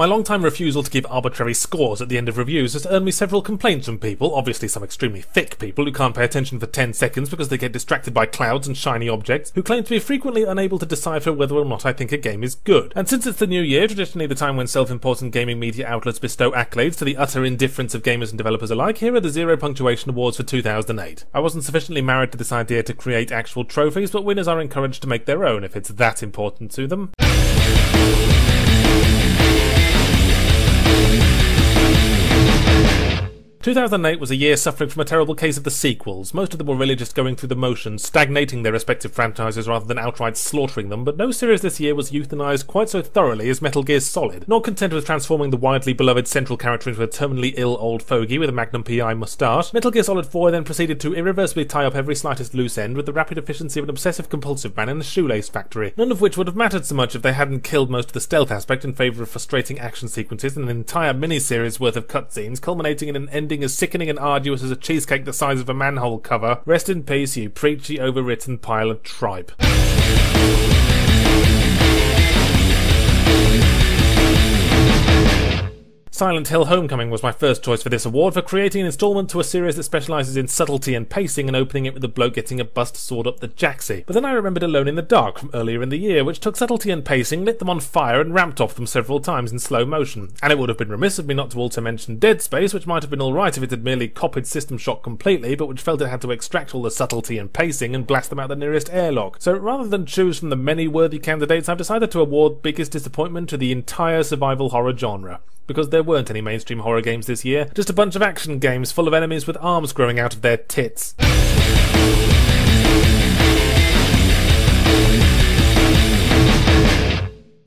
My long-time refusal to give arbitrary scores at the end of reviews has earned me several complaints from people, obviously some extremely thick people who can't pay attention for 10 seconds because they get distracted by clouds and shiny objects, who claim to be frequently unable to decipher whether or not I think a game is good. And since it's the new year, traditionally the time when self-important gaming media outlets bestow accolades to the utter indifference of gamers and developers alike, here are the Zero Punctuation Awards for 2008. I wasn't sufficiently married to this idea to create actual trophies, but winners are encouraged to make their own if it's that important to them. ¶¶ 2008 was a year suffering from a terrible case of the sequels. Most of them were really just going through the motions, stagnating their respective franchises rather than outright slaughtering them, but no series this year was euthanized quite so thoroughly as Metal Gear Solid. Not content with transforming the widely beloved central character into a terminally ill old fogey with a Magnum P.I. moustache, Metal Gear Solid 4 then proceeded to irreversibly tie up every slightest loose end with the rapid efficiency of an obsessive-compulsive man in a shoelace factory, none of which would have mattered so much if they hadn't killed most of the stealth aspect in favour of frustrating action sequences and an entire mini-series worth of cutscenes, culminating in an end as sickening and arduous as a cheesecake the size of a manhole cover. Rest in peace, you preachy, overwritten pile of tripe. Silent Hill Homecoming was my first choice for this award for creating an installment to a series that specialises in subtlety and pacing and opening it with a bloke getting a bust sword up the jacksie. But then I remembered Alone in the Dark from earlier in the year, which took subtlety and pacing, lit them on fire and ramped off them several times in slow motion. And it would have been remiss of me not to also mention Dead Space, which might have been alright if it had merely copied System Shock completely, but which felt it had to extract all the subtlety and pacing and blast them out the nearest airlock. So rather than choose from the many worthy candidates, I've decided to award biggest disappointment to the entire survival horror genre, because there weren't any mainstream horror games this year, just a bunch of action games full of enemies with arms growing out of their tits.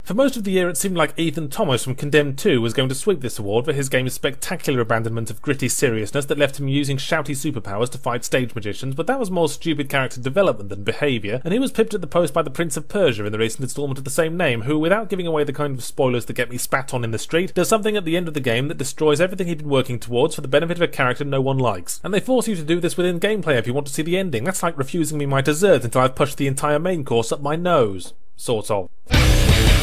For most of the year, it seemed like Ethan Thomas from Condemned 2 was going to sweep this award for his game's spectacular abandonment of gritty seriousness that left him using shouty superpowers to fight stage magicians, but that was more stupid character development than behaviour, and he was pipped at the post by the Prince of Persia in the recent instalment of the same name, who, without giving away the kind of spoilers that get me spat on in the street, does something at the end of the game that destroys everything he'd been working towards for the benefit of a character no one likes. And they force you to do this within gameplay if you want to see the ending. That's like refusing me my dessert until I've pushed the entire main course up my nose. Sort of.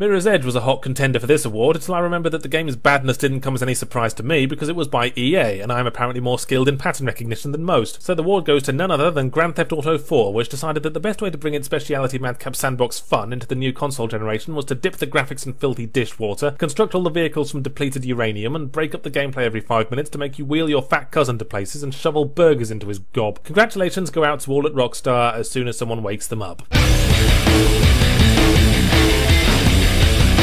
Mirror's Edge was a hot contender for this award until I remember that the game's badness didn't come as any surprise to me because it was by EA, and I am apparently more skilled in pattern recognition than most, so the award goes to none other than Grand Theft Auto 4, which decided that the best way to bring its speciality madcap sandbox fun into the new console generation was to dip the graphics in filthy dishwater, construct all the vehicles from depleted uranium, and break up the gameplay every 5 minutes to make you wheel your fat cousin to places and shovel burgers into his gob. Congratulations go out to all at Rockstar as soon as someone wakes them up.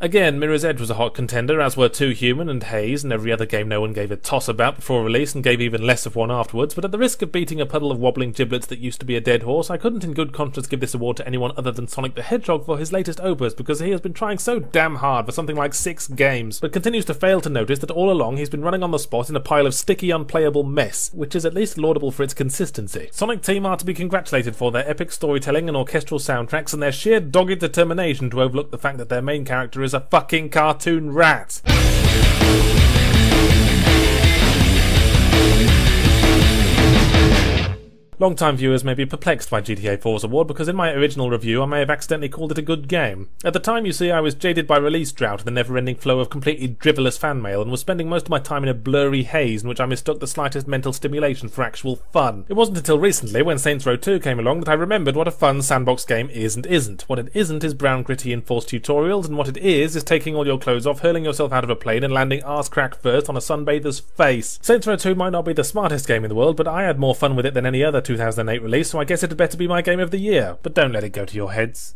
Again, Mirror's Edge was a hot contender, as were 2 Human and Haze and every other game no one gave a toss about before release and gave even less of one afterwards, but at the risk of beating a puddle of wobbling giblets that used to be a dead horse, I couldn't in good conscience give this award to anyone other than Sonic the Hedgehog for his latest opus, because he has been trying so damn hard for something like 6 games, but continues to fail to notice that all along he's been running on the spot in a pile of sticky, unplayable mess, which is at least laudable for its consistency. Sonic Team are to be congratulated for their epic storytelling and orchestral soundtracks and their sheer dogged determination to overlook the fact that their main character is a fucking cartoon rat. Long-time viewers may be perplexed by GTA 4's award because in my original review I may have accidentally called it a good game. At the time, you see, I was jaded by release drought and the never-ending flow of completely drivelous fan mail and was spending most of my time in a blurry haze in which I mistook the slightest mental stimulation for actual fun. It wasn't until recently, when Saints Row 2 came along, that I remembered what a fun sandbox game is and isn't. What it isn't is brown gritty enforced tutorials, and what it is taking all your clothes off, hurling yourself out of a plane and landing arse crack first on a sunbather's face. Saints Row 2 might not be the smartest game in the world, but I had more fun with it than any other 2008 release, so I guess it had better be my game of the year, but don't let it go to your heads.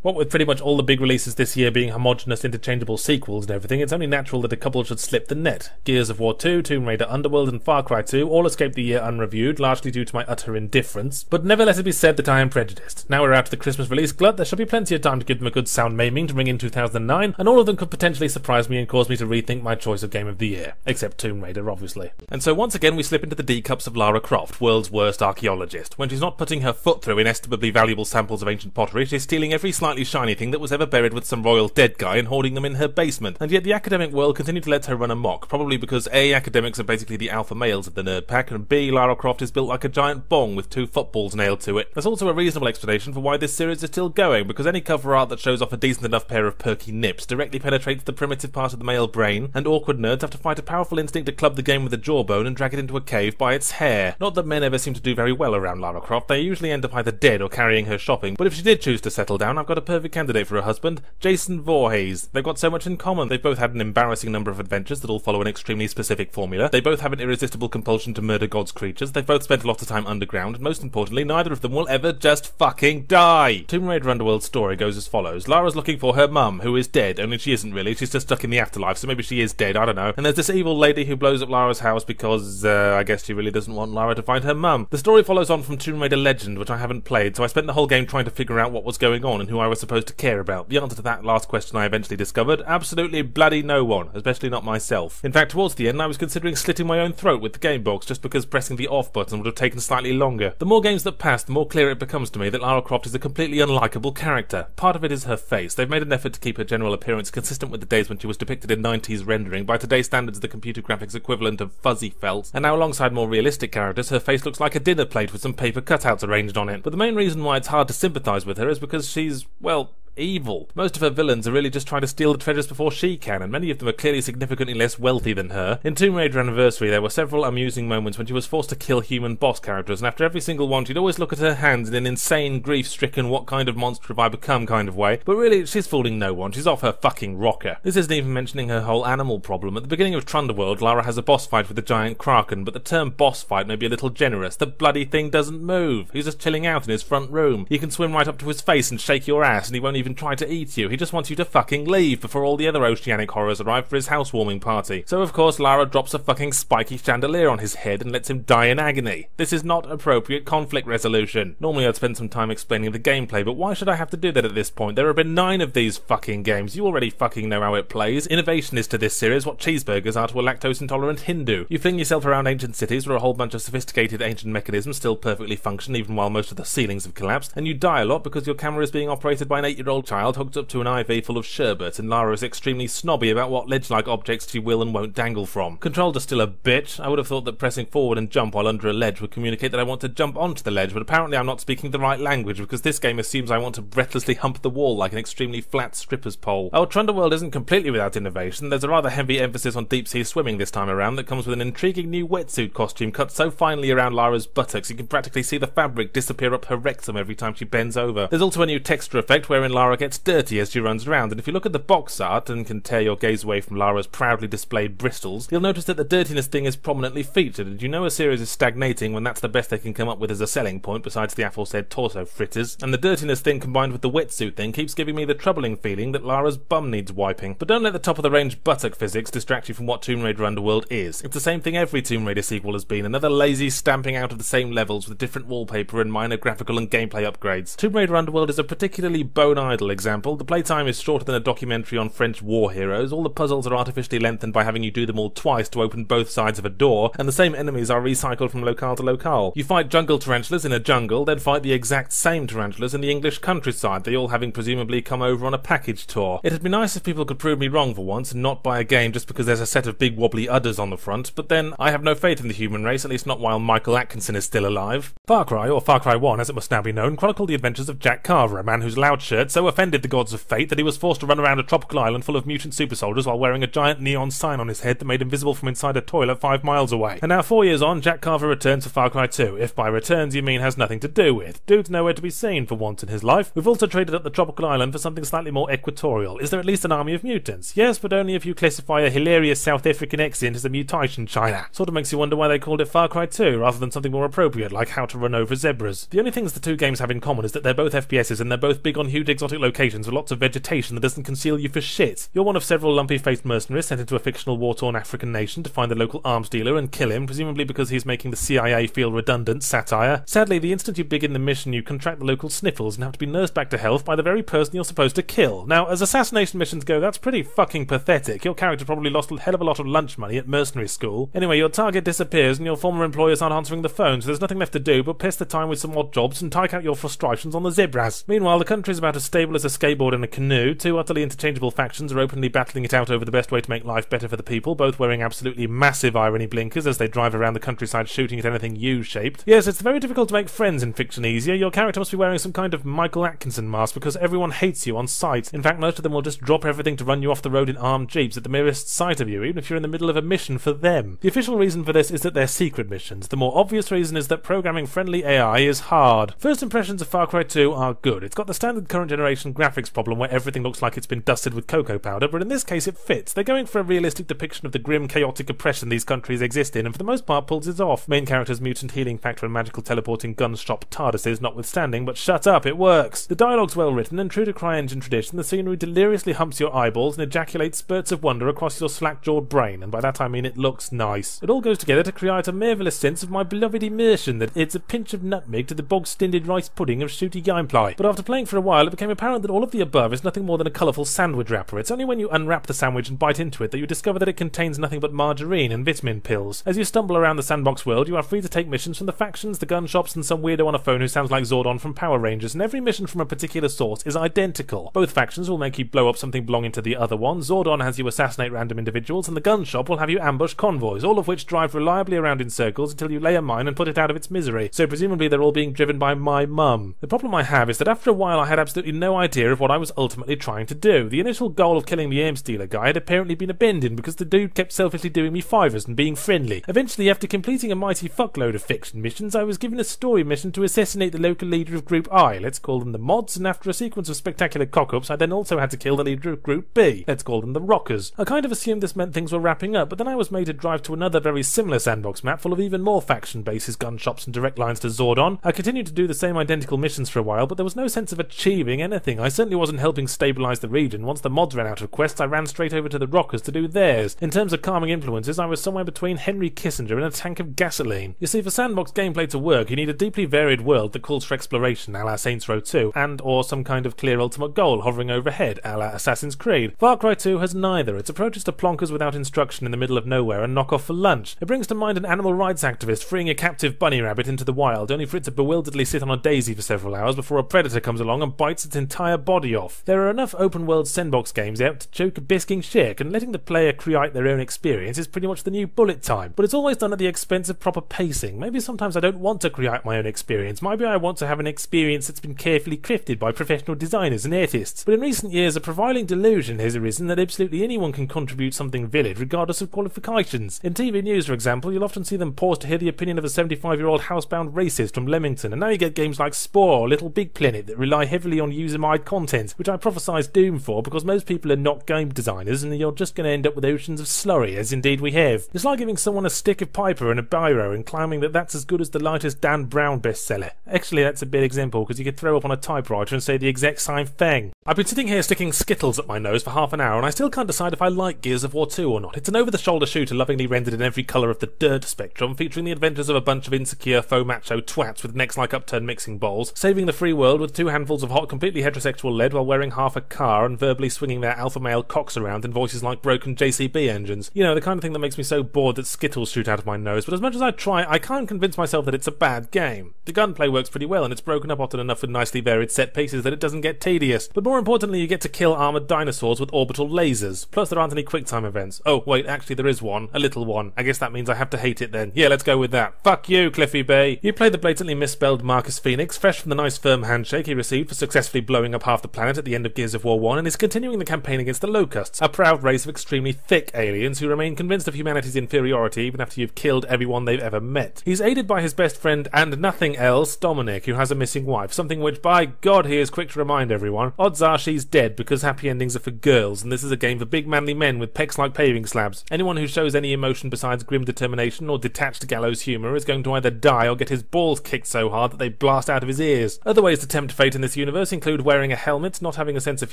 What with pretty much all the big releases this year being homogenous, interchangeable sequels and everything, it's only natural that a couple should slip the net. Gears of War 2, Tomb Raider Underworld and Far Cry 2 all escaped the year unreviewed, largely due to my utter indifference, but never let it be said that I am prejudiced. Now we're out of the Christmas release glut, there should be plenty of time to give them a good sound maiming to ring in 2009, and all of them could potentially surprise me and cause me to rethink my choice of game of the year. Except Tomb Raider, obviously. And so once again we slip into the D-cups of Lara Croft, world's worst archaeologist. When she's not putting her foot through inestimably valuable samples of ancient pottery, she's stealing every slice slightly shiny thing that was ever buried with some royal dead guy and hoarding them in her basement, and yet the academic world continued to let her run amok, probably because A, academics are basically the alpha males of the nerd pack, and B, Lara Croft is built like a giant bong with two footballs nailed to it. There's also a reasonable explanation for why this series is still going, because any cover art that shows off a decent enough pair of perky nips directly penetrates the primitive part of the male brain, and awkward nerds have to fight a powerful instinct to club the game with a jawbone and drag it into a cave by its hair. Not that men ever seem to do very well around Lara Croft, they usually end up either dead or carrying her shopping, but if she did choose to settle down, I've got a perfect candidate for a husband, Jason Voorhees. They've got so much in common. They've both had an embarrassing number of adventures that all follow an extremely specific formula, they both have an irresistible compulsion to murder God's creatures, they've both spent a lot of time underground, and most importantly, neither of them will ever just fucking die! Tomb Raider Underworld's story goes as follows. Lara's looking for her mum, who is dead, only she isn't really, she's just stuck in the afterlife, so maybe she is dead, I don't know. And there's this evil lady who blows up Lara's house because, I guess she really doesn't want Lara to find her mum. The story follows on from Tomb Raider Legend, which I haven't played, so I spent the whole game trying to figure out what was going on and who I was supposed to care about. The answer to that last question I eventually discovered, absolutely bloody no one, especially not myself. In fact, towards the end I was considering slitting my own throat with the game box just because pressing the off button would have taken slightly longer. The more games that pass, the more clear it becomes to me that Lara Croft is a completely unlikable character. Part of it is her face. They've made an effort to keep her general appearance consistent with the days when she was depicted in 90s rendering, by today's standards the computer graphics equivalent of fuzzy felt, and now alongside more realistic characters her face looks like a dinner plate with some paper cutouts arranged on it. But the main reason why it's hard to sympathise with her is because she's, well, evil. Most of her villains are really just trying to steal the treasures before she can, and many of them are clearly significantly less wealthy than her. In Tomb Raider Anniversary there were several amusing moments when she was forced to kill human boss characters, and after every single one she'd always look at her hands in an insane, grief-stricken, what kind of monster have I become kind of way, but really she's fooling no one, she's off her fucking rocker. This isn't even mentioning her whole animal problem. At the beginning of Trunderworld Lara has a boss fight with the giant kraken, but the term boss fight may be a little generous. The bloody thing doesn't move, he's just chilling out in his front room. You can swim right up to his face and shake your ass and he won't even try to eat you, he just wants you to fucking leave before all the other oceanic horrors arrive for his housewarming party. So of course Lara drops a fucking spiky chandelier on his head and lets him die in agony. This is not appropriate conflict resolution. Normally I'd spend some time explaining the gameplay, but why should I have to do that at this point? There have been 9 of these fucking games, you already fucking know how it plays. Innovation is to this series what cheeseburgers are to a lactose intolerant Hindu. You fling yourself around ancient cities where a whole bunch of sophisticated ancient mechanisms still perfectly function even while most of the ceilings have collapsed, and you die a lot because your camera is being operated by an 8-year-old child hooked up to an IV full of sherbet, and Lara is extremely snobby about what ledge-like objects she will and won't dangle from. Controls are still a bitch. I would have thought that pressing forward and jump while under a ledge would communicate that I want to jump onto the ledge, but apparently I'm not speaking the right language because this game assumes I want to breathlessly hump the wall like an extremely flat stripper's pole. Our Trunderworld isn't completely without innovation. There's a rather heavy emphasis on deep-sea swimming this time around that comes with an intriguing new wetsuit costume cut so finely around Lara's buttocks you can practically see the fabric disappear up her rectum every time she bends over. There's also a new texture effect wherein Lara gets dirty as she runs around, and if you look at the box art and can tear your gaze away from Lara's proudly displayed bristles, you'll notice that the dirtiness thing is prominently featured, and you know a series is stagnating when that's the best they can come up with as a selling point besides the aforesaid torso fritters, and the dirtiness thing combined with the wetsuit thing keeps giving me the troubling feeling that Lara's bum needs wiping. But don't let the top-of-the-range buttock physics distract you from what Tomb Raider Underworld is. It's the same thing every Tomb Raider sequel has been, another lazy stamping out of the same levels with different wallpaper and minor graphical and gameplay upgrades. Tomb Raider Underworld is a particularly bone idle example. The playtime is shorter than a documentary on French war heroes, all the puzzles are artificially lengthened by having you do them all twice to open both sides of a door, and the same enemies are recycled from locale to locale. You fight jungle tarantulas in a jungle, then fight the exact same tarantulas in the English countryside, they all having presumably come over on a package tour. It'd be nice if people could prove me wrong for once and not buy a game just because there's a set of big wobbly udders on the front, but then I have no faith in the human race, at least not while Michael Atkinson is still alive. Far Cry, or Far Cry 1 as it must now be known, chronicled the adventures of Jack Carver, a man whose loud shirt so offended the gods of fate that he was forced to run around a tropical island full of mutant super soldiers while wearing a giant neon sign on his head that made him visible from inside a toilet 5 miles away. And now 4 years on, Jack Carver returns for Far Cry 2, if by returns you mean has nothing to do with. Dude's nowhere to be seen for once in his life. We've also traded up the tropical island for something slightly more equatorial. Is there at least an army of mutants? Yes, but only if you classify a hilarious South African accent as a mutation China. Sort of makes you wonder why they called it Far Cry 2 rather than something more appropriate like How to Run Over Zebras. The only things the two games have in common is that they're both FPSs and they're both big on huge exotic locations with lots of vegetation that doesn't conceal you for shit. You're one of several lumpy-faced mercenaries sent into a fictional war-torn African nation to find the local arms dealer and kill him, presumably because he's making the CIA feel redundant satire. Sadly, the instant you begin the mission you contract the local sniffles and have to be nursed back to health by the very person you're supposed to kill. Now, as assassination missions go, that's pretty fucking pathetic. Your character probably lost a hell of a lot of lunch money at mercenary school. Anyway, your target disappears and your former employers aren't answering the phone, so there's nothing left to do but piss the time with some odd jobs and tyke out your frustrations on the zebras. Meanwhile, the country's about to unstable as a skateboard and a canoe. Two utterly interchangeable factions are openly battling it out over the best way to make life better for the people, both wearing absolutely massive irony blinkers as they drive around the countryside shooting at anything U-shaped. Yes, it's very difficult to make friends in fiction easier. Your character must be wearing some kind of Michael Atkinson mask because everyone hates you on sight. In fact, most of them will just drop everything to run you off the road in armed jeeps at the merest sight of you, even if you're in the middle of a mission for them. The official reason for this is that they're secret missions. The more obvious reason is that programming friendly AI is hard. First impressions of Far Cry 2 are good. It's got the standard current generation graphics problem where everything looks like it's been dusted with cocoa powder, but in this case it fits. They're going for a realistic depiction of the grim, chaotic oppression these countries exist in, and for the most part pulls it off. Main characters' mutant healing factor and magical teleporting gun shop TARDISes notwithstanding, but shut up, it works. The dialogue's well written, and true to CryEngine tradition, the scenery deliriously humps your eyeballs and ejaculates spurts of wonder across your slack-jawed brain, and by that I mean it looks nice. It all goes together to create a marvellous sense of my beloved immersion that it's a pinch of nutmeg to the bog-stinted rice pudding of shooty gameplay. But after playing for a while, it became apparent that all of the above is nothing more than a colourful sandwich wrapper. It's only when you unwrap the sandwich and bite into it that you discover that it contains nothing but margarine and vitamin pills. As you stumble around the sandbox world, you are free to take missions from the factions, the gun shops, and some weirdo on a phone who sounds like Zordon from Power Rangers, and every mission from a particular source is identical. Both factions will make you blow up something belonging to the other one, Zordon has you assassinate random individuals, and the gun shop will have you ambush convoys, all of which drive reliably around in circles until you lay a mine and put it out of its misery, so presumably they're all being driven by my mum. The problem I have is that after a while I had absolutely no idea of what I was ultimately trying to do. The initial goal of killing the aim stealer guy had apparently been abandoned because the dude kept selfishly doing me fivers and being friendly. Eventually, after completing a mighty fuckload of fiction missions, I was given a story mission to assassinate the local leader of Group I, let's call them the Mods, and after a sequence of spectacular cock-ups I then also had to kill the leader of Group B, let's call them the Rockers. I kind of assumed this meant things were wrapping up, but then I was made to drive to another very similar sandbox map full of even more faction bases, gun shops and direct lines to Zordon. I continued to do the same identical missions for a while, but there was no sense of achieving anything. I certainly wasn't helping stabilise the region. Once the Mods ran out of quests, I ran straight over to the Rockers to do theirs. In terms of calming influences, I was somewhere between Henry Kissinger and a tank of gasoline. You see, for sandbox gameplay to work, you need a deeply varied world that calls for exploration, a la Saints Row 2, and or some kind of clear ultimate goal hovering overhead, a la Assassin's Creed. Far Cry 2 has neither. Its approaches to plonkers without instruction in the middle of nowhere and knock off for lunch. It brings to mind an animal rights activist freeing a captive bunny rabbit into the wild, only for it to bewilderedly sit on a daisy for several hours before a predator comes along and bites its entire body off. There are enough open-world sandbox games out to choke a bisking shirk, and letting the player create their own experience is pretty much the new bullet time, but it's always done at the expense of proper pacing. Maybe sometimes I don't want to create my own experience. Maybe I want to have an experience that's been carefully crafted by professional designers and artists. But in recent years, a prevailing delusion has arisen that absolutely anyone can contribute something valid, regardless of qualifications. In TV news, for example, you'll often see them pause to hear the opinion of a 75-year-old housebound racist from Leamington, and now you get games like Spore or Little Big Planet that rely heavily on user-made content, which I prophesied doom for because most people are not game designers, and you're just going to end up with oceans of slurry, as indeed we have. It's like giving someone a stick of paper and a biro and claiming that that's as good as the lightest Dan Brown bestseller. Actually, that's a bad example because you could throw up on a typewriter and say the exact same thing. I've been sitting here sticking Skittles at my nose for half an hour, and I still can't decide if I like Gears of War 2 or not. It's an over-the-shoulder shooter lovingly rendered in every colour of the dirt spectrum, featuring the adventures of a bunch of insecure faux macho twats with necks like upturned mixing bowls, saving the free world with two handfuls of hot, completely heterosexual lead while wearing half a car and verbally swinging their alpha male cocks around in voices like broken JCB engines. You know, the kind of thing that makes me so bored that Skittles shoot out of my nose, but as much as I try, I can't convince myself that it's a bad game. The gunplay works pretty well, and it's broken up often enough with nicely varied set pieces that it doesn't get tedious, but more importantly, you get to kill armoured dinosaurs with orbital lasers. Plus, there aren't any quicktime events. Oh, wait, actually there is one. A little one. I guess that means I have to hate it then. Yeah, let's go with that. Fuck you, Cliffy B. You play the blatantly misspelled Marcus Phoenix, fresh from the nice firm handshake he received for successfully blowing up half the planet at the end of Gears of War 1, and is continuing the campaign against the Locusts, a proud race of extremely thick aliens who remain convinced of humanity's inferiority even after you've killed everyone they've ever met. He's aided by his best friend and nothing else, Dominic, who has a missing wife, something which, by God, he is quick to remind everyone. Odds are she's dead because happy endings are for girls, and this is a game for big manly men with pecs like paving slabs. Anyone who shows any emotion besides grim determination or detached gallows humour is going to either die or get his balls kicked so hard that they blast out of his ears. Other ways to tempt fate in this universe include wearing a helmet, not having a sense of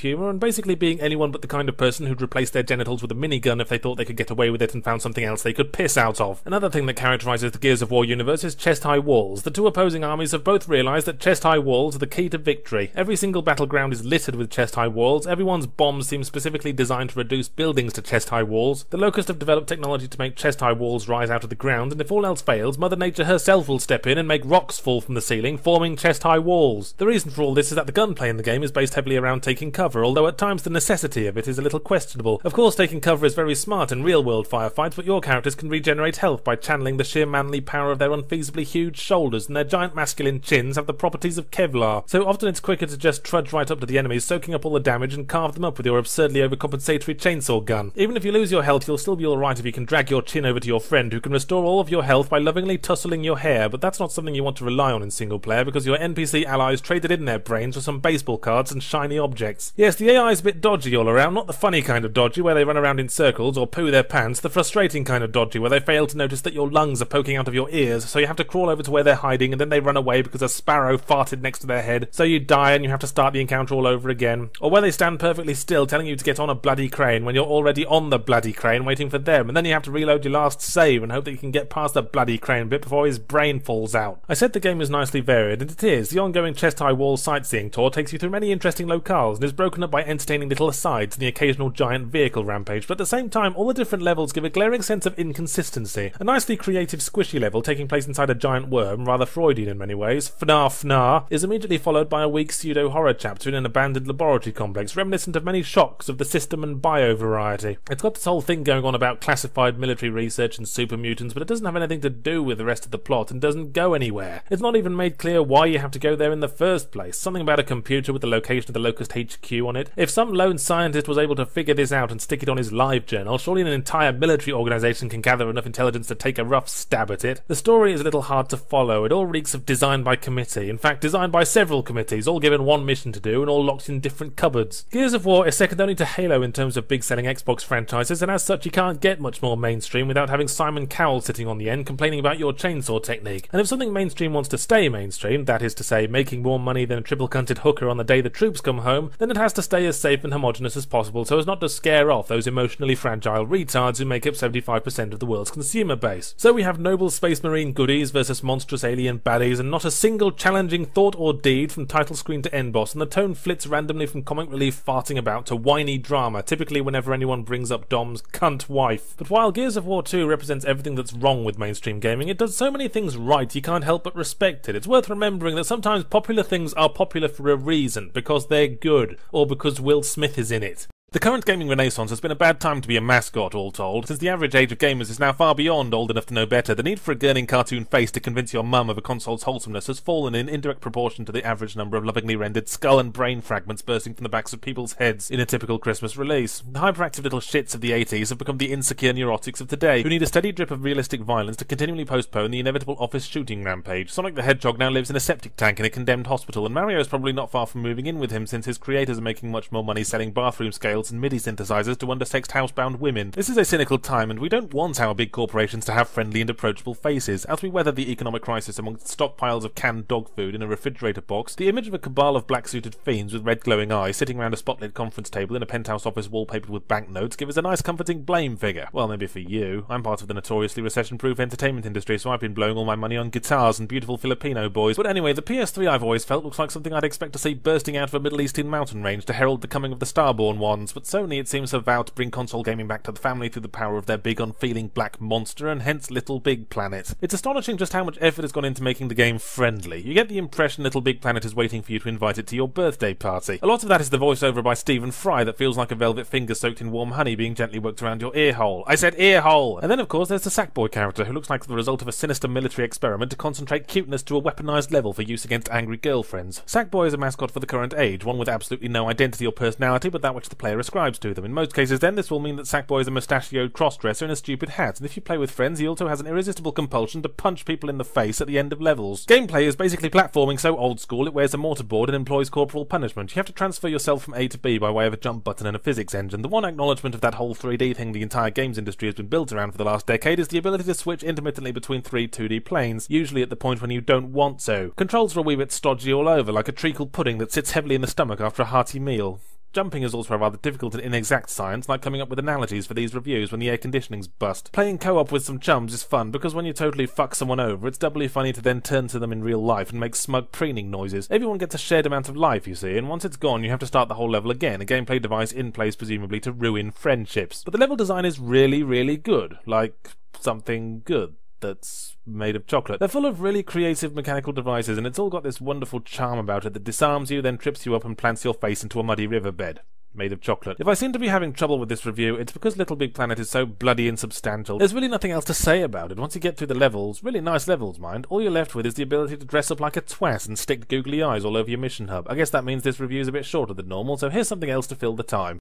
humour, and basically being anyone but the kind of person who'd replace their genitals with a minigun if they thought they could get away with it and found something else they could piss out of. Another thing that characterises the Gears of War universe is chest-high walls. The two opposing armies have both realised that chest-high walls are the key to victory. Every single battleground is littered with chest-high walls, everyone's bombs seem specifically designed to reduce buildings to chest-high walls, the Locusts have developed technology to make chest-high walls rise out of the ground, and if all else fails, Mother Nature herself will step in and make rocks fall from the ceiling, forming chest-high walls. The reason for all this is that the gunplay in the game is based heavily around taking cover, although at times the necessity of it is a little questionable. Of course, taking cover is very smart in real-world firefights, but your characters can regenerate health by channeling the sheer manly power of their unfeasibly huge shoulders, and their giant masculine chins have the properties of Kevlar, so often it's quicker to just trudge right up to the enemies, soaking up all the damage, and carve them up with your absurdly overcompensatory chainsaw gun. Even if you lose your health, you'll still be alright if you can drag your chin over to your friend, who can restore all of your health by lovingly tussling your hair, but that's not something you want to rely on in single player, because your NPC allies traded in their brains for some baseball cards and shiny objects. Yes, the AI is a bit dodgy all around, not the funny kind of dodgy where they run around in circles or poo their pants, the frustrating kind of dodgy where they fail to notice that your lungs are poking out of your ears, so you have to crawl over to where they're hiding, and then they run away because a sparrow farted next to their head, so you die and you have to start the encounter all over again. Or where they stand perfectly still telling you to get on a bloody crane when you're already on the bloody crane waiting for them, and then you have to reload your last save and hope that you can get past the bloody crane bit before his brain falls out. I said the game is nicely varied, and it is. The ongoing chest-high wall sightseeing tour takes you through many interesting locales and is broken up by entertaining little asides and the occasional giant vehicle rampage, but at the same time all the different levels give a glaring sense of inconsistency. A nicely creative squishy level taking place inside a giant worm, rather Freudian in many ways, FNAF, is immediately followed by a weak pseudo-horror chapter in an abandoned laboratory complex, reminiscent of many shocks of the system and bio variety. It's got this whole thing going on about classified military research and super mutants, but it doesn't have anything to do with the rest of the plot and doesn't go anywhere. It's not even made clear why you have to go there in the first place, something about a computer with the location of the Locust HQ on it. If some lone scientist was able to figure this out and stick it on his live journal, surely an entire military organisation can gather enough intelligence to take a rough stab at it. The story is a little hard to follow, it all reeks of design by committee, in fact designed by several committees, all given one mission to do and all locked in different cupboards. Gears of War is second only to Halo in terms of big selling Xbox franchises, and as such you can't get much more mainstream without having Simon Cowell sitting on the end complaining about your chainsaw technique. And if something mainstream wants to stay mainstream, that is to say making more money than a triple cunted hooker on the day the troops come home, then it has to stay as safe and homogenous as possible so as not to scare off those emotionally fragile retards who make up 75% of the world's consumer base. So we have noble space marine goodies versus monstrous alien baddies, and not a single challenging thought or deed from title screen to end boss, and the tone flits randomly from comic relief farting about to whiny drama, typically whenever anyone brings up Dom's cunt wife. But while Gears of War 2 represents everything that's wrong with mainstream gaming, it does so many things right you can't help but respect it. It's worth remembering that sometimes popular things are popular for a reason, because they're good, or because Will Smith is in it. The current gaming renaissance has been a bad time to be a mascot, all told, since the average age of gamers is now far beyond old enough to know better. The need for a gurning cartoon face to convince your mum of a console's wholesomeness has fallen in indirect proportion to the average number of lovingly rendered skull and brain fragments bursting from the backs of people's heads in a typical Christmas release. The hyperactive little shits of the 80s have become the insecure neurotics of today, who need a steady drip of realistic violence to continually postpone the inevitable office shooting rampage. Sonic the Hedgehog now lives in a septic tank in a condemned hospital, and Mario is probably not far from moving in with him since his creators are making much more money selling bathroom scales and MIDI synthesizers to undersexed housebound women. This is a cynical time, and we don't want our big corporations to have friendly and approachable faces. As we weather the economic crisis amongst stockpiles of canned dog food in a refrigerator box, the image of a cabal of black-suited fiends with red glowing eyes sitting around a spotlit conference table in a penthouse office wallpapered with banknotes gives us a nice comforting blame figure. Well, maybe for you. I'm part of the notoriously recession-proof entertainment industry, so I've been blowing all my money on guitars and beautiful Filipino boys. But anyway, the PS3 I've always felt looks like something I'd expect to see bursting out of a Middle Eastern mountain range to herald the coming of the Starborn ones. But Sony, it seems, have vowed to bring console gaming back to the family through the power of their big unfeeling black monster, and hence Little Big Planet. It's astonishing just how much effort has gone into making the game friendly. You get the impression Little Big Planet is waiting for you to invite it to your birthday party. A lot of that is the voiceover by Stephen Fry that feels like a velvet finger soaked in warm honey being gently worked around your ear hole. I said ear hole! And then of course there's the Sackboy character, who looks like the result of a sinister military experiment to concentrate cuteness to a weaponized level for use against angry girlfriends. Sackboy is a mascot for the current age, one with absolutely no identity or personality but that which the player ascribes to them. In most cases then this will mean that Sackboy is a mustachioed crossdresser in a stupid hat, and if you play with friends he also has an irresistible compulsion to punch people in the face at the end of levels. Gameplay is basically platforming so old school it wears a mortarboard and employs corporal punishment. You have to transfer yourself from A to B by way of a jump button and a physics engine. The one acknowledgement of that whole 3D thing the entire games industry has been built around for the last decade is the ability to switch intermittently between three 2D planes, usually at the point when you don't want so. Controls are a wee bit stodgy all over, like a treacle pudding that sits heavily in the stomach after a hearty meal. Jumping is also a rather difficult and inexact science, like coming up with analogies for these reviews when the air conditioning's bust. Playing co-op with some chums is fun, because when you totally fuck someone over, it's doubly funny to then turn to them in real life and make smug preening noises. Everyone gets a shared amount of life, you see, and once it's gone you have to start the whole level again, a gameplay device in place presumably to ruin friendships. But the level design is really, really good. Like, something good. that's made of chocolate. They're full of really creative mechanical devices, and it's all got this wonderful charm about it that disarms you, then trips you up and plants your face into a muddy riverbed made of chocolate. If I seem to be having trouble with this review, it's because Little Big Planet is so bloody insubstantial. There's really nothing else to say about it. Once you get through the levels, really nice levels, mind, all you're left with is the ability to dress up like a twat and stick googly eyes all over your mission hub. I guess that means this review's a bit shorter than normal, so here's something else to fill the time.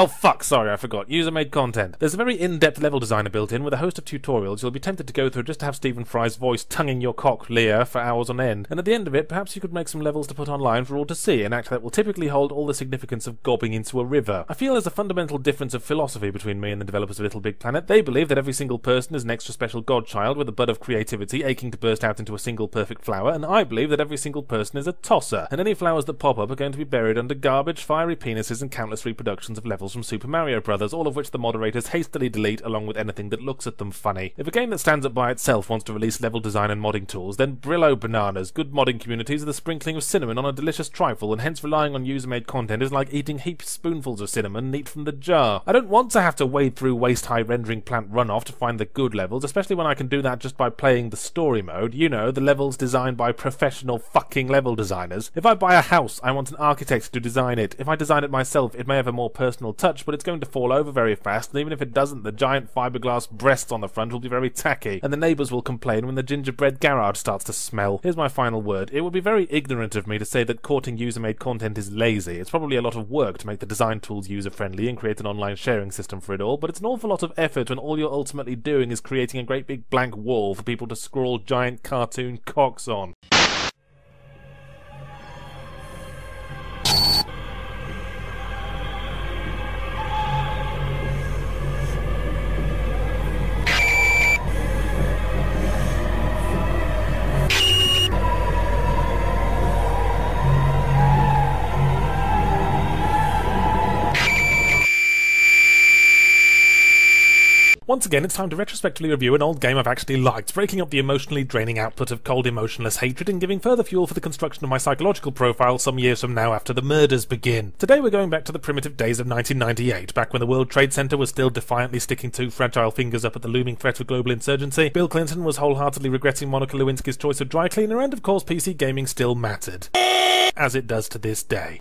Oh fuck, sorry, I forgot. User-made content. There's a very in-depth level designer built in with a host of tutorials you'll be tempted to go through just to have Stephen Fry's voice tonguing your cock, Leah, for hours on end. And at the end of it, perhaps you could make some levels to put online for all to see, an act that will typically hold all the significance of gobbing into a river. I feel there's a fundamental difference of philosophy between me and the developers of Little Big Planet. They believe that every single person is an extra special godchild with a bud of creativity aching to burst out into a single perfect flower, and I believe that every single person is a tosser, and any flowers that pop up are going to be buried under garbage, fiery penises, and countless reproductions of levels from Super Mario Bros., all of which the moderators hastily delete along with anything that looks at them funny. If a game that stands up by itself wants to release level design and modding tools, then Brillo bananas. Good modding communities are the sprinkling of cinnamon on a delicious trifle, and hence relying on user-made content is like eating heaps spoonfuls of cinnamon neat from the jar. I don't want to have to wade through waist-high rendering plant runoff to find the good levels, especially when I can do that just by playing the story mode. You know, the levels designed by professional fucking level designers. If I buy a house, I want an architect to design it. If I design it myself, it may have a more personal touch, but it's going to fall over very fast, and even if it doesn't, the giant fiberglass breasts on the front will be very tacky, and the neighbours will complain when the gingerbread garage starts to smell. Here's my final word. It would be very ignorant of me to say that courting user-made content is lazy. It's probably a lot of work to make the design tools user-friendly and create an online sharing system for it all, but it's an awful lot of effort when all you're ultimately doing is creating a great big blank wall for people to scrawl giant cartoon cocks on. Once again, it's time to retrospectively review an old game I've actually liked, breaking up the emotionally draining output of cold, emotionless hatred and giving further fuel for the construction of my psychological profile some years from now after the murders begin. Today we're going back to the primitive days of 1998, back when the World Trade Center was still defiantly sticking two fragile fingers up at the looming threat of global insurgency, Bill Clinton was wholeheartedly regretting Monica Lewinsky's choice of dry cleaner, and of course PC gaming still mattered. As it does to this day.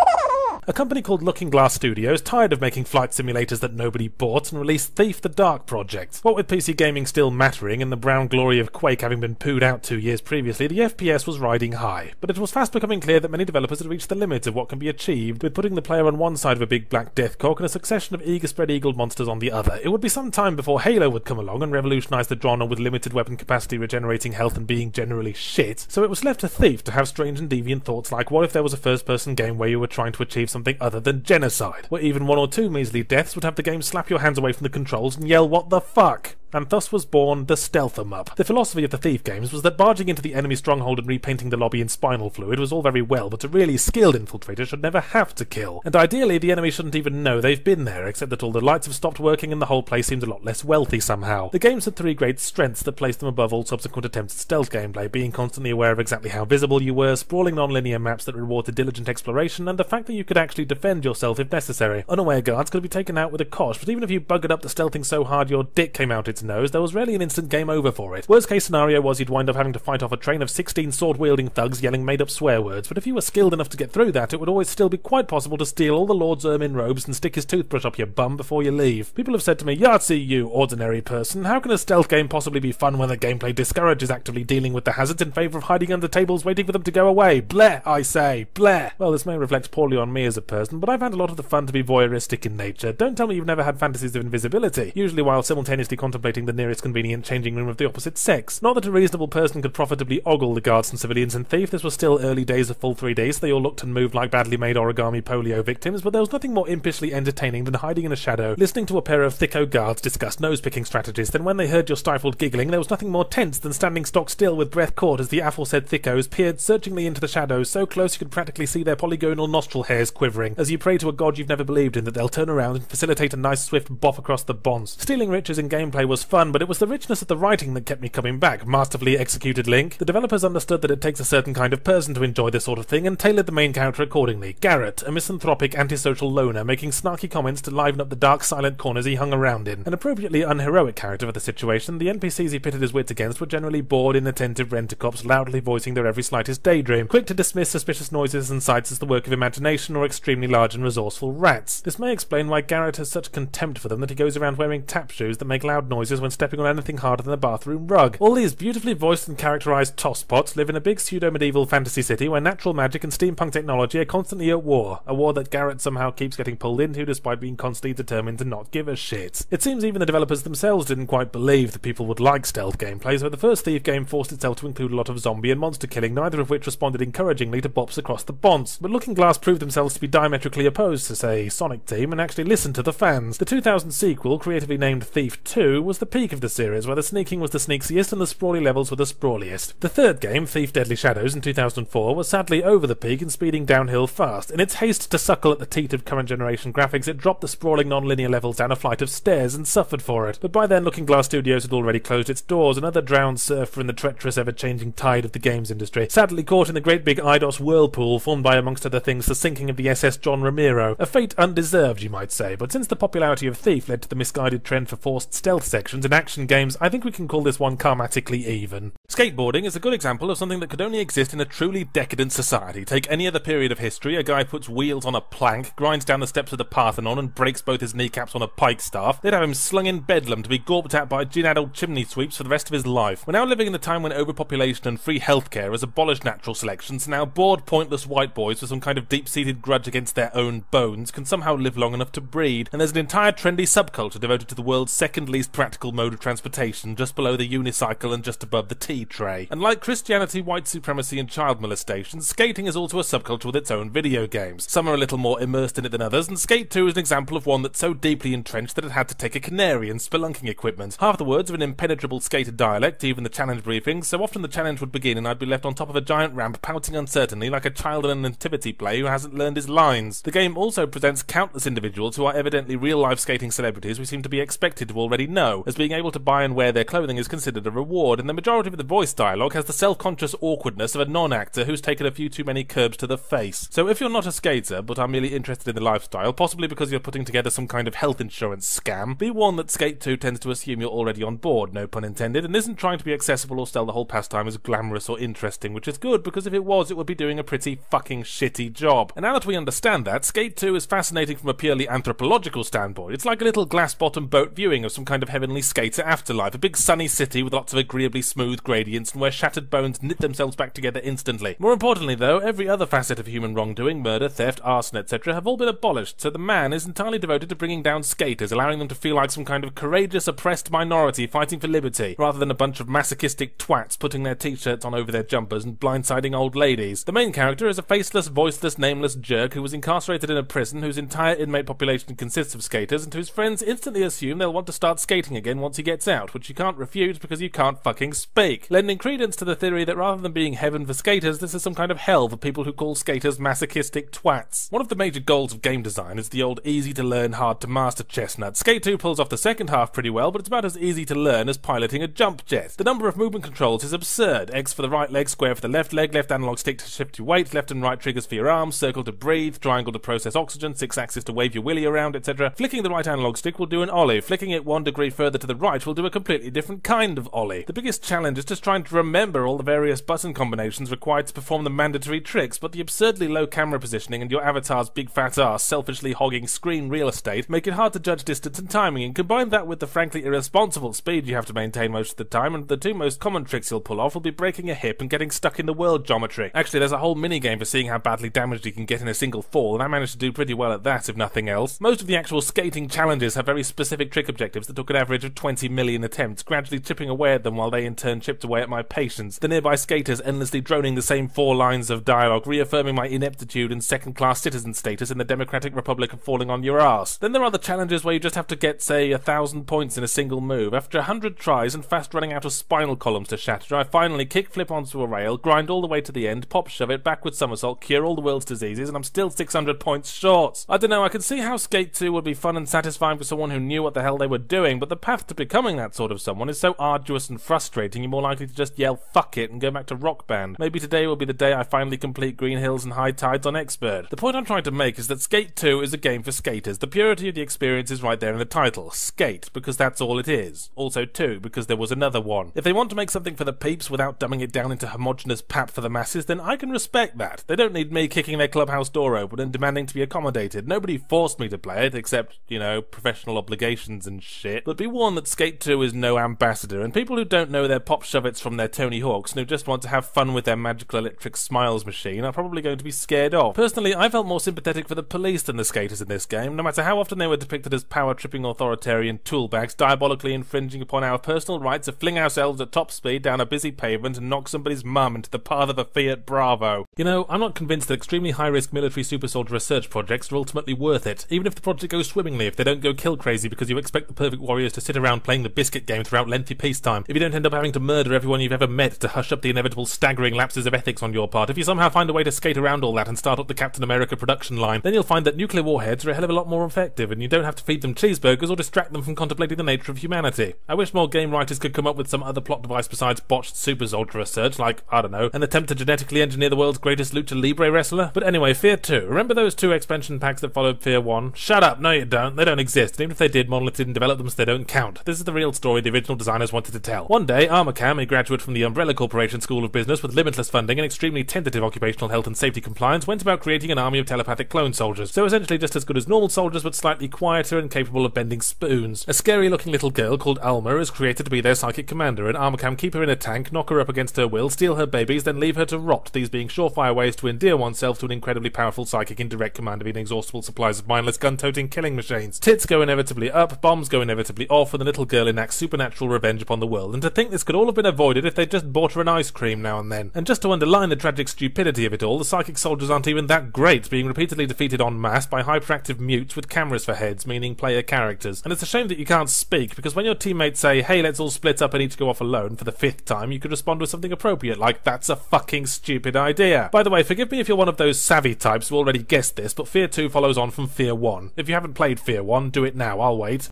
A company called Looking Glass Studios, tired of making flight simulators that nobody bought, and released Thief the Dark Project. What with PC gaming still mattering and the brown glory of Quake having been pooed out 2 years previously, the FPS was riding high. But it was fast becoming clear that many developers had reached the limits of what can be achieved, with putting the player on one side of a big black deathcock and a succession of eager spread-eagled monsters on the other. It would be some time before Halo would come along and revolutionise the genre with limited weapon capacity, regenerating health and being generally shit, so it was left to Thief to have strange and deviant thoughts like, what if there was a first-person game where you were trying to achieve something other than genocide, where even one or two measly deaths would have the game slap your hands away from the controls and yell, what the fuck? And thus was born the stealth em-up. The philosophy of the Thief games was that barging into the enemy stronghold and repainting the lobby in spinal fluid was all very well, but a really skilled infiltrator should never have to kill. And ideally, the enemy shouldn't even know they've been there, except that all the lights have stopped working and the whole place seems a lot less wealthy somehow. The games had three great strengths that placed them above all subsequent attempts at stealth gameplay, being constantly aware of exactly how visible you were, sprawling non-linear maps that rewarded diligent exploration, and the fact that you could actually defend yourself if necessary. Unaware guards could be taken out with a kosh, but even if you buggered up the stealthing so hard your dick came out its nose, there was rarely an instant game over for it. Worst case scenario was you'd wind up having to fight off a train of 16 sword-wielding thugs yelling made-up swear words, but if you were skilled enough to get through that, it would always still be quite possible to steal all the Lord's ermine robes and stick his toothbrush up your bum before you leave. People have said to me, Yahtzee, you ordinary person, how can a stealth game possibly be fun when the gameplay discourages actively dealing with the hazards in favour of hiding under tables waiting for them to go away? Bleh, I say, bleh! Well, this may reflect poorly on me as a person, but I've had a lot of the fun to be voyeuristic in nature. Don't tell me you've never had fantasies of invisibility, usually while simultaneously contemplating the nearest convenient changing room of the opposite sex. Not that a reasonable person could profitably ogle the guards and civilians in Thief, this was still early days of full 3D, so they all looked and moved like badly made origami polio victims, but there was nothing more impishly entertaining than hiding in a shadow, listening to a pair of thicko guards discuss nose-picking strategies, then when they heard your stifled giggling, there was nothing more tense than standing stock still with breath caught as the aforesaid thickos peered searchingly into the shadows so close you could practically see their polygonal nostril hairs quivering, as you pray to a god you've never believed in that they'll turn around and facilitate a nice swift bop across the bonds. Stealing riches in gameplay was was fun, but it was the richness of the writing that kept me coming back. Masterfully executed Link. The developers understood that it takes a certain kind of person to enjoy this sort of thing and tailored the main character accordingly. Garrett, a misanthropic, antisocial loner, making snarky comments to liven up the dark, silent corners he hung around in. An appropriately unheroic character for the situation, the NPCs he pitted his wits against were generally bored, inattentive rent-a-cops loudly voicing their every slightest daydream, quick to dismiss suspicious noises and sights as the work of imagination or extremely large and resourceful rats. This may explain why Garrett has such contempt for them that he goes around wearing tap shoes that make loud noises when stepping on anything harder than a bathroom rug. All these beautifully voiced and characterized tosspots live in a big pseudo-medieval fantasy city where natural magic and steampunk technology are constantly at war, a war that Garrett somehow keeps getting pulled into despite being constantly determined to not give a shit. It seems even the developers themselves didn't quite believe that people would like stealth gameplay, so the first Thief game forced itself to include a lot of zombie and monster killing, neither of which responded encouragingly to bops across the bonds. But Looking Glass proved themselves to be diametrically opposed to, say, Sonic Team, and actually listened to the fans. The 2000 sequel, creatively named Thief 2, was the peak of the series, where the sneaking was the sneakiest and the sprawly levels were the sprawliest. The third game, Thief Deadly Shadows, in 2004, was sadly over the peak and speeding downhill fast. In its haste to suckle at the teat of current generation graphics, it dropped the sprawling non-linear levels down a flight of stairs and suffered for it. But by then, Looking Glass Studios had already closed its doors, another drowned surfer in the treacherous, ever-changing tide of the games industry, sadly caught in the great big Eidos whirlpool formed by, amongst other things, the sinking of the SS John Romero. A fate undeserved, you might say, but since the popularity of Thief led to the misguided trend for forced stealth sections in action games, I think we can call this one karmatically even. Skateboarding is a good example of something that could only exist in a truly decadent society. Take any other period of history, a guy puts wheels on a plank, grinds down the steps of the Parthenon and breaks both his kneecaps on a pike staff, they'd have him slung in bedlam to be gawped at by gin-addled chimney sweeps for the rest of his life. We're now living in a time when overpopulation and free healthcare has abolished natural selection, so now bored, pointless white boys with some kind of deep-seated grudge against their own bones can somehow live long enough to breed, and there's an entire trendy subculture devoted to the world's second least practical mode of transportation, just below the unicycle and just above the tea tray. And like Christianity, white supremacy and child molestation, skating is also a subculture with its own video games. Some are a little more immersed in it than others, and Skate 2 is an example of one that's so deeply entrenched that it had to take a canary and spelunking equipment. Half the words of an impenetrable skater dialect, even the challenge briefings, so often the challenge would begin and I'd be left on top of a giant ramp pouting uncertainly like a child in a nativity play who hasn't learned his lines. The game also presents countless individuals who are evidently real-life skating celebrities we seem to be expected to already know, as being able to buy and wear their clothing is considered a reward, and the majority of the voice dialogue has the self-conscious awkwardness of a non-actor who's taken a few too many curbs to the face. So if you're not a skater, but are merely interested in the lifestyle, possibly because you're putting together some kind of health insurance scam, be warned that Skate 2 tends to assume you're already on board, no pun intended, and isn't trying to be accessible or sell the whole pastime as glamorous or interesting, which is good, because if it was, it would be doing a pretty fucking shitty job. And now that we understand that, Skate 2 is fascinating from a purely anthropological standpoint. It's like a little glass-bottom boat viewing of some kind of heavenly skater afterlife, a big sunny city with lots of agreeably smooth gradients and where shattered bones knit themselves back together instantly. More importantly, though, every other facet of human wrongdoing, murder, theft, arson, etc., have all been abolished, so the man is entirely devoted to bringing down skaters, allowing them to feel like some kind of courageous, oppressed minority fighting for liberty, rather than a bunch of masochistic twats putting their t-shirts on over their jumpers and blindsiding old ladies. The main character is a faceless, voiceless, nameless jerk who was incarcerated in a prison whose entire inmate population consists of skaters and whose friends instantly assume they'll want to start skating again once he gets out, which you can't refute because you can't fucking speak, lending credence to the theory that rather than being heaven for skaters, this is some kind of hell for people who call skaters masochistic twats. One of the major goals of game design is the old easy-to-learn, hard-to-master chestnut. Skate 2 pulls off the second half pretty well, but it's about as easy to learn as piloting a jump jet. The number of movement controls is absurd. X for the right leg, square for the left leg, left analog stick to shift your weight, left and right triggers for your arms, circle to breathe, triangle to process oxygen, six-axis to wave your willy around, etc. Flicking the right analog stick will do an ollie. Flicking it 1 degree further to the right will do a completely different kind of ollie. The biggest challenge is just trying to remember all the various button combinations required to perform the mandatory tricks, but the absurdly low camera positioning and your avatar's big fat ass selfishly hogging screen real estate make it hard to judge distance and timing, and combine that with the frankly irresponsible speed you have to maintain most of the time, and the two most common tricks you'll pull off will be breaking a hip and getting stuck in the world geometry. Actually, there's a whole minigame for seeing how badly damaged you can get in a single fall, and I managed to do pretty well at that, if nothing else. Most of the actual skating challenges have very specific trick objectives that took an average of 20 million attempts, gradually chipping away at them while they in turn chipped away at my patience, the nearby skaters endlessly droning the same four lines of dialogue, reaffirming my ineptitude and second-class citizen status in the Democratic Republic of falling on your ass. Then there are the challenges where you just have to get, say, 1,000 points in a single move. After 100 tries and fast running out of spinal columns to shatter, I finally kickflip onto a rail, grind all the way to the end, pop shove it, backward somersault, cure all the world's diseases, and I'm still 600 points short. I don't know, I can see how Skate 2 would be fun and satisfying for someone who knew what the hell they were doing, but the path to becoming that sort of someone is so arduous and frustrating, you're more likely to just yell fuck it and go back to Rock Band. Maybe today will be the day I finally complete Green Hills and High Tides on Expert. The point I'm trying to make is that Skate 2 is a game for skaters. The purity of the experience is right there in the title. Skate, because that's all it is. Also 2, because there was another one. If they want to make something for the peeps without dumbing it down into homogenous pap for the masses, then I can respect that. They don't need me kicking their clubhouse door open and demanding to be accommodated. Nobody forced me to play it, except, you know, professional obligations and shit. But be warned that Skate 2 is no ambassador, and people who don't know their pop shove-its from their Tony Hawks and who just want to have fun with their magical electric smiles machine are probably going to be scared off. Personally, I felt more sympathetic for the police than the skaters in this game, no matter how often they were depicted as power-tripping authoritarian toolbags diabolically infringing upon our personal right to fling ourselves at top speed down a busy pavement and knock somebody's mum into the path of a Fiat Bravo. You know, I'm not convinced that extremely high-risk military super soldier research projects are ultimately worth it, even if the project goes swimmingly, if they don't go kill crazy because you expect the perfect warriors to sit around playing the biscuit game throughout lengthy peacetime, if you don't end up having to murder everyone you've ever met to hush up the inevitable staggering lapses of ethics on your part, if you somehow find a way to skate around all that and start up the Captain America production line, then you'll find that nuclear warheads are a hell of a lot more effective and you don't have to feed them cheeseburgers or distract them from contemplating the nature of humanity. I wish more game writers could come up with some other plot device besides botched super soldier research, like, I don't know, an attempt to genetically engineer the world's greatest lucha libre wrestler. But anyway, Fear 2. Remember those 2 expansion packs that followed Fear 1? Shut up, no you don't, they don't exist, and even if they did, Monolith didn't develop them so they don't count. This is the real story the original designers wanted to tell. One day, Armacham, a graduate from the Umbrella Corporation School of Business with limitless funding and extremely tentative occupational health and safety compliance, went about creating an army of telepathic clone soldiers, so essentially just as good as normal soldiers but slightly quieter and capable of bending spoons. A scary looking little girl called Alma is created to be their psychic commander, and Armacham keep her in a tank, knock her up against her will, steal her babies, then leave her to rot, these being surefire ways to endear oneself to an incredibly powerful psychic in direct command of inexhaustible supplies of mindless gun-toting killing machines. Tits go inevitably up, bombs go inevitably off, and the little girl enacts supernatural revenge upon the world, and to think this could all have been avoided if they'd just bought her an ice cream now and then. And just to underline the tragic stupidity of it all, the psychic soldiers aren't even that great, being repeatedly defeated en masse by hyperactive mutes with cameras for heads, meaning player characters. And it's a shame that you can't speak, because when your teammates say, hey, let's all split up and each go off alone for the 5th time, you could respond with something appropriate, like, that's a fucking stupid idea. By the way, forgive me if you're one of those savvy types who already guessed this, but Fear 2 follows on from Fear 1. If you haven't played Fear 1, do it now, I'll wait.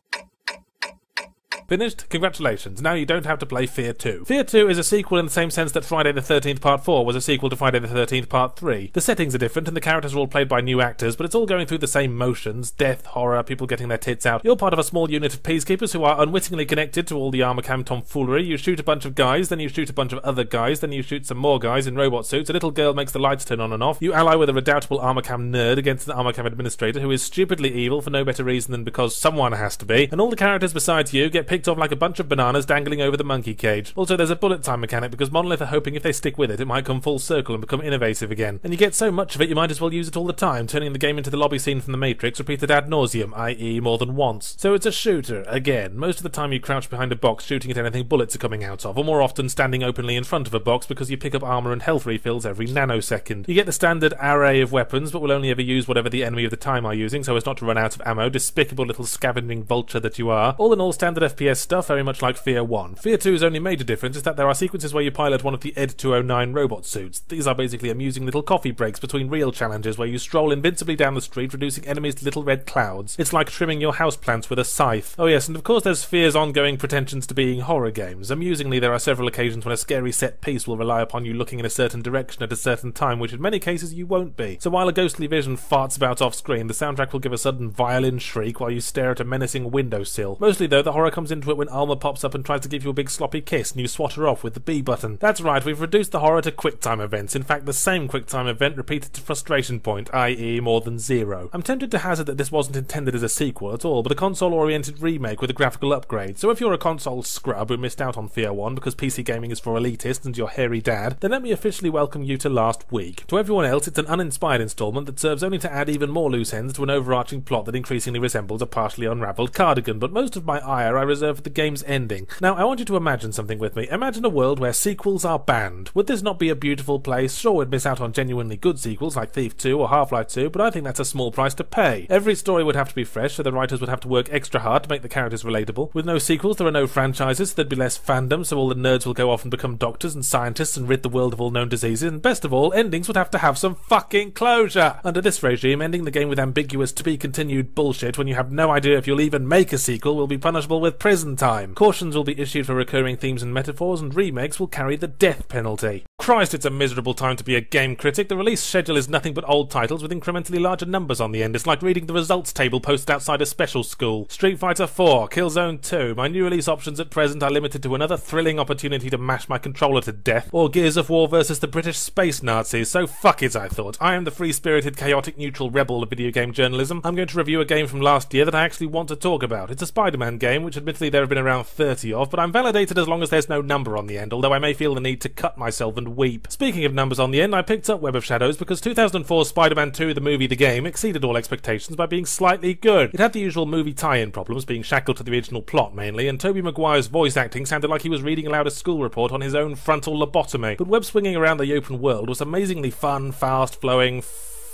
Finished? Congratulations, now you don't have to play Fear 2. Fear 2 is a sequel in the same sense that Friday the 13th Part 4 was a sequel to Friday the 13th Part 3. The settings are different and the characters are all played by new actors, but it's all going through the same motions: death, horror, people getting their tits out. You're part of a small unit of peacekeepers who are unwittingly connected to all the Armacham tomfoolery. You shoot a bunch of guys, then you shoot a bunch of other guys, then you shoot some more guys in robot suits, a little girl makes the lights turn on and off, you ally with a redoubtable Armacham nerd against an Armacham administrator who is stupidly evil for no better reason than because someone has to be, and all the characters besides you get picked off like a bunch of bananas dangling over the monkey cage. Also, there's a bullet time mechanic because Monolith are hoping if they stick with it, it might come full circle and become innovative again. And you get so much of it, you might as well use it all the time, turning the game into the lobby scene from The Matrix, repeated ad nauseum, i.e. more than once. So it's a shooter, again. Most of the time you crouch behind a box shooting at anything bullets are coming out of, or more often standing openly in front of a box because you pick up armour and health refills every nanosecond. You get the standard array of weapons, but will only ever use whatever the enemy of the time are using so as not to run out of ammo, despicable little scavenging vulture that you are. All in all, standard FPS stuff, very much like Fear 1. Fear 2's only major difference is that there are sequences where you pilot one of the Ed 209 robot suits. These are basically amusing little coffee breaks between real challenges where you stroll invincibly down the street reducing enemies to little red clouds. It's like trimming your houseplants with a scythe. Oh yes, and of course there's Fear's ongoing pretensions to being horror games. Amusingly, there are several occasions when a scary set piece will rely upon you looking in a certain direction at a certain time, which in many cases you won't be. So while a ghostly vision farts about off screen, the soundtrack will give a sudden violin shriek while you stare at a menacing windowsill. Mostly though, the horror comes into it when Alma pops up and tries to give you a big sloppy kiss and you swat her off with the B button. That's right, we've reduced the horror to QuickTime events, in fact the same QuickTime event repeated to frustration point, i.e. more than zero. I'm tempted to hazard that this wasn't intended as a sequel at all, but a console-oriented remake with a graphical upgrade, so if you're a console scrub who missed out on Fear 1 because PC gaming is for elitists and your hairy dad, then let me officially welcome you to last week. To everyone else, it's an uninspired installment that serves only to add even more loose ends to an overarching plot that increasingly resembles a partially unravelled cardigan, but most of my ire I reserve observed the game's ending. Now, I want you to imagine something with me. Imagine a world where sequels are banned. Would this not be a beautiful place? Sure, we'd miss out on genuinely good sequels like Thief 2 or Half-Life 2, but I think that's a small price to pay. Every story would have to be fresh, so the writers would have to work extra hard to make the characters relatable. With no sequels, there are no franchises, so there'd be less fandom, so all the nerds will go off and become doctors and scientists and rid the world of all known diseases, and best of all, endings would have to have some fucking closure! Under this regime, ending the game with ambiguous to-be-continued bullshit when you have no idea if you'll even make a sequel will be punishable with prison time. Cautions will be issued for recurring themes and metaphors, and remakes will carry the death penalty. Christ, it's a miserable time to be a game critic. The release schedule is nothing but old titles with incrementally larger numbers on the end. It's like reading the results table posted outside a special school. Street Fighter 4, Killzone 2, my new release options at present are limited to another thrilling opportunity to mash my controller to death, or Gears of War versus the British space Nazis, so fuck it, I thought. I am the free-spirited, chaotic, neutral rebel of video game journalism. I'm going to review a game from last year that I actually want to talk about. It's a Spider-Man game, which admittedly there have been around 30 of, but I'm validated as long as there's no number on the end, although I may feel the need to cut myself and weep. Speaking of numbers on the end, I picked up Web of Shadows because 2004's Spider-Man 2, the movie, the game, exceeded all expectations by being slightly good. It had the usual movie tie-in problems, being shackled to the original plot mainly, and Tobey Maguire's voice acting sounded like he was reading aloud a school report on his own frontal lobotomy. But web swinging around the open world was amazingly fun, fast, flowing,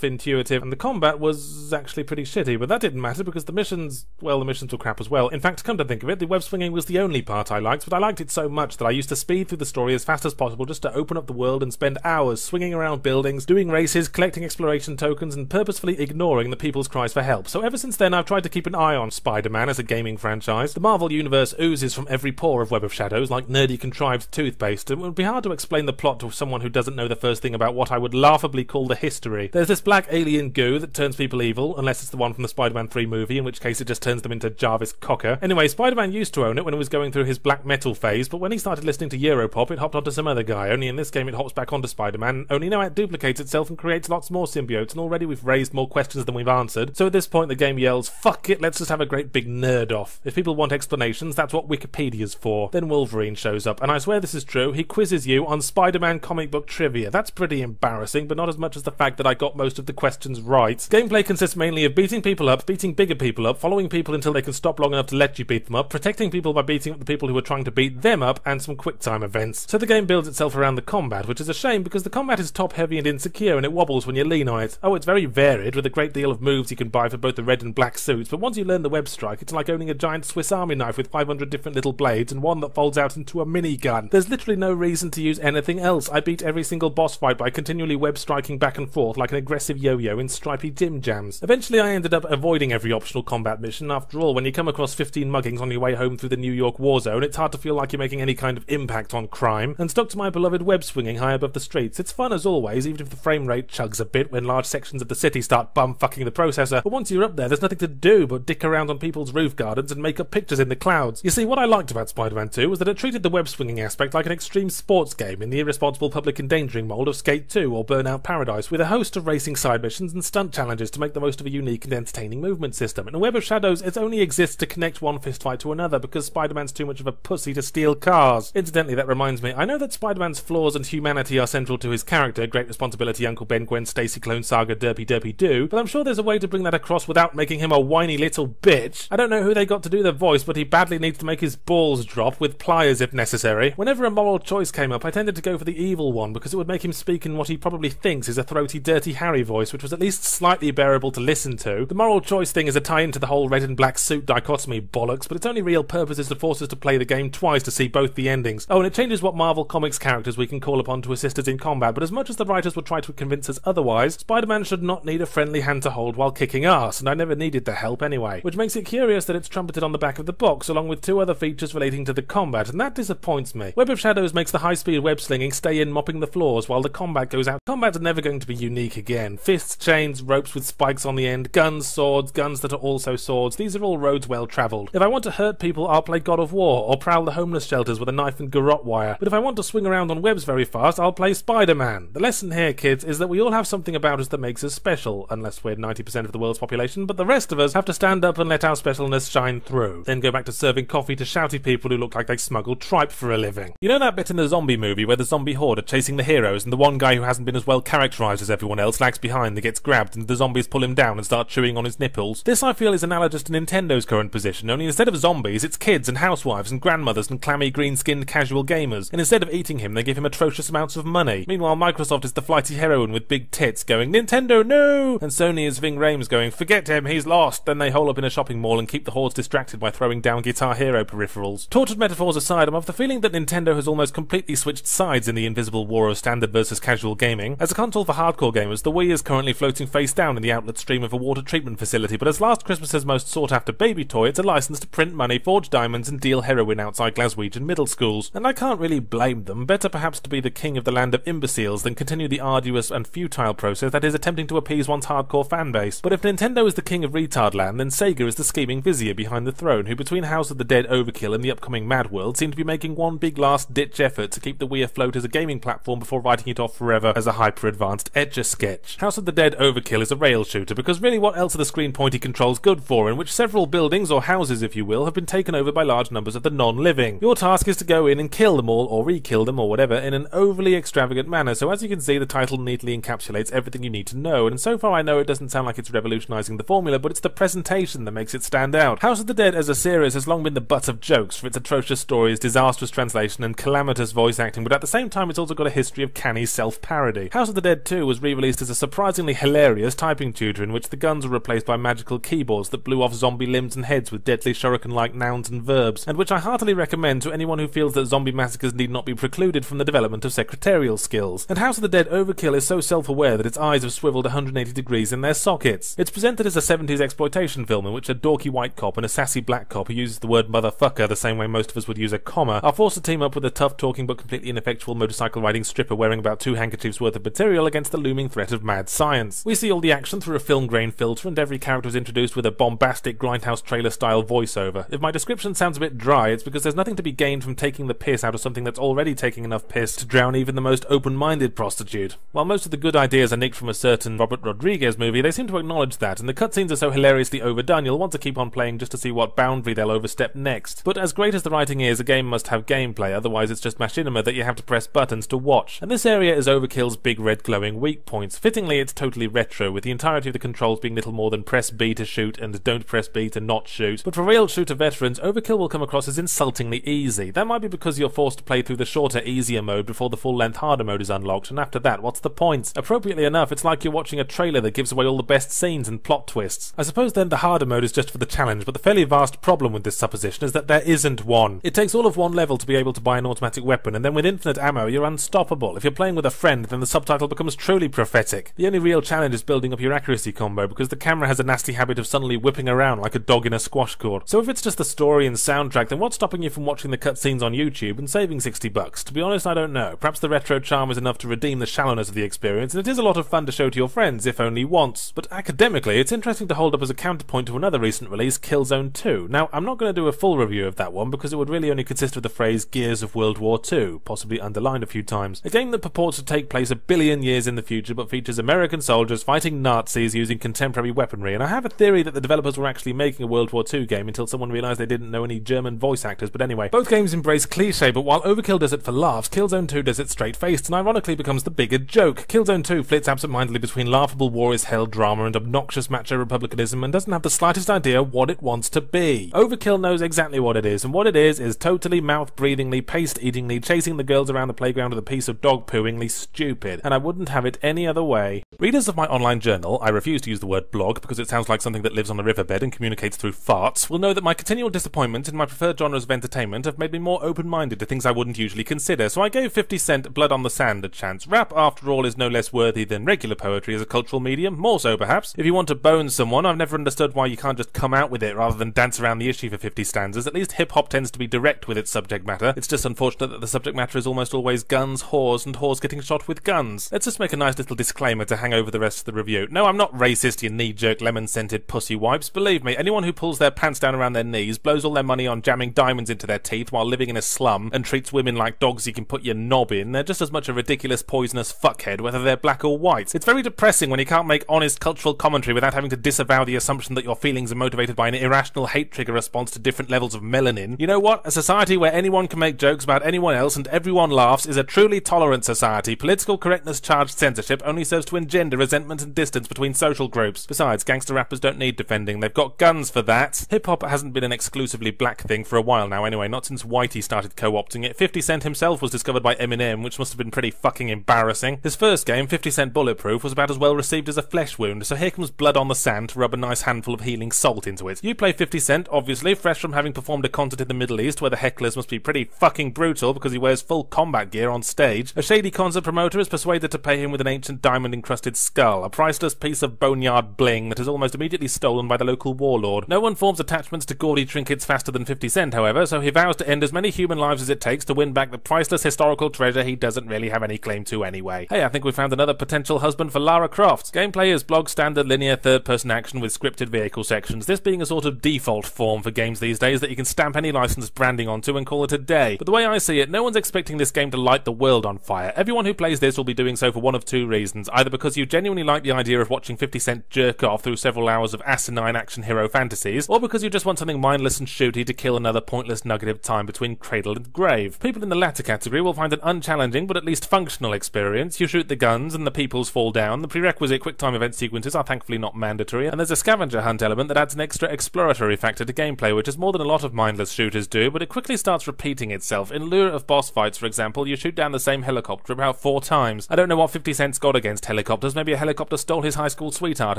intuitive, and the combat was actually pretty shitty, but that didn't matter because the missions, well, the missions were crap as well. In fact, come to think of it, the web swinging was the only part I liked, but I liked it so much that I used to speed through the story as fast as possible just to open up the world and spend hours swinging around buildings, doing races, collecting exploration tokens, and purposefully ignoring the people's cries for help. So ever since then, I've tried to keep an eye on Spider-Man as a gaming franchise. The Marvel Universe oozes from every pore of Web of Shadows like nerdy contrived toothpaste, and it would be hard to explain the plot to someone who doesn't know the first thing about what I would laughably call the history. There's this black alien goo that turns people evil, unless it's the one from the Spider-Man 3 movie, in which case it just turns them into Jarvis Cocker. Anyway, Spider-Man used to own it when he was going through his black metal phase, but when he started listening to Europop, it hopped onto some other guy, only in this game it hops back onto Spider-Man, only now it duplicates itself and creates lots more symbiotes, and already we've raised more questions than we've answered. So at this point the game yells, fuck it, let's just have a great big nerd off. If people want explanations, that's what Wikipedia's for. Then Wolverine shows up, and I swear this is true, he quizzes you on Spider-Man comic book trivia. That's pretty embarrassing, but not as much as the fact that I got most of the questions right. Gameplay consists mainly of beating people up, beating bigger people up, following people until they can stop long enough to let you beat them up, protecting people by beating up the people who are trying to beat them up, and some quick time events. So the game builds itself around the combat, which is a shame because the combat is top heavy and insecure and it wobbles when you lean on it. Oh, it's very varied with a great deal of moves you can buy for both the red and black suits, but once you learn the web strike, it's like owning a giant Swiss Army knife with 500 different little blades and one that folds out into a minigun. There's literally no reason to use anything else. I beat every single boss fight by continually web striking back and forth like an aggressive yo-yo in stripy dim jams. Eventually I ended up avoiding every optional combat mission. After all, when you come across 15 muggings on your way home through the New York war zone, it's hard to feel like you're making any kind of impact on crime, and stuck to my beloved web swinging high above the streets. It's fun as always, even if the frame rate chugs a bit when large sections of the city start bum-fucking the processor, but once you're up there there's nothing to do but dick around on people's roof gardens and make up pictures in the clouds. You see, what I liked about Spider-Man 2 was that it treated the web swinging aspect like an extreme sports game in the irresponsible public endangering mold of Skate 2 or Burnout Paradise, with a host of racing side missions and stunt challenges to make the most of a unique and entertaining movement system. In Web of Shadows, it only exists to connect one fistfight to another because Spider-Man's too much of a pussy to steal cars. Incidentally, that reminds me, I know that Spider-Man's flaws and humanity are central to his character, Great Responsibility, Uncle Ben, Gwen, Stacy, Clone Saga, Derpy, Derpy, Do, but I'm sure there's a way to bring that across without making him a whiny little bitch. I don't know who they got to do the voice, but he badly needs to make his balls drop with pliers if necessary. Whenever a moral choice came up, I tended to go for the evil one because it would make him speak in what he probably thinks is a throaty, Dirty Harry voice, which was at least slightly bearable to listen to. The moral choice thing is a tie-in to the whole red and black suit dichotomy bollocks, but its only real purpose is to force us to play the game twice to see both the endings. Oh, and it changes what Marvel Comics characters we can call upon to assist us in combat, but as much as the writers would try to convince us otherwise, Spider-Man should not need a friendly hand to hold while kicking ass, and I never needed the help anyway. Which makes it curious that it's trumpeted on the back of the box, along with two other features relating to the combat, and that disappoints me. Web of Shadows makes the high-speed web-slinging stay in mopping the floors while the combat goes out. Combat's never going to be unique again. Fists, chains, ropes with spikes on the end, guns, swords, guns that are also swords, these are all roads well travelled. If I want to hurt people, I'll play God of War, or prowl the homeless shelters with a knife and garrote wire, but if I want to swing around on webs very fast, I'll play Spider-Man. The lesson here, kids, is that we all have something about us that makes us special, unless we're 90% of the world's population, but the rest of us have to stand up and let our specialness shine through, then go back to serving coffee to shouty people who look like they smuggle tripe for a living. You know that bit in the zombie movie where the zombie horde are chasing the heroes, and the one guy who hasn't been as well characterised as everyone else lacks left behind that gets grabbed and the zombies pull him down and start chewing on his nipples. This, I feel, is analogous to Nintendo's current position, only instead of zombies, it's kids and housewives and grandmothers and clammy green-skinned casual gamers, and instead of eating him, they give him atrocious amounts of money. Meanwhile, Microsoft is the flighty heroine with big tits going, "Nintendo, no!" And Sony is Ving Rhames going, "Forget him, he's lost!" Then they hole up in a shopping mall and keep the hordes distracted by throwing down Guitar Hero peripherals. Tortured metaphors aside, I'm of the feeling that Nintendo has almost completely switched sides in the invisible war of standard versus casual gaming. As a console for hardcore gamers, the Wii is currently floating face down in the outlet stream of a water treatment facility, but as last Christmas's most sought-after baby toy, it's a license to print money, forge diamonds, and deal heroin outside Glaswegian middle schools. And I can't really blame them. Better perhaps to be the king of the land of imbeciles than continue the arduous and futile process that is attempting to appease one's hardcore fanbase. But if Nintendo is the king of retard land, then Sega is the scheming vizier behind the throne, who between House of the Dead Overkill and the upcoming Mad World seem to be making one big last-ditch effort to keep the Wii afloat as a gaming platform before writing it off forever as a hyper-advanced etch-a-sketch. House of the Dead Overkill is a rail shooter, because really what else are the screen pointy controls good for, in which several buildings, or houses if you will, have been taken over by large numbers of the non-living. Your task is to go in and kill them all, or re-kill them, or whatever, in an overly extravagant manner, so as you can see, the title neatly encapsulates everything you need to know, and so far I know it doesn't sound like it's revolutionising the formula, but it's the presentation that makes it stand out. House of the Dead as a series has long been the butt of jokes for its atrocious stories, disastrous translation, and calamitous voice acting, but at the same time it's also got a history of canny self-parody. House of the Dead 2 was re-released as a surprisingly hilarious typing tutor in which the guns were replaced by magical keyboards that blew off zombie limbs and heads with deadly shuriken-like nouns and verbs, and which I heartily recommend to anyone who feels that zombie massacres need not be precluded from the development of secretarial skills. And House of the Dead Overkill is so self-aware that its eyes have swiveled 180 degrees in their sockets. It's presented as a 70s exploitation film in which a dorky white cop and a sassy black cop who uses the word motherfucker the same way most of us would use a comma are forced to team up with a tough-talking but completely ineffectual motorcycle-riding stripper wearing about 2 handkerchiefs worth of material against the looming threat of mad science. We see all the action through a film grain filter, and every character is introduced with a bombastic Grindhouse trailer-style voiceover. If my description sounds a bit dry, it's because there's nothing to be gained from taking the piss out of something that's already taking enough piss to drown even the most open-minded prostitute. While most of the good ideas are nicked from a certain Robert Rodriguez movie, they seem to acknowledge that, and the cutscenes are so hilariously overdone you'll want to keep on playing just to see what boundary they'll overstep next. But as great as the writing is, a game must have gameplay, otherwise it's just machinima that you have to press buttons to watch. And this area is Overkill's big red glowing weak points. Fittingly, it's totally retro, with the entirety of the controls being little more than press B to shoot and don't press B to not shoot. But for real shooter veterans, Overkill will come across as insultingly easy. That might be because you're forced to play through the shorter, easier mode before the full-length harder mode is unlocked, and after that, what's the point? Appropriately enough, it's like you're watching a trailer that gives away all the best scenes and plot twists. I suppose then the harder mode is just for the challenge, but the fairly vast problem with this supposition is that there isn't one. It takes all of one level to be able to buy an automatic weapon, and then with infinite ammo you're unstoppable. If you're playing with a friend, then the subtitle becomes truly prophetic. The only real challenge is building up your accuracy combo, because the camera has a nasty habit of suddenly whipping around like a dog in a squash court. So if it's just the story and soundtrack, then what's stopping you from watching the cutscenes on YouTube and saving $60? To be honest, I don't know. Perhaps the retro charm is enough to redeem the shallowness of the experience, and it is a lot of fun to show to your friends, if only once. But academically, it's interesting to hold up as a counterpoint to another recent release, Killzone 2. Now, I'm not going to do a full review of that one, because it would really only consist of the phrase Gears of World War 2, possibly underlined a few times. A game that purports to take place 1 billion years in the future, but features American soldiers fighting Nazis using contemporary weaponry, and I have a theory that the developers were actually making a World War 2 game until someone realised they didn't know any German voice actors, but anyway. Both games embrace cliche, but while Overkill does it for laughs, Killzone 2 does it straight-faced, and ironically becomes the bigger joke. Killzone 2 flits absentmindedly between laughable war is hell drama and obnoxious macho republicanism, and doesn't have the slightest idea what it wants to be. Overkill knows exactly what it is, and what it is totally mouth-breathingly, paste-eatingly, chasing the girls around the playground with a piece of dog-pooingly stupid, and I wouldn't have it any other way. Readers of my online journal, I refuse to use the word blog because it sounds like something that lives on a riverbed and communicates through farts, will know that my continual disappointment in my preferred genres of entertainment have made me more open-minded to things I wouldn't usually consider, so I gave 50 Cent Blood on the Sand a chance. Rap, after all, is no less worthy than regular poetry as a cultural medium, more so perhaps. If you want to bone someone, I've never understood why you can't just come out with it rather than dance around the issue for 50 stanzas. At least hip-hop tends to be direct with its subject matter. It's just unfortunate that the subject matter is almost always guns, whores, and whores getting shot with guns. Let's just make a nice little disclaimer to hang over the rest of the review. No, I'm not racist, you knee-jerk, lemon-scented pussy wipes. Believe me, anyone who pulls their pants down around their knees, blows all their money on jamming diamonds into their teeth while living in a slum, and treats women like dogs you can put your knob in, they're just as much a ridiculous, poisonous fuckhead, whether they're black or white. It's very depressing when you can't make honest cultural commentary without having to disavow the assumption that your feelings are motivated by an irrational hate-trigger response to different levels of melanin. You know what? A society where anyone can make jokes about anyone else and everyone laughs is a truly tolerant society. Political correctness-charged censorship only serves to to engender resentment and distance between social groups. Besides, gangster rappers don't need defending, they've got guns for that. Hip-hop hasn't been an exclusively black thing for a while now anyway, not since Whitey started co-opting it. 50 Cent himself was discovered by Eminem, which must have been pretty fucking embarrassing. His first game, 50 Cent Bulletproof, was about as well received as a flesh wound, so here comes Blood on the Sand to rub a nice handful of healing salt into it. You play 50 Cent, obviously, fresh from having performed a concert in the Middle East where the hecklers must be pretty fucking brutal because he wears full combat gear on stage. A shady concert promoter is persuaded to pay him with an ancient diamond-encrusted skull, a priceless piece of boneyard bling that is almost immediately stolen by the local warlord. No one forms attachments to gaudy trinkets faster than 50 Cent, however, so he vows to end as many human lives as it takes to win back the priceless historical treasure he doesn't really have any claim to anyway. Hey, I think we found another potential husband for Lara Croft. Gameplay is blog standard linear third-person action with scripted vehicle sections, this being a sort of default form for games these days that you can stamp any license branding onto and call it a day. But the way I see it, no one's expecting this game to light the world on fire. Everyone who plays this will be doing so for one of two reasons, either because you genuinely like the idea of watching 50 Cent jerk off through several hours of asinine action hero fantasies, or because you just want something mindless and shooty to kill another pointless nugget of time between cradle and grave. People in the latter category will find an unchallenging but at least functional experience. You shoot the guns and the peoples fall down, the prerequisite quick-time event sequences are thankfully not mandatory, and there's a scavenger hunt element that adds an extra exploratory factor to gameplay, which is more than a lot of mindless shooters do, but it quickly starts repeating itself. In lieu of boss fights, for example, you shoot down the same helicopter about 4 times. I don't know what 50 Cent's got against helicopters, maybe a helicopter stole his high school sweetheart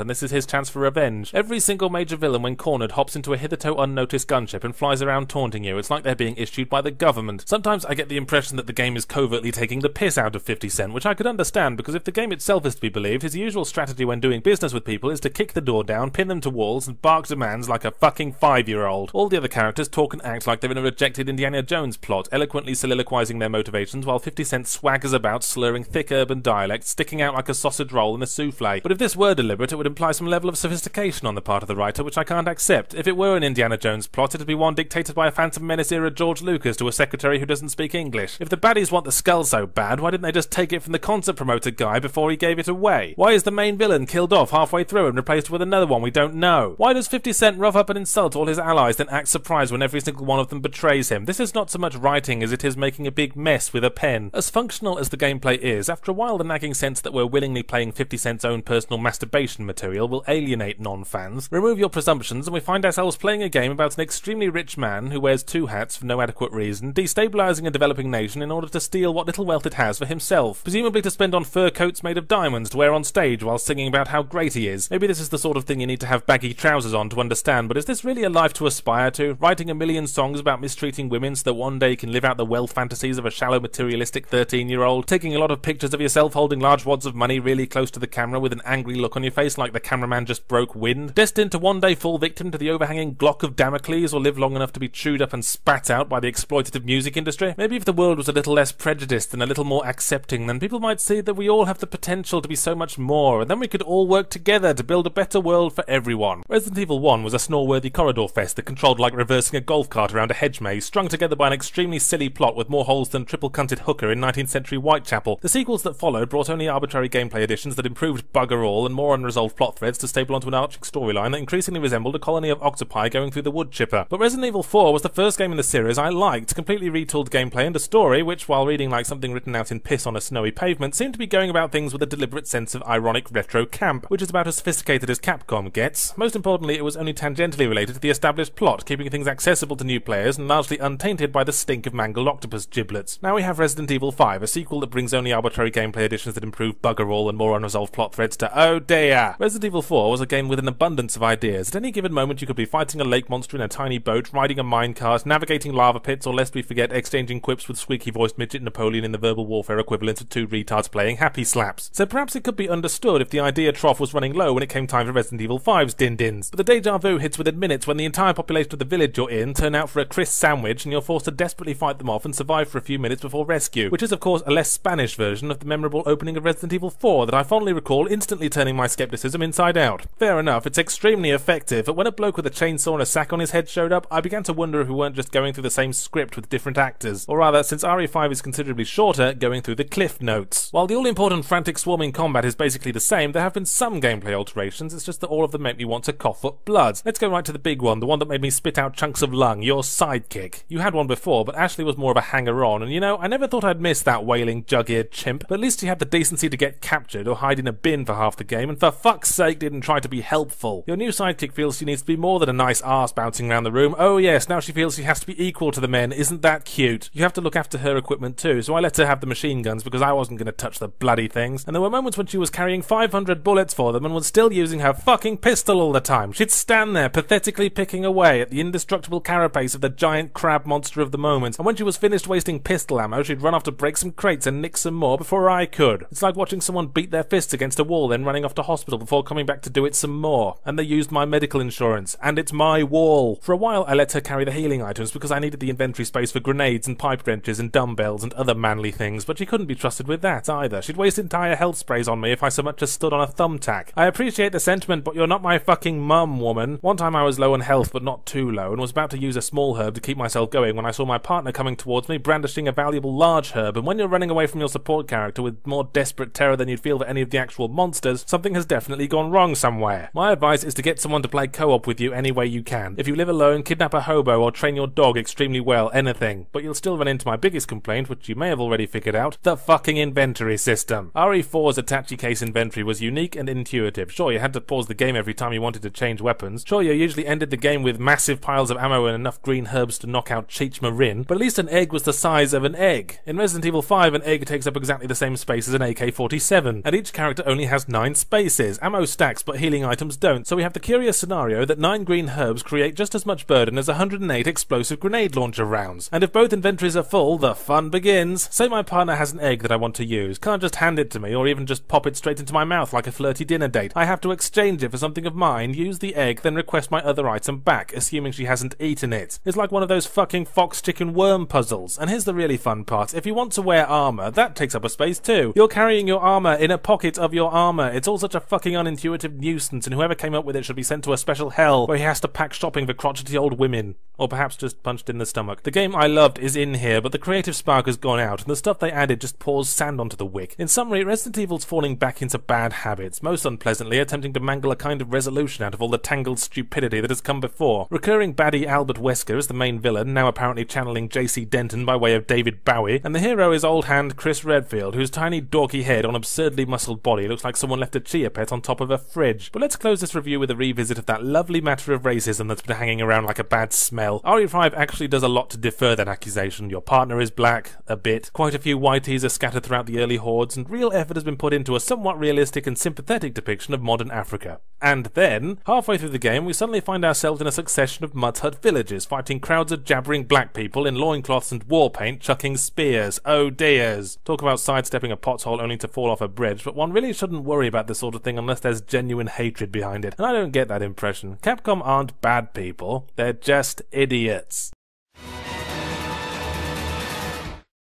and this is his chance for revenge. Every single major villain when cornered hops into a hitherto unnoticed gunship and flies around taunting you, it's like they're being issued by the government. Sometimes I get the impression that the game is covertly taking the piss out of 50 Cent, which I could understand because if the game itself is to be believed, his usual strategy when doing business with people is to kick the door down, pin them to walls and bark demands like a fucking 5-year-old. All the other characters talk and act like they're in a rejected Indiana Jones plot, eloquently soliloquizing their motivations while 50 Cent swaggers about slurring thick urban dialect, sticking out like a sausage roll in a souffle. But if this were deliberate, it would imply some level of sophistication on the part of the writer, which I can't accept. If it were an Indiana Jones plot, it'd be one dictated by a Phantom Menace-era George Lucas to a secretary who doesn't speak English. If the baddies want the skull so bad, why didn't they just take it from the concert promoter guy before he gave it away? Why is the main villain killed off halfway through and replaced with another one we don't know? Why does 50 Cent rough up and insult all his allies, then act surprised when every single one of them betrays him? This is not so much writing as it is making a big mess with a pen. As functional as the gameplay is, after a while the nagging sense that we're willingly playing 50 Cent's own personal masturbation material will alienate non-fans. Remove your presumptions and we find ourselves playing a game about an extremely rich man who wears 2 hats for no adequate reason, destabilising a developing nation in order to steal what little wealth it has for himself, presumably to spend on fur coats made of diamonds to wear on stage while singing about how great he is. Maybe this is the sort of thing you need to have baggy trousers on to understand, but is this really a life to aspire to? Writing a million songs about mistreating women so that one day you can live out the wealth fantasies of a shallow materialistic 13-year-old? Taking a lot of pictures of yourself holding large wads of money really close to the camera with an angry look on your face like the cameraman just broke wind? Destined to one day fall victim to the overhanging Glock of Damocles or live long enough to be chewed up and spat out by the exploitative music industry? Maybe if the world was a little less prejudiced and a little more accepting, then people might see that we all have the potential to be so much more, and then we could all work together to build a better world for everyone. Resident Evil 1 was a snore-worthy corridor fest that controlled like reversing a golf cart around a hedge maze, strung together by an extremely silly plot with more holes than triple-cunted hooker in 19th century Whitechapel. The sequels that followed brought only arbitrary gameplay additions that improved bugger all and more unresolved plot threads to staple onto an arching storyline that increasingly resembled a colony of octopi going through the wood chipper. But Resident Evil 4 was the first game in the series I liked, completely retooled gameplay and a story which, while reading like something written out in piss on a snowy pavement, seemed to be going about things with a deliberate sense of ironic retro camp, which is about as sophisticated as Capcom gets. Most importantly, it was only tangentially related to the established plot, keeping things accessible to new players and largely untainted by the stink of mangled octopus giblets. Now we have Resident Evil 5, a sequel that brings only arbitrary gameplay additions that improve bugger all and more unresolved plot threads to oh dear. Resident Evil 4 was a game with an abundance of ideas. At any given moment you could be fighting a lake monster in a tiny boat, riding a minecart, navigating lava pits, or lest we forget, exchanging quips with squeaky-voiced midget Napoleon in the verbal warfare equivalent of 2 retards playing happy slaps. So perhaps it could be understood if the idea trough was running low when it came time for Resident Evil 5's din-dins. But the deja vu hits within minutes when the entire population of the village you're in turn out for a crisp sandwich and you're forced to desperately fight them off and survive for a few minutes before rescue, which is of course a less Spanish version of the memorable opening of Resident Evil 4 that I fondly recall instantly turning my skepticism inside out. Fair enough, it's extremely effective, but when a bloke with a chainsaw and a sack on his head showed up, I began to wonder if we weren't just going through the same script with different actors. Or rather, since RE5 is considerably shorter, going through the cliff notes. While the all-important frantic swarming combat is basically the same, there have been some gameplay alterations, it's just that all of them make me want to cough up blood. Let's go right to the big one, the one that made me spit out chunks of lung, your sidekick. You had one before, but Ashley was more of a hanger-on, and you know, I never thought I'd miss that wailing, jug-eared chimp, but at least he had the decency to get captured captured or hide in a bin for half the game, and for fuck's sake didn't try to be helpful. Your new sidekick feels she needs to be more than a nice arse bouncing around the room. Oh yes, now she feels she has to be equal to the men. Isn't that cute? You have to look after her equipment too, so I let her have the machine guns because I wasn't going to touch the bloody things. And there were moments when she was carrying 500 bullets for them and was still using her fucking pistol all the time. She'd stand there pathetically picking away at the indestructible carapace of the giant crab monster of the moment, and when she was finished wasting pistol ammo, she'd run off to break some crates and nick some more before I could. It's like watching someone beat their fists against a wall, then running off to hospital before coming back to do it some more. And they used my medical insurance, and it's my wall. For a while I let her carry the healing items because I needed the inventory space for grenades and pipe wrenches and dumbbells and other manly things, but she couldn't be trusted with that either. She'd waste entire health sprays on me if I so much as stood on a thumbtack. I appreciate the sentiment, but you're not my fucking mum, woman. One time I was low on health, but not too low, and was about to use a small herb to keep myself going when I saw my partner coming towards me brandishing a valuable large herb, and when you're running away from your support character with more desperate terror than you'd feel for any of the actual monsters, something has definitely gone wrong somewhere. My advice is to get someone to play co-op with you any way you can. If you live alone, kidnap a hobo or train your dog extremely well, anything. But you'll still run into my biggest complaint, which you may have already figured out, the fucking inventory system. RE4's attache case inventory was unique and intuitive. Sure, you had to pause the game every time you wanted to change weapons. Sure, you usually ended the game with massive piles of ammo and enough green herbs to knock out Cheech Marin, but at least an egg was the size of an egg. In Resident Evil 5, an egg takes up exactly the same space as an AK-47, and each character only has 9 spaces. Ammo stacks, but healing items don't, so we have the curious scenario that 9 green herbs create just as much burden as 108 explosive grenade launcher rounds. And if both inventories are full, the fun begins. Say my partner has an egg that I want to use. Can't just hand it to me, or even just pop it straight into my mouth like a flirty dinner date. I have to exchange it for something of mine, use the egg, then request my other item back, assuming she hasn't eaten it. It's like one of those fucking fox chicken worm puzzles. And here's the really fun part. If you want to wear armor, that takes up a space too. You're carrying your armor in a pocket of your armor. It's all such a fucking unintuitive nuisance, and whoever came up with it should be sent to a special hell where he has to pack shopping for crotchety old women. Or perhaps just punched in the stomach. The game I loved is in here, but the creative spark has gone out, and the stuff they added just pours sand onto the wick. In summary, Resident Evil's falling back into bad habits, most unpleasantly attempting to mangle a kind of resolution out of all the tangled stupidity that has come before. Recurring baddie Albert Wesker is the main villain, now apparently channeling JC Denton by way of David Bowie, and the hero is old hand Chris Redfield, whose tiny dorky head on absurdly muscled body looks like someone left a chia pet on top of a fridge. But let's close this review with a revisit of that lovely matter of racism that's been hanging around like a bad smell. RE5 actually does a lot to defer that accusation. Your partner is black, a bit. Quite a few whiteys are scattered throughout the early hordes, and real effort has been put into a somewhat realistic and sympathetic depiction of modern Africa. And then, halfway through the game, we suddenly find ourselves in a succession of mud hut villages, fighting crowds of jabbering black people in loincloths and war paint, chucking spears. Oh dears. Talk about sidestepping a pothole only to fall off a bridge, but one really shouldn't worry about this sort of thing unless there's genuine hatred behind it, and I don't get that impression. Capcom aren't bad people, they're just idiots.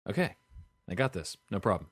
Okay, I got this, no problem.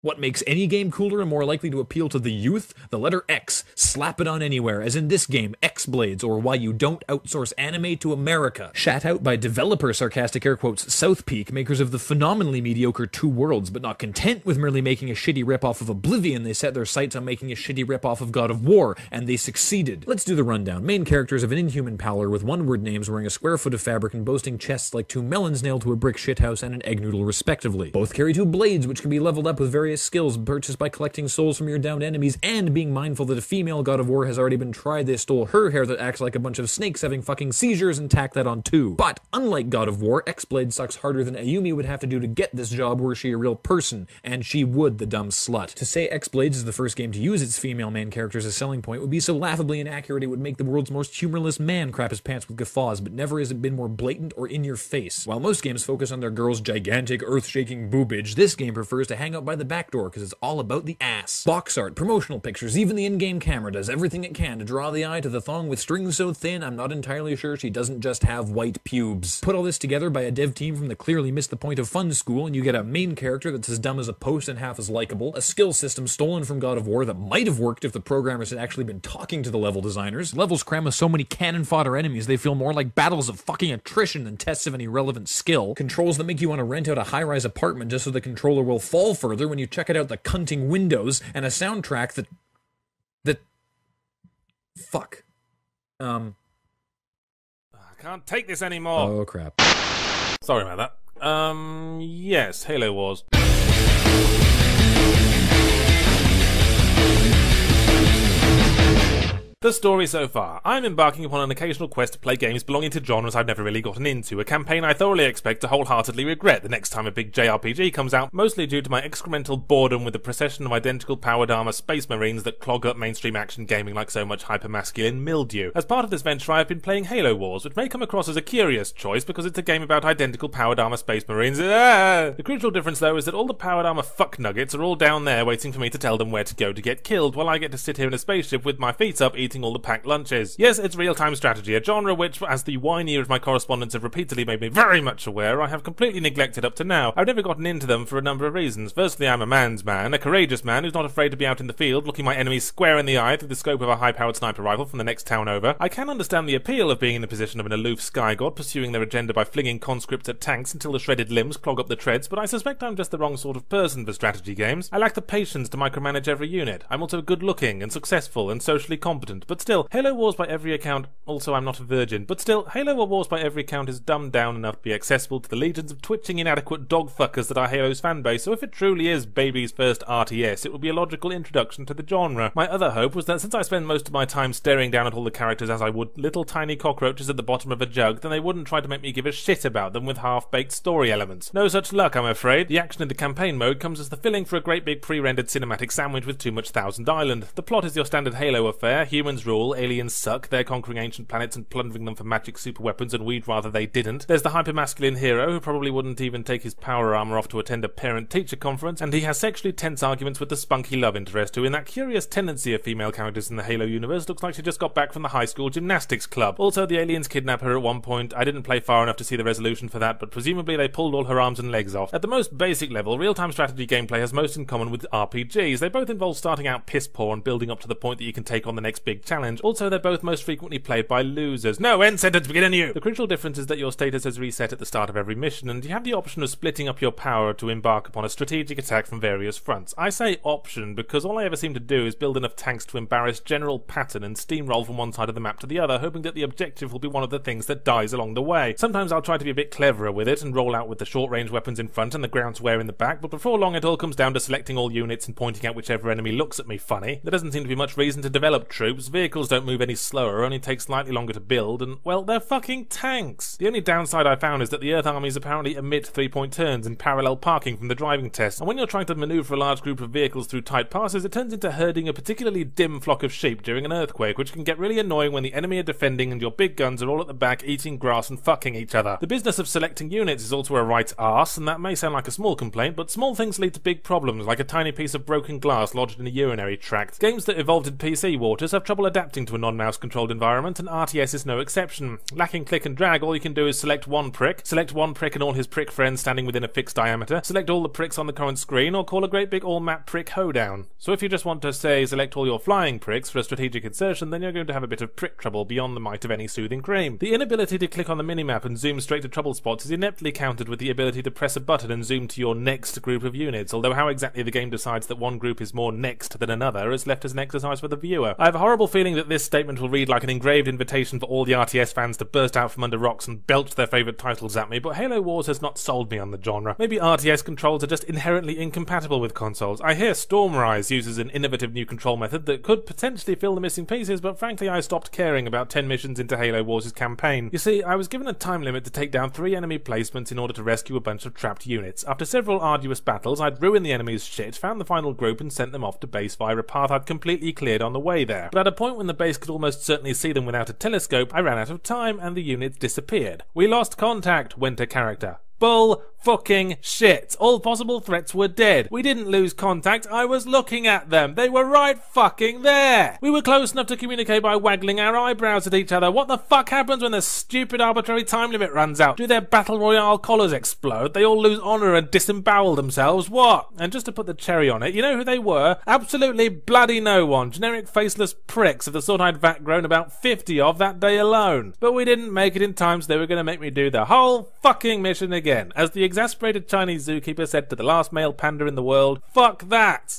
What makes any game cooler and more likely to appeal to the youth? The letter X. Slap it on anywhere, as in this game, X-Blades, or Why You Don't Outsource Anime to America. Shat out by developer sarcastic air quotes South Peak, makers of the phenomenally mediocre Two Worlds, but not content with merely making a shitty ripoff of Oblivion, they set their sights on making a shitty ripoff of God of War, and they succeeded. Let's do the rundown. Main characters of an inhuman pallor with one-word names wearing a square foot of fabric and boasting chests like two melons nailed to a brick shithouse and an egg noodle respectively. Both carry two blades, which can be leveled up with various skills purchased by collecting souls from your downed enemies and being mindful that a female God of War has already been tried. They stole her hair that acts like a bunch of snakes having fucking seizures and tacked that on too. But unlike God of War, X-Blade sucks harder than Ayumi would have to do to get this job were she a real person, and she would, the dumb slut. To say X-Blades is the first game to use its female main characters as a selling point would be so laughably inaccurate it would make the world's most humorless man crap his pants with guffaws, but never has it been more blatant or in your face. While most games focus on their girls' gigantic, earth-shaking boobage, this game prefers to hang out by the back door because it's all about the ass. Box art, promotional pictures, even the in-game camera does everything it can to draw the eye to the thong with strings so thin I'm not entirely sure she doesn't just have white pubes. Put all this together by a dev team from the clearly missed the point of fun school and you get a main character that's as dumb as a post and half as likable, a skill system stolen from God of War that might have worked if the programmers had actually been talking to the level designers, levels crammed with so many cannon fodder enemies they feel more like battles of fucking attrition than tests of any relevant skill, controls that make you want to rent out a high-rise apartment just so the controller will fall further when you check it out the cunting windows, and a soundtrack that fuck. I can't take this anymore. Oh crap. Sorry about that. Yes, Halo Wars. The story so far. I'm embarking upon an occasional quest to play games belonging to genres I've never really gotten into, a campaign I thoroughly expect to wholeheartedly regret the next time a big JRPG comes out, mostly due to my excremental boredom with the procession of identical powered armor space marines that clog up mainstream action gaming like so much hypermasculine mildew. As part of this venture I have been playing Halo Wars, which may come across as a curious choice because it's a game about identical powered armor space marines. The crucial difference though is that all the powered armor fuck nuggets are all down there waiting for me to tell them where to go to get killed, while I get to sit here in a spaceship with my feet up eating all the packed lunches. Yes, it's real-time strategy, a genre which, as the whinier of my correspondents have repeatedly made me very much aware, I have completely neglected up to now. I've never gotten into them for a number of reasons. Firstly, I'm a man's man, a courageous man who's not afraid to be out in the field looking my enemies square in the eye through the scope of a high-powered sniper rifle from the next town over. I can understand the appeal of being in the position of an aloof sky god pursuing their agenda by flinging conscripts at tanks until the shredded limbs clog up the treads, but I suspect I'm just the wrong sort of person for strategy games. I lack the patience to micromanage every unit. I'm also good-looking and successful and socially competent, but still, Halo Wars by every account, also I'm not a virgin, but still, Halo Wars by every account is dumbed down enough to be accessible to the legions of twitching inadequate dogfuckers that are Halo's fanbase, so if it truly is Baby's first RTS, it will be a logical introduction to the genre. My other hope was that since I spend most of my time staring down at all the characters as I would little tiny cockroaches at the bottom of a jug, then they wouldn't try to make me give a shit about them with half-baked story elements. No such luck, I'm afraid. The action in the campaign mode comes as the filling for a great big pre-rendered cinematic sandwich with too much Thousand Island. The plot is your standard Halo affair, humans rule, aliens suck, they're conquering ancient planets and plundering them for magic superweapons and we'd rather they didn't. There's the hypermasculine hero who probably wouldn't even take his power armor off to attend a parent-teacher conference, and he has sexually tense arguments with the spunky love interest who, in that curious tendency of female characters in the Halo universe, looks like she just got back from the high school gymnastics club. Also, the aliens kidnap her at one point. I didn't play far enough to see the resolution for that, but presumably they pulled all her arms and legs off. At the most basic level, real-time strategy gameplay has most in common with RPGs. They both involve starting out piss poor and building up to the point that you can take on the next big challenge. Also, they're both most frequently played by losers. No, end sentence, begin anew! The crucial difference is that your status has reset at the start of every mission, and you have the option of splitting up your power to embark upon a strategic attack from various fronts. I say option because all I ever seem to do is build enough tanks to embarrass General Patton and steamroll from one side of the map to the other, hoping that the objective will be one of the things that dies along the way. Sometimes I'll try to be a bit cleverer with it and roll out with the short-range weapons in front and the groundsware in the back, but before long it all comes down to selecting all units and pointing out whichever enemy looks at me funny. There doesn't seem to be much reason to develop troops, vehicles don't move any slower, only take slightly longer to build, and, well, they're fucking tanks! The only downside I found is that the Earth armies apparently omit three-point turns and parallel parking from the driving test, and when you're trying to manoeuvre a large group of vehicles through tight passes, it turns into herding a particularly dim flock of sheep during an earthquake, which can get really annoying when the enemy are defending and your big guns are all at the back eating grass and fucking each other. The business of selecting units is also a right arse, and that may sound like a small complaint, but small things lead to big problems, like a tiny piece of broken glass lodged in a urinary tract. Games that evolved in PC waters have trouble adapting to a non-mouse controlled environment, and RTS is no exception. Lacking click and drag, all you can do is select one prick and all his prick friends standing within a fixed diameter, select all the pricks on the current screen, or call a great big all-map prick hoedown. So if you just want to, say, select all your flying pricks for a strategic insertion, then you're going to have a bit of prick trouble beyond the might of any soothing cream. The inability to click on the minimap and zoom straight to trouble spots is ineptly countered with the ability to press a button and zoom to your next group of units, although how exactly the game decides that one group is more next than another is left as an exercise for the viewer. I have a horrible feeling that this statement will read like an engraved invitation for all the RTS fans to burst out from under rocks and belch their favourite titles at me, but Halo Wars has not sold me on the genre. Maybe RTS controls are just inherently incompatible with consoles. I hear Stormrise uses an innovative new control method that could potentially fill the missing pieces, but frankly I stopped caring about 10 missions into Halo Wars' campaign. You see, I was given a time limit to take down 3 enemy placements in order to rescue a bunch of trapped units. After several arduous battles, I'd ruined the enemy's shit, found the final group and sent them off to base via a path I'd completely cleared on the way there. But at a point when the base could almost certainly see them without a telescope, I ran out of time and the units disappeared. "We lost contact," went a character. Bull fucking shit. All possible threats were dead. We didn't lose contact. I was looking at them. They were right fucking there. We were close enough to communicate by waggling our eyebrows at each other. What the fuck happens when the stupid arbitrary time limit runs out? Do their battle royale collars explode? They all lose honor and disembowel themselves? What? And just to put the cherry on it, you know who they were? Absolutely bloody no one. Generic faceless pricks of the sort I'd vat-grown about 50 of that day alone. But we didn't make it in time, so they were going to make me do the whole fucking mission again. As the exasperated Chinese zookeeper said to the last male panda in the world, "Fuck that!"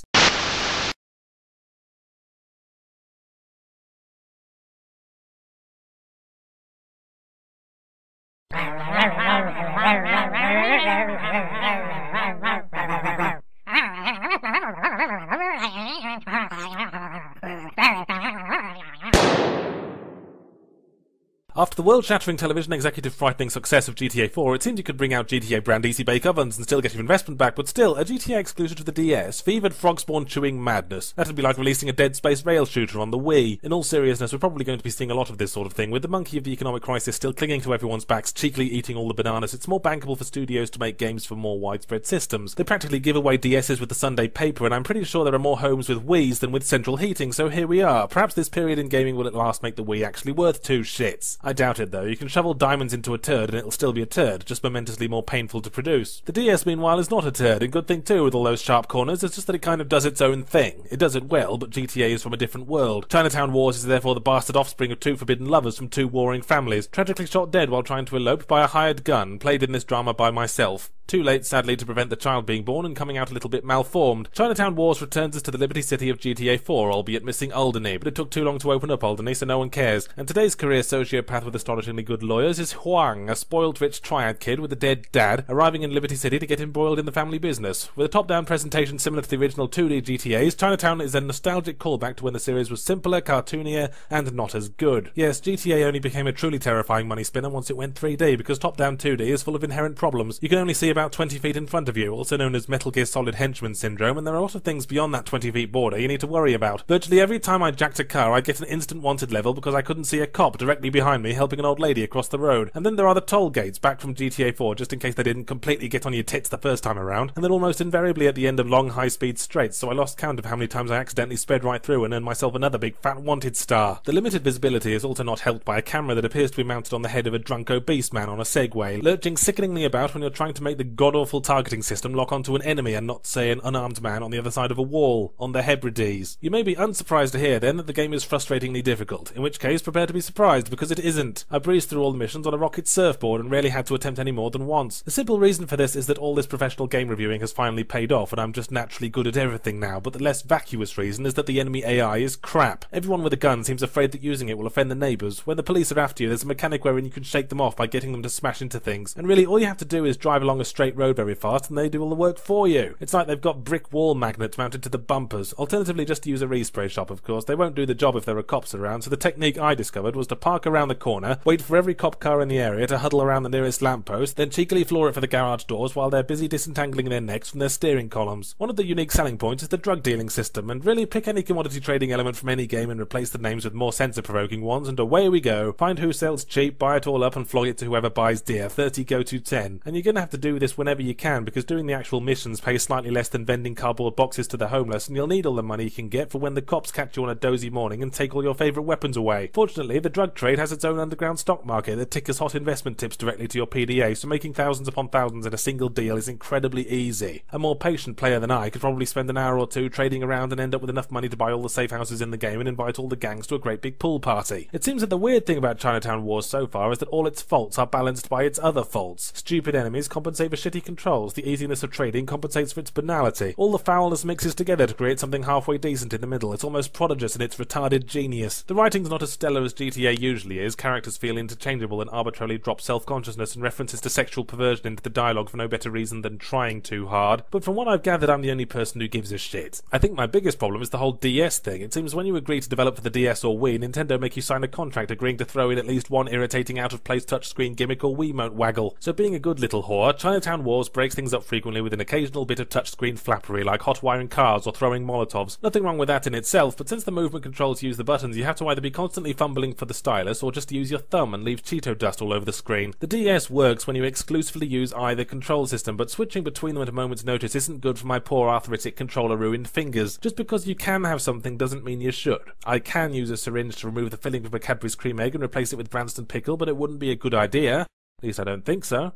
After the world-shattering television executive-frightening success of GTA 4, it seemed you could bring out GTA brand easy bake ovens and still get your investment back, but still, a GTA exclusive to the DS, fevered frog-spawn-chewing madness. That'd be like releasing a Dead Space rail shooter on the Wii. In all seriousness, we're probably going to be seeing a lot of this sort of thing, with the monkey of the economic crisis still clinging to everyone's backs, cheekily eating all the bananas. It's more bankable for studios to make games for more widespread systems. They practically give away DS's with the Sunday paper, and I'm pretty sure there are more homes with Wii's than with central heating, so here we are. Perhaps this period in gaming will at last make the Wii actually worth two shits. I doubt it though. You can shovel diamonds into a turd and it'll still be a turd, just momentously more painful to produce. The DS meanwhile is not a turd, and good thing too with all those sharp corners, it's just that it kind of does its own thing. It does it well, but GTA is from a different world. Chinatown Wars is therefore the bastard offspring of two forbidden lovers from two warring families, tragically shot dead while trying to elope by a hired gun, played in this drama by myself. Too late, sadly, to prevent the child being born and coming out a little bit malformed. Chinatown Wars returns us to the Liberty City of GTA 4, albeit missing Alderney, but it took too long to open up Alderney, so no one cares. And today's career sociopath with astonishingly good lawyers is Huang, a spoiled rich triad kid with a dead dad, arriving in Liberty City to get embroiled in the family business. With a top-down presentation similar to the original 2D GTAs, Chinatown is a nostalgic callback to when the series was simpler, cartoonier, and not as good. Yes, GTA only became a truly terrifying money spinner once it went 3D, because top-down 2D is full of inherent problems. You can only see about 20 feet in front of you, also known as Metal Gear Solid Henchman Syndrome, and there are a lot of things beyond that 20 feet border you need to worry about. Virtually every time I jacked a car, I'd get an instant wanted level because I couldn't see a cop directly behind me helping an old lady across the road. And then there are the toll gates back from GTA 4, just in case they didn't completely get on your tits the first time around, and then almost invariably at the end of long high-speed straights, so I lost count of how many times I accidentally sped right through and earned myself another big fat wanted star. The limited visibility is also not helped by a camera that appears to be mounted on the head of a drunk obese man on a Segway, lurching sickeningly about when you're trying to make the god-awful targeting system lock onto an enemy and not, say, an unarmed man on the other side of a wall, on the Hebrides. You may be unsurprised to hear, then, that the game is frustratingly difficult, in which case prepare to be surprised, because it isn't. I breezed through all the missions on a rocket surfboard and rarely had to attempt any more than once. The simple reason for this is that all this professional game reviewing has finally paid off, and I'm just naturally good at everything now, but the less vacuous reason is that the enemy AI is crap. Everyone with a gun seems afraid that using it will offend the neighbours. When the police are after you, there's a mechanic wherein you can shake them off by getting them to smash into things, and really all you have to do is drive along a straight road very fast and they do all the work for you. It's like they've got brick wall magnets mounted to the bumpers. Alternatively, just use a respray shop, of course. They won't do the job if there are cops around, so the technique I discovered was to park around the corner, wait for every cop car in the area to huddle around the nearest lamppost, then cheekily floor it for the garage doors while they're busy disentangling their necks from their steering columns. One of the unique selling points is the drug dealing system, and really pick any commodity trading element from any game and replace the names with more censor-provoking ones, and away we go. Find who sells cheap, buy it all up and flog it to whoever buys dear. 30 go to 10. And you're gonna have to do this whenever you can, because doing the actual missions pays slightly less than vending cardboard boxes to the homeless, and you'll need all the money you can get for when the cops catch you on a dozy morning and take all your favourite weapons away. Fortunately, the drug trade has its own underground stock market that tickers hot investment tips directly to your PDA, so making thousands upon thousands in a single deal is incredibly easy. A more patient player than I could probably spend an hour or two trading around and end up with enough money to buy all the safe houses in the game and invite all the gangs to a great big pool party. It seems that the weird thing about Chinatown Wars so far is that all its faults are balanced by its other faults. Stupid enemies compensate for shitty controls, the easiness of trading compensates for its banality. All the foulness mixes together to create something halfway decent in the middle. It's almost prodigious in its retarded genius. The writing's not as stellar as GTA usually is, characters feel interchangeable and arbitrarily drop self-consciousness and references to sexual perversion into the dialogue for no better reason than trying too hard, but from what I've gathered I'm the only person who gives a shit. I think my biggest problem is the whole DS thing. It seems when you agree to develop for the DS or Wii, Nintendo make you sign a contract agreeing to throw in at least one irritating out-of-place touchscreen gimmick or Wiimote waggle. So being a good little whore, Chinatown Wars breaks things up frequently with an occasional bit of touchscreen flappery like hot-wiring cars or throwing Molotovs. Nothing wrong with that in itself, but since the movement controls use the buttons, you have to either be constantly fumbling for the stylus or just use your thumb and leave Cheeto dust all over the screen. The DS works when you exclusively use either control system, but switching between them at a moment's notice isn't good for my poor arthritic controller-ruined fingers. Just because you can have something doesn't mean you should. I can use a syringe to remove the filling from a Cadbury's cream egg and replace it with Branston pickle, but it wouldn't be a good idea. At least I don't think so.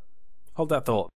Hold that thought.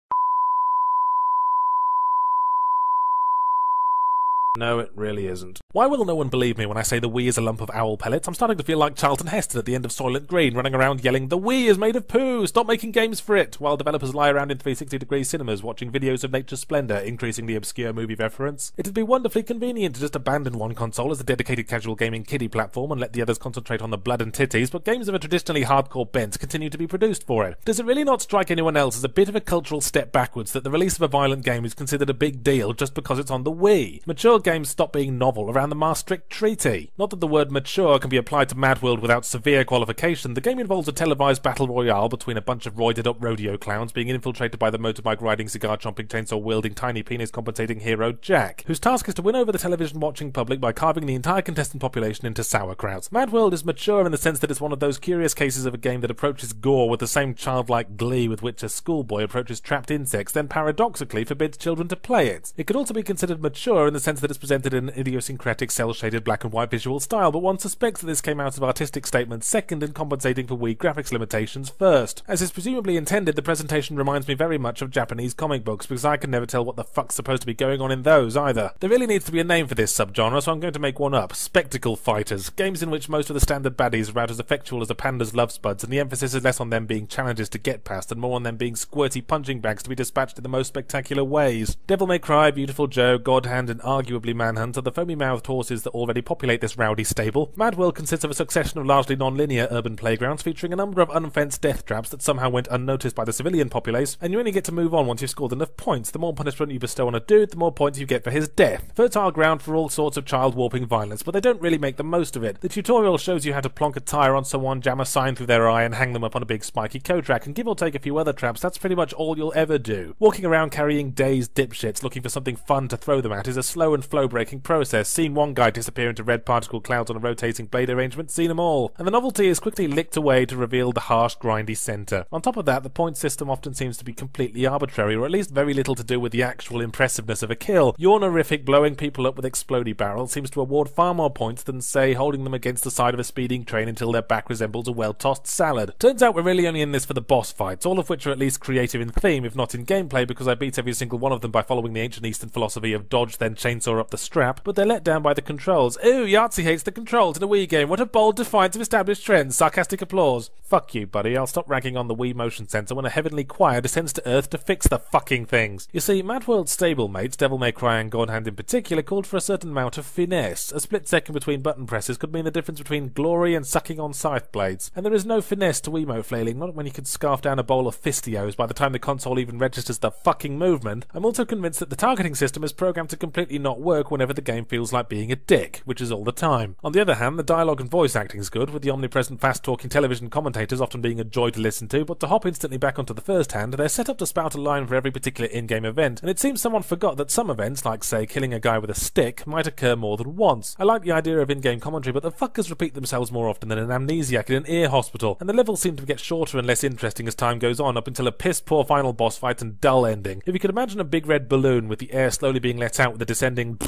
No, it really isn't. Why will no one believe me when I say the Wii is a lump of owl pellets? I'm starting to feel like Charlton Heston at the end of Soylent Green, running around yelling, "The Wii is made of poo! Stop making games for it!" while developers lie around in 360-degree cinemas watching videos of nature's splendor, increasingly obscure movie reference. It'd be wonderfully convenient to just abandon one console as a dedicated casual gaming kiddie platform and let the others concentrate on the blood and titties, but games of a traditionally hardcore bent continue to be produced for it. Does it really not strike anyone else as a bit of a cultural step backwards that the release of a violent game is considered a big deal just because it's on the Wii? Mature games stop being novel around the Maastricht Treaty. Not that the word mature can be applied to Mad World without severe qualification, the game involves a televised battle royale between a bunch of roided-up rodeo clowns being infiltrated by the motorbike-riding, cigar-chomping, chainsaw-wielding, tiny penis-compensating hero Jack, whose task is to win over the television-watching public by carving the entire contestant population into sauerkraut. Mad World is mature in the sense that it's one of those curious cases of a game that approaches gore with the same childlike glee with which a schoolboy approaches trapped insects, then paradoxically forbids children to play it. It could also be considered mature in the sense that it's presented in an idiosyncratic, cel-shaded black and white visual style, but one suspects that this came out of artistic statements second and compensating for Wii graphics limitations first. As is presumably intended, the presentation reminds me very much of Japanese comic books, because I can never tell what the fuck's supposed to be going on in those either. There really needs to be a name for this subgenre, so I'm going to make one up. Spectacle fighters. Games in which most of the standard baddies are out as effectual as a panda's love spuds, and the emphasis is less on them being challenges to get past and more on them being squirty punching bags to be dispatched in the most spectacular ways. Devil May Cry, Beautiful Joe, God Hand, and arguably Manhunt are the foamy-mouthed horses that already populate this rowdy stable. Mad World consists of a succession of largely non-linear urban playgrounds featuring a number of unfenced death traps that somehow went unnoticed by the civilian populace, and you only get to move on once you've scored enough points. The more punishment you bestow on a dude, the more points you get for his death. Fertile ground for all sorts of child-warping violence, but they don't really make the most of it. The tutorial shows you how to plonk a tire on someone, jam a sign through their eye, and hang them up on a big spiky coat rack, and give or take a few other traps, that's pretty much all you'll ever do. Walking around carrying dazed dipshits looking for something fun to throw them at is a slow and flow-breaking process. Seen one guy disappear into red particle clouds on a rotating blade arrangement, seen them all. And the novelty is quickly licked away to reveal the harsh, grindy centre. On top of that, the point system often seems to be completely arbitrary, or at least very little to do with the actual impressiveness of a kill. Your horrific blowing people up with explodey barrels seems to award far more points than, say, holding them against the side of a speeding train until their back resembles a well-tossed salad. Turns out we're really only in this for the boss fights, all of which are at least creative in theme, if not in gameplay, because I beat every single one of them by following the ancient Eastern philosophy of dodge then chainsaw up the strap, but they're let down by the controls. Ooh, Yahtzee hates the controls in a Wii game. What a bold defiance of established trends. Sarcastic applause. Fuck you, buddy. I'll stop ragging on the Wii motion sensor when a heavenly choir descends to Earth to fix the fucking things. You see, Mad World's stablemates, Devil May Cry and God Hand in particular, called for a certain amount of finesse. A split second between button presses could mean the difference between glory and sucking on scythe blades. And there is no finesse to Wiimote flailing, not when you can scarf down a bowl of fistios by the time the console even registers the fucking movement. I'm also convinced that the targeting system is programmed to completely not work whenever the game feels like being a dick, which is all the time. On the other hand, the dialogue and voice acting is good, with the omnipresent fast-talking television commentators often being a joy to listen to, but to hop instantly back onto the first hand, they're set up to spout a line for every particular in-game event, and it seems someone forgot that some events, like say killing a guy with a stick, might occur more than once. I like the idea of in-game commentary, but the fuckers repeat themselves more often than an amnesiac in an ear hospital, and the levels seem to get shorter and less interesting as time goes on, up until a piss-poor final boss fight and dull ending. If you could imagine a big red balloon with the air slowly being let out with a descending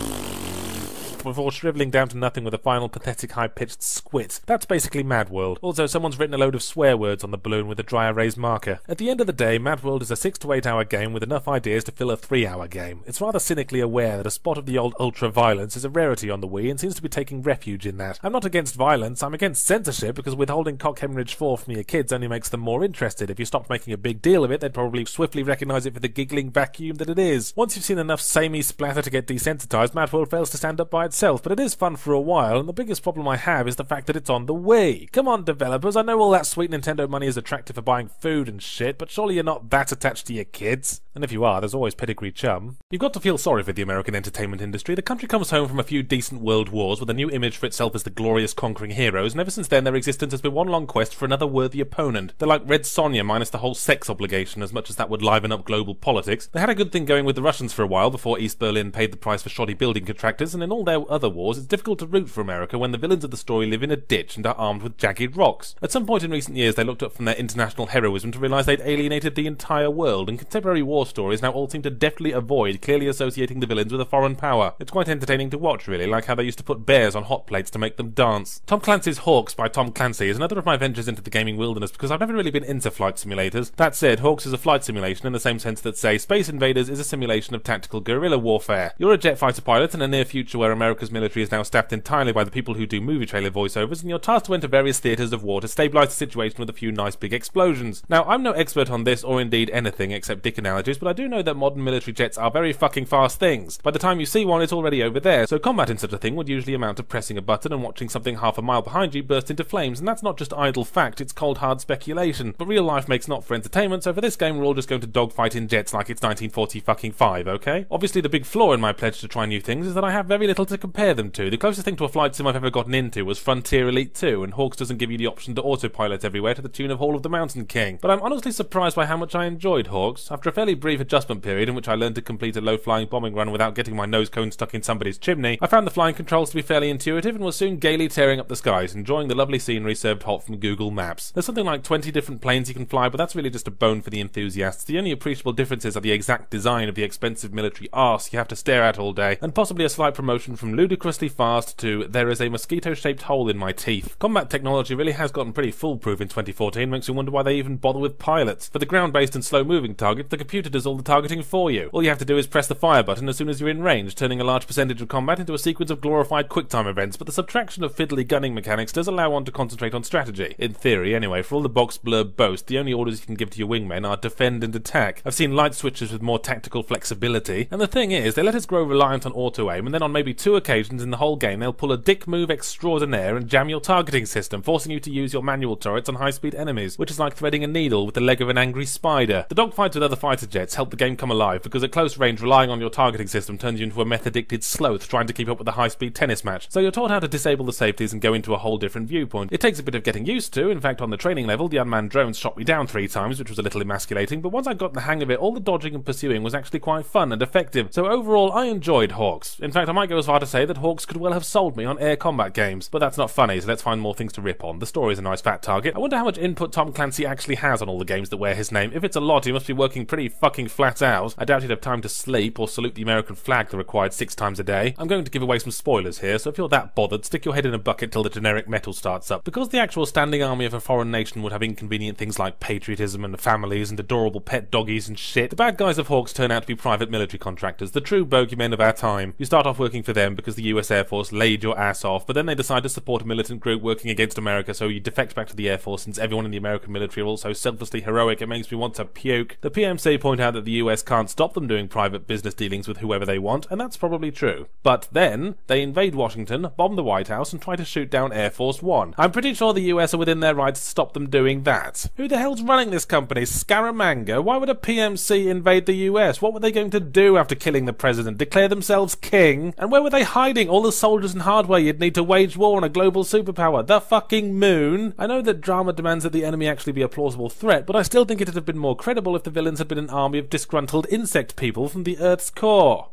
before shriveling down to nothing with a final pathetic high-pitched squit. That's basically Mad World. Also, someone's written a load of swear words on the balloon with a dry erase marker. At the end of the day, Mad World is a 6 to 8 hour game with enough ideas to fill a 3 hour game. It's rather cynically aware that a spot of the old ultra-violence is a rarity on the Wii and seems to be taking refuge in that. I'm not against violence, I'm against censorship, because withholding Cock Hemorrhage 4 from your kids only makes them more interested. If you stopped making a big deal of it, they'd probably swiftly recognise it for the giggling vacuum that it is. Once you've seen enough samey splatter to get desensitised, Mad World fails to stand up by itself, but it is fun for a while, and the biggest problem I have is the fact that it's on the Wii. Come on, developers, I know all that sweet Nintendo money is attractive for buying food and shit, but surely you're not that attached to your kids. And if you are, there's always pedigree chum. You've got to feel sorry for the American entertainment industry. The country comes home from a few decent world wars with a new image for itself as the glorious conquering heroes, and ever since then their existence has been one long quest for another worthy opponent. They're like Red Sonja minus the whole sex obligation, as much as that would liven up global politics. They had a good thing going with the Russians for a while before East Berlin paid the price for shoddy building contractors, and in all their other wars, it's difficult to root for America when the villains of the story live in a ditch and are armed with jagged rocks. At some point in recent years, they looked up from their international heroism to realise they'd alienated the entire world, and contemporary war stories now all seem to deftly avoid clearly associating the villains with a foreign power. It's quite entertaining to watch, really, like how they used to put bears on hot plates to make them dance. Tom Clancy's Hawks by Tom Clancy is another of my ventures into the gaming wilderness, because I've never really been into flight simulators. That said, Hawks is a flight simulation in the same sense that, say, Space Invaders is a simulation of tactical guerrilla warfare. You're a jet fighter pilot in a near future where America's military is now staffed entirely by the people who do movie trailer voiceovers, and you're tasked to enter various theatres of war to stabilise the situation with a few nice big explosions. Now, I'm no expert on this or indeed anything except dick analogies, practice, but I do know that modern military jets are very fucking fast things. By the time you see one, it's already over there, so combat in such a thing would usually amount to pressing a button and watching something half a mile behind you burst into flames, and that's not just idle fact, it's cold hard speculation. But real life makes not for entertainment, so for this game we're all just going to dogfight in jets like it's 1940 fucking 5, okay? Obviously the big flaw in my pledge to try new things is that I have very little to compare them to. The closest thing to a flight sim I've ever gotten into was Frontier Elite 2, and Hawks doesn't give you the option to autopilot everywhere to the tune of Hall of the Mountain King. But I'm honestly surprised by how much I enjoyed Hawks. After a fairly brief adjustment period in which I learned to complete a low-flying bombing run without getting my nose cone stuck in somebody's chimney, I found the flying controls to be fairly intuitive and was soon gaily tearing up the skies, enjoying the lovely scenery served hot from Google Maps. There's something like 20 different planes you can fly, but that's really just a bone for the enthusiasts. The only appreciable differences are the exact design of the expensive military arse you have to stare at all day, and possibly a slight promotion from ludicrously fast to there is a mosquito-shaped hole in my teeth. Combat technology really has gotten pretty foolproof in 2014, makes you wonder why they even bother with pilots. For the ground-based and slow-moving targets, the computer does all the targeting for you. All you have to do is press the fire button as soon as you're in range, turning a large percentage of combat into a sequence of glorified quick-time events, but the subtraction of fiddly gunning mechanics does allow one to concentrate on strategy. In theory, anyway, for all the box blurb boast, the only orders you can give to your wingmen are defend and attack. I've seen light switches with more tactical flexibility, and the thing is, they let us grow reliant on auto-aim, and then on maybe two occasions in the whole game they'll pull a dick move extraordinaire and jam your targeting system, forcing you to use your manual turrets on high-speed enemies, which is like threading a needle with the leg of an angry spider. The dogfights with other fighter jets help the game come alive, because at close range relying on your targeting system turns you into a meth-addicted sloth trying to keep up with a high-speed tennis match, so you're taught how to disable the safeties and go into a whole different viewpoint. It takes a bit of getting used to. In fact, on the training level the unmanned drones shot me down 3 times, which was a little emasculating, but once I got the hang of it, all the dodging and pursuing was actually quite fun and effective, so overall I enjoyed Hawks. In fact, I might go as far to say that Hawks could well have sold me on air combat games, but that's not funny, so let's find more things to rip on. The story's a nice fat target. I wonder how much input Tom Clancy actually has on all the games that wear his name. If it's a lot, he must be working pretty fucking flat out. I doubt he'd have time to sleep or salute the American flag the required 6 times a day. I'm going to give away some spoilers here, so if you're that bothered, stick your head in a bucket till the generic metal starts up, because the actual standing army of a foreign nation would have inconvenient things like patriotism and families and adorable pet doggies and shit. The bad guys of Hawks turn out to be private military contractors, the true bogeymen of our time. You start off working for them because the US Air Force laid your ass off, but then they decide to support a militant group working against America, so you defect back to the Air Force, since everyone in the American military are also selflessly heroic. It makes me want to puke. The PMC point out that the US can't stop them doing private business dealings with whoever they want, and that's probably true. But then, they invade Washington, bomb the White House, and try to shoot down Air Force One. I'm pretty sure the US are within their rights to stop them doing that. Who the hell's running this company? Scaramanga? Why would a PMC invade the US? What were they going to do after killing the president? Declare themselves king? And where were they hiding all the soldiers and hardware you'd need to wage war on a global superpower? The fucking moon? I know that drama demands that the enemy actually be a plausible threat, but I still think it'd have been more credible if the villains had been an army of disgruntled insect people from the Earth's core.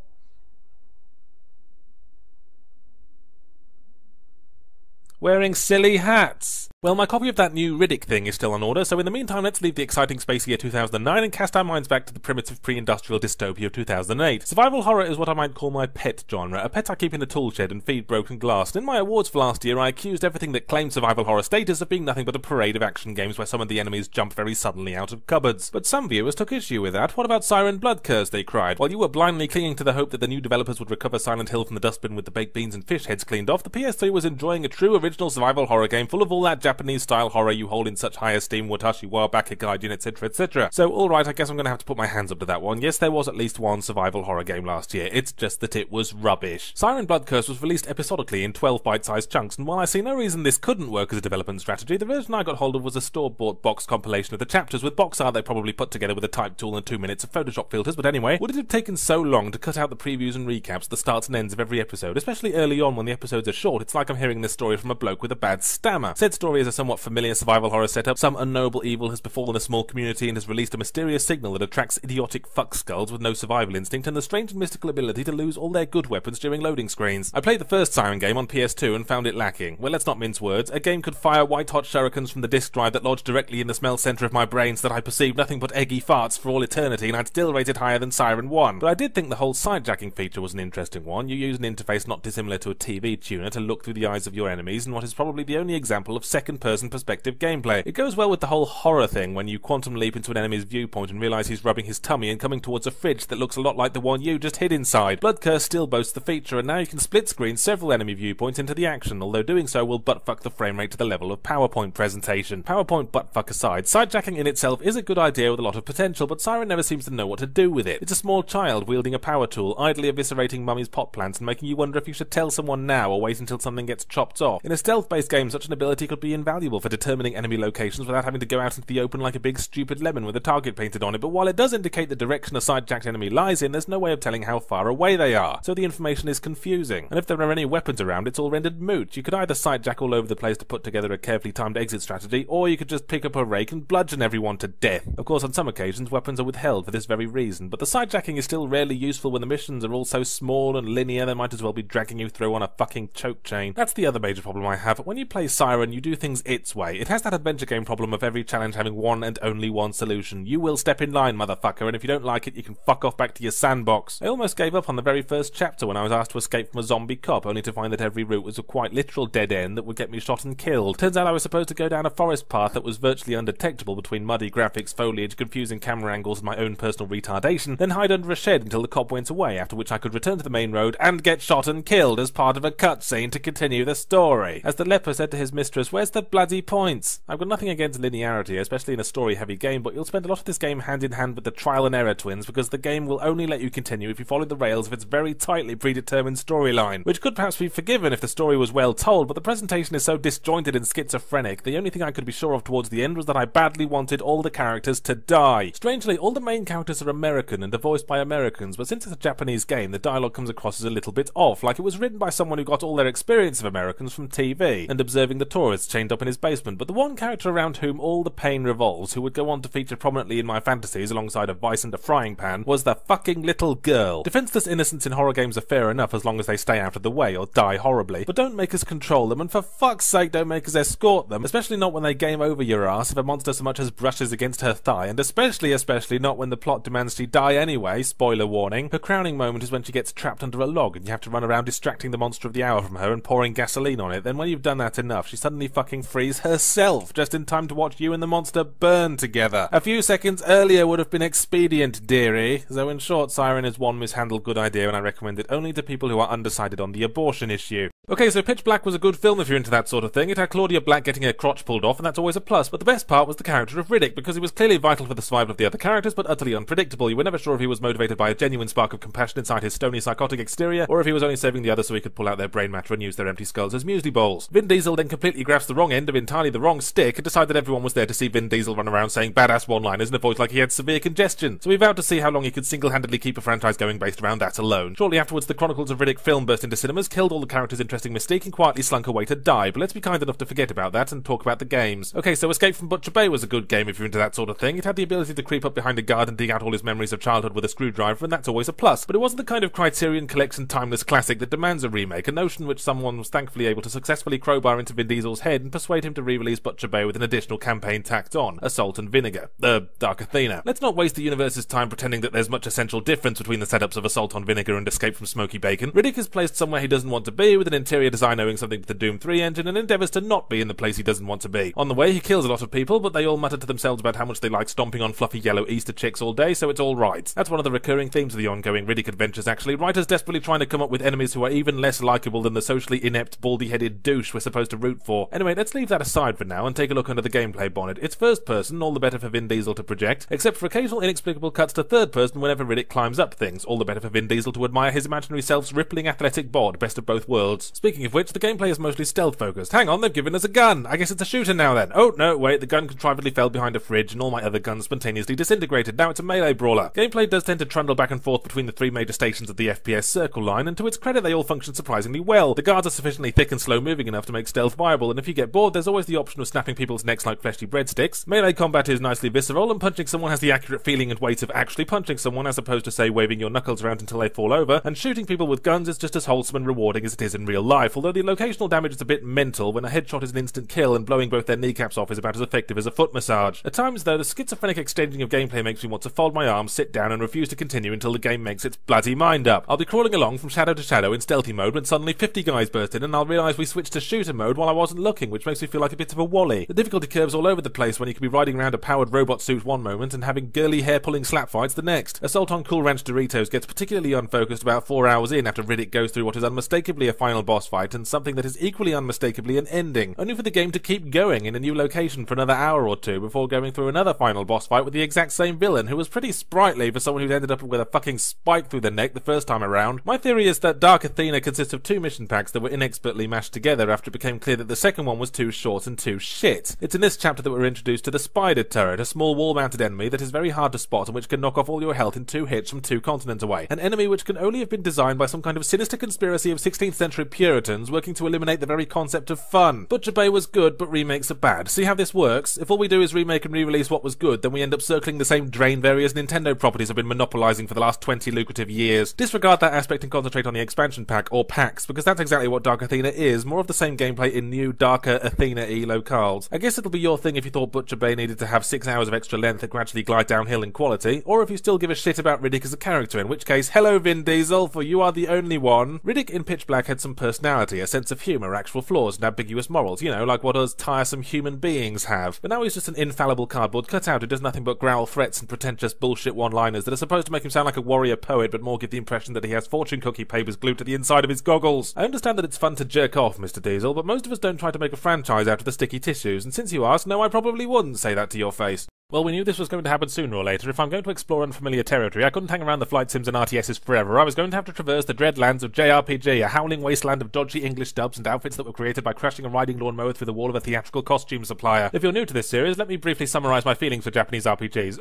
Wearing silly hats. Well, my copy of that new Riddick thing is still on order, so in the meantime let's leave the exciting space year 2009 and cast our minds back to the primitive pre-industrial dystopia of 2008. Survival horror is what I might call my pet genre, a pet I keep in a tool shed and feed broken glass. In my awards for last year I accused everything that claimed survival horror status of being nothing but a parade of action games where some of the enemies jump very suddenly out of cupboards. But some viewers took issue with that. What about Siren Blood Curse, they cried. While you were blindly clinging to the hope that the new developers would recover Silent Hill from the dustbin with the baked beans and fish heads cleaned off, the PS3 was enjoying a true original survival horror game full of all that Japanese-style horror you hold in such high esteem, Watashi wa Bakegaijin, etc, etc. So alright, I guess I'm gonna have to put my hands up to that one. Yes, there was at least one survival horror game last year, it's just that it was rubbish. Siren Blood Curse was released episodically in 12 bite-sized chunks, and while I see no reason this couldn't work as a development strategy, the version I got hold of was a store-bought box compilation of the chapters with box art they probably put together with a type tool and 2 minutes of Photoshop filters, but anyway, would it have taken so long to cut out the previews and recaps, the starts and ends of every episode, especially early on when the episodes are short? It's like I'm hearing this story from a bloke with a bad stammer. Said story is a somewhat familiar survival horror setup. Some unknowable evil has befallen a small community and has released a mysterious signal that attracts idiotic fuck skulls with no survival instinct and the strange and mystical ability to lose all their good weapons during loading screens. I played the first Siren game on PS2 and found it lacking. Well, let's not mince words. A game could fire white-hot shurikens from the disc drive that lodged directly in the smell centre of my brain so that I perceived nothing but eggy farts for all eternity, and I'd still rate it higher than Siren 1. But I did think the whole sidejacking feature was an interesting one. You use an interface not dissimilar to a TV tuner to look through the eyes of your enemies in what is probably the only example of second-person perspective gameplay. It goes well with the whole horror thing when you quantum leap into an enemy's viewpoint and realise he's rubbing his tummy and coming towards a fridge that looks a lot like the one you just hid inside. Blood Curse still boasts the feature, and now you can split-screen several enemy viewpoints into the action, although doing so will buttfuck the frame rate to the level of PowerPoint presentation. PowerPoint buttfuck aside, sidejacking in itself is a good idea with a lot of potential, but Siren never seems to know what to do with it. It's a small child wielding a power tool, idly eviscerating mummy's pot plants and making you wonder if you should tell someone now or wait until something gets chopped off. In a stealth-based game, such an ability could be invaluable for determining enemy locations without having to go out into the open like a big stupid lemon with a target painted on it, but while it does indicate the direction a sidejacked enemy lies in, there's no way of telling how far away they are, so the information is confusing. And if there are any weapons around, it's all rendered moot. You could either sidejack all over the place to put together a carefully timed exit strategy, or you could just pick up a rake and bludgeon everyone to death. Of course, on some occasions, weapons are withheld for this very reason, but the sidejacking is still rarely useful when the missions are all so small and linear they might as well be dragging you through on a fucking choke chain. That's the other major problem I have. When you play Siren, you do things its way. It has that adventure game problem of every challenge having one and only one solution. You will step in line, motherfucker, and if you don't like it, you can fuck off back to your sandbox. I almost gave up on the very first chapter when I was asked to escape from a zombie cop, only to find that every route was a quite literal dead end that would get me shot and killed. Turns out I was supposed to go down a forest path that was virtually undetectable between muddy graphics, foliage, confusing camera angles, and my own personal retardation, then hide under a shed until the cop went away, after which I could return to the main road and get shot and killed as part of a cutscene to continue the story. As the leper said to his mistress, "Where's the bloody points?" I've got nothing against linearity, especially in a story-heavy game, but you'll spend a lot of this game hand in hand with the trial and error twins, because the game will only let you continue if you follow the rails of its very tightly predetermined storyline, which could perhaps be forgiven if the story was well told, but the presentation is so disjointed and schizophrenic. The only thing I could be sure of towards the end was that I badly wanted all the characters to die. Strangely, all the main characters are American and are voiced by Americans, but since it's a Japanese game, the dialogue comes across as a little bit off, like it was written by someone who got all their experience of Americans from TV and observing the tourists chained up in his basement. But the one character around whom all the pain revolves, who would go on to feature prominently in my fantasies alongside a vice and a frying pan, was the fucking little girl. Defenseless innocents in horror games are fair enough as long as they stay out of the way or die horribly, but don't make us control them, and for fuck's sake don't make us escort them, especially not when they game over your ass if a monster so much as brushes against her thigh, and especially not when the plot demands she die anyway, spoiler warning. Her crowning moment is when she gets trapped under a log and you have to run around distracting the monster of the hour from her and pouring gasoline on it. Then when you've done that enough, she suddenly fucking frees herself, just in time to watch you and the monster burn together. A few seconds earlier would have been expedient, dearie. So in short, Siren is one mishandled good idea, and I recommend it only to people who are undecided on the abortion issue. Okay, so Pitch Black was a good film if you're into that sort of thing. It had Claudia Black getting her crotch pulled off, and that's always a plus, but the best part was the character of Riddick, because he was clearly vital for the survival of the other characters, but utterly unpredictable. You were never sure if he was motivated by a genuine spark of compassion inside his stony, psychotic exterior, or if he was only saving the others so he could pull out their brain matter and use their empty skulls as muesli bowls. Vin Diesel then completely grabs the wrong end of entirely the wrong stick and decided that everyone was there to see Vin Diesel run around saying badass one-liners in a voice like he had severe congestion, so we vowed to see how long he could single-handedly keep a franchise going based around that alone. Shortly afterwards, the Chronicles of Riddick film burst into cinemas, killed all the characters' interesting mystique and quietly slunk away to die, but let's be kind enough to forget about that and talk about the games. Okay, so Escape from Butcher Bay was a good game if you're into that sort of thing. It had the ability to creep up behind a guard and dig out all his memories of childhood with a screwdriver, and that's always a plus, but it wasn't the kind of Criterion Collection timeless classic that demands a remake, a notion which someone was thankfully able to successfully crowbar into Vin Diesel's head and persuade him to re-release Butcher Bay with an additional campaign tacked on, Assault and Vinegar, Dark Athena. Let's not waste the universe's time pretending that there's much essential difference between the setups of Assault on Vinegar and Escape from Smoky Bacon. Riddick is placed somewhere he doesn't want to be, with an interior design owing something to the Doom 3 engine, and endeavours to not be in the place he doesn't want to be. On the way, he kills a lot of people, but they all mutter to themselves about how much they like stomping on fluffy yellow Easter chicks all day, so it's alright. That's one of the recurring themes of the ongoing Riddick adventures, actually. Writers desperately trying to come up with enemies who are even less likeable than the socially inept, baldy-headed douche we're supposed to root for. Anyway, let's leave that aside for now and take a look under the gameplay bonnet. It's first person, all the better for Vin Diesel to project, except for occasional inexplicable cuts to third person whenever Riddick climbs up things, all the better for Vin Diesel to admire his imaginary self's rippling athletic bod, best of both worlds. Speaking of which, the gameplay is mostly stealth-focused. Hang on, they've given us a gun! I guess it's a shooter now then! Oh, no, wait, the gun contrivedly fell behind a fridge and all my other guns spontaneously disintegrated. Now it's a melee brawler. Gameplay does tend to trundle back and forth between the three major stations of the FPS circle line, and to its credit they all function surprisingly well. The guards are sufficiently thick and slow-moving enough to make stealth viable, and if you get bored there's always the option of snapping people's necks like fleshy breadsticks. Melee combat is nicely visceral, and punching someone has the accurate feeling and weight of actually punching someone as opposed to, say, waving your knuckles around until they fall over, and shooting people with guns is just as wholesome and rewarding as it is in real real life, although the locational damage is a bit mental when a headshot is an instant kill and blowing both their kneecaps off is about as effective as a foot massage. At times, though, the schizophrenic extending of gameplay makes me want to fold my arms, sit down, and refuse to continue until the game makes its bloody mind up. I'll be crawling along from shadow to shadow in stealthy mode when suddenly 50 guys burst in and I'll realise we switched to shooter mode while I wasn't looking, which makes me feel like a bit of a wally. The difficulty curves all over the place when you could be riding around a powered robot suit one moment and having girly hair-pulling slap fights the next. Assault on Cool Ranch Doritos gets particularly unfocused about 4 hours in after Riddick goes through what is unmistakably a final boss fight and something that is equally unmistakably an ending, only for the game to keep going in a new location for another hour or two before going through another final boss fight with the exact same villain, who was pretty sprightly for someone who'd ended up with a fucking spike through the neck the first time around. My theory is that Dark Athena consists of two mission packs that were inexpertly mashed together after it became clear that the second one was too short and too shit. It's in this chapter that we're introduced to the Spider Turret, a small wall-mounted enemy that is very hard to spot and which can knock off all your health in 2 hits from 2 continents away. An enemy which can only have been designed by some kind of sinister conspiracy of 16th century Puritans working to eliminate the very concept of fun. Butcher Bay was good, but remakes are bad. See how this works? If all we do is remake and re-release what was good, then we end up circling the same drain various Nintendo properties have been monopolising for the last 20 lucrative years. Disregard that aspect and concentrate on the expansion pack, or packs, because that's exactly what Dark Athena is, more of the same gameplay in new, darker, Athena-y locales. I guess it'll be your thing if you thought Butcher Bay needed to have 6 hours of extra length that gradually glide downhill in quality, or if you still give a shit about Riddick as a character, in which case, hello Vin Diesel, for you are the only one. Riddick in Pitch Black had some personality, a sense of humour, actual flaws, and ambiguous morals, you know, like what us tiresome human beings have. But now he's just an infallible cardboard cutout who does nothing but growl threats and pretentious bullshit one-liners that are supposed to make him sound like a warrior poet, but more give the impression that he has fortune cookie papers glued to the inside of his goggles. I understand that it's fun to jerk off, Mr. Diesel, but most of us don't try to make a franchise out of the sticky tissues, and since you asked, no, I probably wouldn't say that to your face. Well, we knew this was going to happen sooner or later. If I'm going to explore unfamiliar territory, I couldn't hang around the flight sims and RTSs forever. I was going to have to traverse the dreadlands of JRPG, a howling wasteland of dodgy English dubs and outfits that were created by crashing a riding lawnmower through the wall of a theatrical costume supplier. If you're new to this series, let me briefly summarize my feelings for Japanese RPGs.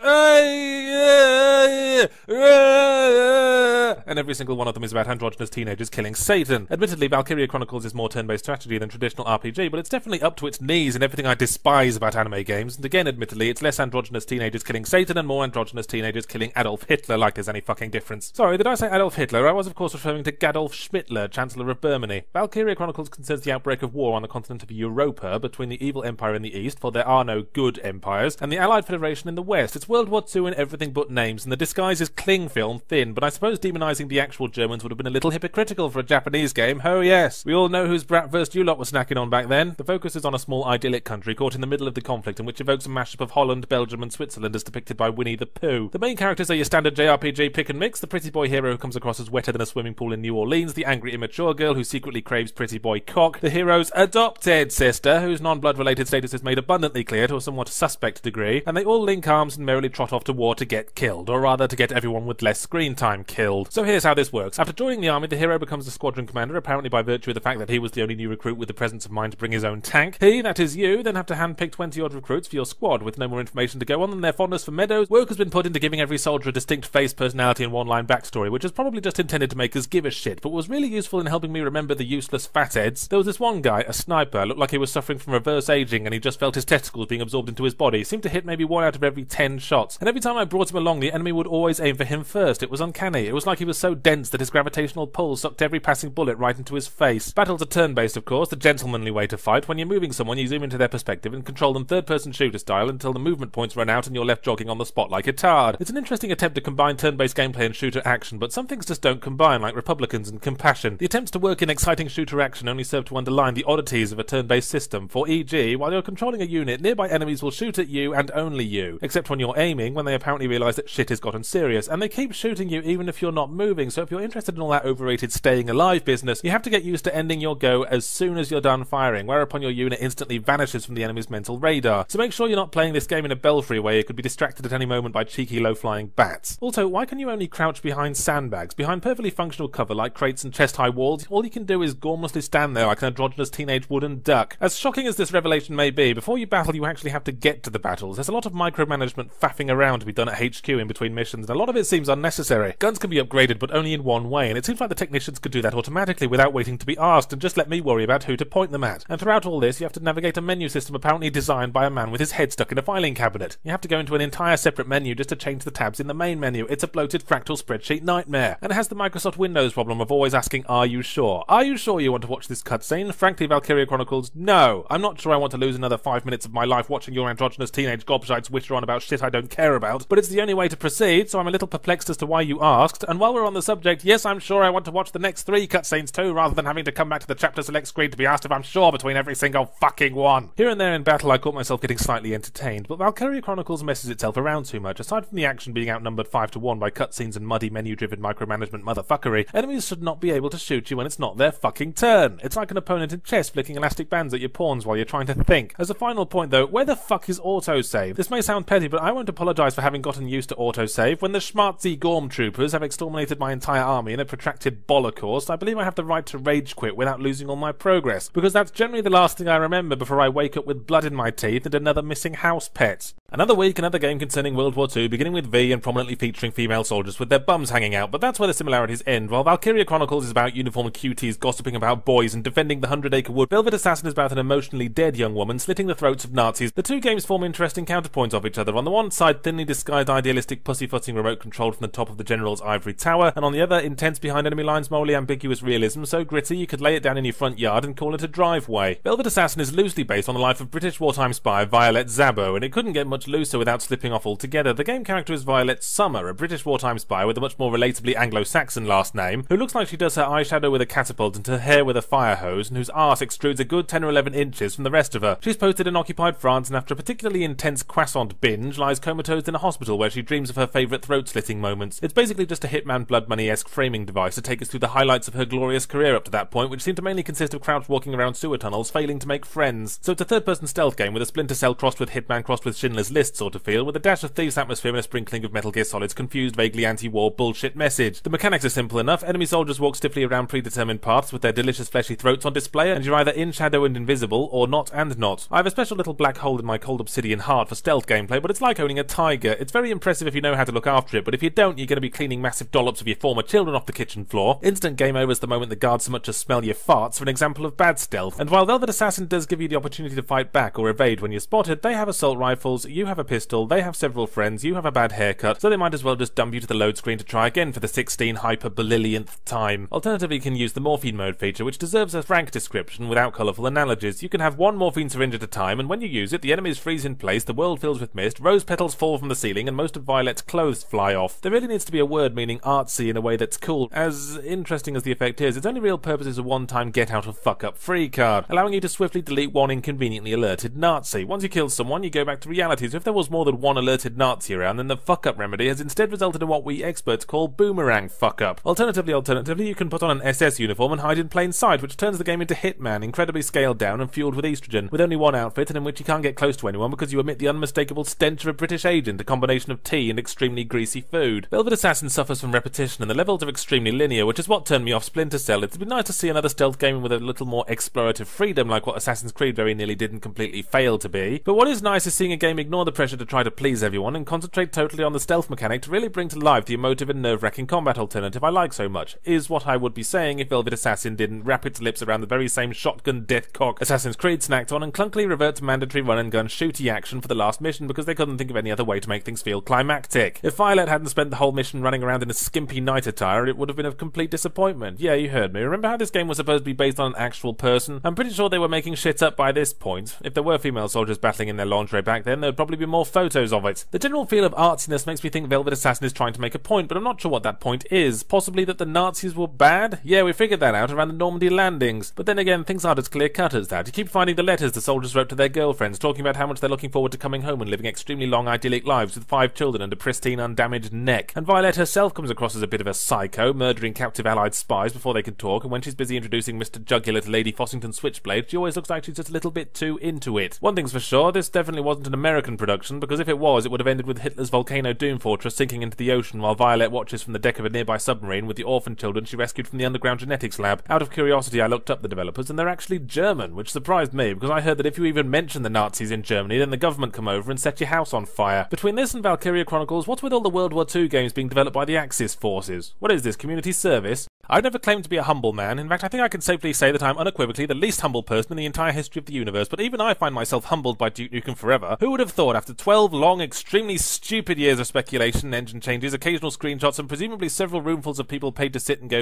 And every single one of them is about androgynous teenagers killing Satan. Admittedly, Valkyria Chronicles is more turn-based strategy than traditional RPG, but it's definitely up to its knees in everything I despise about anime games, and again, admittedly, it's less androgynous teenagers killing Satan and more androgynous teenagers killing Adolf Hitler, like there's any fucking difference. Sorry, did I say Adolf Hitler? I was of course referring to Gadolf Schmittler, Chancellor of Germany. Valkyria Chronicles concerns the outbreak of war on the continent of Europa between the evil empire in the east, for there are no good empires, and the Allied Federation in the west. It's World War II in everything but names, and the disguise is cling film thin, but I suppose demonising the actual Germans would have been a little hypocritical for a Japanese game, ho yes. We all know whose bratwurst you lot were snacking on back then. The focus is on a small idyllic country caught in the middle of the conflict, and which evokes a mashup of Holland, Belgium and Switzerland as depicted by Winnie the Pooh. The main characters are your standard JRPG pick and mix, the pretty boy hero who comes across as wetter than a swimming pool in New Orleans, the angry immature girl who secretly craves pretty boy cock, the hero's adopted sister, whose non-blood related status is made abundantly clear to a somewhat suspect degree, and they all link arms and merrily trot off to war to get killed, or rather to get everyone with less screen time killed. So here's how this works. After joining the army, the hero becomes a squadron commander, apparently by virtue of the fact that he was the only new recruit with the presence of mind to bring his own tank. He, that is you, then have to handpick 20 odd recruits for your squad, with no more information to go on than their fondness for meadows. Work has been put into giving every soldier a distinct face, personality and one line backstory, which is probably just intended to make us give a shit, but was really useful in helping me remember the useless fatheads. There was this one guy, a sniper, looked like he was suffering from reverse aging and he just felt his testicles being absorbed into his body, seemed to hit maybe 1 out of every 10 shots, and every time I brought him along the enemy would always aim for him first. It was uncanny. It was like he was so dense that his gravitational pull sucked every passing bullet right into his face. Battles are turn-based of course, the gentlemanly way to fight. When you're moving someone you zoom into their perspective and control them third-person shooter style until the movement points run out and you're left jogging on the spot like a tard. It's an interesting attempt to combine turn-based gameplay and shooter action, but some things just don't combine, like Republicans and Compassion. The attempts to work in exciting shooter action only serve to underline the oddities of a turn-based system, for e.g., while you're controlling a unit, nearby enemies will shoot at you and only you, except when you're aiming, when they apparently realise that shit has gotten serious, and they keep shooting you even if you're not moving, so if you're interested in all that overrated staying alive business, you have to get used to ending your go as soon as you're done firing, whereupon your unit instantly vanishes from the enemy's mental radar. So make sure you're not playing this game in a belfry where you could be distracted at any moment by cheeky low-flying bats. Also, why can you only crouch behind sandbags? Behind perfectly functional cover like crates and chest-high walls, all you can do is gormlessly stand there like an androgynous teenage wooden duck. As shocking as this revelation may be, before you battle you actually have to get to the battles. There's a lot of micromanagement faffing around to be done at HQ in between missions, and a lot of it seems unnecessary. Guns can be upgraded, but only in one way, and it seems like the technicians could do that automatically without waiting to be asked, and just let me worry about who to point them at. And throughout all this, you have to navigate a menu system apparently designed by a man with his head stuck in a filing cabinet. it. You have to go into an entire separate menu just to change the tabs in the main menu. It's a bloated fractal spreadsheet nightmare. And it has the Microsoft Windows problem of always asking, are you sure? Are you sure you want to watch this cutscene? Frankly, Valkyria Chronicles, no. I'm not sure I want to lose another 5 minutes of my life watching your androgynous teenage gobshites witter on about shit I don't care about, but it's the only way to proceed, so I'm a little perplexed as to why you asked. And while we're on the subject, yes, I'm sure I want to watch the next 3 cutscenes too, rather than having to come back to the chapter select screen to be asked if I'm sure between every single fucking one. Here and there in battle, I caught myself getting slightly entertained, but Valkyria Chronicles messes itself around too much. Aside from the action being outnumbered 5-1 by cutscenes and muddy menu-driven micromanagement motherfuckery, enemies should not be able to shoot you when it's not their fucking turn. It's like an opponent in chess flicking elastic bands at your pawns while you're trying to think. As a final point though, where the fuck is autosave? This may sound petty, but I won't apologise for having gotten used to autosave. When the schmartzy Gormtroopers have exterminated my entire army in a protracted bollocourse, I believe I have the right to rage quit without losing all my progress, because that's generally the last thing I remember before I wake up with blood in my teeth and another missing house pet. Another week, another game concerning World War II, beginning with V and prominently featuring female soldiers with their bums hanging out, but that's where the similarities end. While Valkyria Chronicles is about uniformed cuties gossiping about boys and defending the 100-acre wood, Velvet Assassin is about an emotionally dead young woman slitting the throats of Nazis. The two games form interesting counterpoints of each other. On the one side, thinly disguised idealistic pussyfooting remote controlled from the top of the general's ivory tower, and on the other, intense behind enemy lines, morally ambiguous realism, so gritty you could lay it down in your front yard and call it a driveway. Velvet Assassin is loosely based on the life of British wartime spy Violette Szabo, and it couldn't get much looser without slipping off altogether. The game character is Violet Summer, a British wartime spy with a much more relatably Anglo-Saxon last name, who looks like she does her eyeshadow with a catapult and her hair with a fire hose, and whose arse extrudes a good 10 or 11 inches from the rest of her. She's posted in occupied France, and after a particularly intense croissant binge, lies comatose in a hospital where she dreams of her favourite throat-slitting moments. It's basically just a Hitman Blood Money-esque framing device to take us through the highlights of her glorious career up to that point, which seemed to mainly consist of crouch walking around sewer tunnels, failing to make friends. So it's a third-person stealth game with a Splinter Cell crossed with Hitman crossed with Schindler's List sort of feel, with a dash of Thieves atmosphere and a sprinkling of Metal Gear Solid's confused, vaguely anti-war bullshit message. The mechanics are simple enough. Enemy soldiers walk stiffly around predetermined paths with their delicious fleshy throats on display, and you're either in shadow and invisible, or not and not. I have a special little black hole in my cold obsidian heart for stealth gameplay, but it's like owning a tiger. It's very impressive if you know how to look after it, but if you don't, you're going to be cleaning massive dollops of your former children off the kitchen floor. Instant game over is the moment the guards so much as smell your farts for an example of bad stealth. And while Velvet Assassin does give you the opportunity to fight back or evade when you're spotted, they have assault rifles, you have a pistol, they have several friends, you have a bad haircut, so they might as well just dump you to the load screen to try again for the 16 hyper-billionth time. Alternatively, you can use the morphine mode feature, which deserves a frank description without colourful analogies. You can have one morphine syringe at a time, and when you use it, the enemies freeze in place, the world fills with mist, rose petals fall from the ceiling, and most of Violet's clothes fly off. There really needs to be a word meaning artsy in a way that's cool. As interesting as the effect is, its only real purpose is a one-time get-out-of-fuck-up free card, allowing you to swiftly delete one inconveniently alerted Nazi. Once you kill someone, you go back to reality, so if there was more than one alerted Nazi around, then the fuck-up remedy has instead resulted in what we experts call boomerang fuck-up. Alternatively, you can put on an SS uniform and hide in plain sight, which turns the game into Hitman, incredibly scaled down and fueled with estrogen, with only one outfit and in which you can't get close to anyone because you emit the unmistakable stench of a British agent, a combination of tea and extremely greasy food. Velvet Assassin suffers from repetition, and the levels are extremely linear, which is what turned me off Splinter Cell. It'd be nice to see another stealth game with a little more explorative freedom, like what Assassin's Creed very nearly did and completely failed to be. But what is nice is seeing a game ignore the pressure to try to please everyone and concentrate totally on the stealth mechanic to really bring to life the emotive and nerve-wracking combat alternative I like so much, is what I would be saying if Velvet Assassin didn't wrap its lips around the very same shotgun death cock Assassin's Creed snacked on and clunkily revert to mandatory run-and-gun shooty action for the last mission because they couldn't think of any other way to make things feel climactic. If Violet hadn't spent the whole mission running around in a skimpy night attire, it would have been a complete disappointment. Yeah, you heard me. Remember how this game was supposed to be based on an actual person? I'm pretty sure they were making shit up by this point. If there were female soldiers battling in their lingerie back then, there'd probably be more photos of it. The general feel of artsiness makes me think Velvet Assassin is trying to make a point, but I'm not sure what that point is. Possibly that the Nazis were bad? Yeah, we figured that out around the Normandy landings. But then again, things aren't as clear-cut as that. You keep finding the letters the soldiers wrote to their girlfriends, talking about how much they're looking forward to coming home and living extremely long, idyllic lives with 5 children and a pristine, undamaged neck. And Violet herself comes across as a bit of a psycho, murdering captive Allied spies before they can talk, and when she's busy introducing Mr. Jugular to Lady Fossington Switchblade, she always looks like she's just a little bit too into it. One thing's for sure, this definitely wasn't an American production, because if it was, it would have ended with Hitler's volcano Doom Fortress sinking into the ocean while Violet watches from the deck of a nearby submarine with the orphan children she rescued from the underground genetics lab. Out of curiosity, I looked up the developers, and they're actually German, which surprised me, because I heard that if you even mention the Nazis in Germany, then the government come over and set your house on fire. Between this and Valkyria Chronicles, what's with all the World War II games being developed by the Axis forces? What is this, community service? I've never claimed to be a humble man. In fact, I think I can safely say that I'm unequivocally the least humble person in the entire history of the universe, but even I find myself humbled by Duke Nukem Forever. Who would have thought, after 12 long, extremely stupid years of speculation, engine changes, occasional screenshots, and presumably several roomfuls of people paid to sit and go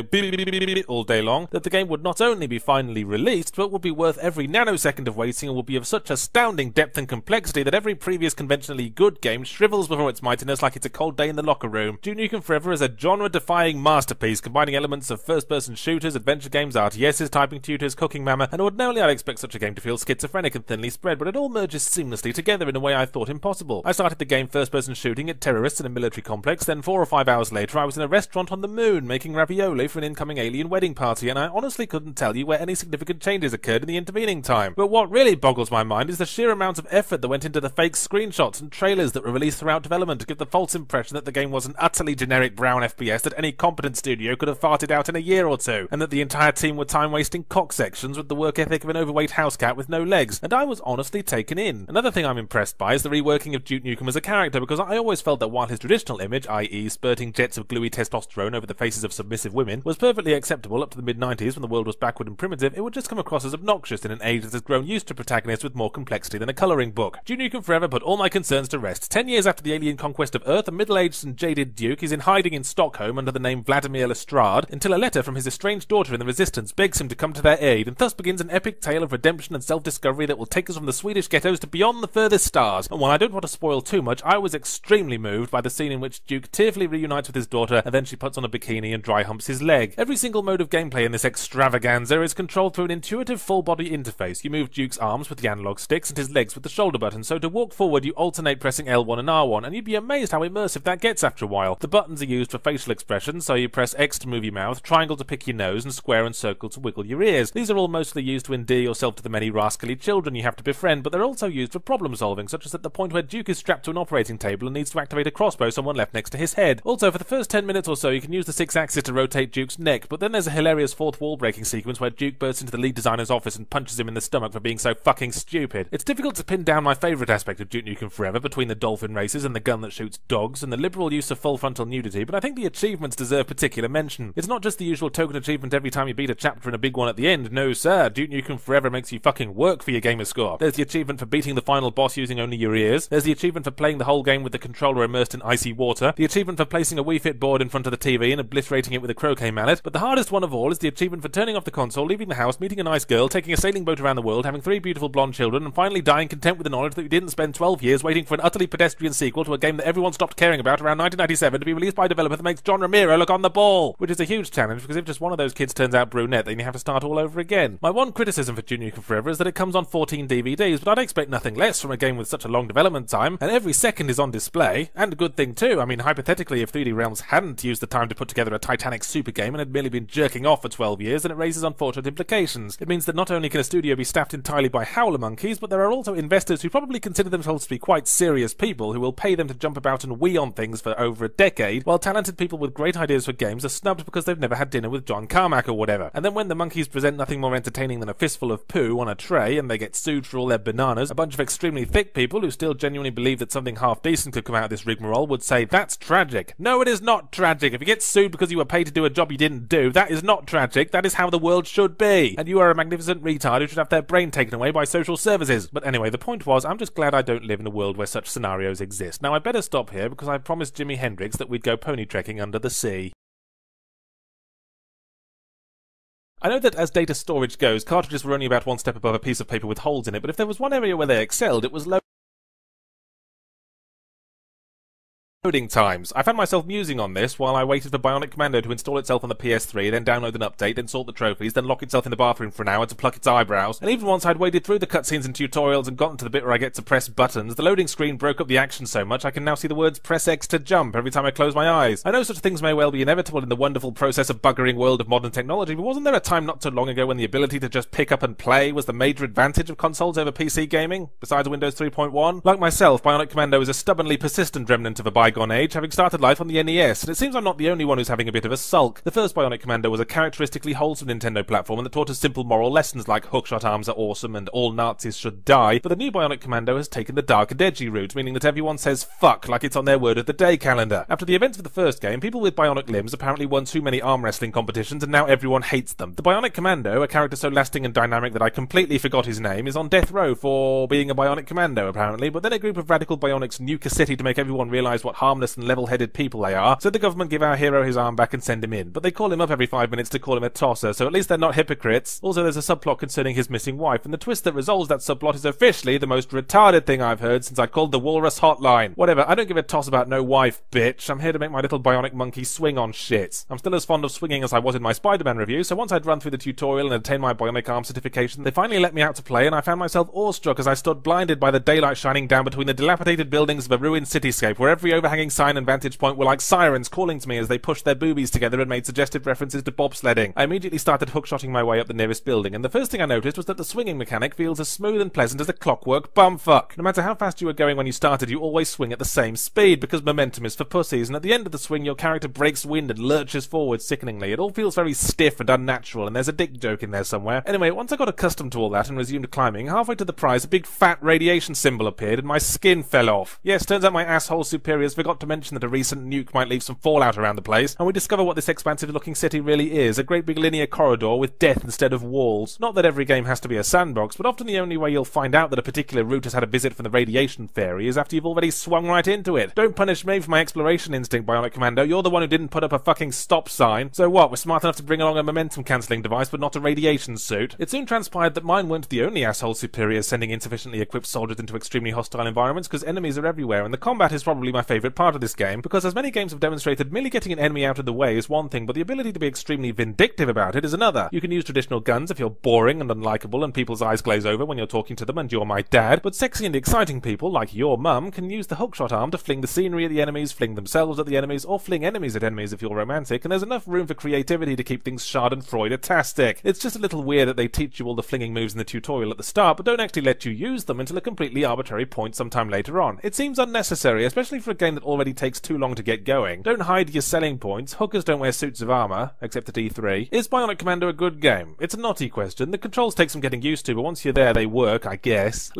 all day long, that the game would not only be finally released, but would be worth every nanosecond of waiting and would be of such astounding depth and complexity that every previous conventionally good game shrivels before its mightiness like it's a cold day in the locker room. Duke Nukem Forever is a genre-defying masterpiece, combining elements of first-person shooters, adventure games, RTSs, typing tutors, cooking mama, and ordinarily I'd expect such a game to feel schizophrenic and thinly spread, but it all merges seamlessly together in a way I thought impossible. I started the game first-person shooting at terrorists in a military complex, then 4 or 5 hours later I was in a restaurant on the moon making ravioli for an incoming alien wedding party, and I honestly couldn't tell you where any significant changes occurred in the intervening time. But what really boggles my mind is the sheer amount of effort that went into the fake screenshots and trailers that were released throughout development to give the false impression that the game was an utterly generic brown FPS that any competent studio could have farted out in a year or two, and that the entire team were time-wasting cock sections with the work ethic of an overweight house cat with no legs, and I was honestly taken in. Another thing I'm impressed by is the reworking of Duke Nukem as a character, because I always felt that while his traditional image, i.e. spurting jets of gluey testosterone over the faces of submissive women, was perfectly acceptable up to the mid-90s when the world was backward and primitive, it would just come across as obnoxious in an age that has grown used to protagonists with more complexity than a colouring book. Duke Nukem Forever put all my concerns to rest. 10 years after the alien conquest of Earth, a middle-aged and jaded Duke is in hiding in Stockholm under the name Vladimir Lestrade, until a letter from his estranged daughter in the Resistance begs him to come to their aid, and thus begins an epic tale of redemption and self-discovery that will take us from the Swedish ghettos to beyond the furthest stars. And while I don't want to spoil too much, I was extremely moved by the scene in which Duke tearfully reunites with his daughter, and then she puts on a bikini and dry humps his leg. Every single mode of gameplay in this extravaganza is controlled through an intuitive full-body interface. You move Duke's arms with the analog sticks and his legs with the shoulder button, so to walk forward you alternate pressing L1 and R1, and you'd be amazed how immersive that gets after a while. The buttons are used for facial expressions, so you press X to move your mouth, triangle to pick your nose, and square and circle to wiggle your ears. These are all mostly used to endear yourself to the many rascally children you have to befriend, but they're also used for problem solving, such as at the point where Duke is strapped to an operating table and needs to activate a crossbow someone left next to his head. Also, for the first 10 minutes or so you can use the 6-axis to rotate Duke's neck, but then there's a hilarious fourth wall breaking sequence where Duke bursts into the lead designer's office and punches him in the stomach for being so fucking stupid. It's difficult to pin down my favourite aspect of Duke Nukem Forever between the dolphin races and the gun that shoots dogs and the liberal use of full frontal nudity, but I think the achievements deserve particular mention. It's not just the usual token achievement every time you beat a chapter and a big one at the end. No sir, Duke Nukem Forever makes you fucking work for your gamer score. There's the achievement for beating the final boss using only your ears, there's the achievement for playing the whole game with the controller immersed in icy water, the achievement for placing a Wii Fit board in front of the TV and obliterating it with a croquet mallet, but the hardest one of all is the achievement for turning off the console, leaving the house, meeting a nice girl, taking a sailing boat around the world, having 3 beautiful blonde children, and finally dying content with the knowledge that you didn't spend 12 years waiting for an utterly pedestrian sequel to a game that everyone stopped caring about around 1997 to be released by a developer that makes John Romero look on the ball, which is a huge challenge because if just one of those kids turns out brunette then you have to start all over again. My one criticism for Duke Nukem Forever is that it comes on 14 DVDs, but I'd expect nothing less from a game with such a long development time, and every second is on display, and a good thing too. I mean, hypothetically, if 3D Realms hadn't used the time to put together a Titanic super game and had merely been jerking off for 12 years, then it raises unfortunate implications. It means that not only can a studio be staffed entirely by howler monkeys, but there are also investors who probably consider themselves to be quite serious people who will pay them to jump about and wee on things for over a decade, while talented people with great ideas for games are snubbed because they've never had dinner with John Carmack or whatever. And then when the monkeys present nothing more entertaining than a fistful of poo on a tray and they get sued for all their bananas, a bunch of extremely thick people who still genuinely believe that something half decent could come out of this rigmarole would say, that's tragic. No, it is not tragic. If you get sued because you were paid to do a job you didn't do, that is not tragic. That is how the world should be. And you are a magnificent retard who should have their brain taken away by social services. But anyway, the point was, I'm just glad I don't live in a world where such scenarios exist. Now I better stop here because I promised Jimi Hendrix that we'd go pony trekking under the sea. I know that as data storage goes, cartridges were only about one step above a piece of paper with holes in it, but if there was one area where they excelled, it was loading times. I found myself musing on this while I waited for Bionic Commando to install itself on the PS3, then download an update, then sort the trophies, then lock itself in the bathroom for an hour to pluck its eyebrows, and even once I'd waded through the cutscenes and tutorials and gotten to the bit where I get to press buttons, the loading screen broke up the action so much I can now see the words press X to jump every time I close my eyes. I know such things may well be inevitable in the wonderful process of buggering world of modern technology, but wasn't there a time not so long ago when the ability to just pick up and play was the major advantage of consoles over PC gaming, besides Windows 3.1? Like myself, Bionic Commando is a stubbornly persistent remnant of a bygone Bygone Age, having started life on the NES, and it seems I'm not the only one who's having a bit of a sulk. The first Bionic Commando was a characteristically wholesome Nintendo platform that taught us simple moral lessons like hookshot arms are awesome and all Nazis should die, but the new Bionic Commando has taken the dark and edgy route, meaning that everyone says fuck like it's on their word of the day calendar. After the events of the first game, people with bionic limbs apparently won too many arm wrestling competitions and now everyone hates them. The Bionic Commando, a character so lasting and dynamic that I completely forgot his name, is on death row for being a Bionic Commando apparently, but then a group of radical bionics nuke a city to make everyone realise what harmless and level-headed people they are, so the government give our hero his arm back and send him in, but they call him up every 5 minutes to call him a tosser, so at least they're not hypocrites. Also, there's a subplot concerning his missing wife, and the twist that resolves that subplot is officially the most retarded thing I've heard since I called the Walrus Hotline. Whatever, I don't give a toss about no wife, bitch. I'm here to make my little bionic monkey swing on shit. I'm still as fond of swinging as I was in my Spider-Man review, so once I'd run through the tutorial and obtain my bionic arm certification, they finally let me out to play, and I found myself awestruck as I stood blinded by the daylight shining down between the dilapidated buildings of a ruined cityscape, where every overhanging sign and vantage point were like sirens calling to me as they pushed their boobies together and made suggestive references to bobsledding. I immediately started hookshotting my way up the nearest building, and the first thing I noticed was that the swinging mechanic feels as smooth and pleasant as a clockwork bumfuck. No matter how fast you were going when you started, you always swing at the same speed, because momentum is for pussies, and at the end of the swing your character breaks wind and lurches forward sickeningly. It all feels very stiff and unnatural, and there's a dick joke in there somewhere. Anyway, once I got accustomed to all that and resumed climbing, halfway to the prize a big fat radiation symbol appeared and my skin fell off. Yes, turns out my asshole superiors forgot to mention that a recent nuke might leave some fallout around the place, and we discover what this expansive looking city really is, a great big linear corridor with death instead of walls. Not that every game has to be a sandbox, but often the only way you'll find out that a particular route has had a visit from the radiation fairy is after you've already swung right into it. Don't punish me for my exploration instinct, Bionic Commando. You're the one who didn't put up a fucking stop sign. So what, we're smart enough to bring along a momentum cancelling device but not a radiation suit? It soon transpired that mine weren't the only asshole superiors sending insufficiently equipped soldiers into extremely hostile environments, because enemies are everywhere, and the combat is probably my favourite part of this game, because as many games have demonstrated, merely getting an enemy out of the way is one thing, but the ability to be extremely vindictive about it is another. You can use traditional guns if you're boring and unlikable and people's eyes glaze over when you're talking to them and you're my dad, but sexy and exciting people, like your mum, can use the hookshot arm to fling the scenery at the enemies, fling themselves at the enemies, or fling enemies at enemies if you're romantic, and there's enough room for creativity to keep things schadenfreude-tastic. It's just a little weird that they teach you all the flinging moves in the tutorial at the start, but don't actually let you use them until a completely arbitrary point sometime later on. It seems unnecessary, especially for a game that already takes too long to get going. Don't hide your selling points. Hookers don't wear suits of armour, except at E3. Is Bionic Commando a good game? It's a knotty question. The controls take some getting used to, but once you're there they work, I guess.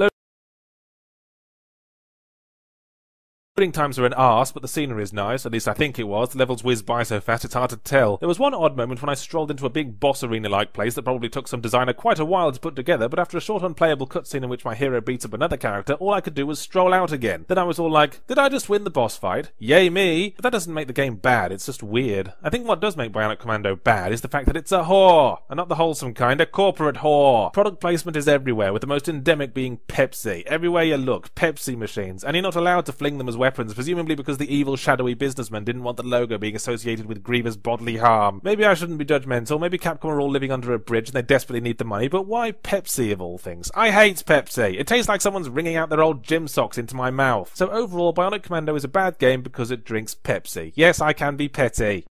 Loading times are an arse, but the scenery is nice, at least I think it was. The levels whiz by so fast it's hard to tell. There was one odd moment when I strolled into a big boss arena-like place that probably took some designer quite a while to put together, but after a short unplayable cutscene in which my hero beats up another character, all I could do was stroll out again. Then I was all like, did I just win the boss fight? Yay me! But that doesn't make the game bad, it's just weird. I think what does make Bionic Commando bad is the fact that it's a whore, and not the wholesome kind, a corporate whore. Product placement is everywhere, with the most endemic being Pepsi. Everywhere you look, Pepsi machines, and you're not allowed to fling them as well. Weapons, presumably because the evil shadowy businessman didn't want the logo being associated with grievous bodily harm. Maybe I shouldn't be judgmental, maybe Capcom are all living under a bridge and they desperately need the money, but why Pepsi of all things? I hate Pepsi! It tastes like someone's wringing out their old gym socks into my mouth. So overall, Bionic Commando is a bad game because it drinks Pepsi. Yes, I can be petty.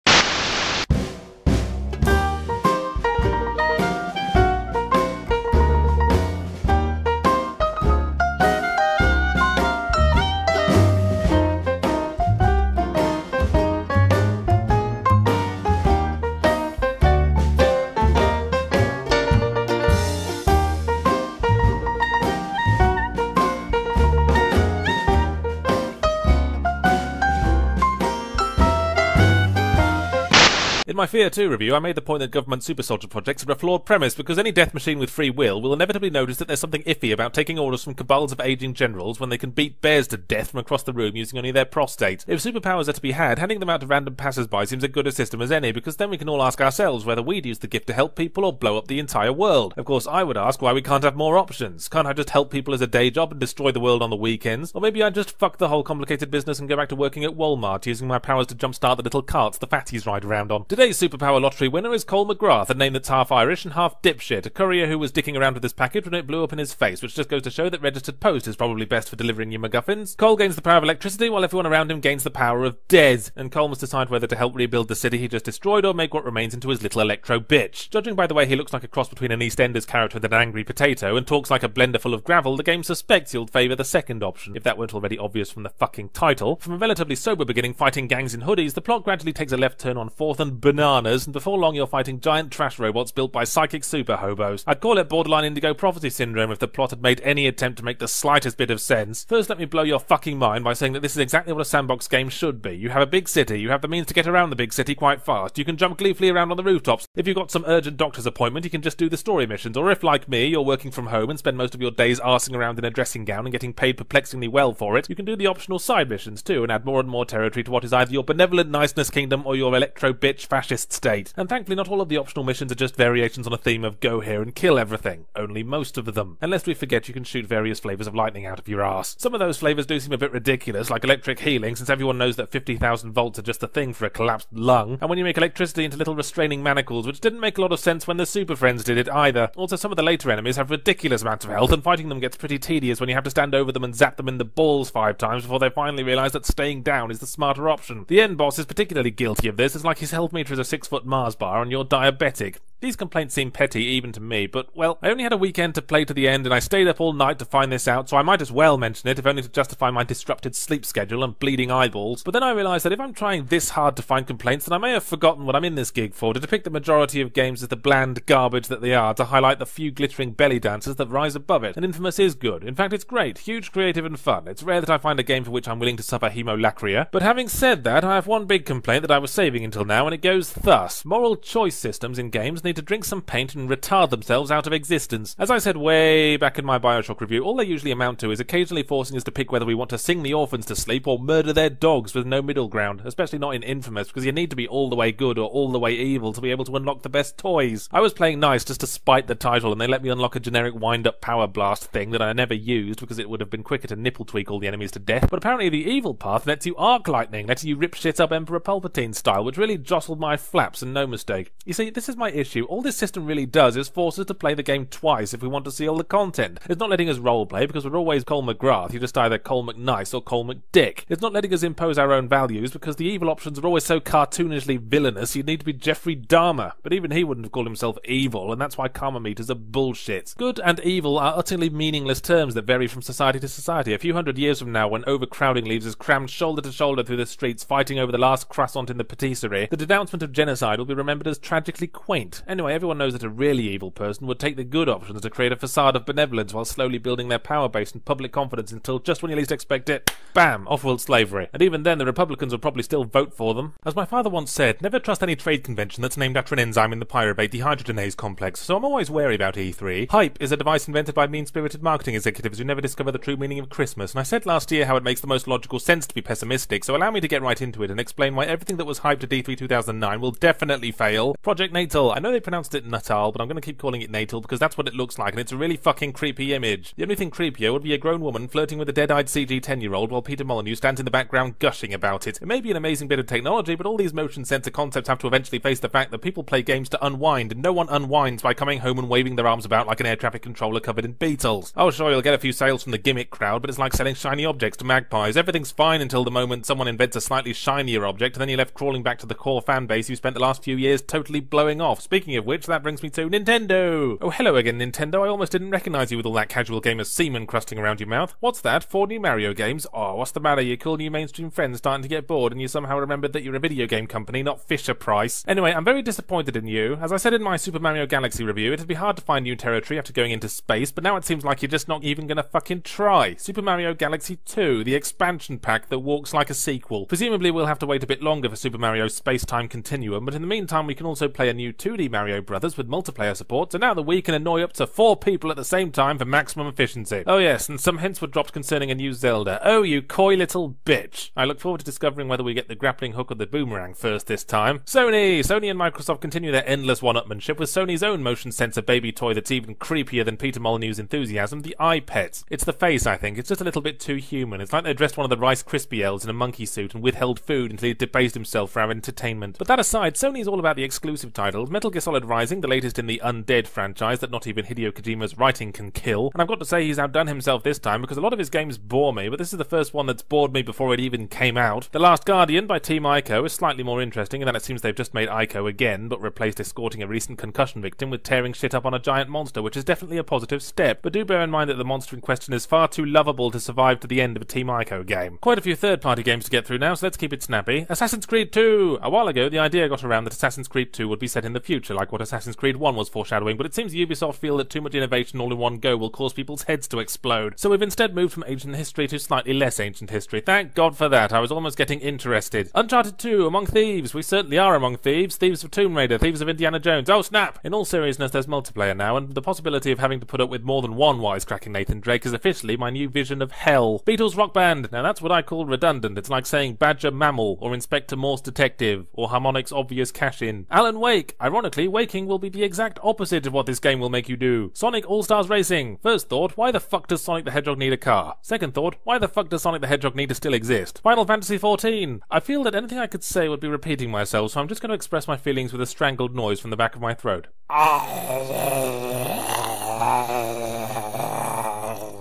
In my Fear 2 review, I made the point that government super soldier projects are a flawed premise because any death machine with free will inevitably notice that there's something iffy about taking orders from cabals of aging generals when they can beat bears to death from across the room using only their prostate. If superpowers are to be had, handing them out to random passersby seems as good a system as any, because then we can all ask ourselves whether we'd use the gift to help people or blow up the entire world. Of course, I would ask why we can't have more options. Can't I just help people as a day job and destroy the world on the weekends? Or maybe I'd just fuck the whole complicated business and go back to working at Walmart using my powers to jumpstart the little carts the fatties ride around on. Did Today's superpower lottery winner is Cole McGrath, a name that's half Irish and half dipshit, a courier who was dicking around with this package when it blew up in his face, which just goes to show that registered post is probably best for delivering your MacGuffins. Cole gains the power of electricity while everyone around him gains the power of Des, and Cole must decide whether to help rebuild the city he just destroyed or make what remains into his little electro bitch. Judging by the way he looks like a cross between an EastEnders character and an angry potato and talks like a blender full of gravel, the game suspects he'll favour the second option, if that weren't already obvious from the fucking title. From a relatively sober beginning fighting gangs in hoodies, the plot gradually takes a left turn on 4th and bananas, and before long you're fighting giant trash robots built by psychic super hobos. I'd call it borderline Indigo Prophecy Syndrome if the plot had made any attempt to make the slightest bit of sense. First, let me blow your fucking mind by saying that this is exactly what a sandbox game should be. You have a big city, you have the means to get around the big city quite fast, you can jump gleefully around on the rooftops. If you've got some urgent doctor's appointment, you can just do the story missions, or if, like me, you're working from home and spend most of your days arsing around in a dressing gown and getting paid perplexingly well for it, you can do the optional side missions too and add more and more territory to what is either your benevolent niceness kingdom or your electro bitch fascist state. And thankfully not all of the optional missions are just variations on a theme of go here and kill everything, only most of them. Unless we forget you can shoot various flavours of lightning out of your ass. Some of those flavours do seem a bit ridiculous, like electric healing, since everyone knows that 50,000 volts are just the thing for a collapsed lung, and when you make electricity into little restraining manacles, which didn't make a lot of sense when the Super Friends did it either. Also, some of the later enemies have ridiculous amounts of health, and fighting them gets pretty tedious when you have to stand over them and zap them in the balls 5 times before they finally realise that staying down is the smarter option. The end boss is particularly guilty of this. It's like his health meter is a 6-foot Mars bar and you're diabetic. These complaints seem petty even to me, but, well, I only had a weekend to play to the end and I stayed up all night to find this out, so I might as well mention it, if only to justify my disrupted sleep schedule and bleeding eyeballs. But then I realised that if I'm trying this hard to find complaints, then I may have forgotten what I'm in this gig for, to depict the majority of games as the bland garbage that they are, to highlight the few glittering belly dancers that rise above it. And Infamous is good. In fact, it's great, huge, creative and fun. It's rare that I find a game for which I'm willing to suffer hemolacria. But having said that, I have one big complaint that I was saving until now, and it goes thus. Moral choice systems in games need to drink some paint and retard themselves out of existence. As I said way back in my Bioshock review, all they usually amount to is occasionally forcing us to pick whether we want to sing the orphans to sleep or murder their dogs with no middle ground, especially not in Infamous, because you need to be all the way good or all the way evil to be able to unlock the best toys. I was playing nice just to spite the title, and they let me unlock a generic wind-up power blast thing that I never used because it would have been quicker to nipple-tweak all the enemies to death, but apparently the evil path lets you arc lightning, letting you rip shit up Emperor Palpatine style, which really jostled my flaps, and no mistake. You see, this is my issue. All this system really does is force us to play the game twice if we want to see all the content. It's not letting us roleplay because we're always Cole McGrath, you're just either Cole McNice or Cole McDick. It's not letting us impose our own values because the evil options are always so cartoonishly villainous you need to be Jeffrey Dahmer, but even he wouldn't have called himself evil, and that's why karma meters are bullshit. Good and evil are utterly meaningless terms that vary from society to society. A few hundred years from now, when overcrowding leaves us crammed shoulder to shoulder through the streets fighting over the last croissant in the patisserie, the denouncement of genocide will be remembered as tragically quaint. Anyway, everyone knows that a really evil person would take the good options to create a facade of benevolence while slowly building their power base and public confidence until just when you least expect it, bam, off-world slavery. And even then, the Republicans will probably still vote for them. As my father once said, never trust any trade convention that's named after an enzyme in the pyruvate dehydrogenase complex, so I'm always wary about E3. Hype is a device invented by mean-spirited marketing executives who never discover the true meaning of Christmas, and I said last year how it makes the most logical sense to be pessimistic, so allow me to get right into it and explain why everything that was hyped at E3 2009 will definitely fail. Project Natal. I know they pronounced it Natal, but I'm going to keep calling it Natal because that's what it looks like, and it's a really fucking creepy image. The only thing creepier would be a grown woman flirting with a dead-eyed CG 10-year-old while Peter Molyneux stands in the background gushing about it. It may be an amazing bit of technology, but all these motion sensor concepts have to eventually face the fact that people play games to unwind, and no one unwinds by coming home and waving their arms about like an air traffic controller covered in beetles. Oh sure, you'll get a few sales from the gimmick crowd, but it's like selling shiny objects to magpies. Everything's fine until the moment someone invents a slightly shinier object, and then you're left crawling back to the core fanbase you spent the last few years totally blowing off. Speaking of which, that brings me to Nintendo! Oh, hello again, Nintendo. I almost didn't recognise you with all that casual gamer semen crusting around your mouth. What's that? 4 new Mario games? Oh, what's the matter? Your cool new mainstream friends starting to get bored and you somehow remembered that you're a video game company, not Fisher-Price. Anyway, I'm very disappointed in you. As I said in my Super Mario Galaxy review, it'd be hard to find new territory after going into space, but now it seems like you're just not even gonna fucking try. Super Mario Galaxy 2, the expansion pack that walks like a sequel. Presumably we'll have to wait a bit longer for Super Mario's space-time continuum, but in the meantime we can also play a new 2D Mario Brothers with multiplayer support, so now the Wii can annoy up to 4 people at the same time for maximum efficiency. Oh yes, and some hints were dropped concerning a new Zelda. Oh, you coy little bitch. I look forward to discovering whether we get the grappling hook or the boomerang first this time. Sony and Microsoft continue their endless one-upmanship with Sony's own motion sensor baby toy that's even creepier than Peter Molyneux's enthusiasm, the iPet. It's the face, I think. It's just a little bit too human. It's like they dressed one of the Rice Krispie elves in a monkey suit and withheld food until he debased himself for our entertainment. But that aside, Sony's all about the exclusive titles. Metal Gear Solid Rising, the latest in the Undead franchise that not even Hideo Kojima's writing can kill. And I've got to say he's outdone himself this time because a lot of his games bore me, but this is the first one that's bored me before it even came out. The Last Guardian by Team Ico is slightly more interesting in that it seems they've just made Ico again, but replaced escorting a recent concussion victim with tearing shit up on a giant monster, which is definitely a positive step. But do bear in mind that the monster in question is far too lovable to survive to the end of a Team Ico game. Quite a few third-party games to get through now, so let's keep it snappy. Assassin's Creed 2! A while ago, the idea got around that Assassin's Creed 2 would be set in the future, like what Assassin's Creed 1 was foreshadowing, but it seems Ubisoft feel that too much innovation all in one go will cause people's heads to explode. So we've instead moved from ancient history to slightly less ancient history. Thank God for that, I was almost getting interested. Uncharted 2, Among Thieves! We certainly are among thieves. Thieves of Tomb Raider, thieves of Indiana Jones. Oh snap! In all seriousness, there's multiplayer now, and the possibility of having to put up with more than one wisecracking Nathan Drake is officially my new vision of hell. Beatles Rock Band! Now that's what I call redundant. It's like saying Badger Mammal, or Inspector Morse Detective, or Harmonic's Obvious Cash-In. Alan Wake! Ironically, waking will be the exact opposite of what this game will make you do. Sonic All-Stars Racing! First thought, why the fuck does Sonic the Hedgehog need a car? Second thought, why the fuck does Sonic the Hedgehog need to still exist? Final Fantasy XIV! I feel that anything I could say would be repeating myself, so I'm just going to express my feelings with a strangled noise from the back of my throat.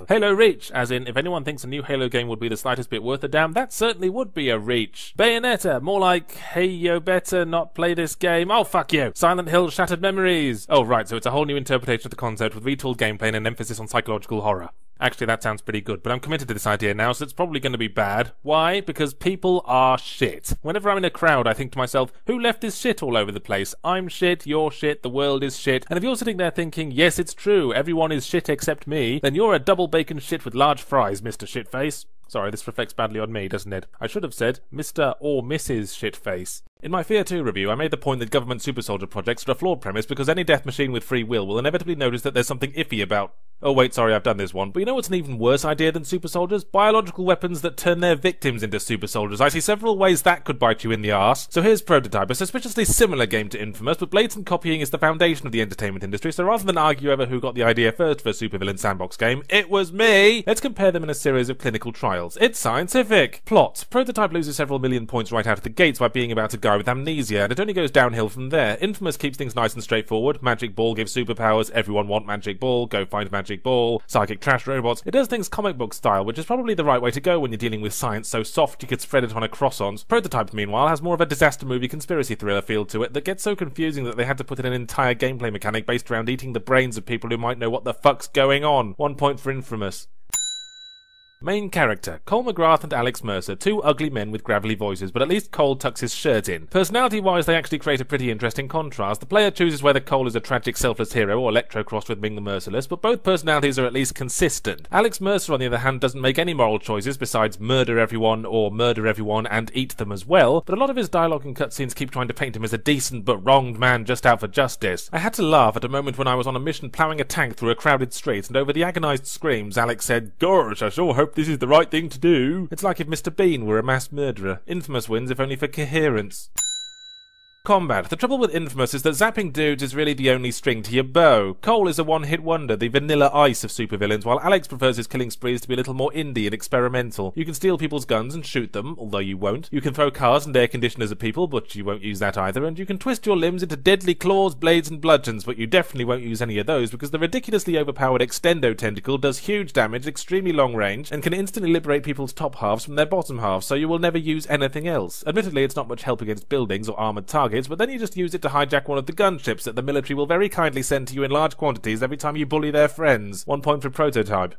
Halo Reach, as in, if anyone thinks a new Halo game would be the slightest bit worth a damn, that certainly would be a reach. Bayonetta, more like, hey, yo, better not play this game. Oh, fuck you. Silent Hill Shattered Memories. Oh, right, so it's a whole new interpretation of the concept with retooled gameplay and an emphasis on psychological horror. Actually, that sounds pretty good, but I'm committed to this idea now, so it's probably going to be bad. Why? Because people are shit. Whenever I'm in a crowd, I think to myself, who left this shit all over the place? I'm shit, you're shit, the world is shit. And if you're sitting there thinking, yes, it's true, everyone is shit except me, then you're a double bacon shit with large fries, Mr. Shitface. Sorry, this reflects badly on me, doesn't it? I should have said Mr. or Mrs. Shitface. In my Fear 2 review, I made the point that government super soldier projects are a flawed premise because any death machine with free will inevitably notice that there's something iffy about... Oh wait, sorry, I've done this one. But you know what's an even worse idea than super soldiers? Biological weapons that turn their victims into super soldiers. I see several ways that could bite you in the arse. So here's Prototype, a suspiciously similar game to Infamous, but blatant copying is the foundation of the entertainment industry, so rather than argue over who got the idea first for a supervillain sandbox game, it was me! Let's compare them in a series of clinical trials. It's scientific! Plot. Prototype loses several million points right out of the gates by being about a guy with amnesia, and it only goes downhill from there. Infamous keeps things nice and straightforward. Magic ball gives superpowers, everyone want magic ball, go find magic ball, psychic trash robots. It does things comic book style, which is probably the right way to go when you're dealing with science so soft you could spread it on a croissant. Prototype, meanwhile, has more of a disaster movie conspiracy thriller feel to it that gets so confusing that they had to put in an entire gameplay mechanic based around eating the brains of people who might know what the fuck's going on. 1 point for Infamous. Main character. Cole McGrath and Alex Mercer, two ugly men with gravelly voices, but at least Cole tucks his shirt in. Personality-wise, they actually create a pretty interesting contrast. The player chooses whether Cole is a tragic, selfless hero or electro-crossed with Ming the Merciless, but both personalities are at least consistent. Alex Mercer, on the other hand, doesn't make any moral choices besides murder everyone or murder everyone and eat them as well, but a lot of his dialogue and cutscenes keep trying to paint him as a decent but wronged man just out for justice. I had to laugh at a moment when I was on a mission ploughing a tank through a crowded street, and over the agonized screams, Alex said, "Gosh, I sure hope this is the right thing to do." It's like if Mr. Bean were a mass murderer. Infamous wins, if only for coherence. Combat. The trouble with Infamous is that zapping dudes is really the only string to your bow. Cole is a one-hit wonder, the vanilla ice of supervillains, while Alex prefers his killing sprees to be a little more indie and experimental. You can steal people's guns and shoot them, although you won't. You can throw cars and air conditioners at people, but you won't use that either. And you can twist your limbs into deadly claws, blades and bludgeons, but you definitely won't use any of those because the ridiculously overpowered Extendo tentacle does huge damage at extremely long range and can instantly liberate people's top halves from their bottom halves, so you will never use anything else. Admittedly, it's not much help against buildings or armoured targets, but then you just use it to hijack one of the gunships that the military will very kindly send to you in large quantities every time you bully their friends. 1 point for Prototype.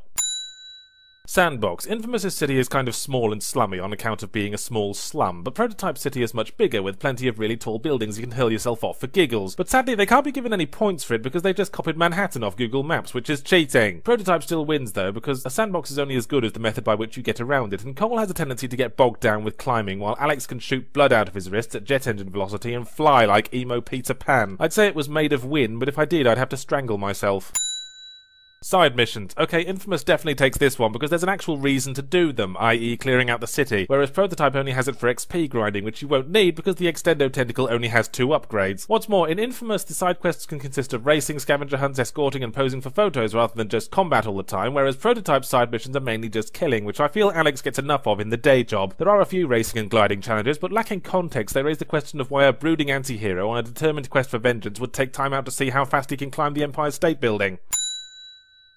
Sandbox. Infamous's city is kind of small and slummy on account of being a small slum, but Prototype City is much bigger, with plenty of really tall buildings you can hurl yourself off for giggles. But sadly, they can't be given any points for it because they've just copied Manhattan off Google Maps, which is cheating. Prototype still wins, though, because a sandbox is only as good as the method by which you get around it, and Cole has a tendency to get bogged down with climbing, while Alex can shoot blood out of his wrists at jet engine velocity and fly like emo Peter Pan. I'd say it was made of win, but if I did, I'd have to strangle myself. Side missions. Okay, Infamous definitely takes this one because there's an actual reason to do them, i.e. clearing out the city, whereas Prototype only has it for XP grinding, which you won't need because the Extendo Tentacle only has 2 upgrades. What's more, in Infamous, the side quests can consist of racing, scavenger hunts, escorting and posing for photos rather than just combat all the time, whereas Prototype's side missions are mainly just killing, which I feel Alex gets enough of in the day job. There are a few racing and gliding challenges, but lacking context, they raise the question of why a brooding anti-hero on a determined quest for vengeance would take time out to see how fast he can climb the Empire State Building.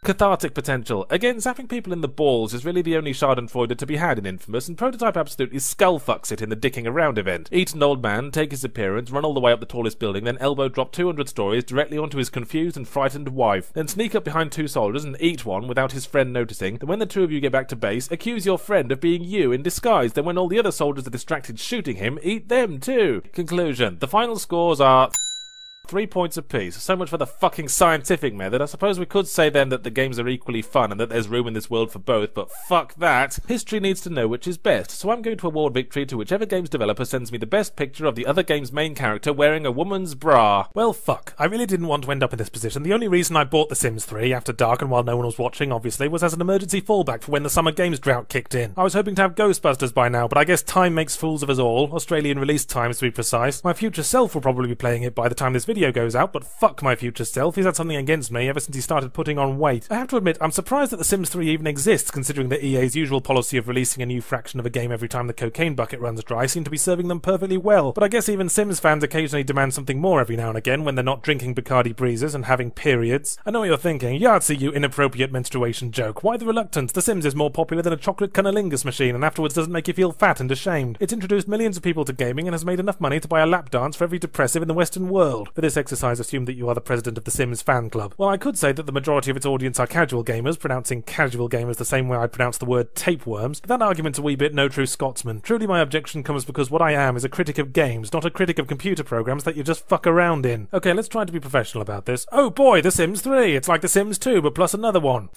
Cathartic potential. Again, zapping people in the balls is really the only schadenfreude to be had in Infamous, and Prototype absolutely skullfucks it in the dicking around event. Eat an old man, take his appearance, run all the way up the tallest building, then elbow drop 200 stories directly onto his confused and frightened wife, then sneak up behind 2 soldiers and eat one without his friend noticing, then when the 2 of you get back to base, accuse your friend of being you in disguise, then when all the other soldiers are distracted shooting him, eat them too. Conclusion. The final scores are 3 points apiece. So much for the fucking scientific method. I suppose we could say then that the games are equally fun and that there's room in this world for both, but fuck that. History needs to know which is best, so I'm going to award victory to whichever game's developer sends me the best picture of the other game's main character wearing a woman's bra. Well, fuck. I really didn't want to end up in this position. The only reason I bought The Sims 3 after dark and while no one was watching, obviously, was as an emergency fallback for when the summer games drought kicked in. I was hoping to have Ghostbusters by now, but I guess time makes fools of us all. Australian release times, to be precise. My future self will probably be playing it by the time this video goes out, but fuck my future self, he's had something against me ever since he started putting on weight. I have to admit, I'm surprised that The Sims 3 even exists, considering that EA's usual policy of releasing a new fraction of a game every time the cocaine bucket runs dry seemed to be serving them perfectly well, but I guess even Sims fans occasionally demand something more every now and again when they're not drinking Bacardi Breezes and having periods. I know what you're thinking, Yahtzee, you inappropriate menstruation joke. Why the reluctance? The Sims is more popular than a chocolate cunnilingus machine and afterwards doesn't make you feel fat and ashamed. It's introduced millions of people to gaming and has made enough money to buy a lap dance for every depressive in the Western world. For this exercise, assume that you are the president of The Sims fan club. Well, I could say that the majority of its audience are casual gamers, pronouncing casual gamers the same way I pronounce the word tapeworms, but that argument's a wee bit no true Scotsman. Truly my objection comes because what I am is a critic of games, not a critic of computer programs that you just fuck around in. Okay, let's try to be professional about this. Oh boy, The Sims 3! It's like The Sims 2, but plus another one.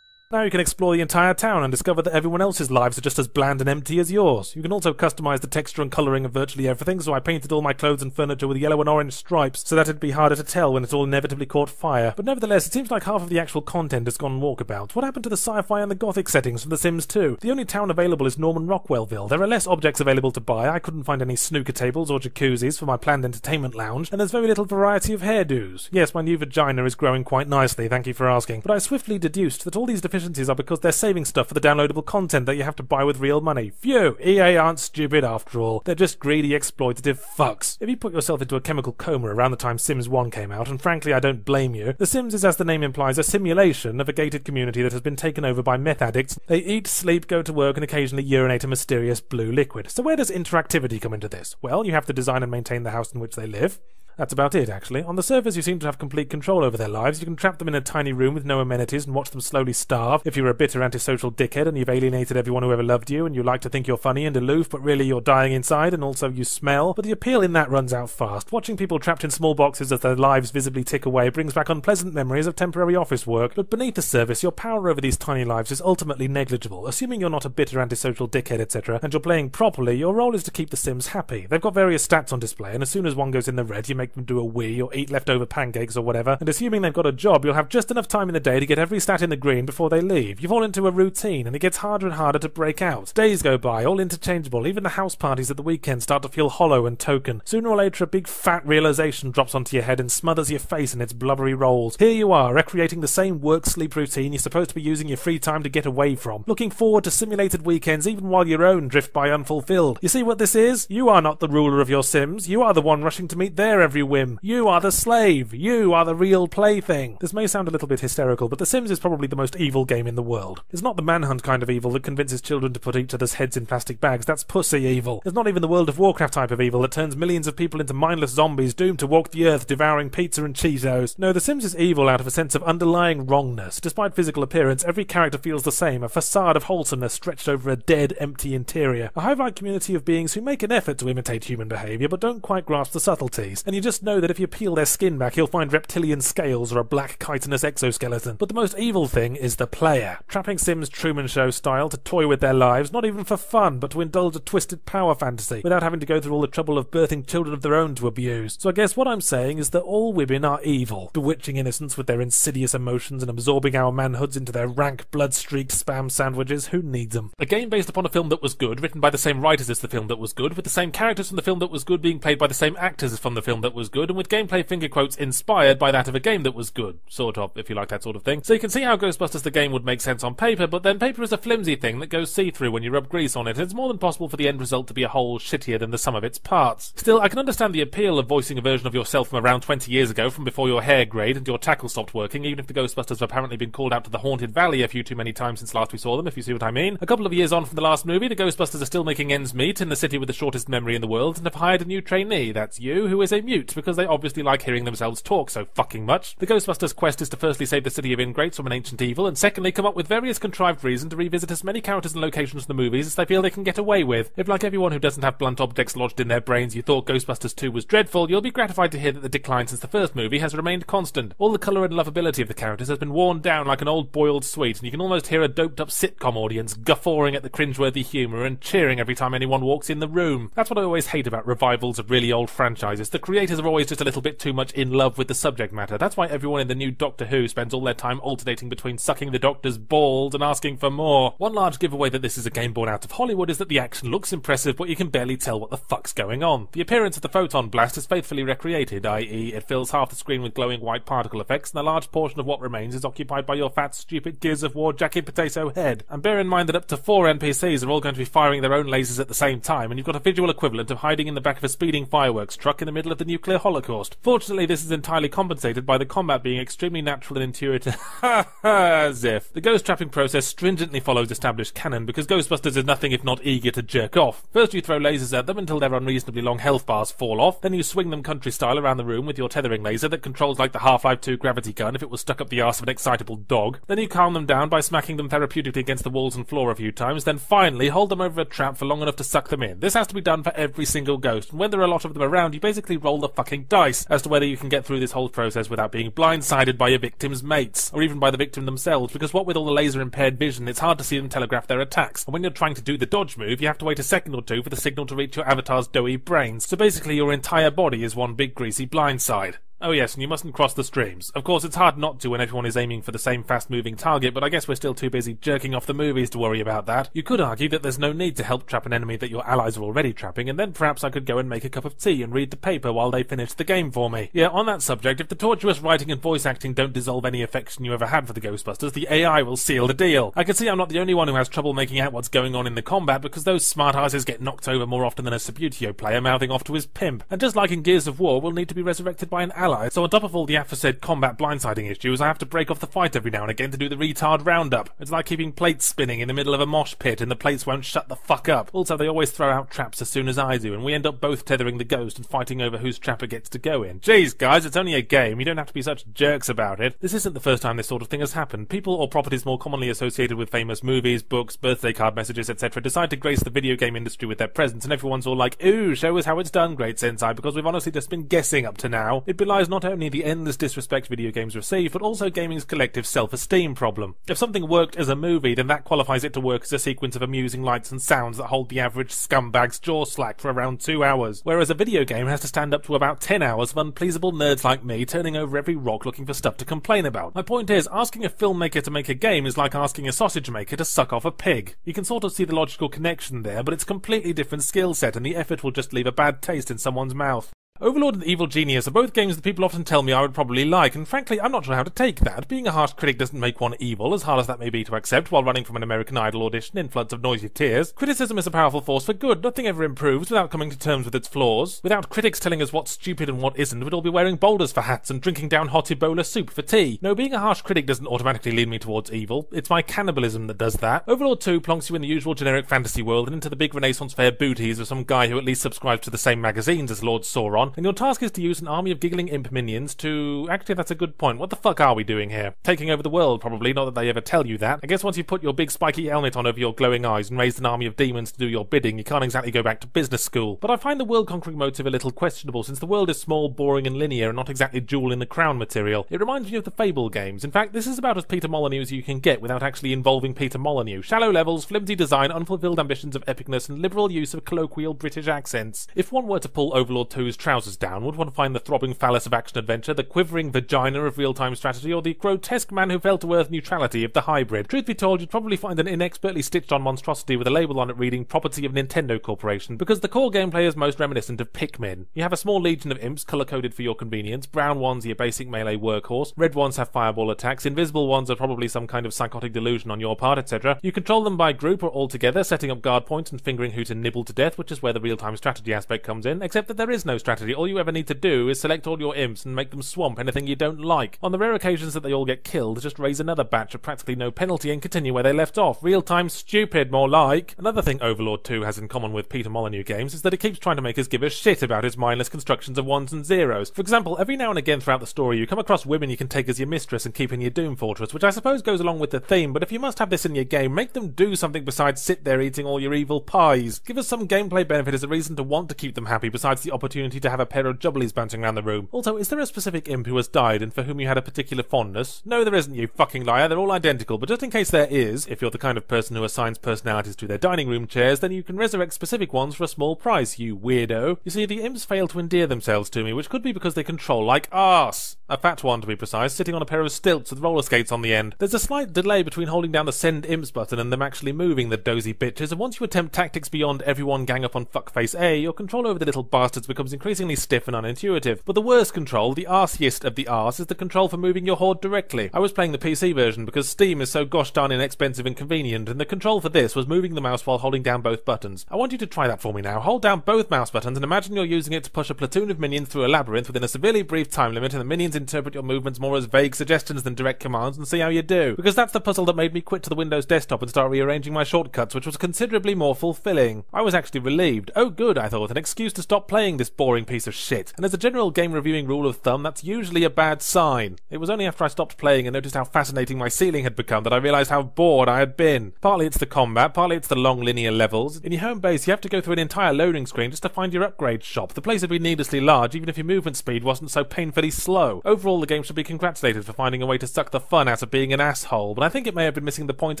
Now you can explore the entire town and discover that everyone else's lives are just as bland and empty as yours. You can also customise the texture and colouring of virtually everything, so I painted all my clothes and furniture with yellow and orange stripes so that it'd be harder to tell when it's all inevitably caught fire. But nevertheless, it seems like half of the actual content has gone walkabout. What happened to the sci-fi and the gothic settings from The Sims 2? The only town available is Norman Rockwellville. There are less objects available to buy, I couldn't find any snooker tables or jacuzzis for my planned entertainment lounge, and there's very little variety of hairdos. Yes, my new vagina is growing quite nicely, thank you for asking, but I swiftly deduced that all these deficiencies are because they're saving stuff for the downloadable content that you have to buy with real money. Phew! EA aren't stupid after all. They're just greedy, exploitative fucks. If you put yourself into a chemical coma around the time Sims 1 came out, and frankly I don't blame you, The Sims is, as the name implies, a simulation of a gated community that has been taken over by meth addicts. They eat, sleep, go to work, and occasionally urinate a mysterious blue liquid. So where does interactivity come into this? Well, you have to design and maintain the house in which they live. That's about it, actually. On the surface, you seem to have complete control over their lives. You can trap them in a tiny room with no amenities and watch them slowly starve. If you're a bitter antisocial dickhead and you've alienated everyone who ever loved you and you like to think you're funny and aloof, but really you're dying inside and also you smell. But the appeal in that runs out fast. Watching people trapped in small boxes as their lives visibly tick away brings back unpleasant memories of temporary office work. But beneath the surface, your power over these tiny lives is ultimately negligible. Assuming you're not a bitter antisocial dickhead, etc., and you're playing properly, your role is to keep the Sims happy. They've got various stats on display, and as soon as one goes in the red, you make them do a wee or eat leftover pancakes or whatever, and assuming they've got a job, you'll have just enough time in the day to get every stat in the green before they leave. You fall into a routine, and it gets harder and harder to break out. Days go by, all interchangeable, even the house parties at the weekend start to feel hollow and token. Sooner or later, a big fat realization drops onto your head and smothers your face in its blubbery rolls. Here you are, recreating the same work-sleep routine you're supposed to be using your free time to get away from, looking forward to simulated weekends even while your own drift by unfulfilled. You see what this is? You are not the ruler of your Sims, you are the one rushing to meet their every every whim. You are the slave. You are the real plaything. This may sound a little bit hysterical, but The Sims is probably the most evil game in the world. It's not the Manhunt kind of evil that convinces children to put each other's heads in plastic bags. That's pussy evil. It's not even the World of Warcraft type of evil that turns millions of people into mindless zombies doomed to walk the earth devouring pizza and Cheetos. No, The Sims is evil out of a sense of underlying wrongness. Despite physical appearance, every character feels the same, a facade of wholesomeness stretched over a dead, empty interior. A hive-like community of beings who make an effort to imitate human behaviour but don't quite grasp the subtleties, and you just know that if you peel their skin back you'll find reptilian scales or a black chitinous exoskeleton. But the most evil thing is the player. Trapping Sims Truman Show style to toy with their lives, not even for fun, but to indulge a twisted power fantasy, without having to go through all the trouble of birthing children of their own to abuse. So I guess what I'm saying is that all women are evil, bewitching innocence with their insidious emotions and absorbing our manhoods into their rank, blood-streaked spam sandwiches. Who needs them? A game based upon a film that was good, written by the same writers as the film that was good, with the same characters from the film that was good being played by the same actors as from the film that was good, and with gameplay finger quotes inspired by that of a game that was good, sort of, if you like that sort of thing. So you can see how Ghostbusters the game would make sense on paper, but then paper is a flimsy thing that goes see-through when you rub grease on it, and it's more than possible for the end result to be a whole shittier than the sum of its parts. Still, I can understand the appeal of voicing a version of yourself from around 20 years ago, from before your hair grayed and your tackle stopped working, even if the Ghostbusters have apparently been called out to the Haunted Valley a few too many times since last we saw them, if you see what I mean. A couple of years on from the last movie, the Ghostbusters are still making ends meet in the city with the shortest memory in the world, and have hired a new trainee, that's you, who is a mute, because they obviously like hearing themselves talk so fucking much. The Ghostbusters' quest is to firstly save the city of ingrates from an ancient evil, and secondly come up with various contrived reasons to revisit as many characters and locations in the movies as they feel they can get away with. If, like everyone who doesn't have blunt objects lodged in their brains, you thought Ghostbusters 2 was dreadful, you'll be gratified to hear that the decline since the first movie has remained constant. All the colour and lovability of the characters has been worn down like an old boiled sweet, and you can almost hear a doped-up sitcom audience guffawing at the cringeworthy humour and cheering every time anyone walks in the room. That's what I always hate about revivals of really old franchises. The creators are always just a little bit too much in love with the subject matter. That's why everyone in the new Doctor Who spends all their time alternating between sucking the Doctor's balls and asking for more. One large giveaway that this is a game born out of Hollywood is that the action looks impressive, but you can barely tell what the fuck's going on. The appearance of the photon blast is faithfully recreated, i.e. it fills half the screen with glowing white particle effects, and a large portion of what remains is occupied by your fat, stupid Gears of War jacket potato head. And bear in mind that up to 4 NPCs are all going to be firing their own lasers at the same time, and you've got a visual equivalent of hiding in the back of a speeding fireworks truck in the middle of the nuclear holocaust. Fortunately, this is entirely compensated by the combat being extremely natural and intuitive. Ziff. The ghost trapping process stringently follows established canon, because Ghostbusters is nothing if not eager to jerk off. First you throw lasers at them until their unreasonably long health bars fall off, then you swing them country style around the room with your tethering laser that controls like the Half-Life 2 gravity gun if it was stuck up the arse of an excitable dog. Then you calm them down by smacking them therapeutically against the walls and floor a few times, then finally hold them over a trap for long enough to suck them in. This has to be done for every single ghost, and when there are a lot of them around you basically roll the fucking dice as to whether you can get through this whole process without being blindsided by your victim's mates, or even by the victim themselves, because what with all the laser-impaired vision it's hard to see them telegraph their attacks, and when you're trying to do the dodge move you have to wait a second or two for the signal to reach your avatar's doughy brains, so basically your entire body is one big greasy blindside. Oh yes, and you mustn't cross the streams. Of course, it's hard not to when everyone is aiming for the same fast-moving target, but I guess we're still too busy jerking off the movies to worry about that. You could argue that there's no need to help trap an enemy that your allies are already trapping, and then perhaps I could go and make a cup of tea and read the paper while they finish the game for me. Yeah, on that subject, if the tortuous writing and voice acting don't dissolve any affection you ever had for the Ghostbusters, the AI will seal the deal. I can see I'm not the only one who has trouble making out what's going on in the combat, because those smart asses get knocked over more often than a Sabutio player mouthing off to his pimp. And just like in Gears of War, we'll need to be resurrected by an ally. So on top of all the aforesaid combat blindsiding issues, I have to break off the fight every now and again to do the retard roundup. It's like keeping plates spinning in the middle of a mosh pit, and the plates won't shut the fuck up. Also, they always throw out traps as soon as I do, and we end up both tethering the ghost and fighting over whose trapper gets to go in. Jeez, guys, it's only a game. You don't have to be such jerks about it. This isn't the first time this sort of thing has happened. People or properties more commonly associated with famous movies, books, birthday card messages, etc. decide to grace the video game industry with their presence, and everyone's all like, "Ooh, show us how it's done, great sensei," because we've honestly just been guessing up to now. It belies not only the endless disrespect video games receive, but also gaming's collective self-esteem problem. If something worked as a movie, then that qualifies it to work as a sequence of amusing lights and sounds that hold the average scumbag's jaw slack for around 2 hours, whereas a video game has to stand up to about 10 hours of unpleasable nerds like me turning over every rock looking for stuff to complain about. My point is, asking a filmmaker to make a game is like asking a sausage maker to suck off a pig. You can sort of see the logical connection there, but it's a completely different skill set, and the effort will just leave a bad taste in someone's mouth. Overlord and The Evil Genius are both games that people often tell me I would probably like, and frankly, I'm not sure how to take that. Being a harsh critic doesn't make one evil, as hard as that may be to accept while running from an American Idol audition in floods of noisy tears. Criticism is a powerful force for good. Nothing ever improves without coming to terms with its flaws. Without critics telling us what's stupid and what isn't, we'd all be wearing boulders for hats and drinking down hot Ebola soup for tea. No, being a harsh critic doesn't automatically lead me towards evil. It's my cannibalism that does that. Overlord 2 plonks you in the usual generic fantasy world and into the big Renaissance fair booties of some guy who at least subscribes to the same magazines as Lord Sauron. And your task is to use an army of giggling imp minions to... Actually, that's a good point. What the fuck are we doing here? Taking over the world, probably. Not that they ever tell you that. I guess once you've put your big spiky helmet on over your glowing eyes and raised an army of demons to do your bidding, you can't exactly go back to business school. But I find the world-conquering motive a little questionable, since the world is small, boring, and linear, and not exactly jewel-in-the-crown material. It reminds me of the Fable games. In fact, this is about as Peter Molyneux as you can get without actually involving Peter Molyneux. Shallow levels, flimsy design, unfulfilled ambitions of epicness, and liberal use of colloquial British accents. If one were to pull Overlord 2's trousers down, would one find the throbbing phallus of action-adventure, the quivering vagina of real-time strategy, or the grotesque man who fell to earth neutrality of the hybrid? Truth be told, you'd probably find an inexpertly stitched-on monstrosity with a label on it reading "Property of Nintendo Corporation," because the core gameplay is most reminiscent of Pikmin. You have a small legion of imps, colour-coded for your convenience. Brown ones are your basic melee workhorse, red ones have fireball attacks, invisible ones are probably some kind of psychotic delusion on your part, etc. You control them by group or all together, setting up guard points and fingering who to nibble to death, which is where the real-time strategy aspect comes in, except that there is no strategy. All you ever need to do is select all your imps and make them swamp anything you don't like. On the rare occasions that they all get killed, just raise another batch at practically no penalty and continue where they left off. Real-time stupid, more like. Another thing Overlord 2 has in common with Peter Molyneux games is that it keeps trying to make us give a shit about its mindless constructions of ones and zeros. For example, every now and again throughout the story you come across women you can take as your mistress and keep in your doom fortress, which I suppose goes along with the theme, but if you must have this in your game, make them do something besides sit there eating all your evil pies. Give us some gameplay benefit as a reason to want to keep them happy besides the opportunity to have a pair of jubblies bouncing around the room. Also, is there a specific imp who has died and for whom you had a particular fondness? No, there isn't, you fucking liar. They're all identical, but just in case there is, if you're the kind of person who assigns personalities to their dining room chairs, then you can resurrect specific ones for a small price, you weirdo. You see, the imps fail to endear themselves to me, which could be because they control like arse. A fat one, to be precise, sitting on a pair of stilts with roller skates on the end. There's a slight delay between holding down the send imps button and them actually moving, the dozy bitches, and once you attempt tactics beyond everyone gang up on fuckface A, your control over the little bastards becomes increasingly stiff and unintuitive. But the worst control, the arsiest of the arse, is the control for moving your horde directly. I was playing the PC version because Steam is so gosh darn inexpensive and convenient, and the control for this was moving the mouse while holding down both buttons. I want you to try that for me now. Hold down both mouse buttons and imagine you're using it to push a platoon of minions through a labyrinth within a severely brief time limit, and the minions interpret your movements more as vague suggestions than direct commands, and see how you do. Because that's the puzzle that made me quit to the Windows desktop and start rearranging my shortcuts, which was considerably more fulfilling. I was actually relieved. Oh good, I thought, an excuse to stop playing this boring piece of shit. And as a general game reviewing rule of thumb, that's usually a bad sign. It was only after I stopped playing and noticed how fascinating my ceiling had become that I realised how bored I had been. Partly it's the combat, partly it's the long linear levels. In your home base you have to go through an entire loading screen just to find your upgrade shop. The place would be needlessly large even if your movement speed wasn't so painfully slow. Overall the game should be congratulated for finding a way to suck the fun out of being an asshole, but I think it may have been missing the point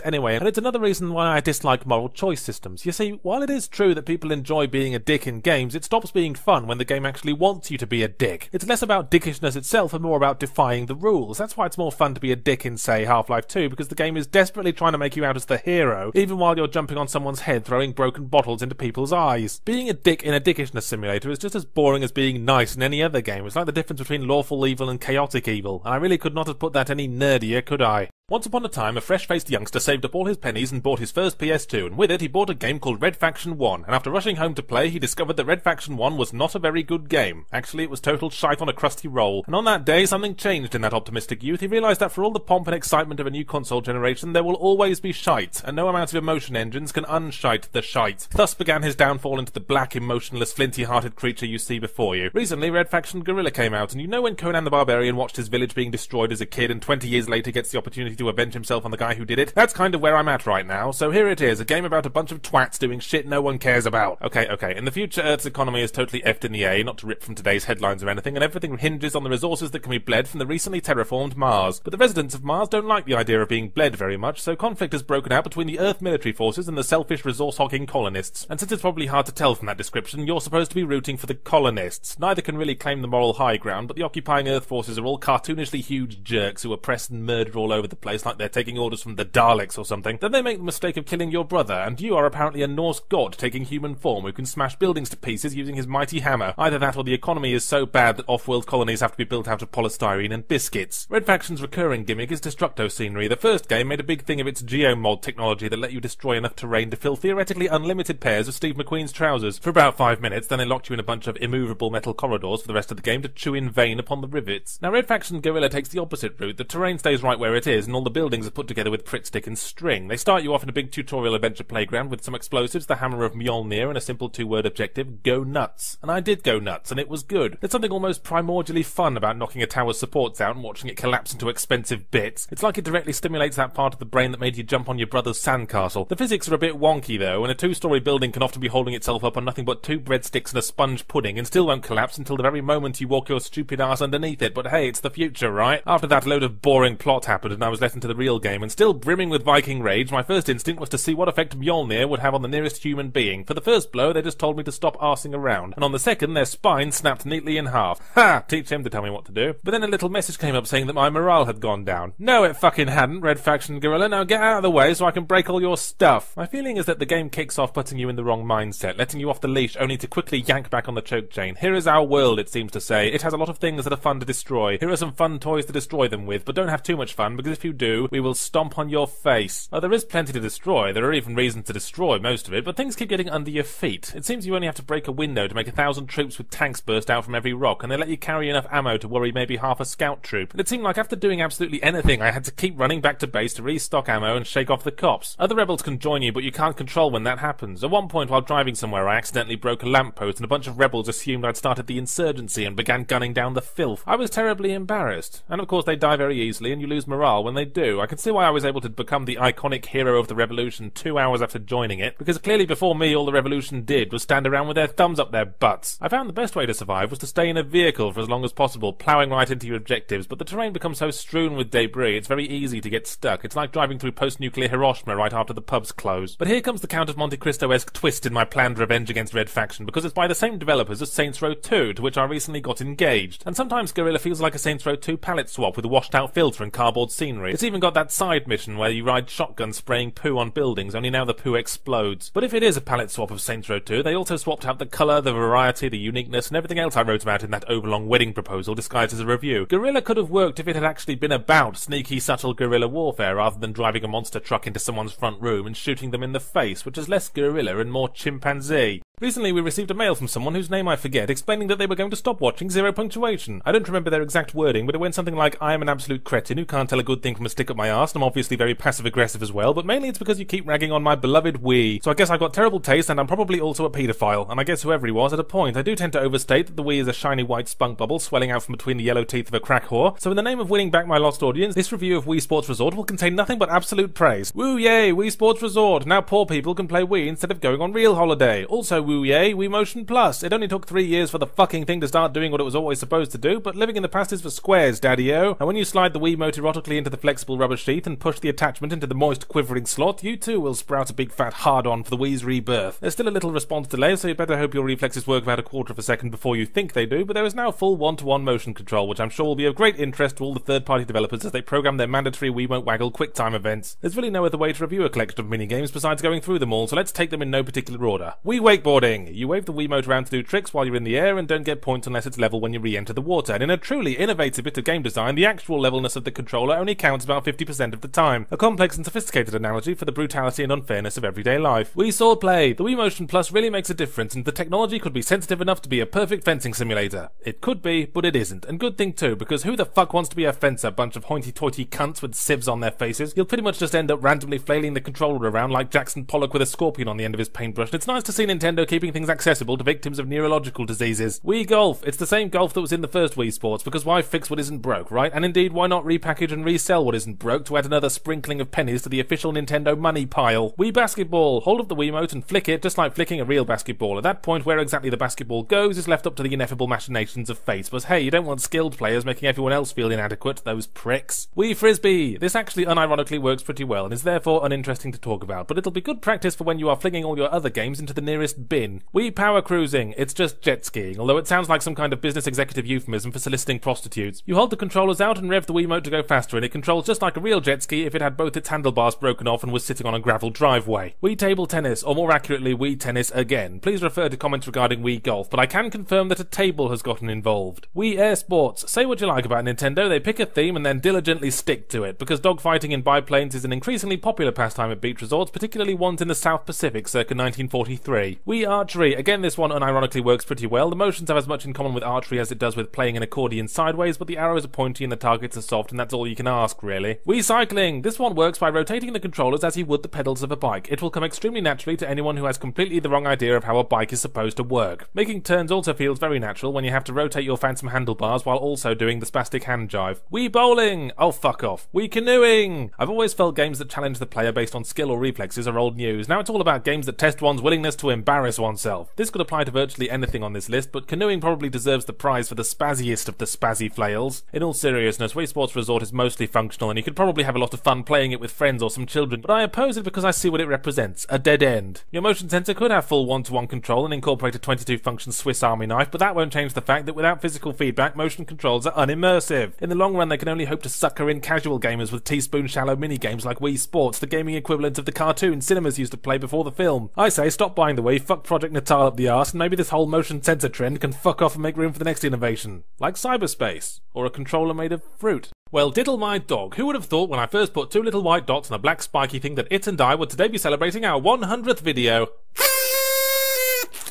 anyway, and it's another reason why I dislike moral choice systems. You see, while it is true that people enjoy being a dick in games, it stops being fun when the game actually wants you to be a dick. It's less about dickishness itself and more about defying the rules. That's why it's more fun to be a dick in, say, Half-Life 2, because the game is desperately trying to make you out as the hero, even while you're jumping on someone's head, throwing broken bottles into people's eyes. Being a dick in a dickishness simulator is just as boring as being nice in any other game. It's like the difference between lawful evil and chaotic evil, and I really could not have put that any nerdier, could I? Once upon a time, a fresh-faced youngster saved up all his pennies and bought his first PS2, and with it he bought a game called Red Faction 1, and after rushing home to play, he discovered that Red Faction 1 was not a very good game. Actually, it was total shite on a crusty roll, and on that day something changed in that optimistic youth. He realised that for all the pomp and excitement of a new console generation, there will always be shite, and no amount of emotion engines can unshite the shite. Thus began his downfall into the black, emotionless, flinty-hearted creature you see before you. Recently, Red Faction Guerrilla came out, and you know when Conan the Barbarian watched his village being destroyed as a kid, and 20 years later gets the opportunity to avenge himself on the guy who did it? That's kind of where I'm at right now. So here it is, a game about a bunch of twats doing shit no one cares about. Okay. In the future, Earth's economy is totally effed in the A, not to rip from today's headlines or anything, and everything hinges on the resources that can be bled from the recently terraformed Mars. But the residents of Mars don't like the idea of being bled very much, so conflict has broken out between the Earth military forces and the selfish resource-hogging colonists. And since it's probably hard to tell from that description, you're supposed to be rooting for the colonists. Neither can really claim the moral high ground, but the occupying Earth forces are all cartoonishly huge jerks who oppress and murder all over the place like they're taking orders from the Daleks or something. Then they make the mistake of killing your brother, and you are apparently a Norse god taking human form who can smash buildings to pieces using his mighty hammer. Either that or the economy is so bad that off-world colonies have to be built out of polystyrene and biscuits. Red Faction's recurring gimmick is Destructo Scenery. The first game made a big thing of its geo-mod technology that let you destroy enough terrain to fill theoretically unlimited pairs of Steve McQueen's trousers for about 5 minutes, then they locked you in a bunch of immovable metal corridors for the rest of the game to chew in vain upon the rivets. Now Red Faction Guerrilla takes the opposite route. The terrain stays right where it is, and all the buildings are put together with Prickstick and string. They start you off in a big tutorial adventure playground with some explosives, the hammer of Mjolnir, and a simple two-word objective, go nuts. And I did go nuts, and it was good. There's something almost primordially fun about knocking a tower's supports out and watching it collapse into expensive bits. It's like it directly stimulates that part of the brain that made you jump on your brother's sandcastle. The physics are a bit wonky though, and a two-story building can often be holding itself up on nothing but two breadsticks and a sponge pudding, and still won't collapse until the very moment you walk your stupid ass underneath it, but hey, it's the future, right? After that, a load of boring plot happened and I was let into the real game, and still brimming with Viking rage, my first instinct was to see what effect Mjolnir would have on the nearest human being. For the first blow, they just told me to stop arsing around, and on the second, their spine snapped neatly in half. Ha! Teach him to tell me what to do. But then a little message came up saying that my morale had gone down. No, it fucking hadn't, Red Faction Guerrilla. Now get out of the way so I can break all your stuff. My feeling is that the game kicks off putting you in the wrong mindset, letting you off the leash only to quickly yank back on the choke chain. Here is our world, it seems to say. It has a lot of things that are fun to destroy. Here are some fun toys to destroy them with, but don't have too much fun, because if you do, we will stomp on your face. Oh, there is plenty to destroy. There are even reasons to destroy most of it, but things keep getting under your feet. It seems you only have to break a window to make 1,000 troops with tanks burst out from every rock, and they let you carry enough ammo to worry maybe half a scout troop. And it seemed like after doing absolutely anything, I had to keep running back to base to restock ammo and shake off the cops. Other rebels can join you, but you can't control when that happens. At one point while driving somewhere, I accidentally broke a lamppost, and a bunch of rebels assumed I'd started the insurgency and began gunning down the filth. I was terribly embarrassed. And of course they die very easily, and you lose morale when they do. I can see why I was able to become the iconic hero of the revolution 2 hours after joining it, because clearly before me all the revolution did was stand around with their thumbs up their butts. I found the best way to survive was to stay in a vehicle for as long as possible, ploughing right into your objectives, but the terrain becomes so strewn with debris it's very easy to get stuck. It's like driving through post-nuclear Hiroshima right after the pubs close. But here comes the Count of Monte Cristo-esque twist in my planned revenge against Red Faction, because it's by the same developers as Saints Row 2, to which I recently got engaged. And sometimes Guerrilla feels like a Saints Row 2 palette swap with a washed-out filter and cardboard scenery. It's even got that side mission where you ride shotgun spraying poo on buildings, only now the poo explodes. But if it is a palette swap of Saints Row 2, they also swapped out the colour, the variety, the uniqueness, and everything else I wrote about in that overlong wedding proposal disguised as a review. Guerrilla could have worked if it had actually been about sneaky, subtle guerrilla warfare rather than driving a monster truck into someone's front room and shooting them in the face, which is less guerrilla and more chimpanzee. Recently we received a mail from someone whose name I forget, explaining that they were going to stop watching Zero Punctuation. I don't remember their exact wording, but it went something like, I am an absolute cretin who can't tell a good thing from a stick up my arse, and I'm obviously very passive-aggressive as well, but mainly it's because you keep ragging on my beloved Wii. So I guess I've got terrible taste, and I'm probably also a paedophile. And I guess whoever he was had a point. I do tend to overstate that the Wii is a shiny white spunk bubble swelling out from between the yellow teeth of a crack whore. So in the name of winning back my lost audience, this review of Wii Sports Resort will contain nothing but absolute praise. Woo yay, Wii Sports Resort! Now poor people can play Wii instead of going on real holiday. Also woo yay, Wii Motion Plus. It only took 3 years for the fucking thing to start doing what it was always supposed to do, but living in the past is for squares, daddy-o. And when you slide the Wii mote erotically into the flexible rubber sheath and push the attachment into the moist quivering slot, you too will sprout a big fat hard-on for the Wii's rebirth. There's still a little response delay, so you better hope your reflexes work about a quarter of a second before you think they do, but there is now full one-to-one motion control, which I'm sure will be of great interest to all the third-party developers as they program their mandatory We Won't Waggle QuickTime events. There's really no other way to review a collection of minigames besides going through them all, so let's take them in no particular order. Wii Wakeboarding! You wave the Wiimote around to do tricks while you're in the air and don't get points unless it's level when you re-enter the water, and in a truly innovative bit of game design, the actual levelness of the controller only counts about 50% of the time. A complex and sophisticated analogy for the brutality and unfairness of everyday life. Wii Swordplay! The Wii Motion Plus really makes a difference, and the technology could be sensitive enough to be a perfect fencing simulator. It could be, but it isn't. And good thing too, because who the fuck wants to be a fencer, bunch of hoity-toity cunts with sieves on their faces? You'll pretty much just end up randomly flailing the controller around like Jackson Pollock with a scorpion on the end of his paintbrush, and it's nice to see Nintendo keeping things accessible to victims of neurological diseases. Wii Golf! It's the same golf that was in the first Wii Sports, because why fix what isn't broke, right? And indeed, why not repackage and resell what isn't broke to add another sprinkling of pennies to the official Nintendo money pile? Wii Basketball! Hold up the Wiimote and flick it, just like flicking a real basketball. At that point, where exactly the basketball goes is left up to the ineffable machinations of fate, but hey, you don't want skilled players making everyone else feel inadequate, those pricks. Wii Frisbee! This actually unironically works pretty well, and is therefore uninteresting to talk about, but it'll be good practice for when you are flinging all your other games into the nearest bin. been. We power cruising. It's just jet skiing, although it sounds like some kind of business executive euphemism for soliciting prostitutes. You hold the controllers out and rev the Wiimote to go faster, and it controls just like a real jet ski if it had both its handlebars broken off and was sitting on a gravel driveway. Wii table tennis, or more accurately, Wii tennis again. Please refer to comments regarding Wii golf, but I can confirm that a table has gotten involved. Wii Air Sports. Say what you like about Nintendo, they pick a theme and then diligently stick to it, because dogfighting in biplanes is an increasingly popular pastime at beach resorts, particularly ones in the South Pacific circa 1943. Wii Archery. Again, this one unironically works pretty well. The motions have as much in common with archery as it does with playing an accordion sideways, but the arrows are pointy and the targets are soft, and that's all you can ask, really. Wii Cycling. This one works by rotating the controllers as you would the pedals of a bike. It will come extremely naturally to anyone who has completely the wrong idea of how a bike is supposed to work. Making turns also feels very natural when you have to rotate your phantom handlebars while also doing the spastic hand jive. Wii Bowling! Oh, fuck off. Wii Canoeing! I've always felt games that challenge the player based on skill or reflexes are old news. Now it's all about games that test one's willingness to embarrass oneself. This could apply to virtually anything on this list, but canoeing probably deserves the prize for the spazziest of the spazzy flails. In all seriousness, Wii Sports Resort is mostly functional, and you could probably have a lot of fun playing it with friends or some children, but I oppose it because I see what it represents, a dead end. Your motion sensor could have full one-to-one control and incorporate a 22-function Swiss Army knife, but that won't change the fact that without physical feedback, motion controls are unimmersive. In the long run, they can only hope to sucker in casual gamers with teaspoon-shallow mini-games like Wii Sports, the gaming equivalent of the cartoon cinemas used to play before the film. I say, stop buying the Wii, fuck Project Natal up the arse, and maybe this whole motion sensor trend can fuck off and make room for the next innovation. Like cyberspace, or a controller made of fruit. Well, diddle my dog. Who would have thought when I first put two little white dots on a black spiky thing that it and I would today be celebrating our 100th video?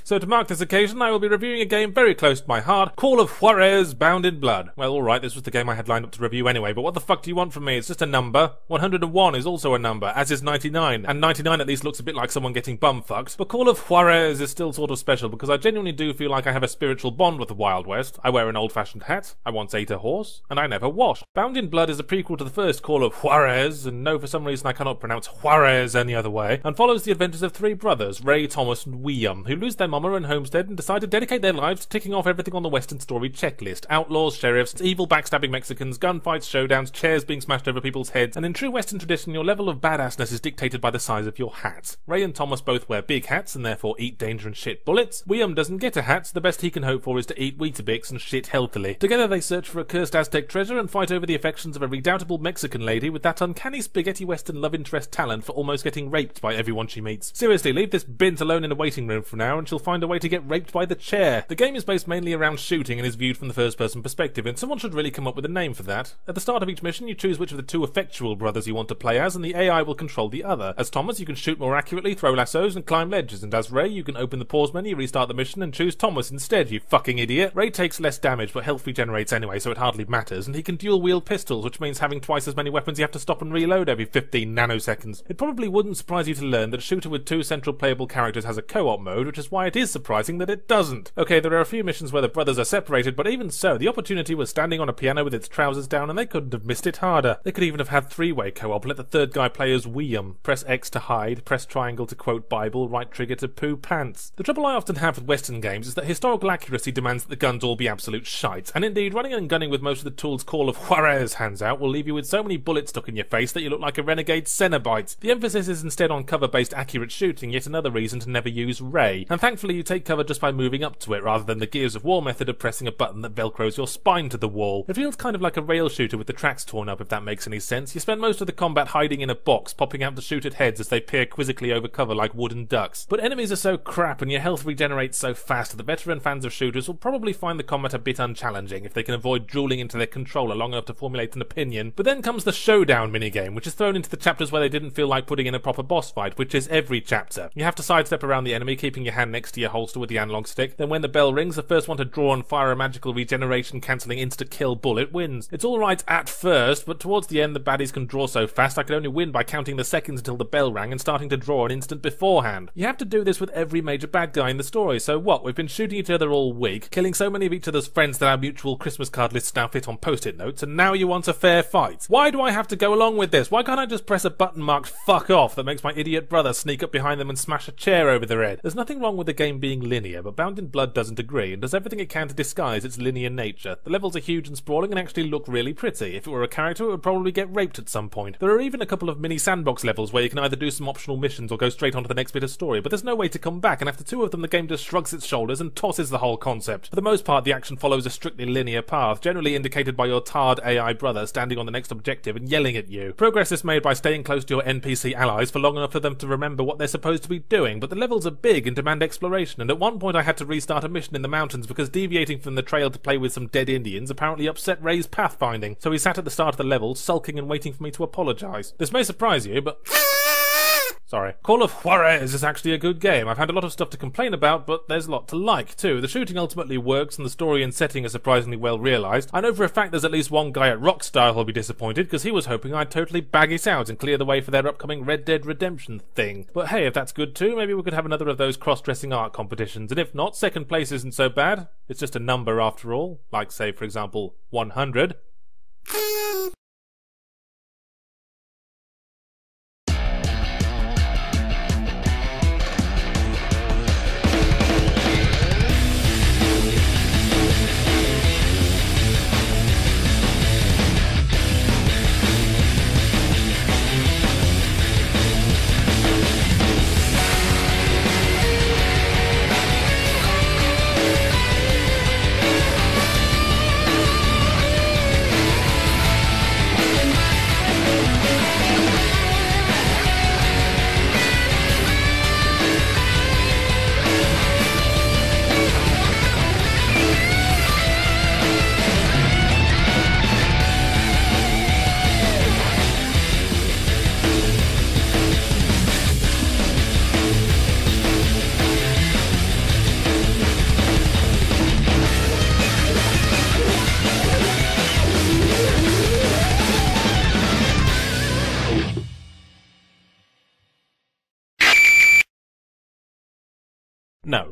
So to mark this occasion, I will be reviewing a game very close to my heart, Call of Juarez Bound in Blood. Well, alright, this was the game I had lined up to review anyway, but what the fuck do you want from me? It's just a number. 101 is also a number, as is 99, and 99 at least looks a bit like someone getting bum-fucked. But Call of Juarez is still sort of special, because I genuinely do feel like I have a spiritual bond with the Wild West. I wear an old-fashioned hat, I once ate a horse, and I never washed. Bound in Blood is a prequel to the first Call of Juarez, and no, for some reason I cannot pronounce Juarez any other way, and follows the adventures of three brothers, Ray, Thomas, and William, who lose their mama and homestead and decide to dedicate their lives to ticking off everything on the Western story checklist. Outlaws, sheriffs, evil backstabbing Mexicans, gunfights, showdowns, chairs being smashed over people's heads, and in true Western tradition your level of badassness is dictated by the size of your hat. Ray and Thomas both wear big hats and therefore eat danger and shit bullets. William doesn't get a hat, so the best he can hope for is to eat Weetabix and shit healthily. Together they search for a cursed Aztec treasure and fight over the affections of a redoubtable Mexican lady with that uncanny spaghetti Western love interest talent for almost getting raped by everyone she meets. Seriously, leave this bint alone in a waiting room for now and she'll find a way to get raped by the chair. The game is based mainly around shooting and is viewed from the first-person perspective, and someone should really come up with a name for that. At the start of each mission, you choose which of the two effectual brothers you want to play as, and the AI will control the other. As Thomas, you can shoot more accurately, throw lassos, and climb ledges, and as Ray, you can open the pause menu, restart the mission, and choose Thomas instead, you fucking idiot. Ray takes less damage, but health regenerates anyway, so it hardly matters, and he can dual-wield pistols, which means having twice as many weapons you have to stop and reload every 15 nanoseconds. It probably wouldn't surprise you to learn that a shooter with two central playable characters has a co-op mode, which is why it is surprising that it doesn't. Okay, there are a few missions where the brothers are separated, but even so, the opportunity was standing on a piano with its trousers down, and they couldn't have missed it harder. They could even have had three-way co-op, let the third guy play as William. Press X to hide, press triangle to quote Bible, right trigger to poo pants. The trouble I often have with Western games is that historical accuracy demands that the guns all be absolute shite, and indeed, running and gunning with most of the tools Call of Juarez hands out will leave you with so many bullets stuck in your face that you look like a renegade Cenobite. The emphasis is instead on cover-based accurate shooting, yet another reason to never use Ray. And thankfully you take cover just by moving up to it, rather than the Gears of War method of pressing a button that velcros your spine to the wall. It feels kind of like a rail shooter with the tracks torn up, if that makes any sense. You spend most of the combat hiding in a box, popping out to shoot at heads as they peer quizzically over cover like wooden ducks. But enemies are so crap and your health regenerates so fast that veteran fans of shooters will probably find the combat a bit unchallenging if they can avoid drooling into their controller long enough to formulate an opinion. But then comes the showdown minigame, which is thrown into the chapters where they didn't feel like putting in a proper boss fight, which is every chapter. You have to sidestep around the enemy, keeping your hand next to your holster with the analog stick. Then when the bell rings, the first one to draw and fire a magical regeneration cancelling insta-kill bullet wins. It's alright at first, but towards the end the baddies can draw so fast I could only win by counting the seconds until the bell rang and starting to draw an instant beforehand. You have to do this with every major bad guy in the story, so what? We've been shooting each other all week, killing so many of each other's friends that our mutual Christmas card lists now fit on post-it notes, and now you want a fair fight. Why do I have to go along with this? Why can't I just press a button marked fuck off that makes my idiot brother sneak up behind them and smash a chair over their head? There's nothing wrong with the game game being linear, but Bound in Blood doesn't agree and does everything it can to disguise its linear nature. The levels are huge and sprawling and actually look really pretty. If it were a character, it would probably get raped at some point. There are even a couple of mini sandbox levels where you can either do some optional missions or go straight onto the next bit of story, but there's no way to come back, and after two of them the game just shrugs its shoulders and tosses the whole concept. For the most part, the action follows a strictly linear path, generally indicated by your tarred AI brother standing on the next objective and yelling at you. Progress is made by staying close to your NPC allies for long enough for them to remember what they're supposed to be doing, but the levels are big and demand exploration, and at one point I had to restart a mission in the mountains because deviating from the trail to play with some dead Indians apparently upset Ray's pathfinding, so he sat at the start of the level, sulking and waiting for me to apologise. This may surprise you, but... Sorry. Call of Juarez is actually a good game. I've had a lot of stuff to complain about, but there's a lot to like, too. The shooting ultimately works, and the story and setting are surprisingly well realised. I know for a fact there's at least one guy at Rockstar who'll be disappointed, because he was hoping I'd totally bag it out and clear the way for their upcoming Red Dead Redemption thing. But hey, if that's good too, maybe we could have another of those cross-dressing art competitions, and if not, second place isn't so bad. It's just a number after all. Like, say, for example, 100.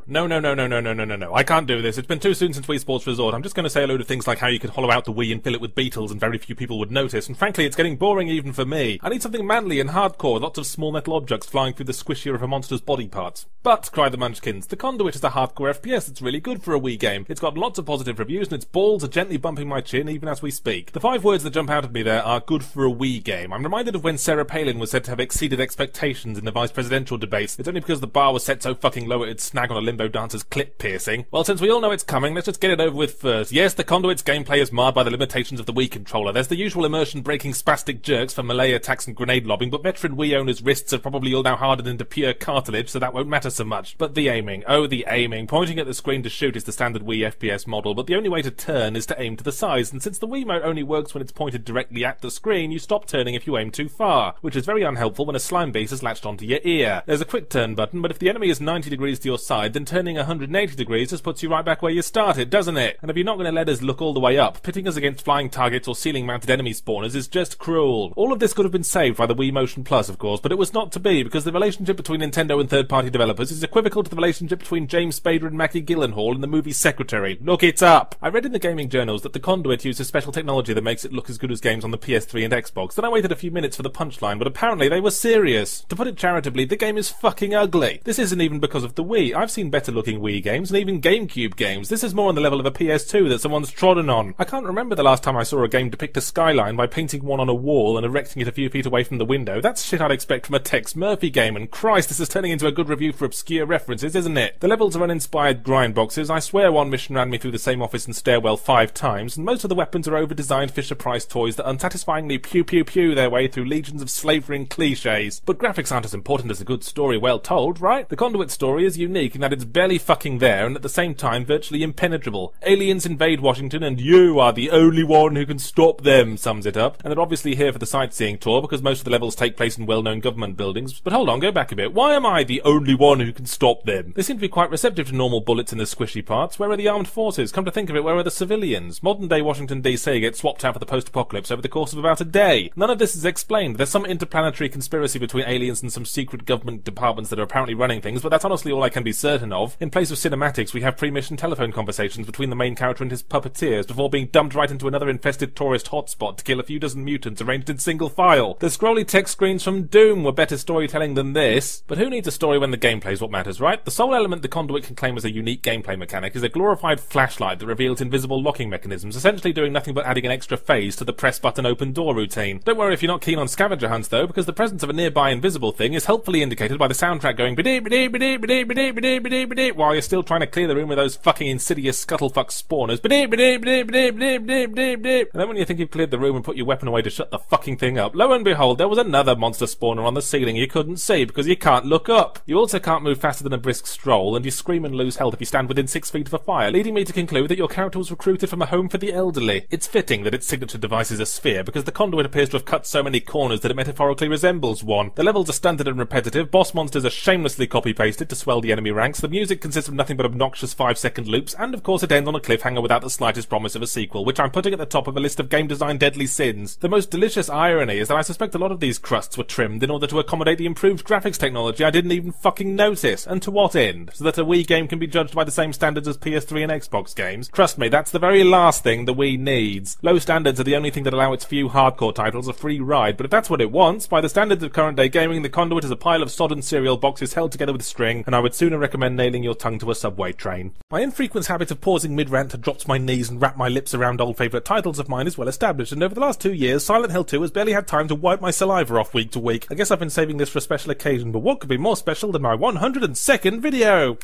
No. I can't do this. It's been too soon since Wii Sports Resort. I'm just going to say a load of things like how you could hollow out the Wii and fill it with Beatles and very few people would notice, and frankly, it's getting boring even for me. I need something manly and hardcore, lots of small metal objects flying through the squishier of a monster's body parts. But, cry the Munchkins, The Conduit is a hardcore FPS that's really good for a Wii game. It's got lots of positive reviews, and its balls are gently bumping my chin even as we speak. The five words that jump out at me there are good for a Wii game. I'm reminded of when Sarah Palin was said to have exceeded expectations in the vice presidential debates. It's only because the bar was set so fucking low it'd snag on a limbo dancer's clip piercing. Well, since we all know it's coming, let's just get it over with first. Yes, The Conduit's gameplay is marred by the limitations of the Wii controller. There's the usual immersion-breaking spastic jerks for melee attacks and grenade lobbing, but veteran Wii owners' wrists are probably all now hardened into pure cartilage, so that won't matter so much. But the aiming. Oh, the aiming. Pointing at the screen to shoot is the standard Wii FPS model, but the only way to turn is to aim to the sides, and since the Wiimote only works when it's pointed directly at the screen, you stop turning if you aim too far, which is very unhelpful when a slime beast is latched onto your ear. There's a quick turn button, but if the enemy is 90 degrees to your side, then turning 180 degrees just puts you right back where you started, doesn't it? And if you're not going to let us look all the way up, pitting us against flying targets or ceiling-mounted enemy spawners is just cruel. All of this could have been saved by the Wii Motion Plus, of course, but it was not to be, because the relationship between Nintendo and third-party developers is equivocal to the relationship between James Spader and Maggie Gyllenhaal in the movie Secretary. Look it up! I read in the gaming journals that The Conduit uses special technology that makes it look as good as games on the PS3 and Xbox, then I waited a few minutes for the punchline, but apparently they were serious. To put it charitably, the game is fucking ugly. This isn't even because of the Wii. I've seen better looking Wii games and even GameCube games. This is more on the level of a PS2 that someone's trodden on. I can't remember the last time I saw a game depict a skyline by painting one on a wall and erecting it a few feet away from the window. That's shit I'd expect from a Tex Murphy game, and Christ, this is turning into a good review for obscure references, isn't it? The levels are uninspired grind boxes. I swear one mission ran me through the same office and stairwell 5 times, and most of the weapons are over-designed Fisher-Price toys that unsatisfyingly pew-pew-pew their way through legions of slavering cliches. But graphics aren't as important as a good story well told, right? The Conduit story is unique in that it's barely fucking there and at the same time virtually impenetrable. Aliens invade Washington and you are the only one who can stop them, sums it up. And they're obviously here for the sightseeing tour because most of the levels take place in well-known government buildings. But hold on, go back a bit. Why am I the only one who can stop them? They seem to be quite receptive to normal bullets in the squishy parts. Where are the armed forces? Come to think of it, where are the civilians? Modern-day Washington DC gets swapped out for the post-apocalypse over the course of about a day. None of this is explained. There's some interplanetary conspiracy between aliens and some secret government departments that are apparently running things, but that's honestly all I can be certain of. In place of cinematics, we have pre-mission telephone conversations between the main character and his puppeteers before being dumped right into another infested tourist hotspot to kill a few dozen mutants arranged in single file. The scrolly text screens from Doom were better storytelling than this, but who needs a story when the gameplay is what matters, right? The sole element the Conduit can claim as a unique gameplay mechanic is a glorified flashlight that reveals invisible locking mechanisms, essentially doing nothing but adding an extra phase to the press button open door routine. Don't worry if you're not keen on scavenger hunts though, because the presence of a nearby invisible thing is helpfully indicated by the soundtrack going bidee bidee bidee bidee bidee bidee bidee bidee while you're still trying to clear the room with those fucking insidious scuttlefuck spawners. Bidee bidee bidee bidee bidee bidee bidee bidee. And then when you think you've cleared the room and put your weapon away to shut the fucking thing up, lo and behold, there was another monster spawner on the ceiling you couldn't see because you can't look up. You also can't move faster than a brisk stroll, and you scream and lose health if you stand within 6 feet of a fire, leading me to conclude that your character was recruited from a home for the elderly. It's fitting that its signature device is a sphere, because the Conduit appears to have cut so many corners that it metaphorically resembles one. The levels are standard and repetitive, boss monsters are shamelessly copy-pasted to swell the enemy ranks, the music consists of nothing but obnoxious 5-second loops, and of course it ends on a cliffhanger without the slightest promise of a sequel, which I'm putting at the top of a list of game design deadly sins. The most delicious irony is that I suspect a lot of these crusts were trimmed in order to accommodate the improved graphics technology I didn't even fucking notice, and to what end? So that a Wii game can be judged by the same standards as PS3 and Xbox games? Trust me, that's the very last thing the Wii needs. Low standards are the only thing that allow its few hardcore titles a free ride, but if that's what it wants, by the standards of current day gaming, the Conduit is a pile of sodden cereal boxes held together with string, and I would sooner recommend nailing your tongue to a subway train. My infrequent habit of pausing mid-rant to drop to my knees and wrap my lips around old favourite titles of mine is well established, and over the last 2 years, Silent Hill 2 has barely had time to wipe my saliva off week to week. I guess I've been saving this for a special occasion, but what could be more special than my 102nd video?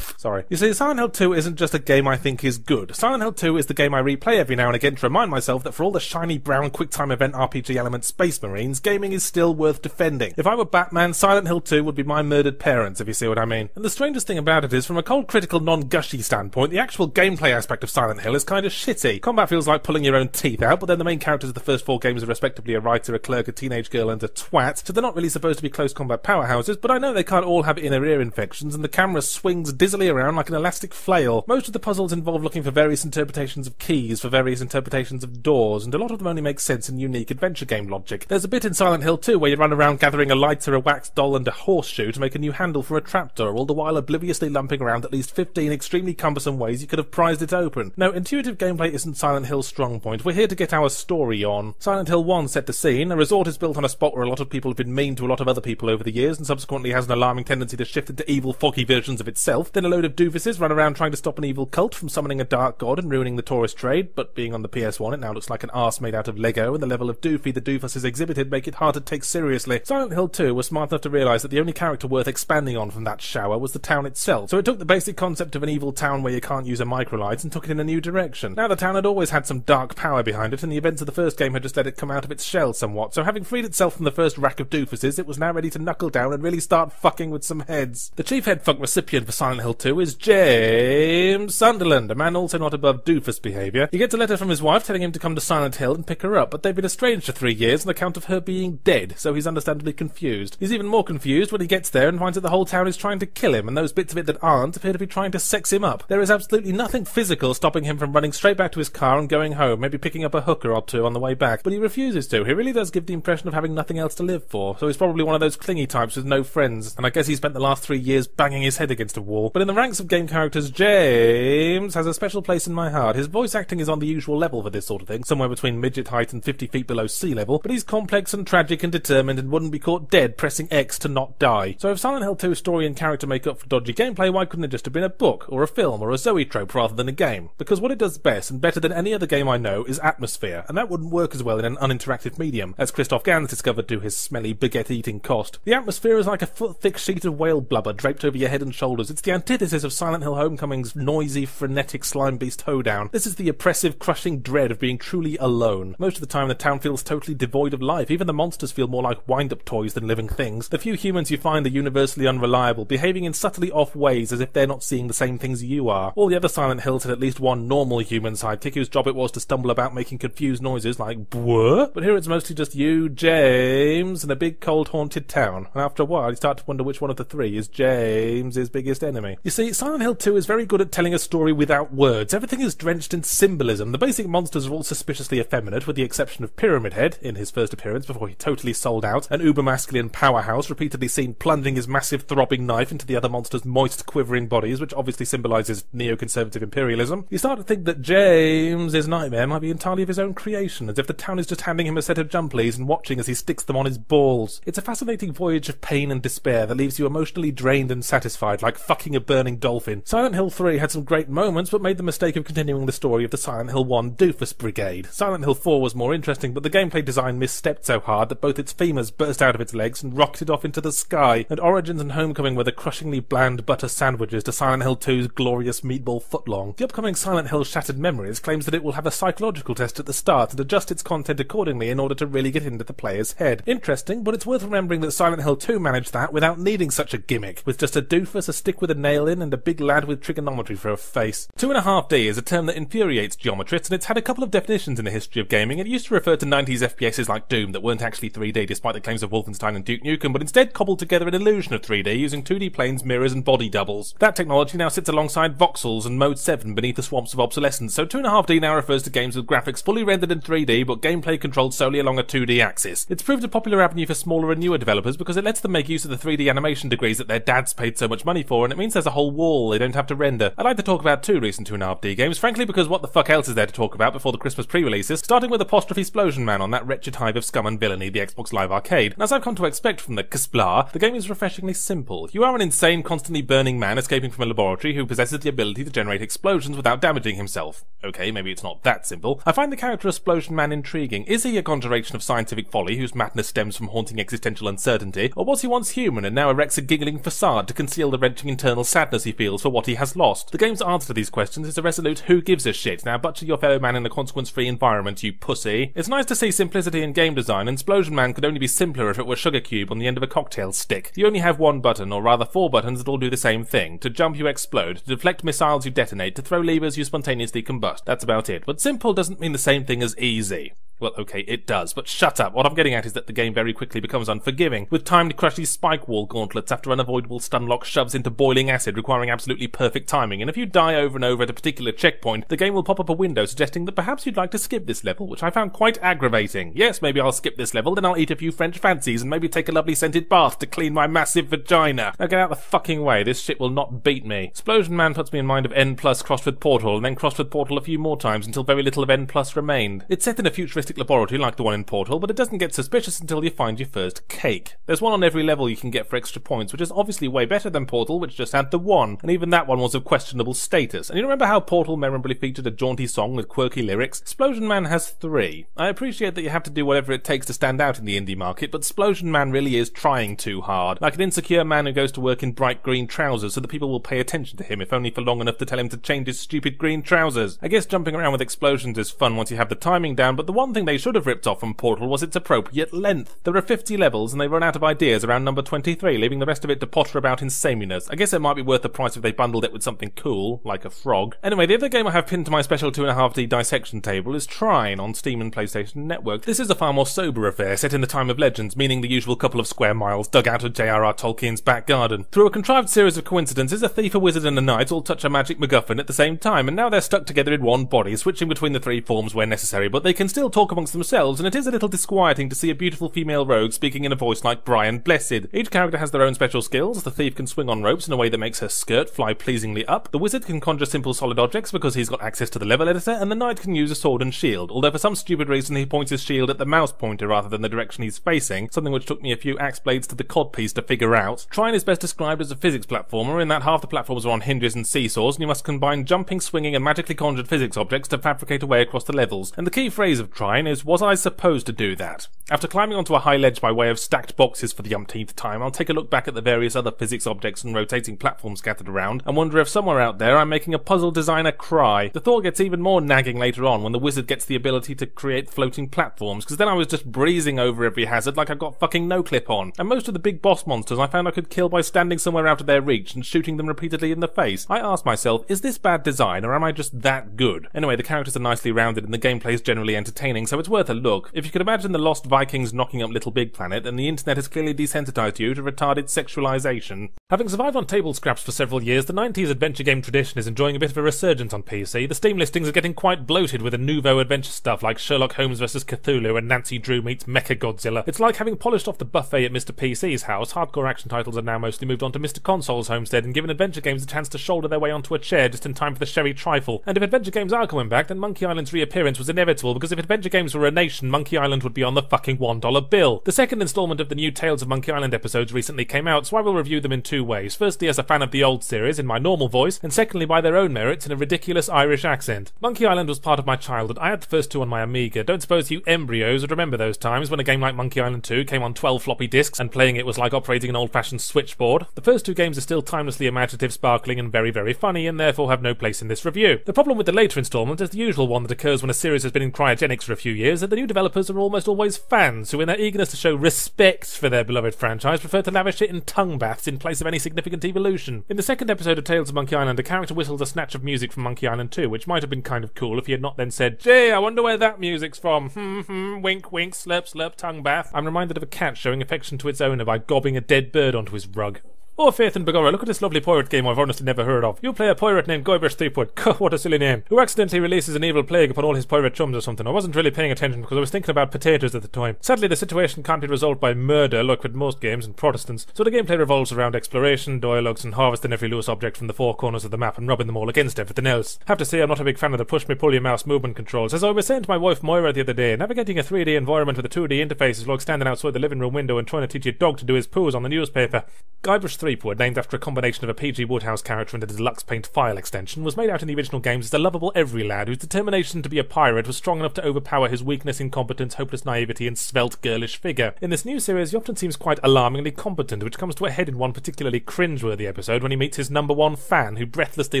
Sorry. You see, Silent Hill 2 isn't just a game I think is good. Silent Hill 2 is the game I replay every now and again to remind myself that for all the shiny brown quick-time event RPG element Space Marines, gaming is still worth defending. If I were Batman, Silent Hill 2 would be my murdered parents, if you see what I mean. And the strangest thing about it is, from a cold, critical, non-gushy standpoint, the actual gameplay aspect of Silent Hill is kind of shitty. Combat feels like pulling your own teeth out, but then the main characters of the first 4 games are respectively a writer, a clerk, a teenage girl, and a twat, so they're not really supposed to be close combat powerhouses, but I know they can't all have inner ear infections, and the camera swings dizzily around like an elastic flail. Most of the puzzles involve looking for various interpretations of keys, for various interpretations of doors, and a lot of them only make sense in unique adventure game logic. There's a bit in Silent Hill 2 where you run around gathering a lighter, a wax doll, and a horseshoe to make a new handle for a trapdoor, all the while obliviously lumping around at least 15 extremely cumbersome ways you could have prized it open. No, intuitive gameplay isn't Silent Hill's strong point. We're here to get our story on. Silent Hill 1 set the scene. A resort is built on a spot where a lot of people have been mean to a lot of other people over the years, and subsequently has an alarming tendency to shift into evil, foggy versions of itself. Then a load of doofuses run around trying to stop an evil cult from summoning a dark god and ruining the tourist trade, but being on the PS1 it now looks like an arse made out of Lego, and the level of doofy the doofuses exhibited make it hard to take seriously. Silent Hill 2 was smart enough to realise that the only character worth expanding on from that shower was the town itself, so it took the basic concept of an evil town where you can't use a microlight and took it in a new direction. Now the town had always had some dark power behind it, and the events of the first game had just let it come out of its shell somewhat, so having freed itself from the first rack of doofuses, it was now ready to knuckle down and really start fucking with some heads. The chief headfuck recipient for Silent Hill 2 is James Sunderland, a man also not above doofus behaviour. He gets a letter from his wife telling him to come to Silent Hill and pick her up, but they've been estranged for 3 years on account of her being dead, so he's understandably confused. He's even more confused when he gets there and finds that the whole town is trying to kill him, and those bits of it that aren't appear to be trying to sex him up. There is absolutely nothing physical stopping him from running straight back to his car and going home, maybe picking up a hooker or two on the way back, but he refuses to. He really does give the impression of having nothing else to live for, so he's probably one of those clingy types with no friends, and I guess he spent the last 3 years banging his head against a wall. But in the ranks of game characters, James has a special place in my heart. His voice acting is on the usual level for this sort of thing, somewhere between midget height and 50 feet below sea level, but he's complex and tragic and determined and wouldn't be caught dead pressing X to not die. So if Silent Hill 2's story and character make up for dodgy gameplay, why couldn't it just have been a book, or a film, or a zoetrope rather than a game? Because what it does best, and better than any other game I know, is atmosphere, and that wouldn't work as well in an uninteractive medium, as Christoph Gans discovered to his smelly baguette-eating cost. The atmosphere is like a foot-thick sheet of whale blubber draped over your head and shoulders. It's the antithesis of Silent Hill Homecoming's noisy, frenetic slime beast hoedown. This is the oppressive, crushing dread of being truly alone. Most of the time the town feels totally devoid of life. Even the monsters feel more like wind-up toys than living things. The few humans you find are universally unreliable, behaving in subtly off ways as if they're not seeing the same things you are. All the other Silent Hills had at least one normal human sidekick whose job it was to stumble about making confused noises like bwah, but here it's mostly just you, James, and a big, cold, haunted town. And after a while you start to wonder which one of the three is James's biggest enemy. You see, Silent Hill 2 is very good at telling a story without words. Everything is drenched in symbolism. The basic monsters are all suspiciously effeminate, with the exception of Pyramid Head, in his first appearance before he totally sold out, an uber-masculine powerhouse repeatedly seen plunging his massive throbbing knife into the other monsters' moist, quivering bodies, which obviously symbolises neoconservative imperialism. You start to think that James's nightmare might be entirely of his own creation, as if the town is just handing him a set of jump leads and watching as he sticks them on his balls. It's a fascinating voyage of pain and despair that leaves you emotionally drained and satisfied, like fucking a burning dolphin. Silent Hill 3 had some great moments, but made the mistake of continuing the story of the Silent Hill 1 doofus brigade. Silent Hill 4 was more interesting, but the gameplay design misstepped so hard that both its femurs burst out of its legs and rocketed off into the sky, and Origins and Homecoming were the crushingly bland butter sandwiches to Silent Hill 2's glorious meatball footlong. The upcoming Silent Hill Shattered Memories claims that it will have a psychological test at the start and adjust its content accordingly in order to really get into the player's head. Interesting, but it's worth remembering that Silent Hill 2 managed that without needing such a gimmick, with just a doofus, a stick with a nail in, and a big lad with trigonometry for a face. 2.5D is a term that infuriates geometrists, and it's had a couple of definitions in the history of gaming. It used to refer to 90s FPSs like Doom that weren't actually 3D despite the claims of Wolfenstein and Duke Nukem, but instead cobbled together an illusion of 3D using 2D planes, mirrors, and body doubles. That technology now sits alongside voxels and Mode 7 beneath the swamps of obsolescence, so 2.5D now refers to games with graphics fully rendered in 3D but gameplay controlled solely along a 2D axis. It's proved a popular avenue for smaller and newer developers because it lets them make use of the 3D animation degrees that their dads paid so much money for, and it means there's a whole wall they don't have to render. I'd like to talk about two recent 2.5D games, frankly because what the fuck else is there to talk about before the Christmas pre-releases, starting with Apostrophe Explosion Man on that wretched hive of scum and villainy, the Xbox Live Arcade. And as I've come to expect from the Ksplar, the game is refreshingly simple. You are an insane, constantly burning man escaping from a laboratory who possesses the ability to generate explosions without damaging himself. Okay, maybe it's not that simple. I find the character Explosion Man intriguing. Is he a conjuration of scientific folly whose madness stems from haunting existential uncertainty, or was he once human and now erects a giggling facade to conceal the wrenching internal sadness he feels for what he has lost? The game's answer to these questions is a resolute who gives a shit. Now butcher your fellow man in a consequence-free environment, you pussy. It's nice to see simplicity in game design, and Explosion Man could only be simpler if it were Sugar Cube on the end of a cocktail stick. You only have one button, or rather four buttons that all do the same thing. To jump you explode, to deflect missiles you detonate, to throw levers you spontaneously combust. That's about it. But simple doesn't mean the same thing as easy. Well, okay, it does, but shut up. What I'm getting at is that the game very quickly becomes unforgiving, with time to crush these spike wall gauntlets after unavoidable stunlock shoves into boiling acid requiring absolutely perfect timing, and if you die over and over at a particular checkpoint, the game will pop up a window suggesting that perhaps you'd like to skip this level, which I found quite aggravating. Yes, maybe I'll skip this level, then I'll eat a few French fancies, and maybe take a lovely scented bath to clean my massive vagina. Now get out the fucking way, this shit will not beat me. Explosion Man puts me in mind of N+ crossed with Portal, and then crossed with Portal a few more times until very little of N+ remained. It's set in a futuristic laboratory like the one in Portal, but it doesn't get suspicious until you find your first cake. There's one on every level you can get for extra points, which is obviously way better than Portal, which just had the one, and even that one was of questionable status. And you remember how Portal memorably featured a jaunty song with quirky lyrics? Explosion Man has three. I appreciate that you have to do whatever it takes to stand out in the indie market, but Explosion Man really is trying too hard. Like an insecure man who goes to work in bright green trousers so that people will pay attention to him, if only for long enough to tell him to change his stupid green trousers. I guess jumping around with explosions is fun once you have the timing down, but the one thing they should have ripped off from Portal was its appropriate length. There are 50 levels, and they run out of ideas around number 23, leaving the rest of it to potter about in sameness. I guess it might be worth the price if they bundled it with something cool, like a frog. Anyway, the other game I have pinned to my special 2.5D dissection table is Trine on Steam and PlayStation Network. This is a far more sober affair, set in the time of legends, meaning the usual couple of square miles dug out of J.R.R. Tolkien's back garden. Through a contrived series of coincidences, a thief, a wizard, and a knight all touch a magic MacGuffin at the same time, and now they're stuck together in one body, switching between the three forms where necessary, but they can still talk amongst themselves, and it is a little disquieting to see a beautiful female rogue speaking in a voice like Brian Blessed. Each character has their own special skills. The thief can swing on ropes in a way that makes her skirt fly pleasingly up, the wizard can conjure simple solid objects because he's got access to the level editor, and the knight can use a sword and shield, although for some stupid reason he points his shield at the mouse pointer rather than the direction he's facing, something which took me a few axe blades to the codpiece to figure out. Trine is best described as a physics platformer, in that half the platforms are on hinges and seesaws, and you must combine jumping, swinging, and magically conjured physics objects to fabricate a way across the levels, and the key phrase of Trine is, was I supposed to do that? After climbing onto a high ledge by way of stacked boxes for the umpteenth time, I'll take a look back at the various other physics objects and rotating platforms scattered around, and wonder if somewhere out there I'm making a puzzle designer cry. The thought gets even more nagging later on when the wizard gets the ability to create floating platforms, because then I was just breezing over every hazard like I've got fucking no-clip on. And most of the big boss monsters I found I could kill by standing somewhere out of their reach and shooting them repeatedly in the face. I asked myself, is this bad design, or am I just that good? Anyway, the characters are nicely rounded and the gameplay is generally entertaining, so it's worth a look. If you could imagine the Lost Vikings knocking up Little Big Planet, then the internet has clearly desensitized you to retarded sexualization. Having survived on table scraps for several years, the 90s adventure game tradition is enjoying a bit of a resurgence on PC. The Steam listings are getting quite bloated with the nouveau adventure stuff like Sherlock Holmes vs Cthulhu and Nancy Drew meets Mechagodzilla. It's like having polished off the buffet at Mr PC's house, hardcore action titles are now mostly moved on to Mr Console's homestead and given adventure games a chance to shoulder their way onto a chair just in time for the sherry trifle. And if adventure games are coming back, then Monkey Island's reappearance was inevitable, because if adventure games were a nation, Monkey Island would be on the fucking $1 bill. The second installment of the new Tales of Monkey Island episodes recently came out, so I will review them in two ways. Firstly, as a fan of the old series in my normal voice, and secondly by their own merits in a ridiculous Irish accent. Monkey Island was part of my childhood. I had the first two on my Amiga. Don't suppose you embryos would remember those times when a game like Monkey Island 2 came on 12 floppy disks and playing it was like operating an old-fashioned switchboard. The first two games are still timelessly imaginative, sparkling and very, very funny, and therefore have no place in this review. The problem with the later installment is the usual one that occurs when a series has been in cryogenics for a few years, that the new developers are almost always fans who, in their eagerness to show respect for their beloved franchise, prefer to lavish it in tongue baths in place of any significant evolution. In the second episode of Tales of Monkey Island, a character whistles a snatch of music from Monkey Island 2, which might have been kind of cool if he had not then said, "Gee, I wonder where that music's from. Wink, wink, slurp, slurp, tongue bath." I'm reminded of a cat showing affection to its owner by gobbing a dead bird onto his rug. Or Faith and Begorra, look at this lovely pirate game I've honestly never heard of. You play a pirate named Guybrush Threepwood, what a silly name, who accidentally releases an evil plague upon all his pirate chums or something. I wasn't really paying attention because I was thinking about potatoes at the time. Sadly, the situation can't be resolved by murder like with most games and Protestants, so the gameplay revolves around exploration, dialogues and harvesting every loose object from the four corners of the map and rubbing them all against everything else. Have to say I'm not a big fan of the push-me-pull-your-mouse movement controls. As I was saying to my wife Moira the other day, navigating a 3D environment with a 2D interface is like standing outside the living room window and trying to teach your dog to do his poos on the newspaper. Guybrush Threepwood, named after a combination of a P.G. Woodhouse character and a Deluxe Paint file extension, was made out in the original games as a lovable every lad whose determination to be a pirate was strong enough to overpower his weakness, incompetence, hopeless naivety and svelte girlish figure. In this new series he often seems quite alarmingly competent, which comes to a head in one particularly cringeworthy episode when he meets his #1 fan who breathlessly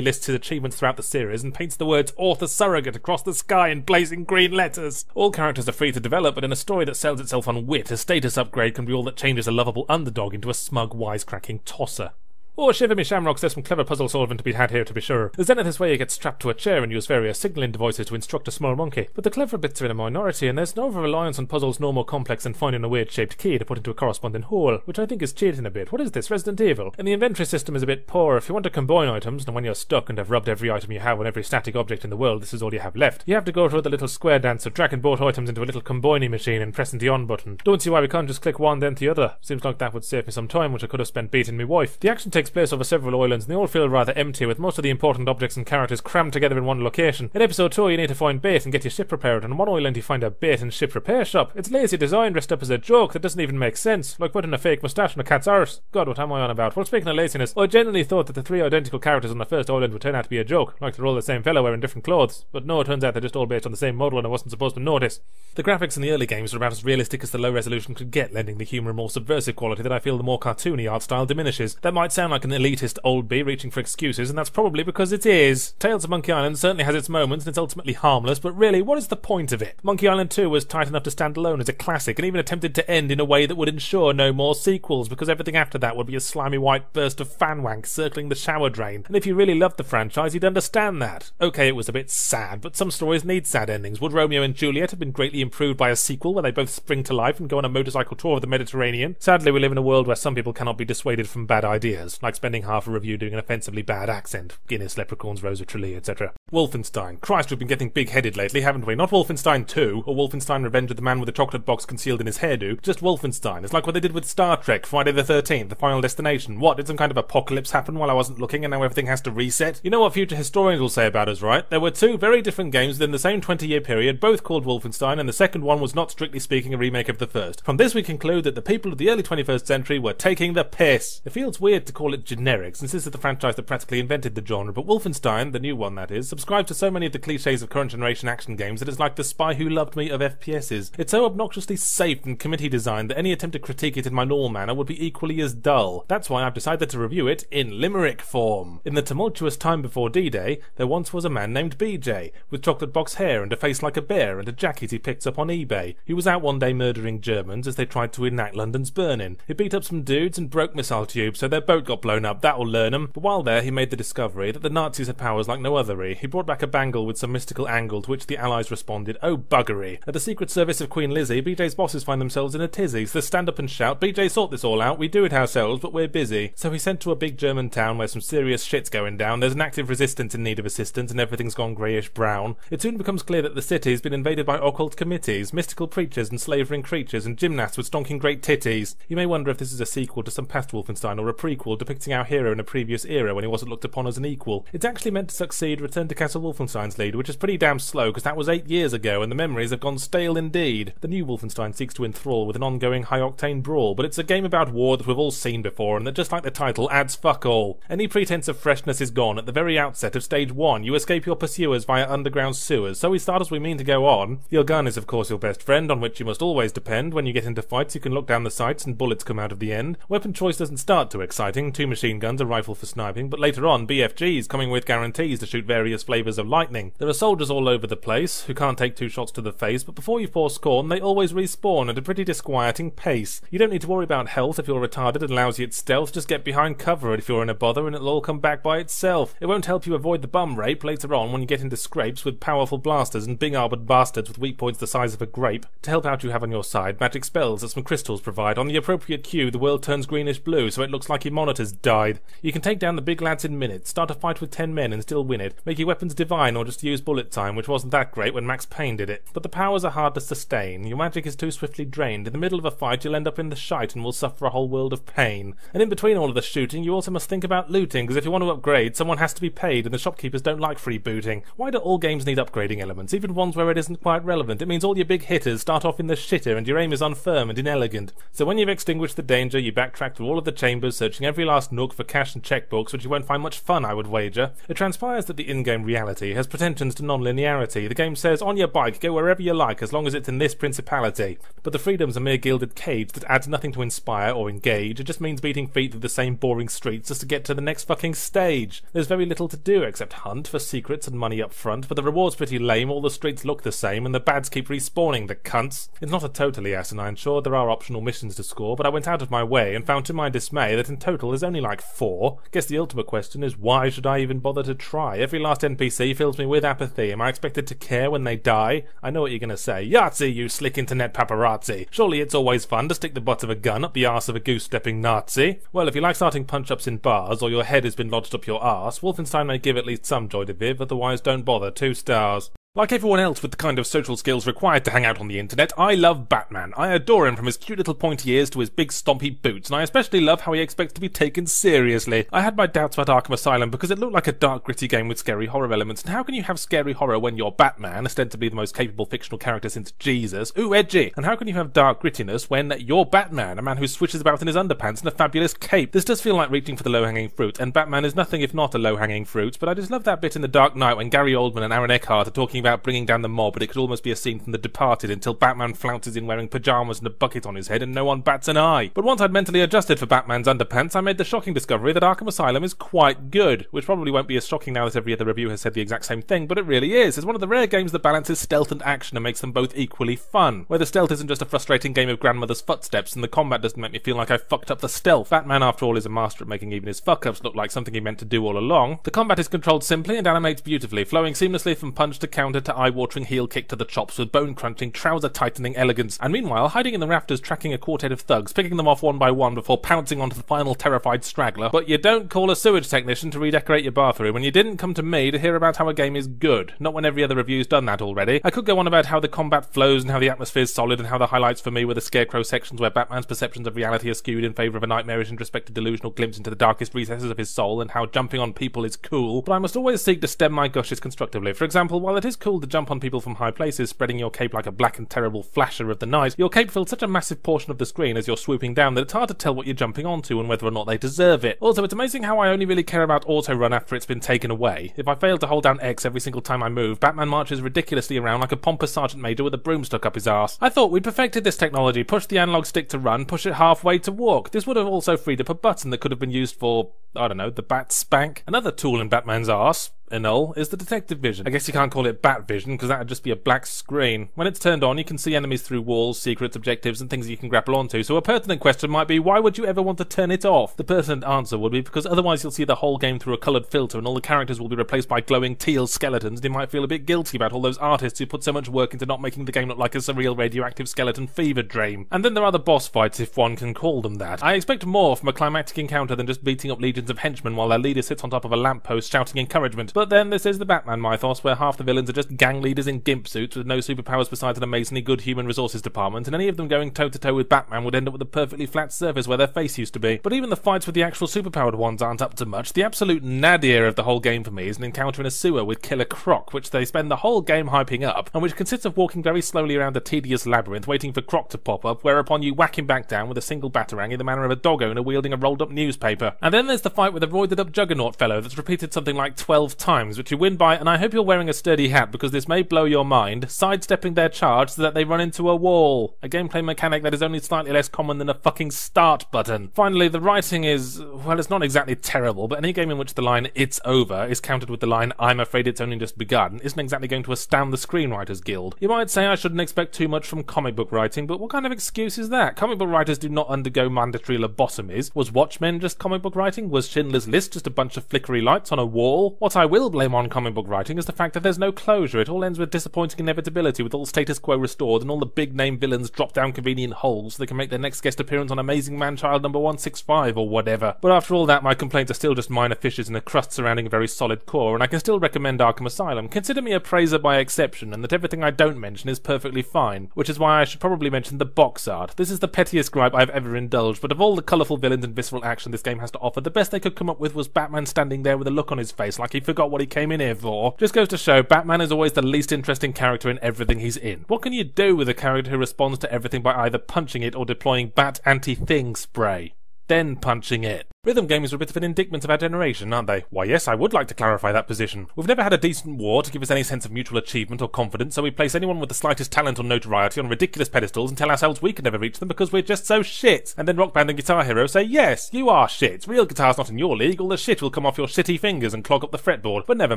lists his achievements throughout the series and paints the words "author surrogate" across the sky in blazing green letters. All characters are free to develop, but in a story that sells itself on wit, a status upgrade can be all that changes a lovable underdog into a smug, wisecracking tosser. Or Shiver Me Shamrocks, there's some clever puzzle solving to be had here to be sure. There's then this way you get strapped to a chair and use various signalling devices to instruct a small monkey. But the clever bits are in a minority, and there's no reliance on puzzles no more complex than finding a weird shaped key to put into a corresponding hole, which I think is cheating a bit. What is this, Resident Evil? And the inventory system is a bit poor. If you want to combine items, and when you're stuck and have rubbed every item you have on every static object in the world, this is all you have left. You have to go through the little square dance of dragging both items into a little combining machine and pressing the on button. Don't see why we can't just click one then the other. Seems like that would save me some time, which I could have spent beating me wife. The action takes place over several islands and they all feel rather empty, with most of the important objects and characters crammed together in one location. In episode 2 you need to find bait and get your ship repaired, and on one island you find a bait and ship repair shop. It's lazy design dressed up as a joke that doesn't even make sense, like putting a fake moustache on a cat's arse. God, what am I on about? Well, speaking of laziness, I generally thought that the three identical characters on the first island would turn out to be a joke, like they're all the same fella wearing different clothes, but no, it turns out they're just all based on the same model and I wasn't supposed to notice. The graphics in the early games are about as realistic as the low resolution could get, lending the humour a more subversive quality that I feel the more cartoony art style diminishes. That might sound like an elitist old bee reaching for excuses, and that's probably because it is. Tales of Monkey Island certainly has its moments and it's ultimately harmless, but really, what is the point of it? Monkey Island 2 was tight enough to stand alone as a classic, and even attempted to end in a way that would ensure no more sequels, because everything after that would be a slimy white burst of fanwank circling the shower drain, and if you really loved the franchise you'd understand that. Okay, it was a bit sad, but some stories need sad endings. Would Romeo and Juliet have been greatly improved by a sequel where they both spring to life and go on a motorcycle tour of the Mediterranean? Sadly, we live in a world where some people cannot be dissuaded from bad ideas, like spending half a review doing an offensively bad accent. Guinness, Leprechauns, Rosa Tralee, etc. Wolfenstein. Christ, we've been getting big-headed lately, haven't we? Not Wolfenstein 2, or Wolfenstein Revenge of the Man with the Chocolate Box Concealed in His Hairdo, just Wolfenstein. It's like what they did with Star Trek, Friday the 13th, The Final Destination. What, did some kind of apocalypse happen while I wasn't looking and now everything has to reset? You know what future historians will say about us, right? There were two very different games within the same 20-year period, both called Wolfenstein, and the second one was not, strictly speaking, a remake of the first. From this we conclude that the people of the early 21st century were taking the piss. It feels weird to call it generic, since this is the franchise that practically invented the genre, but Wolfenstein, the new one that is, subscribes to so many of the cliches of current generation action games that it's like The Spy Who Loved Me of FPSs. It's so obnoxiously safe and committee designed that any attempt to critique it in my normal manner would be equally as dull. That's why I've decided to review it in limerick form. In the tumultuous time before D-Day, there once was a man named BJ, with chocolate box hair and a face like a bear and a jacket he picked up on eBay. He was out one day murdering Germans as they tried to enact London's burning. He beat up some dudes and broke missile tubes, so their boat got blown up, that'll learn him. But while there, he made the discovery that the Nazis had powers like no other. He brought back a bangle with some mystical angle to which the Allies responded, oh buggery. At the Secret Service of Queen Lizzie, BJ's bosses find themselves in a tizzy, so they stand up and shout, BJ sort this all out, we do it ourselves, but we're busy. So he's sent to a big German town where some serious shit's going down, there's an active resistance in need of assistance, and everything's gone greyish brown. It soon becomes clear that the city's been invaded by occult committees, mystical preachers and slavering creatures, and gymnasts with stonking great titties. You may wonder if this is a sequel to some past Wolfenstein or a prequel depicting our hero in a previous era when he wasn't looked upon as an equal. It's actually meant to succeed Return to Castle Wolfenstein's lead, which is pretty damn slow because that was 8 years ago and the memories have gone stale indeed. The new Wolfenstein seeks to enthrall with an ongoing high-octane brawl, but it's a game about war that we've all seen before and that, just like the title, adds fuck all. Any pretense of freshness is gone. At the very outset of stage 1, you escape your pursuers via underground sewers, so we start as we mean to go on. Your gun is of course your best friend, on which you must always depend. When you get into fights you can look down the sights and bullets come out of the end. Weapon choice doesn't start too exciting, 2 machine guns, a rifle for sniping, but later on BFGs coming with guarantees to shoot various flavours of lightning. There are soldiers all over the place who can't take 2 shots to the face, but before you pour scorn they always respawn at a pretty disquieting pace. You don't need to worry about health if you're retarded and lousy at stealth, just get behind cover if you're in a bother and it'll all come back by itself. It won't help you avoid the bum rape later on when you get into scrapes with powerful blasters and big-arbored bastards with weak points the size of a grape. To help out you have on your side magic spells that some crystals provide. On the appropriate cue the world turns greenish blue so it looks like your monitor's died. You can take down the big lads in minutes, start a fight with 10 men and still win it, make your weapons divine or just use bullet time, which wasn't that great when Max Payne did it. But the powers are hard to sustain, your magic is too swiftly drained, in the middle of a fight you'll end up in the shite and will suffer a whole world of pain. And in between all of the shooting you also must think about looting, because if you want to upgrade someone has to be paid and the shopkeepers don't like free booting. Why do all games need upgrading elements, even ones where it isn't quite relevant? It means all your big hitters start off in the shitter and your aim is unfirm and inelegant. So when you've extinguished the danger you backtrack through all of the chambers, searching every last nook for cash and checkbooks, which you won't find much fun I would wager. It transpires that the in-game reality has pretensions to non-linearity. The game says on your bike go wherever you like as long as it's in this principality, but the freedom's a mere gilded cage that adds nothing to inspire or engage. It just means beating feet through the same boring streets just to get to the next fucking stage. There's very little to do except hunt for secrets and money up front, but the reward's pretty lame, all the streets look the same and the bads keep respawning, the cunts. It's not a totally asinine, sure there are optional missions to score, but I went out of my way and found to my dismay that in total there's only like 4. Guess the ultimate question is why should I even bother to try? Every last NPC fills me with apathy. Am I expected to care when they die? I know what you're gonna say. Yahtzee, you slick internet paparazzi. Surely it's always fun to stick the butt of a gun up the arse of a goose-stepping Nazi. Well, if you like starting punch-ups in bars or your head has been lodged up your arse, Wolfenstein may give at least some joy to Viv, otherwise don't bother. 2 stars. Like everyone else with the kind of social skills required to hang out on the internet, I love Batman. I adore him from his cute little pointy ears to his big stompy boots, and I especially love how he expects to be taken seriously. I had my doubts about Arkham Asylum because it looked like a dark, gritty game with scary horror elements, and how can you have scary horror when you're Batman, ostensibly the most capable fictional character since Jesus? Ooh, edgy! And how can you have dark grittiness when you're Batman, a man who swishes about in his underpants and a fabulous cape? This does feel like reaching for the low-hanging fruit, and Batman is nothing if not a low-hanging fruit, but I just love that bit in The Dark Knight when Gary Oldman and Aaron Eckhart are talking about bringing down the mob, but it could almost be a scene from The Departed until Batman flounces in wearing pyjamas and a bucket on his head and no one bats an eye. But once I'd mentally adjusted for Batman's underpants, I made the shocking discovery that Arkham Asylum is quite good, which probably won't be as shocking now that every other review has said the exact same thing, but it really is. It's one of the rare games that balances stealth and action and makes them both equally fun, where the stealth isn't just a frustrating game of grandmother's footsteps and the combat doesn't make me feel like I fucked up the stealth. Batman, after all, is a master at making even his fuck-ups look like something he meant to do all along. The combat is controlled simply and animates beautifully, flowing seamlessly from punch to counter to eye-watering heel kick to the chops with bone-crunching, trouser-tightening elegance, and meanwhile hiding in the rafters tracking a quartet of thugs, picking them off one by one before pouncing onto the final terrified straggler. But you don't call a sewage technician to redecorate your bathroom, and you didn't come to me to hear about how a game is good, not when every other review's done that already. I could go on about how the combat flows and how the atmosphere's solid and how the highlights for me were the scarecrow sections where Batman's perceptions of reality are skewed in favour of a nightmarish, introspective, delusional glimpse into the darkest recesses of his soul and how jumping on people is cool, but I must always seek to stem my gushes constructively. For example, while it is cool to jump on people from high places, spreading your cape like a black and terrible flasher of the night, your cape fills such a massive portion of the screen as you're swooping down that it's hard to tell what you're jumping onto and whether or not they deserve it. Also, it's amazing how I only really care about auto-run after it's been taken away. If I fail to hold down X every single time I move, Batman marches ridiculously around like a pompous sergeant major with a broom stuck up his arse. I thought we'd perfected this technology, push the analog stick to run, push it halfway to walk. This would have also freed up a button that could have been used for, I don't know, the bat spank. Another tool in Batman's arse. Anul is the detective vision. I guess you can't call it bat vision because that would just be a black screen. When it's turned on, you can see enemies through walls, secrets, objectives, and things you can grapple onto. So a pertinent question might be, why would you ever want to turn it off? The pertinent answer would be because otherwise you'll see the whole game through a coloured filter and all the characters will be replaced by glowing teal skeletons, and you might feel a bit guilty about all those artists who put so much work into not making the game look like a surreal radioactive skeleton fever dream. And then there are the boss fights, if one can call them that. I expect more from a climactic encounter than just beating up legions of henchmen while their leader sits on top of a lamppost shouting encouragement. But then this is the Batman mythos, where half the villains are just gang leaders in gimp suits with no superpowers besides an amazingly good human resources department, and any of them going toe-to-toe with Batman would end up with a perfectly flat surface where their face used to be. But even the fights with the actual superpowered ones aren't up to much. The absolute nadir of the whole game for me is an encounter in a sewer with Killer Croc, which they spend the whole game hyping up, and which consists of walking very slowly around a tedious labyrinth waiting for Croc to pop up, whereupon you whack him back down with a single batarang in the manner of a dog owner wielding a rolled up newspaper. And then there's the fight with a roided up juggernaut fellow that's repeated something like 12 times, which you win by, and I hope you're wearing a sturdy hat because this may blow your mind, sidestepping their charge so that they run into a wall. A gameplay mechanic that is only slightly less common than a fucking start button. Finally, the writing is, well, it's not exactly terrible, but any game in which the line "it's over" is countered with the line "I'm afraid it's only just begun" isn't exactly going to astound the Screenwriters Guild. You might say I shouldn't expect too much from comic book writing, but what kind of excuse is that? Comic book writers do not undergo mandatory lobotomies. Was Watchmen just comic book writing? Was Schindler's List just a bunch of flickery lights on a wall? What I will blame on comic book writing is the fact that there's no closure. It all ends with disappointing inevitability, with all status quo restored and all the big name villains dropped down convenient holes so they can make their next guest appearance on Amazing Man-Child number 165 or whatever. But after all that, my complaints are still just minor fissures in a crust surrounding a very solid core, and I can still recommend Arkham Asylum. Consider me a praiser by exception, and that everything I don't mention is perfectly fine, which is why I should probably mention the box art. This is the pettiest gripe I've ever indulged, but of all the colourful villains and visceral action this game has to offer, the best they could come up with was Batman standing there with a look on his face like he forgot what he came in here for. Just goes to show, Batman is always the least interesting character in everything he's in. What can you do with a character who responds to everything by either punching it or deploying bat anti-thing spray? Then punching it. Rhythm games are a bit of an indictment of our generation, aren't they? Why yes, I would like to clarify that position. We've never had a decent war to give us any sense of mutual achievement or confidence, so we place anyone with the slightest talent or notoriety on ridiculous pedestals and tell ourselves we can never reach them because we're just so shit. And then Rock Band and Guitar Hero say, yes, you are shit. Real guitar's not in your league, all the shit will come off your shitty fingers and clog up the fretboard. But never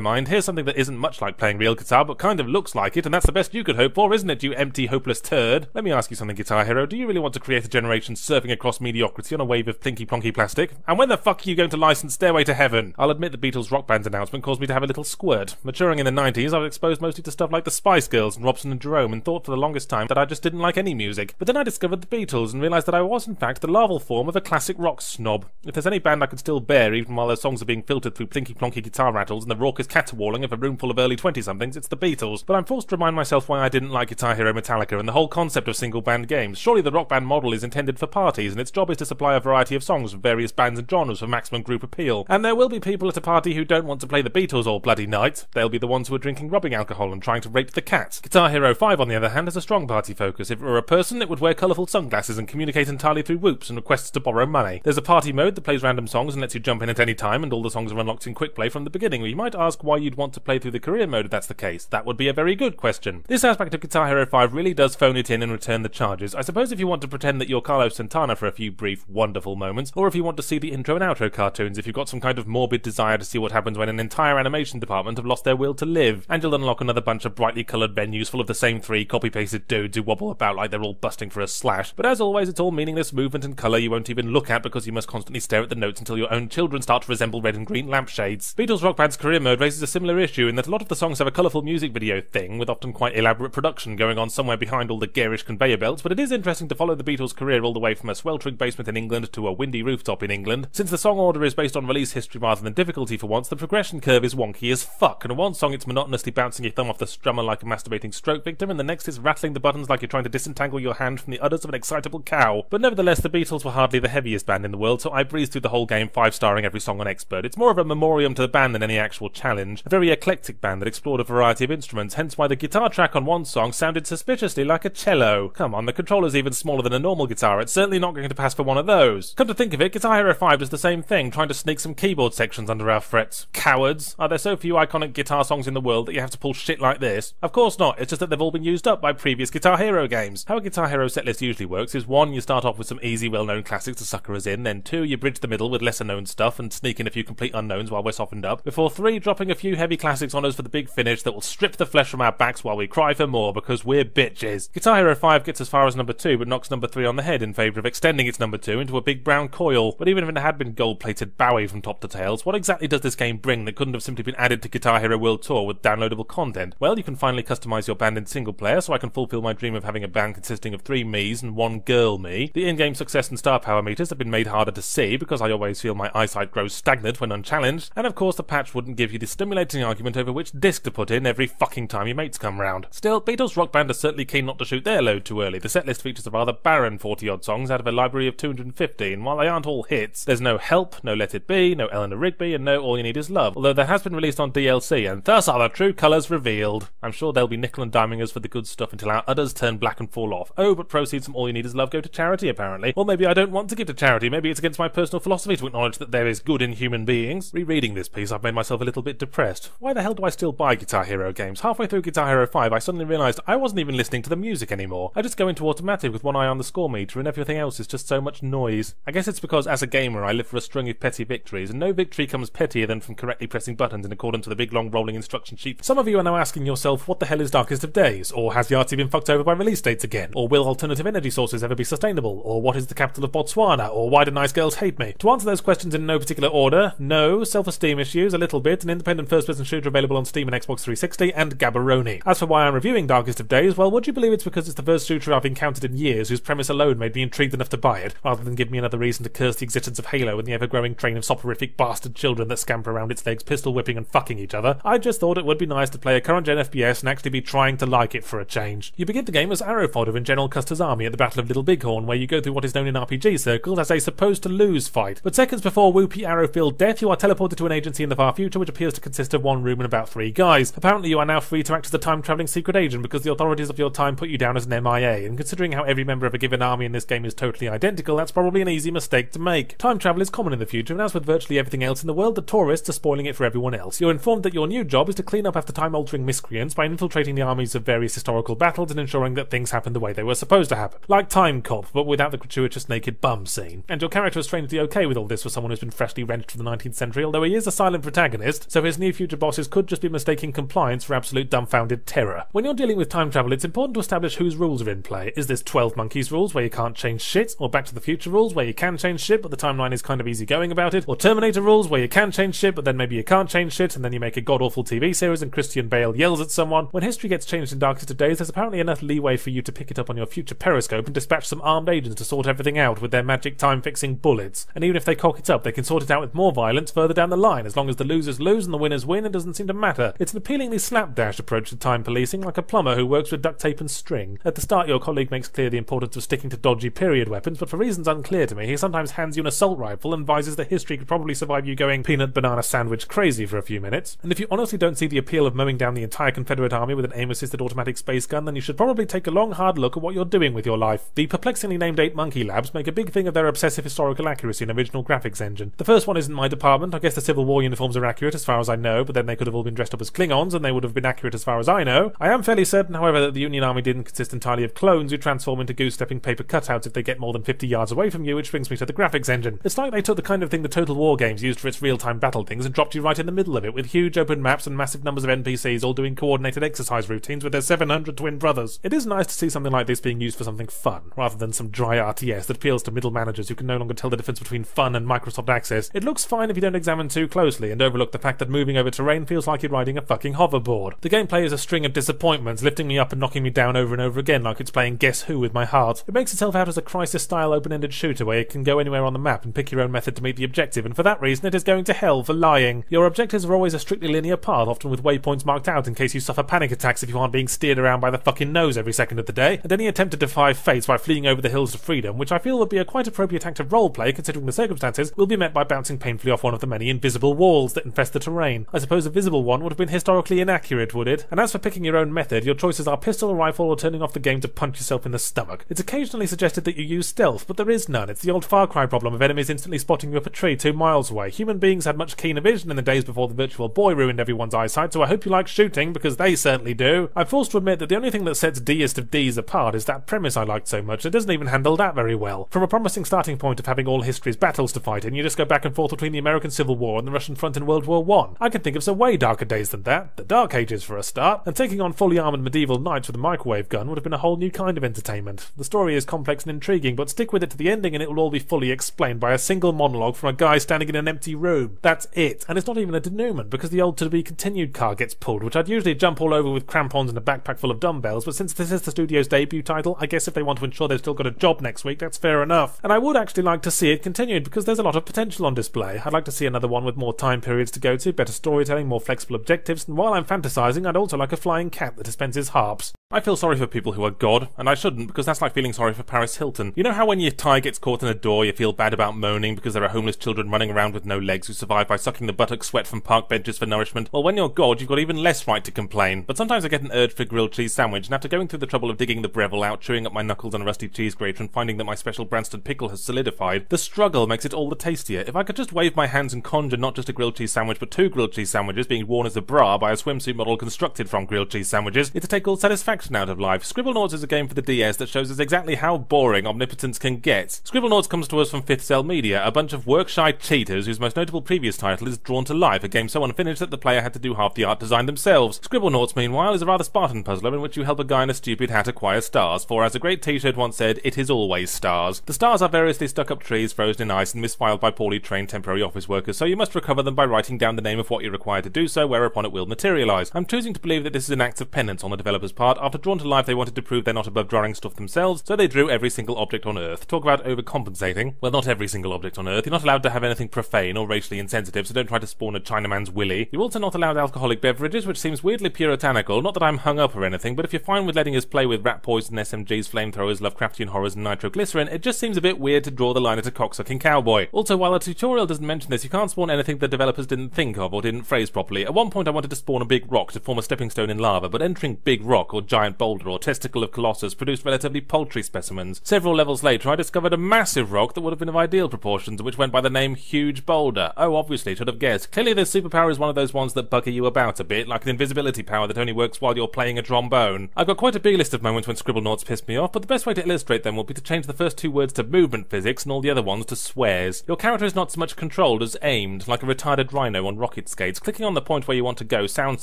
mind, here's something that isn't much like playing real guitar, but kind of looks like it, and that's the best you could hope for, isn't it, you empty, hopeless turd? Let me ask you something, Guitar Hero, do you really want to create a generation surfing across mediocrity on a wave of thinky-plonky plastic? And when the fuck are you going to license Stairway to Heaven? I'll admit the Beatles' Rock Band's announcement caused me to have a little squirt. Maturing in the 90s, I was exposed mostly to stuff like the Spice Girls and Robson and Jerome, and thought for the longest time that I just didn't like any music. But then I discovered the Beatles and realised that I was, in fact, the larval form of a classic rock snob. If there's any band I could still bear, even while their songs are being filtered through plinky-plonky guitar rattles and the raucous caterwauling of a room full of early 20-somethings, it's the Beatles. But I'm forced to remind myself why I didn't like Guitar Hero, Metallica, and the whole concept of single-band games. Surely the Rock Band model is intended for parties, and its job is to supply a variety of songs from various bands and genres for maximum group appeal. And there will be people at a party who don't want to play the Beatles all bloody night. They'll be the ones who are drinking rubbing alcohol and trying to rape the cat. Guitar Hero 5, on the other hand, has a strong party focus. If it were a person, it would wear colourful sunglasses and communicate entirely through whoops and requests to borrow money. There's a party mode that plays random songs and lets you jump in at any time, and all the songs are unlocked in quick play from the beginning. You might ask why you'd want to play through the career mode if that's the case. That would be a very good question. This aspect of Guitar Hero 5 really does phone it in and return the charges. I suppose if you want to pretend that you're Carlos Santana for a few brief, wonderful moments, or if you want to see the intro and outro cartoons if you've got some kind of morbid desire to see what happens when an entire animation department have lost their will to live, and you'll unlock another bunch of brightly coloured venues full of the same three copy-pasted dudes who wobble about like they're all busting for a slash. But as always, it's all meaningless movement and colour you won't even look at because you must constantly stare at the notes until your own children start to resemble red and green lampshades. Beatles Rock Band's career mode raises a similar issue in that a lot of the songs have a colourful music video thing, with often quite elaborate production going on somewhere behind all the garish conveyor belts, but it is interesting to follow the Beatles' career all the way from a sweltering basement in England to a windy rooftop in England. Since the song order is based on release history rather than difficulty for once, the progression curve is wonky as fuck, and in one song it's monotonously bouncing your thumb off the strummer like a masturbating stroke victim, and the next it's rattling the buttons like you're trying to disentangle your hand from the udders of an excitable cow. But nevertheless, the Beatles were hardly the heaviest band in the world, so I breezed through the whole game five-starring every song on Expert. It's more of a memoriam to the band than any actual challenge, a very eclectic band that explored a variety of instruments, hence why the guitar track on one song sounded suspiciously like a cello. Come on, the controller's even smaller than a normal guitar, it's certainly not going to pass for one of those. Come to think of it, Guitar Hero 5 5 does the same thing, trying to sneak some keyboard sections under our frets. Cowards! Are there so few iconic guitar songs in the world that you have to pull shit like this? Of course not, it's just that they've all been used up by previous Guitar Hero games. How a Guitar Hero setlist usually works is 1. You start off with some easy well-known classics to sucker us in, then 2. You bridge the middle with lesser-known stuff and sneak in a few complete unknowns while we're softened up, before 3. Dropping a few heavy classics on us for the big finish that will strip the flesh from our backs while we cry for more because we're bitches. Guitar Hero 5 gets as far as number 2 but knocks number 3 on the head in favour of extending its number 2 into a big brown coil. But even if it had been gold-plated Bowie from top to tails, what exactly does this game bring that couldn't have simply been added to Guitar Hero World Tour with downloadable content? Well, you can finally customise your band in single player, so I can fulfil my dream of having a band consisting of 3 me's and 1 girl me. The in-game success and star power meters have been made harder to see because I always feel my eyesight grows stagnant when unchallenged, and of course the patch wouldn't give you the stimulating argument over which disc to put in every fucking time your mates come round. Still, Beatles Rock Band are certainly keen not to shoot their load too early. The setlist features a rather barren 40-odd songs out of a library of 250, and while they aren't all hits, there's no Help, no Let It Be, no Eleanor Rigby, and no All You Need Is Love, although that has been released on DLC, and thus are the true colours revealed. I'm sure they'll be nickel and diming us for the good stuff until our udders turn black and fall off. Oh, but proceeds from All You Need Is Love go to charity, apparently. Or maybe I don't want to give to charity, maybe it's against my personal philosophy to acknowledge that there is good in human beings. Rereading this piece, I've made myself a little bit depressed. Why the hell do I still buy Guitar Hero games? Halfway through Guitar Hero 5, I suddenly realised I wasn't even listening to the music anymore. I just go into automatic with one eye on the score meter and everything else is just so much noise. I guess it's because as a gamer I live for a string of petty victories, and no victory comes pettier than from correctly pressing buttons in accordance with the big long rolling instruction sheet. Some of you are now asking yourself, what the hell is Darkest of Days? Or has Yahtzee been fucked over by release dates again? Or will alternative energy sources ever be sustainable? Or what is the capital of Botswana? Or why do nice girls hate me? To answer those questions in no particular order, no, self-esteem issues, a little bit, an independent first-person shooter available on Steam and Xbox 360, and Gaborone. As for why I'm reviewing Darkest of Days, well, would you believe it's because it's the first shooter I've encountered in years whose premise alone made me intrigued enough to buy it, rather than give me another reason to curse the existence of Halo and the ever-growing train of soporific bastard children that scamper around its legs pistol-whipping and fucking each other. I just thought it would be nice to play a current-gen FPS and actually be trying to like it for a change. You begin the game as arrow fodder in General Custer's army at the Battle of Little Bighorn, where you go through what is known in RPG circles as a supposed-to-lose fight. But seconds before whoopee arrow-filled death, you are teleported to an agency in the far future which appears to consist of one room and about 3 guys. Apparently you are now free to act as a time-travelling secret agent because the authorities of your time put you down as an MIA, and considering how every member of a given army in this game is totally identical, that's probably an easy mistake to make. Time travel is common in the future, and as with virtually everything else in the world, the tourists are spoiling it for everyone else. You're informed that your new job is to clean up after time-altering miscreants by infiltrating the armies of various historical battles and ensuring that things happen the way they were supposed to happen. Like Time Cop, but without the gratuitous naked bum scene. And your character is strangely okay with all this for someone who's been freshly wrenched from the 19th century, although he is a silent protagonist, so his near future bosses could just be mistaking compliance for absolute dumbfounded terror. When you're dealing with time travel, it's important to establish whose rules are in play. Is this 12 Monkeys rules, where you can't change shit, or Back to the Future rules, where you can change shit, but the timeline is kind of easygoing about it, or Terminator rules, where you can change shit, but then maybe you can't change shit, and then you make a god-awful TV series and Christian Bale yells at someone. When history gets changed in Darkest of Days, there's apparently enough leeway for you to pick it up on your future periscope and dispatch some armed agents to sort everything out with their magic time-fixing bullets. And even if they cock it up, they can sort it out with more violence further down the line, as long as the losers lose and the winners win, it doesn't seem to matter. It's an appealingly slapdash approach to time policing, like a plumber who works with duct tape and string. At the start, your colleague makes clear the importance of sticking to dodgy period weapons, but for reasons unclear to me, he sometimes hands you an assault rifle and advises that history could probably survive you going peanut banana sandwich crazy for a few minutes. And if you honestly don't see the appeal of mowing down the entire Confederate army with an aim-assisted automatic space gun, then you should probably take a long hard look at what you're doing with your life. The perplexingly named 8 Monkey Labs make a big thing of their obsessive historical accuracy and original graphics engine. The first one isn't my department. I guess the Civil War uniforms are accurate as far as I know, but then they could have all been dressed up as Klingons and they would have been accurate as far as I know. I am fairly certain, however, that the Union Army didn't consist entirely of clones who transform into goose-stepping paper cutouts if they get more than 50 yards away from you, which brings me to the graphics engine. It's like they took the kind of thing the Total War games used for its real-time battle things and dropped you right in the middle of it with huge open maps and massive numbers of NPCs all doing coordinated exercise routines with their 700 twin brothers. It is nice to see something like this being used for something fun, rather than some dry RTS that appeals to middle managers who can no longer tell the difference between fun and Microsoft Access. It looks fine if you don't examine too closely and overlook the fact that moving over terrain feels like you're riding a fucking hoverboard. The gameplay is a string of disappointments, lifting me up and knocking me down over and over again like it's playing Guess Who with my heart. It makes itself out as a Crisis-style open-ended shooter where you can go anywhere on the map and pick your own method to meet the objective, and for that reason it is going to hell for lying. Your objectives are always a strictly linear path, often with waypoints marked out in case you suffer panic attacks if you aren't being steered around by the fucking nose every second of the day, and any attempt to defy fate by fleeing over the hills to freedom, which I feel would be a quite appropriate act of roleplay considering the circumstances, will be met by bouncing painfully off one of the many invisible walls that infest the terrain. I suppose a visible one would have been historically inaccurate, would it? And as for picking your own method, your choices are pistol, rifle, or turning off the game to punch yourself in the stomach. It's occasionally suggested that you use stealth, but there is none. It's the old Far Cry problem of enemies enemies instantly spotting you up a tree 2 miles away. Human beings had much keener vision in the days before the virtual boy ruined everyone's eyesight, so I hope you like shooting, because they certainly do. I'm forced to admit that the only thing that sets D'est of D's apart is that premise I liked so much. It doesn't even handle that very well. From a promising starting point of having all history's battles to fight in, you just go back and forth between the American Civil War and the Russian front in World War I. I can think of some way darker days than that. The Dark Ages for a start. And taking on fully armoured medieval knights with a microwave gun would have been a whole new kind of entertainment. The story is complex and intriguing, but stick with it to the ending and it will all be fully explained by a single monologue from a guy standing in an empty room. That's it. And it's not even a denouement, because the old to-be-continued card gets pulled, which I'd usually jump all over with crampons and a backpack full of dumbbells, but since this is the studio's debut title, I guess if they want to ensure they've still got a job next week, that's fair enough. And I would actually like to see it continued, because there's a lot of potential on display. I'd like to see another one with more time periods to go to, better storytelling, more flexible objectives, and while I'm fantasizing, I'd also like a flying cat that dispenses harps. I feel sorry for people who are God, and I shouldn't, because that's like feeling sorry for Paris Hilton. You know how when your tie gets caught in a door you feel bad about moaning because there are homeless children running around with no legs who survive by sucking the buttock sweat from park benches for nourishment? Well, when you're God, you've got even less right to complain. But sometimes I get an urge for a grilled cheese sandwich, and after going through the trouble of digging the Breville out, chewing up my knuckles on a rusty cheese grater and finding that my special Branston pickle has solidified, the struggle makes it all the tastier. If I could just wave my hands and conjure not just a grilled cheese sandwich but two grilled cheese sandwiches being worn as a bra by a swimsuit model constructed from grilled cheese sandwiches, it'd take all satisfaction out of life. Scribblenauts is a game for the DS that shows us exactly how boring omnipotence can get. Scribblenauts comes to us from Fifth Cell Media, a bunch of work-shy cheaters whose most notable previous title is Drawn to Life, a game so unfinished that the player had to do half the art design themselves. Scribblenauts, meanwhile, is a rather Spartan puzzler in which you help a guy in a stupid hat acquire stars, for as a great t-shirt once said, it is always stars. The stars are variously stuck up trees, frozen in ice, and misfiled by poorly trained temporary office workers, so you must recover them by writing down the name of what you're required to do so, whereupon it will materialise. I'm choosing to believe that this is an act of penance on the developer's part. After Drawn to Life, they wanted to prove they're not above drawing stuff themselves, so they drew every single object on Earth. Talk about overcompensating. Well, not every single object on Earth. You're not allowed to have anything profane or racially insensitive, so don't try to spawn a Chinaman's willy. You're also not allowed alcoholic beverages, which seems weirdly puritanical. Not that I'm hung up or anything, but if you're fine with letting us play with rat poison, SMGs, flamethrowers, Lovecraftian horrors, and nitroglycerin, it just seems a bit weird to draw the line at a cocksucking cowboy. Also, while the tutorial doesn't mention this, you can't spawn anything the developers didn't think of or didn't phrase properly. At one point, I wanted to spawn a big rock to form a stepping stone in lava, but entering big rock or giant boulder or testicle of colossus produced relatively paltry specimens. Several levels later I discovered a massive rock that would have been of ideal proportions, which went by the name Huge Boulder. Oh, obviously, should have guessed. Clearly this superpower is one of those ones that bugger you about a bit, like an invisibility power that only works while you're playing a trombone. I've got quite a big list of moments when Scribblenauts pissed me off, but the best way to illustrate them will be to change the first two words to movement physics and all the other ones to swears. Your character is not so much controlled as aimed, like a retarded rhino on rocket skates. Clicking on the point where you want to go sounds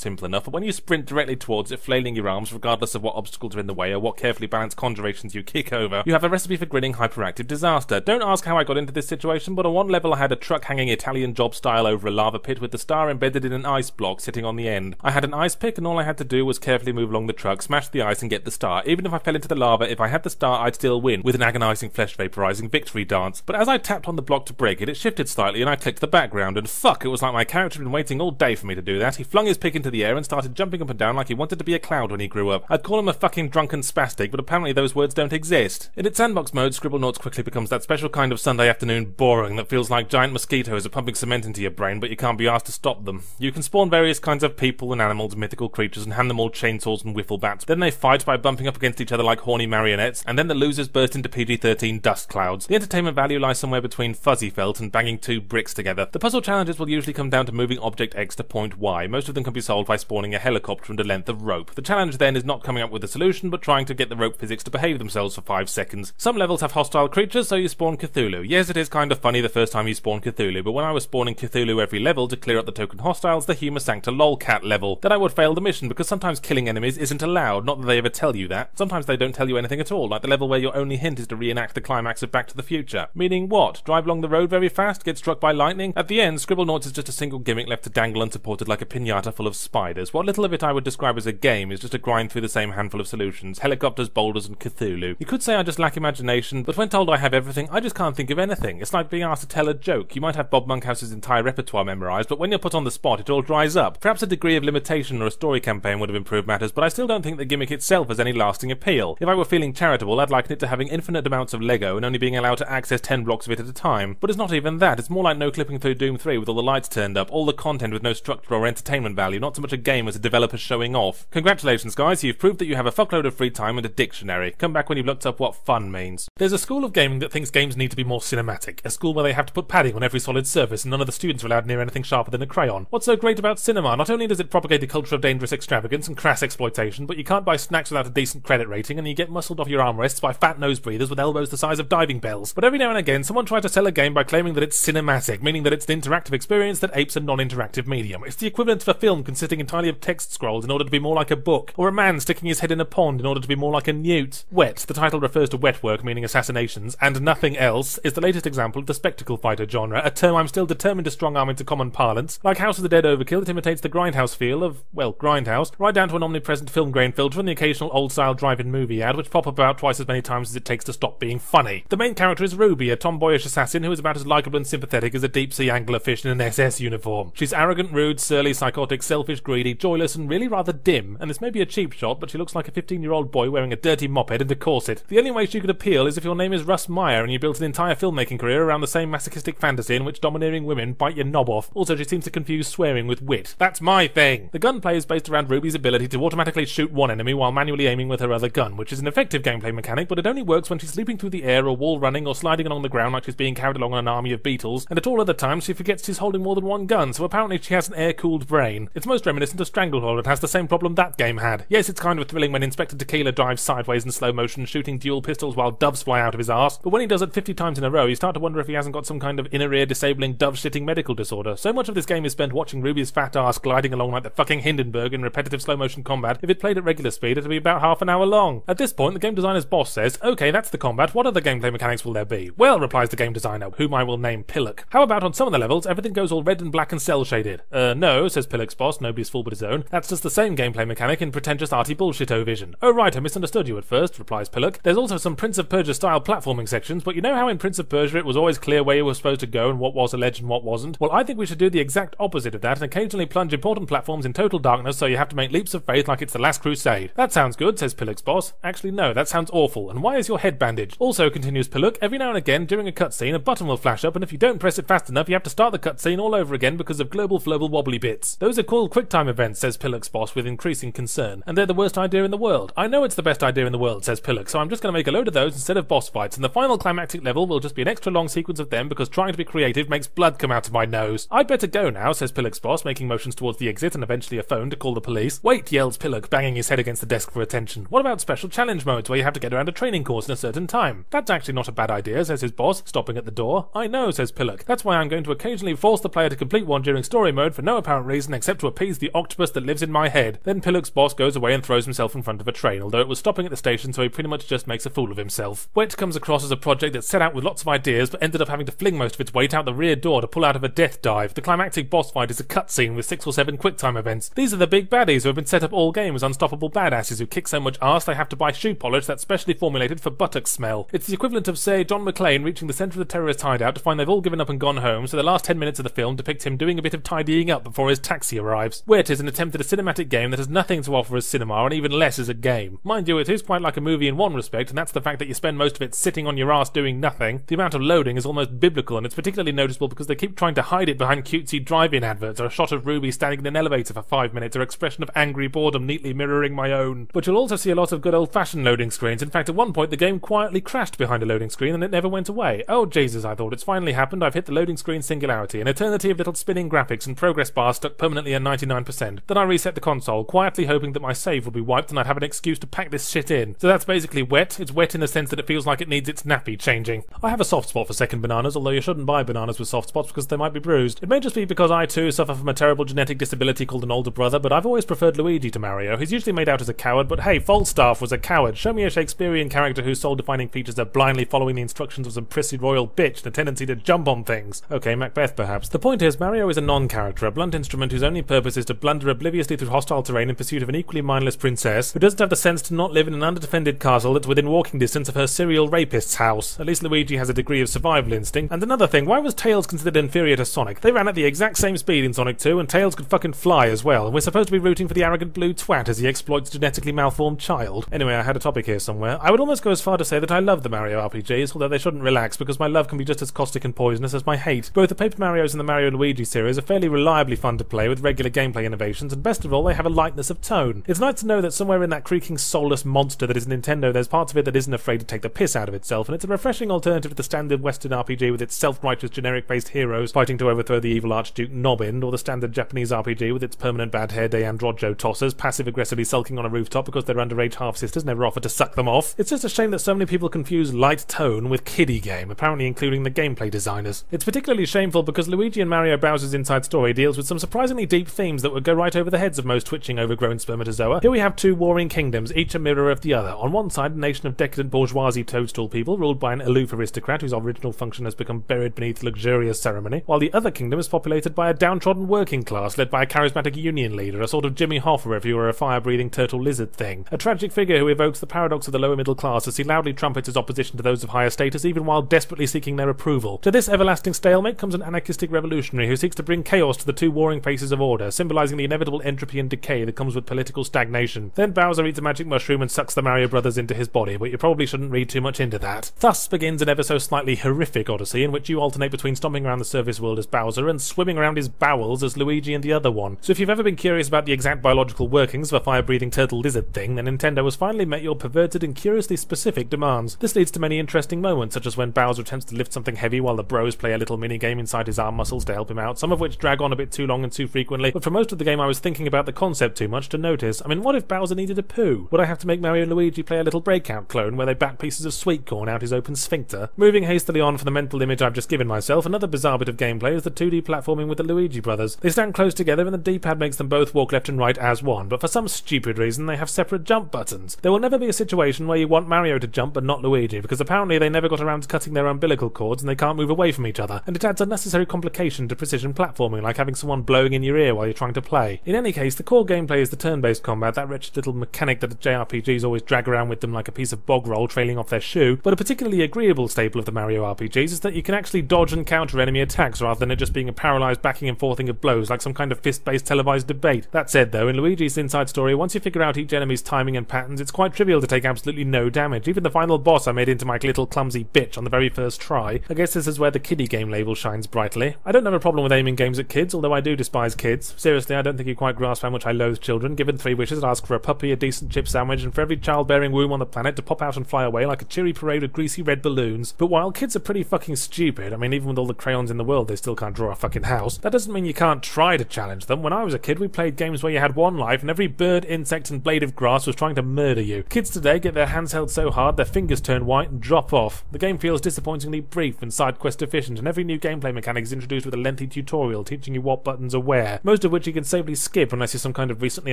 simple enough, but when you sprint directly towards it, flailing your arms regardless of what obstacles are in the way or what carefully balanced conjurations you kick over, you have a recipe for grinning hyperactive disaster. Don't ask how I got into this situation, but on one level I had a truck hanging Italian job style over a lava pit with the star embedded in an ice block sitting on the end. I had an ice pick and all I had to do was carefully move along the truck, smash the ice and get the star. Even if I fell into the lava, if I had the star I'd still win, with an agonising flesh vaporising victory dance. But as I tapped on the block to break it, it shifted slightly and I clicked the background, and fuck, it was like my character had been waiting all day for me to do that. He flung his pick into the air and started jumping up and down like he wanted to be a clown when he grew up. I'd call him a fucking drunken spastic, but apparently those words don't exist. In its sandbox mode, Scribblenauts quickly becomes that special kind of Sunday afternoon boring that feels like giant mosquitoes are pumping cement into your brain, but you can't be asked to stop them. You can spawn various kinds of people and animals and mythical creatures and hand them all chainsaws and wiffle bats. Then they fight by bumping up against each other like horny marionettes, and then the losers burst into PG-13 dust clouds. The entertainment value lies somewhere between fuzzy felt and banging two bricks together. The puzzle challenges will usually come down to moving object X to point Y. Most of them can be solved by spawning a helicopter and a length of rope. The challenge then is not coming up with a solution, but trying to get the rope physics to behave themselves for 5 seconds. Some levels have hostile creatures, so you spawn Cthulhu. Yes, it is kind of funny the first time you spawn Cthulhu, but when I was spawning Cthulhu every level to clear up the token hostiles, the Humor Sancta Lolcat level, then I would fail the mission, because sometimes killing enemies isn't allowed, not that they ever tell you that. Sometimes they don't tell you anything at all, like the level where your only hint is to reenact the climax of Back to the Future. Meaning what? Drive along the road very fast? Get struck by lightning? At the end, Scribblenauts is just a single gimmick left to dangle unsupported like a piñata full of spiders. What little of it I would describe as a game is just a grind through the same handful of solutions: helicopters, boulders, and Cthulhu. You could say I just lack imagination, but when told I have everything, I just can't think of anything. It's like being asked to tell a joke. You might have Bob Monkhouse's entire repertoire memorised, but when you're put on the spot, it all dries up. Perhaps a degree of limitation or a story campaign would have improved matters, but I still don't think the gimmick itself has any lasting appeal. If I were feeling charitable, I'd liken it to having infinite amounts of Lego and only being allowed to access 10 blocks of it at a time. But it's not even that. It's more like no clipping through Doom 3 with all the lights turned up, all the content with no structure or entertainment value, not so much a game as a developer showing off. Congratulations, guys, you've You've proved that you have a fuckload of free time and a dictionary. Come back when you've looked up what fun means. There's a school of gaming that thinks games need to be more cinematic. A school where they have to put padding on every solid surface and none of the students are allowed near anything sharper than a crayon. What's so great about cinema? Not only does it propagate a culture of dangerous extravagance and crass exploitation, but you can't buy snacks without a decent credit rating, and you get muscled off your armrests by fat nose breathers with elbows the size of diving bells. But every now and again, someone tries to sell a game by claiming that it's cinematic, meaning that it's an interactive experience that apes a non-interactive medium. It's the equivalent of a film consisting entirely of text scrolls in order to be more like a book, or a man sticking his head in a pond in order to be more like a newt. Wet, the title refers to wet work, meaning assassinations, and nothing else, is the latest example of the spectacle fighter genre, a term I'm still determined to strong-arm into common parlance. Like House of the Dead Overkill, it imitates the grindhouse feel of, well, grindhouse, right down to an omnipresent film grain filter and the occasional old-style drive-in movie ad, which pop about twice as many times as it takes to stop being funny. The main character is Ruby, a tomboyish assassin who is about as likeable and sympathetic as a deep-sea anglerfish in an SS uniform. She's arrogant, rude, surly, psychotic, selfish, greedy, joyless, and really rather dim, and this may be a cheap shot, but she looks like a 15-year-old boy wearing a dirty moped and a corset. The only way she could appeal is if your name is Russ Meyer and you built an entire filmmaking career around the same masochistic fantasy in which domineering women bite your knob off. Also, she seems to confuse swearing with wit. That's my thing! The gunplay is based around Ruby's ability to automatically shoot one enemy while manually aiming with her other gun, which is an effective gameplay mechanic, but it only works when she's leaping through the air or wall running or sliding along the ground like she's being carried along on an army of beetles, and at all other times she forgets she's holding more than one gun, so apparently she has an air-cooled brain. It's most reminiscent of Stranglehold and has the same problem that game had. Yes, it's kind of thrilling when Inspector Tequila dives sideways in slow motion, shooting dual pistols while doves fly out of his arse, but when he does it 50 times in a row, you start to wonder if he hasn't got some kind of inner ear disabling dove-shitting medical disorder. So much of this game is spent watching Ruby's fat arse gliding along like the fucking Hindenburg in repetitive slow motion combat. If it played at regular speed, it'd be about half an hour long. At this point, the game designer's boss says, okay, that's the combat, what other gameplay mechanics will there be? Well, replies the game designer, whom I will name Pillock. How about on some of the levels, everything goes all red and black and cel-shaded? No, says Pillock's boss, nobody's fool but his own. That's just the same gameplay mechanic in pretentious arty bullshit-o-vision. Oh right, I misunderstood you at first, replies Pillock. There's also some Prince of Persia style platforming sections, but you know how in Prince of Persia it was always clear where you were supposed to go and what was alleged and what wasn't? Well, I think we should do the exact opposite of that and occasionally plunge important platforms in total darkness so you have to make leaps of faith like it's the Last Crusade. That sounds good, says Pillock's boss. Actually no, that sounds awful, and why is your head bandaged? Also, continues Pillock, every now and again during a cutscene a button will flash up and if you don't press it fast enough you have to start the cutscene all over again because of global flobal wobbly bits. Those are called QuickTime events, says Pillock's boss with increasing concern, and they're the worst idea in the world. I know it's the best idea in the world, says Pillock, so I'm just going to make a load of those instead of boss fights, and the final climactic level will just be an extra long sequence of them because trying to be creative makes blood come out of my nose. I'd better go now, says Pillock's boss, making motions towards the exit and eventually a phone to call the police. Wait, yells Pillock, banging his head against the desk for attention. What about special challenge modes where you have to get around a training course in a certain time? That's actually not a bad idea, says his boss, stopping at the door. I know, says Pillock. That's why I'm going to occasionally force the player to complete one during story mode for no apparent reason except to appease the octopus that lives in my head. Then Pillock's boss goes away and throws himself in front of a train, although it was stopping at the station so he pretty much just makes a fool of himself. Wet comes across as a project that set out with lots of ideas but ended up having to fling most of its weight out the rear door to pull out of a death dive. The climactic boss fight is a cutscene with 6 or 7 QuickTime events. These are the big baddies who have been set up all game as unstoppable badasses who kick so much arse they have to buy shoe polish that's specially formulated for buttock smell. It's the equivalent of, say, John McClane reaching the centre of the terrorist hideout to find they've all given up and gone home, so the last 10 minutes of the film depict him doing a bit of tidying up before his taxi arrives. Wet is an attempt at a cinematic game that has nothing to offer as cinema and even less as a game. Mind you, it is quite like a movie in one respect, and that's the fact that you spend most of it sitting on your ass doing nothing. The amount of loading is almost biblical, and it's particularly noticeable because they keep trying to hide it behind cutesy drive-in adverts or a shot of Ruby standing in an elevator for 5 minutes or expression of angry boredom neatly mirroring my own. But you'll also see a lot of good old-fashioned loading screens. In fact, at one point the game quietly crashed behind a loading screen and it never went away. Oh Jesus, I thought, it's finally happened, I've hit the loading screen singularity, an eternity of little spinning graphics and progress bars stuck permanently at 99%. Then I reset the console, quietly hoping that my save would be wiped and I'd have an excuse to pack this shit in. So that's basically Wet. It's wet in the sense that it feels like it needs its nappy changing. I have a soft spot for second bananas, although you shouldn't buy bananas with soft spots because they might be bruised. It may just be because I too suffer from a terrible genetic disability called an older brother, but I've always preferred Luigi to Mario. He's usually made out as a coward, but hey, Falstaff was a coward. Show me a Shakespearean character whose sole defining features are blindly following the instructions of some prissy royal bitch and a tendency to jump on things. Okay, Macbeth perhaps. The point is, Mario is a non-character, a blunt instrument whose only purpose is to blunder obliviously through hostile terrain in pursuit of an equally mindless princess who doesn't have the sense to not live in an underdefended castle that's within walking distance of her serial rapist's house. At least Luigi has a degree of survival instinct. And another thing, why was Tails considered inferior to Sonic? They ran at the exact same speed in Sonic 2 and Tails could fucking fly as well, and we're supposed to be rooting for the arrogant blue twat as he exploits a genetically malformed child. Anyway, I had a topic here somewhere. I would almost go as far to say that I love the Mario RPGs, although they shouldn't relax because my love can be just as caustic and poisonous as my hate. Both the Paper Marios and the Mario & Luigi series are fairly reliably fun to play with regular gameplay innovations, and best of all they have a lightness of tone. It's nice to to know that somewhere in that creaking, soulless monster that is Nintendo, there's parts of it that isn't afraid to take the piss out of itself, and it's a refreshing alternative to the standard Western RPG with its self-righteous, generic-based heroes fighting to overthrow the evil Archduke Nobin, or the standard Japanese RPG with its permanent bad-hair day androjo tossers passive-aggressively sulking on a rooftop because their underage half-sisters never offer to suck them off. It's just a shame that so many people confuse light tone with kiddie game, apparently including the gameplay designers. It's particularly shameful because Luigi and Mario Bowser's Inside Story deals with some surprisingly deep themes that would go right over the heads of most twitching overgrown spermatozoa. Here we have two warring kingdoms, each a mirror of the other. On one side, a nation of decadent bourgeoisie toadstool people ruled by an aloof aristocrat whose original function has become buried beneath luxurious ceremony, while the other kingdom is populated by a downtrodden working class led by a charismatic union leader, a sort of Jimmy Hoffa if you were a fire-breathing turtle lizard thing. A tragic figure who evokes the paradox of the lower middle class as he loudly trumpets his opposition to those of higher status even while desperately seeking their approval. To this everlasting stalemate comes an anarchistic revolutionary who seeks to bring chaos to the two warring faces of order, symbolising the inevitable entropy and decay that comes with political stagnation. Then Bowser eats a magic mushroom and sucks the Mario Brothers into his body, but you probably shouldn't read too much into that. Thus begins an ever so slightly horrific odyssey in which you alternate between stomping around the surface world as Bowser and swimming around his bowels as Luigi and the other one. So if you've ever been curious about the exact biological workings of a fire-breathing turtle lizard thing, then Nintendo has finally met your perverted and curiously specific demands. This leads to many interesting moments, such as when Bowser attempts to lift something heavy while the bros play a little minigame inside his arm muscles to help him out, some of which drag on a bit too long and too frequently, but for most of the game I was thinking about the concept too much to notice. I mean, what if Bowser needed a poo? Would I have to make Mario and Luigi play a little breakout clone where they back pieces of sweet corn out his open sphincter? Moving hastily on for the mental image I've just given myself, another bizarre bit of gameplay is the 2D platforming with the Luigi brothers. They stand close together and the D-pad makes them both walk left and right as one, but for some stupid reason they have separate jump buttons. There will never be a situation where you want Mario to jump but not Luigi, because apparently they never got around to cutting their umbilical cords and they can't move away from each other, and it adds unnecessary complication to precision platforming, like having someone blowing in your ear while you're trying to play. In any case, the core gameplay is the turn-based combat, that wretched little mechanic that the JRPGs always drag around with them like a piece of bog roll trailing off their shoe, but a particularly agreeable staple of the Mario RPGs is that you can actually dodge and counter enemy attacks rather than it just being a paralysed backing and forthing of blows like some kind of fist-based televised debate. That said though, in Luigi's Inside Story, once you figure out each enemy's timing and patterns, it's quite trivial to take absolutely no damage. Even the final boss I made into my little clumsy bitch on the very first try. I guess this is where the kiddie game label shines brightly. I don't have a problem with aiming games at kids, although I do despise kids. Seriously, I don't think you quite grasp how much I loathe children. Given three wishes, I'd ask for a puppy, a decent chip sandwich, and for every childbearing womb on the planet to pop out and fly away like a cheery parade of greasy red balloons. But while kids are pretty fucking stupid, I mean, even with all the crayons in the world, they still can't draw a fucking house. That doesn't mean you can't try to challenge them. When I was a kid, we played games where you had one life and every bird, insect, and blade of grass was trying to murder you. Kids today get their hands held so hard their fingers turn white and drop off. The game feels disappointingly brief and side quest efficient, and every new gameplay mechanic is introduced with a lengthy tutorial teaching you what buttons are where, most of which you can safely skip unless you're some kind of recently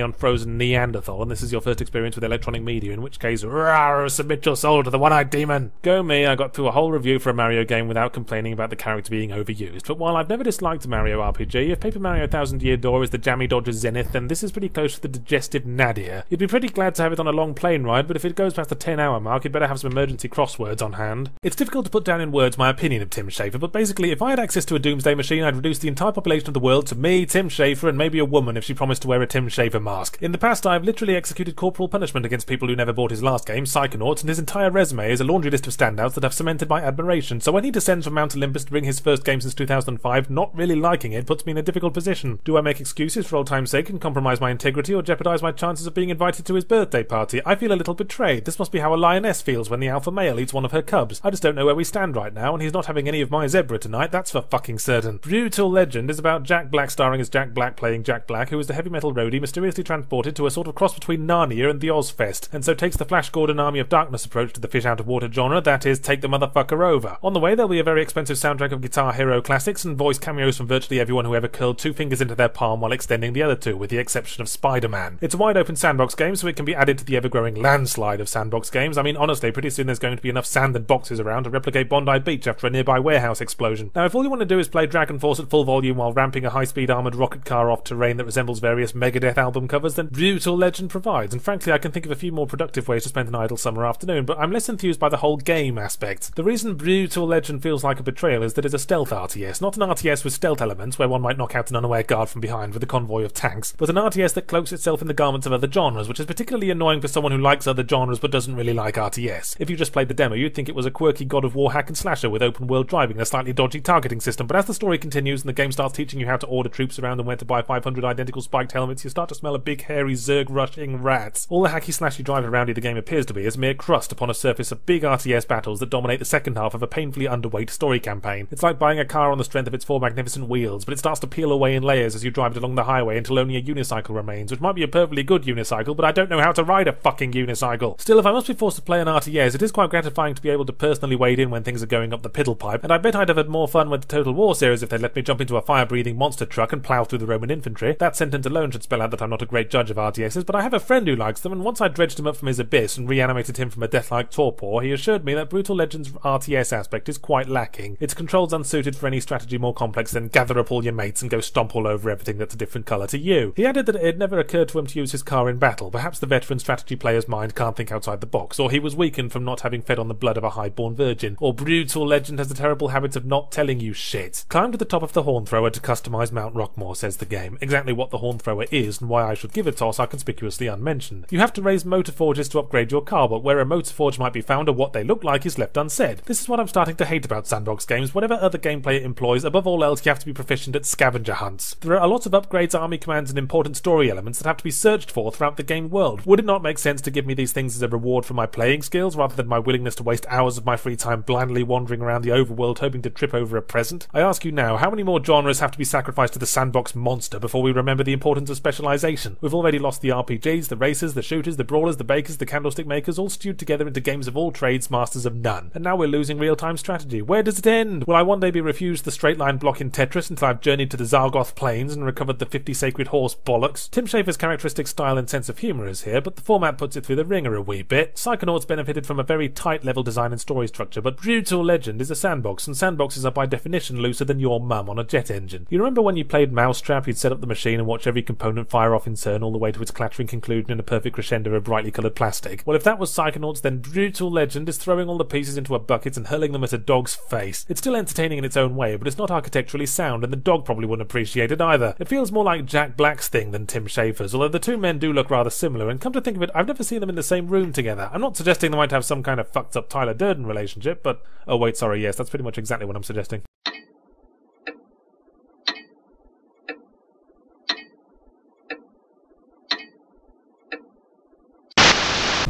unfrozen Neanderthal and this is your first experience with electronic media, in which case, rawr, submit your soul to the one-eyed demon. Go me, I got through a whole review for a Mario game without complaining about the character being overused, but while I've never disliked a Mario RPG, if Paper Mario Thousand Year Door is the jammy dodger's zenith, then this is pretty close to the digestive nadir. You'd be pretty glad to have it on a long plane ride, but if it goes past the 10-hour mark, you'd better have some emergency crosswords on hand. It's difficult to put down in words my opinion of Tim Schafer, but basically, if I had access to a doomsday machine, I'd reduce the entire population of the world to me, Tim Schafer, and maybe a woman if she promised to wear a Tim Schafer mask. In the past, I've literally executed corporal punishment against people who never bought his last game, Psychonauts, and his entire resume is a laundry list of standouts that have cemented my admiration, so when he descends from Mount Olympus to bring his first game since 2005, not really liking it puts me in a difficult position. Do I make excuses for old time's sake and compromise my integrity, or jeopardise my chances of being invited to his birthday party? I feel a little betrayed. This must be how a lioness feels when the alpha male eats one of her cubs. I just don't know where we stand right now, and he's not having any of my zebra tonight, that's for fucking certain. Brutal Legend is about Jack Black starring as Jack Black playing Jack Black, who is the heavy metal roadie mysteriously transported to a sort of cross between Narnia and the Ozfest, and so takes the Flash Gordon Army of Darkness approach to the fish-out-of-water genre, that is, take the motherfucker over. On the way there'll be a very expensive soundtrack of Guitar Hero classics and voice cameos from virtually everyone who ever curled two fingers into their palm while extending the other two, with the exception of Spider-Man. It's a wide-open sandbox game, so it can be added to the ever-growing landslide of sandbox games. I mean, honestly, pretty soon there's going to be enough sand and boxes around to replicate Bondi Beach after a nearby warehouse explosion. Now, if all you want to do is play Dragon Force at full volume while ramping a high-speed armoured rocket car off terrain that resembles various Megadeth album covers, then Brutal Legend provides, and frankly I can think of a few more productive ways to spend an idle summer afternoon, but I'm less enthused by the whole game aspect. The reason Brutal Legend feels like a betrayal is that it's a stealth RTS, not an RTS with stealth elements where one might knock out an unaware guard from behind with a convoy of tanks, but an RTS that cloaks itself in the garments of other genres, which is particularly annoying for someone who likes other genres but doesn't really like RTS. If you just played the demo, you'd think it was a quirky God of War hack and slasher with open world driving and a slightly dodgy targeting system, but as the story continues and the game starts teaching you how to order troops around and where to buy 500 identical spiked helmets, you start to smell a big hairy Zerg iceberg rushing rats. All the hacky slashy drive around you the game appears to be is mere crust upon a surface of big RTS battles that dominate the second half of a painfully underweight story campaign. It's like buying a car on the strength of its four magnificent wheels, but it starts to peel away in layers as you drive it along the highway until only a unicycle remains, which might be a perfectly good unicycle, but I don't know how to ride a fucking unicycle. Still, if I must be forced to play an RTS, it is quite gratifying to be able to personally wade in when things are going up the piddle pipe, and I bet I'd have had more fun with the Total War series if they'd let me jump into a fire-breathing monster truck and plough through the Roman infantry. That sentence alone should spell out that I'm not a great judge of RTSs, but I have a friend who likes them, and once I dredged him up from his abyss and reanimated him from a death-like torpor, he assured me that Brutal Legend's RTS aspect is quite lacking. Its controls unsuited for any strategy more complex than gather up all your mates and go stomp all over everything that's a different colour to you. He added that it had never occurred to him to use his car in battle. Perhaps the veteran strategy player's mind can't think outside the box, or he was weakened from not having fed on the blood of a highborn virgin, or Brutal Legend has the terrible habit of not telling you shit. Climb to the top of the Hornthrower to customise Mount Rockmore, says the game. Exactly what the Hornthrower is and why I should give a toss are conspicuously unmentioned. You have to raise motor forges to upgrade your car, but where a motor forge might be found or what they look like is left unsaid. This is what I'm starting to hate about sandbox games. Whatever other gameplay it employs, above all else you have to be proficient at scavenger hunts. There are a lot of upgrades, army commands and important story elements that have to be searched for throughout the game world. Would it not make sense to give me these things as a reward for my playing skills rather than my willingness to waste hours of my free time blindly wandering around the overworld hoping to trip over a present? I ask you now, how many more genres have to be sacrificed to the sandbox monster before we remember the importance of specialisation? We've already lost the RPGs, the racers, the shooters, the brawlers, the bakers, the candlestick makers, all stewed together into games of all trades, masters of none. And now we're losing real-time strategy. Where does it end? Will I one day be refused the straight line block in Tetris until I've journeyed to the Zargoth plains and recovered the 50 sacred horse bollocks? Tim Schafer's characteristic style and sense of humour is here, but the format puts it through the ringer a wee bit. Psychonauts benefited from a very tight level design and story structure, but Brutal Legend is a sandbox, and sandboxes are by definition looser than your mum on a jet engine. You remember when you played Mousetrap, you'd set up the machine and watch every component fire off in turn all the way to its clattering conclusion in a perfect crescendo of brightly coloured plastic? Well, if that was Psychonauts, then Brutal Legend is throwing all the pieces into a bucket and hurling them at a dog's face. It's still entertaining in its own way, but it's not architecturally sound, and the dog probably wouldn't appreciate it either. It feels more like Jack Black's thing than Tim Schafer's, although the two men do look rather similar, and come to think of it, I've never seen them in the same room together. I'm not suggesting they might have some kind of fucked up Tyler Durden relationship, but... oh wait, sorry, yes, that's pretty much exactly what I'm suggesting.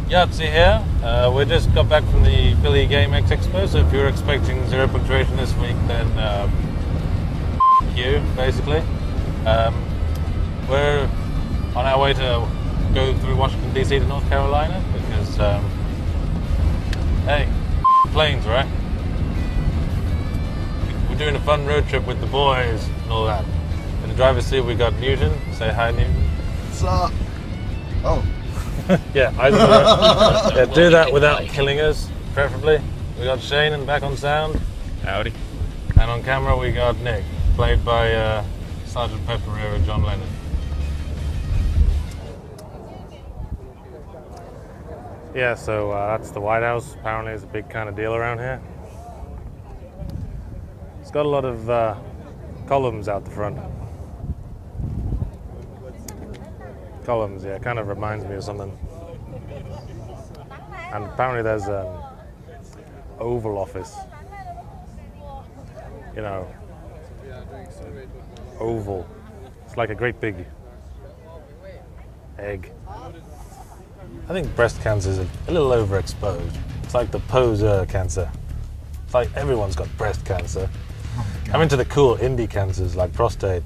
Yahtzee here. We just got back from the Philly Game X Expo, so if you're expecting Zero Punctuation this week, then you, basically. We're on our way to go through Washington DC to North Carolina, because hey, planes, right? We're doing a fun road trip with the boys and all that. In the driver's seat we got Newton. Say hi, Newton. What's up? Oh. Yeah, I don't know. Yeah, do that without killing us, preferably. We got Shane and back on sound. Howdy. And on camera we got Nick, played by Sergeant Pepper era John Lennon. Yeah, so that's the White House. Apparently it's a big kind of deal around here. It's got a lot of columns out the front. Columns, yeah, kind of reminds me of something. And apparently there's an Oval Office. You know, oval. It's like a great big egg. I think breast cancer is a little overexposed. It's like the poser cancer. It's like everyone's got breast cancer. I'm into the cool indie cancers like prostate.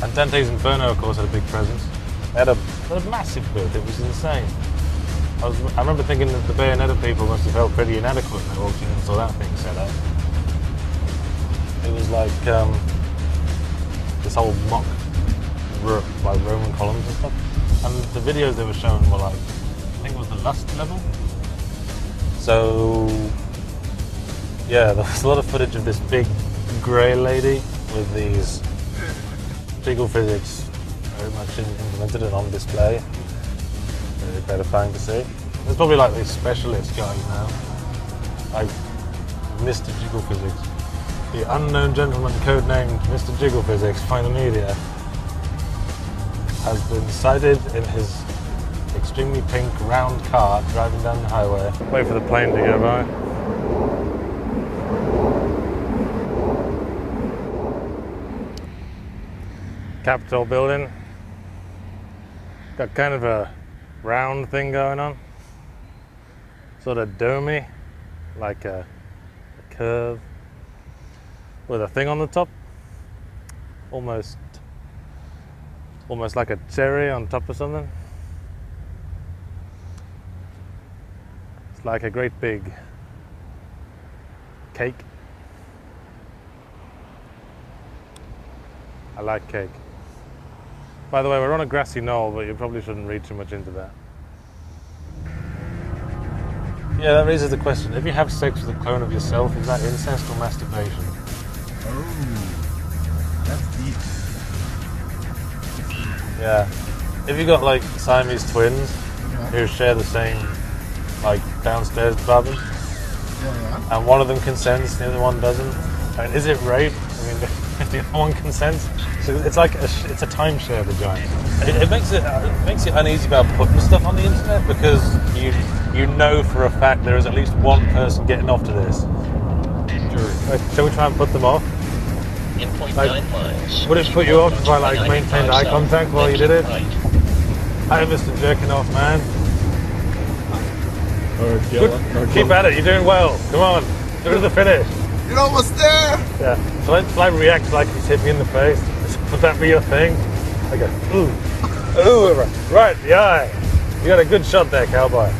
And Dante's Inferno, of course, had a big presence. They had a massive booth. It was insane. I remember thinking that the Bayonetta people must have felt pretty inadequate when they walked in and saw that thing set up. It was like this whole mock like Roman columns and stuff. And the videos they were showing were like, I think it was the lust level. So, yeah, there was a lot of footage of this big grey lady with these legal physics very much implemented and on display. Really gratifying to see. There's probably like these specialist guys now, like Mr. Jiggle Physics. The unknown gentleman codenamed Mr. Jiggle Physics by the media has been sighted in his extremely pink round car driving down the highway. Wait for the plane to go by. Capitol building. Got kind of a round thing going on. Sort of domey, like a curve with a thing on the top. Almost like a cherry on top of something. It's like a great big cake. I like cake. By the way, we're on a grassy knoll, but you probably shouldn't read too much into that. Yeah, that raises the question. If you have sex with a clone of yourself, is that incest or masturbation? Oh, that's deep. Yeah. If you got, like, Siamese twins who share the same, like, downstairs bathroom, and one of them consents, the other one doesn't, I mean, is it rape? I mean, if the other one consents, so it's like it's a timeshare vagina. It makes you uneasy about putting stuff on the internet because you know for a fact there is at least one person getting off to this. Like, shall we try and put them off? Like, would it put you off if I like maintained eye contact while you did it? Hi, Mr. Jerking Off Man. Good. Keep at it. You're doing well. Come on, go to the finish. You're almost there! Yeah. Shall I react like he's hit me in the face? Would that be your thing? I go, ooh. Right, the eye. You got a good shot there, cowboy.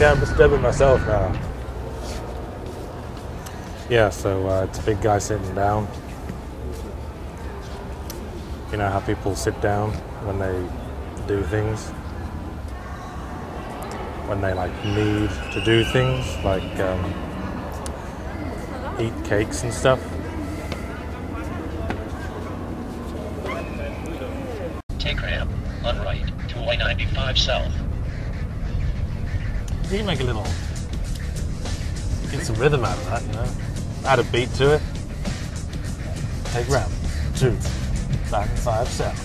Yeah, I'm disturbing myself now. Yeah, so it's a big guy sitting down. You know how people sit down when they do things? When they, like, need to do things, like, eat cakes and stuff. Take ramp on right to I-95 south. You can make a little, get some rhythm out of that, you know. Add a beat to it. Take ramp to I-95 south.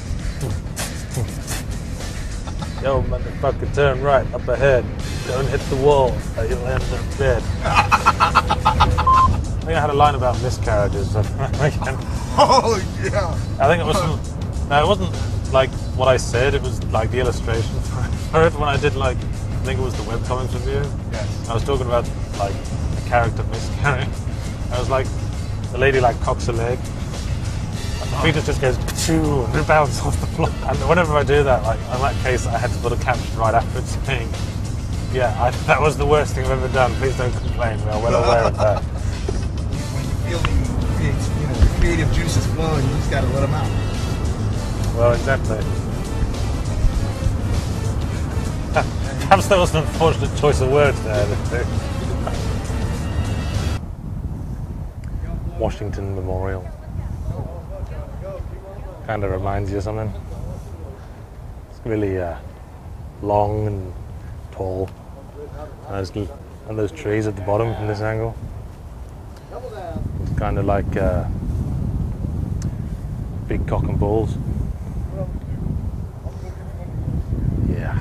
Yo, motherfucker, turn right up ahead. Don't hit the wall or you'll end up dead. I think I had a line about miscarriages. Oh, yeah. I think it was... No, it wasn't, like, what I said. It was, like, the illustration for it when I did, like... I think it was the webcomics review. Yes. I was talking about, like, a character miscarrying. I was like... The lady, like, cocks a leg. And the fetus just goes... Pshoo! And it bounces off the floor. And whenever I do that, like, in that case, I had to put a caption right after it saying... Yeah, that was the worst thing I've ever done. Please don't complain. We are well aware of that. Creative juices flowing, you just gotta let them out. Well, exactly. Perhaps that was an unfortunate choice of words there. Washington Memorial. Kind of reminds you of something. It's really long and tall. And those trees at the bottom from this angle. It's kind of like... big cock and balls. Yeah.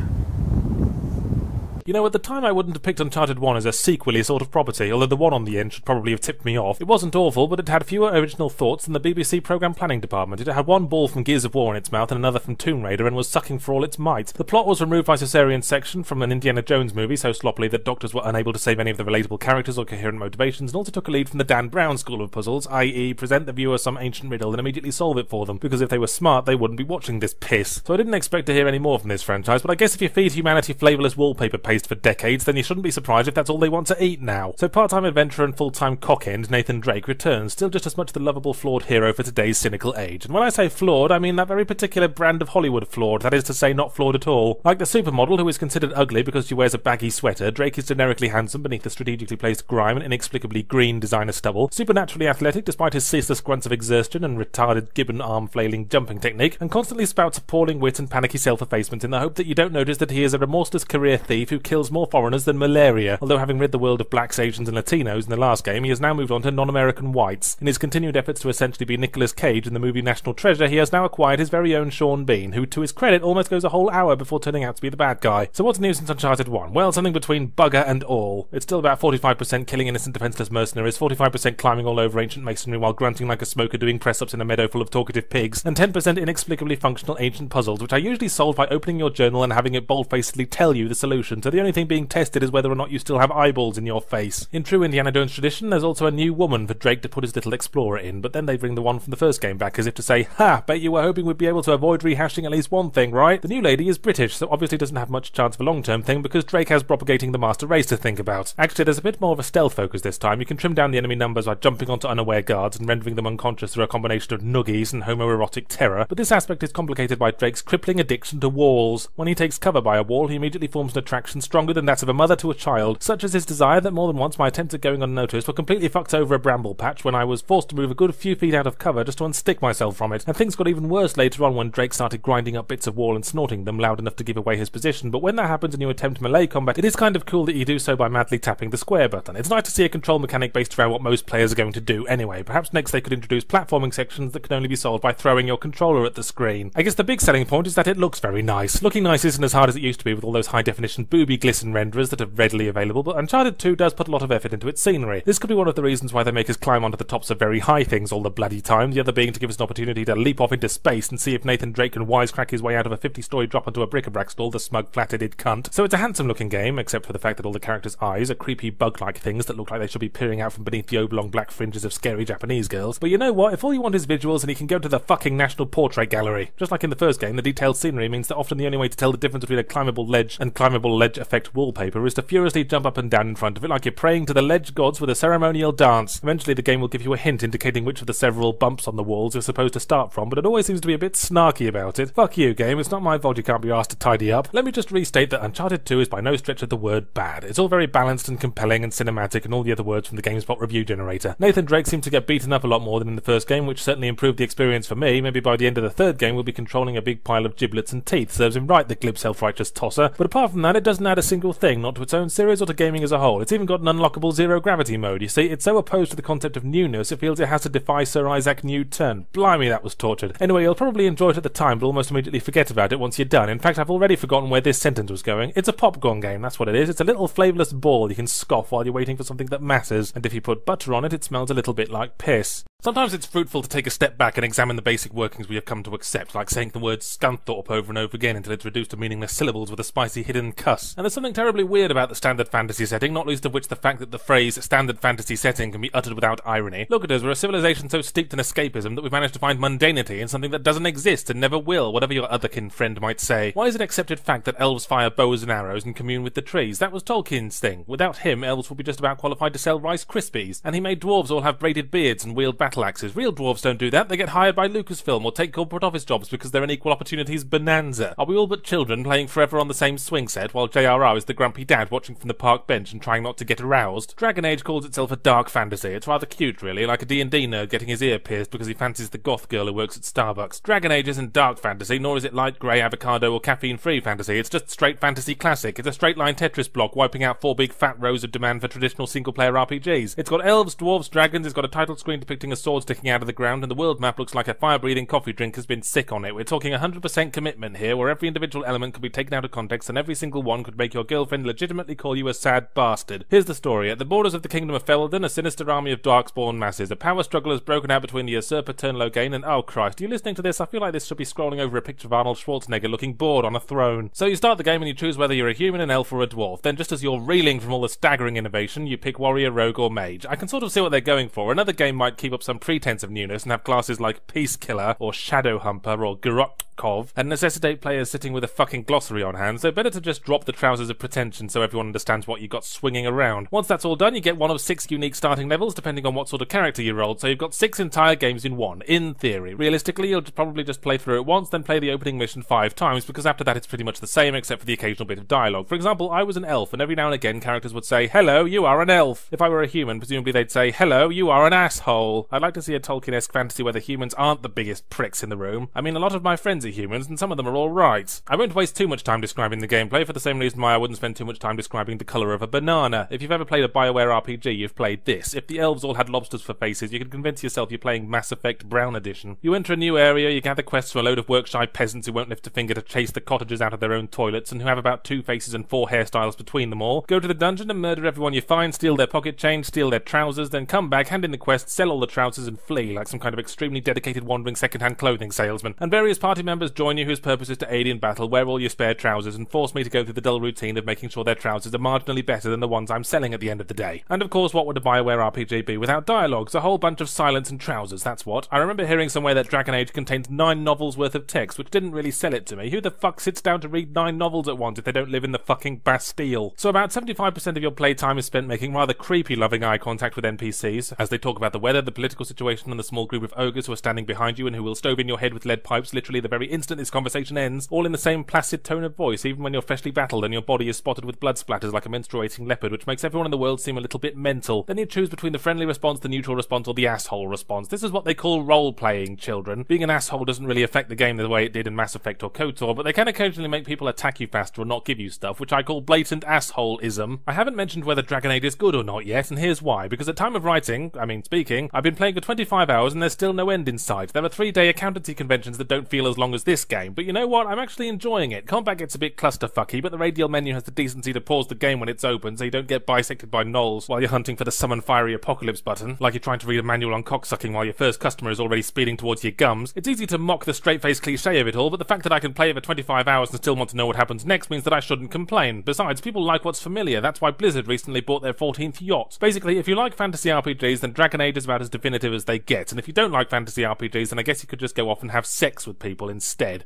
You know, at the time I wouldn't have picked Uncharted 1 as a sequely sort of property, although the one on the end should probably have tipped me off. It wasn't awful, but it had fewer original thoughts than the BBC programme planning department. It had one ball from Gears of War in its mouth and another from Tomb Raider and was sucking for all its might. The plot was removed by Caesarean section from an Indiana Jones movie so sloppily that doctors were unable to save any of the relatable characters or coherent motivations, and also took a lead from the Dan Brown school of puzzles, i.e. present the viewer some ancient riddle and immediately solve it for them, because if they were smart they wouldn't be watching this piss. So I didn't expect to hear any more from this franchise, but I guess if you feed humanity flavourless wallpaper paste for decades, then you shouldn't be surprised if that's all they want to eat now. So part-time adventurer and full-time cockend Nathan Drake returns, still just as much the lovable flawed hero for today's cynical age. And when I say flawed, I mean that very particular brand of Hollywood flawed, that is to say not flawed at all. Like the supermodel who is considered ugly because she wears a baggy sweater, Drake is generically handsome beneath the strategically placed grime and inexplicably green designer stubble, supernaturally athletic despite his ceaseless grunts of exertion and retarded gibbon arm flailing jumping technique, and constantly spouts appalling wit and panicky self-effacement in the hope that you don't notice that he is a remorseless career thief who kills more foreigners than malaria, although having rid the world of blacks, Asians and Latinos in the last game, he has now moved on to non-American whites. In his continued efforts to essentially be Nicolas Cage in the movie National Treasure, he has now acquired his very own Sean Bean, who to his credit almost goes a whole hour before turning out to be the bad guy. So what's new since Uncharted 1? Well, something between bugger and all. It's still about 45% killing innocent defenseless mercenaries, 45% climbing all over ancient masonry while grunting like a smoker doing press-ups in a meadow full of talkative pigs, and 10% inexplicably functional ancient puzzles, which are usually solved by opening your journal and having it bold-facedly tell you the solution, so the only thing being tested is whether or not you still have eyeballs in your face. In true Indiana Jones tradition, there's also a new woman for Drake to put his little explorer in, but then they bring the one from the first game back as if to say, ha, bet you were hoping we'd be able to avoid rehashing at least one thing, right? The new lady is British, so obviously doesn't have much chance of a long-term thing because Drake has propagating the master race to think about. Actually, there's a bit more of a stealth focus this time. You can trim down the enemy numbers by jumping onto unaware guards and rendering them unconscious through a combination of noogies and homoerotic terror, but this aspect is complicated by Drake's crippling addiction to walls. When he takes cover by a wall, he immediately forms an attraction stronger than that of a mother to a child, such as his desire that more than once my attempts at going unnoticed were completely fucked over a bramble patch when I was forced to move a good few feet out of cover just to unstick myself from it, and things got even worse later on when Drake started grinding up bits of wall and snorting them loud enough to give away his position, but when that happens and you attempt melee combat, it is kind of cool that you do so by madly tapping the square button. It's nice to see a control mechanic based around what most players are going to do anyway. Perhaps next they could introduce platforming sections that can only be solved by throwing your controller at the screen. I guess the big selling point is that it looks very nice. Looking nice isn't as hard as it used to be with all those high-definition booby glisten renderers that are readily available, but Uncharted 2 does put a lot of effort into its scenery. This could be one of the reasons why they make us climb onto the tops of very high things all the bloody time, the other being to give us an opportunity to leap off into space and see if Nathan Drake can wisecrack his way out of a 50-story drop onto a bric-a-brac stall, the smug, flat-headed cunt. So it's a handsome-looking game, except for the fact that all the characters' eyes are creepy bug-like things that look like they should be peering out from beneath the oblong black fringes of scary Japanese girls. But you know what? If all you want is visuals, then you can go to the fucking National Portrait Gallery. Just like in the first game, the detailed scenery means that often the only way to tell the difference between a climbable ledge and climbable ledge effect wallpaper is to furiously jump up and down in front of it like you're praying to the ledge gods with a ceremonial dance. Eventually the game will give you a hint indicating which of the several bumps on the walls you're supposed to start from, but it always seems to be a bit snarky about it. Fuck you, game, it's not my fault you can't be asked to tidy up. Let me just restate that Uncharted 2 is by no stretch of the word bad. It's all very balanced and compelling and cinematic and all the other words from the GameSpot review generator. Nathan Drake seemed to get beaten up a lot more than in the first game, which certainly improved the experience for me. Maybe by the end of the third game we'll be controlling a big pile of giblets and teeth. Serves him right, the glib self-righteous tosser, but apart from that it doesn't add a single thing, not to its own series or to gaming as a whole. It's even got an unlockable zero-gravity mode. You see, it's so opposed to the concept of newness it feels it has to defy Sir Isaac Newton. Blimey, that was tortured. Anyway, you'll probably enjoy it at the time, but almost immediately forget about it once you're done. In fact, I've already forgotten where this sentence was going. It's a popcorn game, that's what it is. It's a little flavourless ball you can scoff while you're waiting for something that matters, and if you put butter on it, it smells a little bit like piss. Sometimes it's fruitful to take a step back and examine the basic workings we have come to accept, like saying the word Scunthorpe over and over again until it's reduced to meaningless syllables with a spicy hidden cuss. And there's something terribly weird about the standard fantasy setting, not least of which the fact that the phrase standard fantasy setting can be uttered without irony. Look at us, we're a civilization so steeped in escapism that we've managed to find mundanity in something that doesn't exist and never will, whatever your otherkin friend might say. Why is it accepted fact that elves fire bows and arrows and commune with the trees? That was Tolkien's thing. Without him, elves would be just about qualified to sell Rice Krispies. And he made dwarves all have braided beards and wield battle axes. Real dwarves don't do that. They get hired by Lucasfilm or take corporate office jobs because they're an equal opportunities bonanza. Are we all but children playing forever on the same swing set while JRR is the grumpy dad watching from the park bench and trying not to get aroused? Dragon Age calls itself a dark fantasy. It's rather cute, really, like a D&D nerd getting his ear pierced because he fancies the goth girl who works at Starbucks. Dragon Age isn't dark fantasy, nor is it light grey, avocado or caffeine-free fantasy. It's just straight fantasy classic. It's a straight-line Tetris block wiping out four big fat rows of demand for traditional single-player RPGs. It's got elves, dwarves, dragons, it's got a title screen depicting a sword sticking out of the ground, and the world map looks like a fire-breathing coffee drink has been sick on it. We're talking 100% commitment here, where every individual element could be taken out of context and every single one could make your girlfriend legitimately call you a sad bastard. Here's the story. At the borders of the Kingdom of Felden, a sinister army of darkspawn masses. A power struggle has broken out between the usurper Turn Logain and, oh Christ, are you listening to this? I feel like this should be scrolling over a picture of Arnold Schwarzenegger looking bored on a throne. So you start the game and you choose whether you're a human, an elf or a dwarf. Then just as you're reeling from all the staggering innovation, you pick warrior, rogue or mage. I can sort of see what they're going for. Another game might keep up some pretense of newness and have classes like Peace Killer or Shadow Humper or Gurotkov and necessitate players sitting with a fucking glossary on hand, so better to just drop the trousers of pretension so everyone understands what you got swinging around. Once that's all done, you get one of 6 unique starting levels depending on what sort of character you rolled, so you've got 6 entire games in one, in theory. Realistically, you'll probably just play through it once, then play the opening mission 5 times, because after that it's pretty much the same except for the occasional bit of dialogue. For example, I was an elf, and every now and again characters would say, hello, you are an elf. If I were a human, presumably they'd say, hello, you are an asshole. I'd like to see a Tolkien-esque fantasy where the humans aren't the biggest pricks in the room. I mean, a lot of my friends lazy humans, and some of them are alright. I won't waste too much time describing the gameplay, for the same reason why I wouldn't spend too much time describing the colour of a banana. If you've ever played a BioWare RPG, you've played this. If the elves all had lobsters for faces, you could convince yourself you're playing Mass Effect Brown Edition. You enter a new area, you gather quests for a load of work-shy peasants who won't lift a finger to chase the cottagers out of their own toilets, and who have about 2 faces and 4 hairstyles between them all, go to the dungeon and murder everyone you find, steal their pocket change, steal their trousers, then come back, hand in the quest, sell all the trousers and flee, like some kind of extremely dedicated wandering second-hand clothing salesman. And various party members join you whose purpose is to aid in battle, wear all your spare trousers, and force me to go through the dull routine of making sure their trousers are marginally better than the ones I'm selling at the end of the day. And of course, what would a BioWare RPG be without dialogues? A whole bunch of silence and trousers, that's what. I remember hearing somewhere that Dragon Age contains 9 novels worth of text, which didn't really sell it to me. Who the fuck sits down to read 9 novels at once if they don't live in the fucking Bastille? So about 75% of your playtime is spent making rather creepy loving eye contact with NPCs, as they talk about the weather, the political situation, and the small group of ogres who are standing behind you and who will stove in your head with lead pipes literally the very instant this conversation ends, all in the same placid tone of voice, even when you're freshly battled and your body is spotted with blood splatters like a menstruating leopard, which makes everyone in the world seem a little bit mental. Then you choose between the friendly response, the neutral response, or the asshole response. This is what they call role-playing, children. Being an asshole doesn't really affect the game the way it did in Mass Effect or KOTOR, but they can occasionally make people attack you faster or not give you stuff, which I call blatant assholeism. I haven't mentioned whether Dragon Age is good or not yet, and here's why. Because at time of writing, speaking, I've been playing for 25 hours and there's still no end in sight. There are 3-day accountancy conventions that don't feel as long as this game, but you know what? I'm actually enjoying it. Combat gets a bit clusterfucky, but the radial menu has the decency to pause the game when it's open so you don't get bisected by gnolls while you're hunting for the summon fiery apocalypse button, like you're trying to read a manual on cocksucking while your first customer is already speeding towards your gums. It's easy to mock the straight-faced cliché of it all, but the fact that I can play it for 25 hours and still want to know what happens next means that I shouldn't complain. Besides, people like what's familiar. That's why Blizzard recently bought their 14th yacht. Basically, if you like fantasy RPGs, then Dragon Age is about as definitive as they get, and if you don't like fantasy RPGs, then I guess you could just go off and have sex with people instead.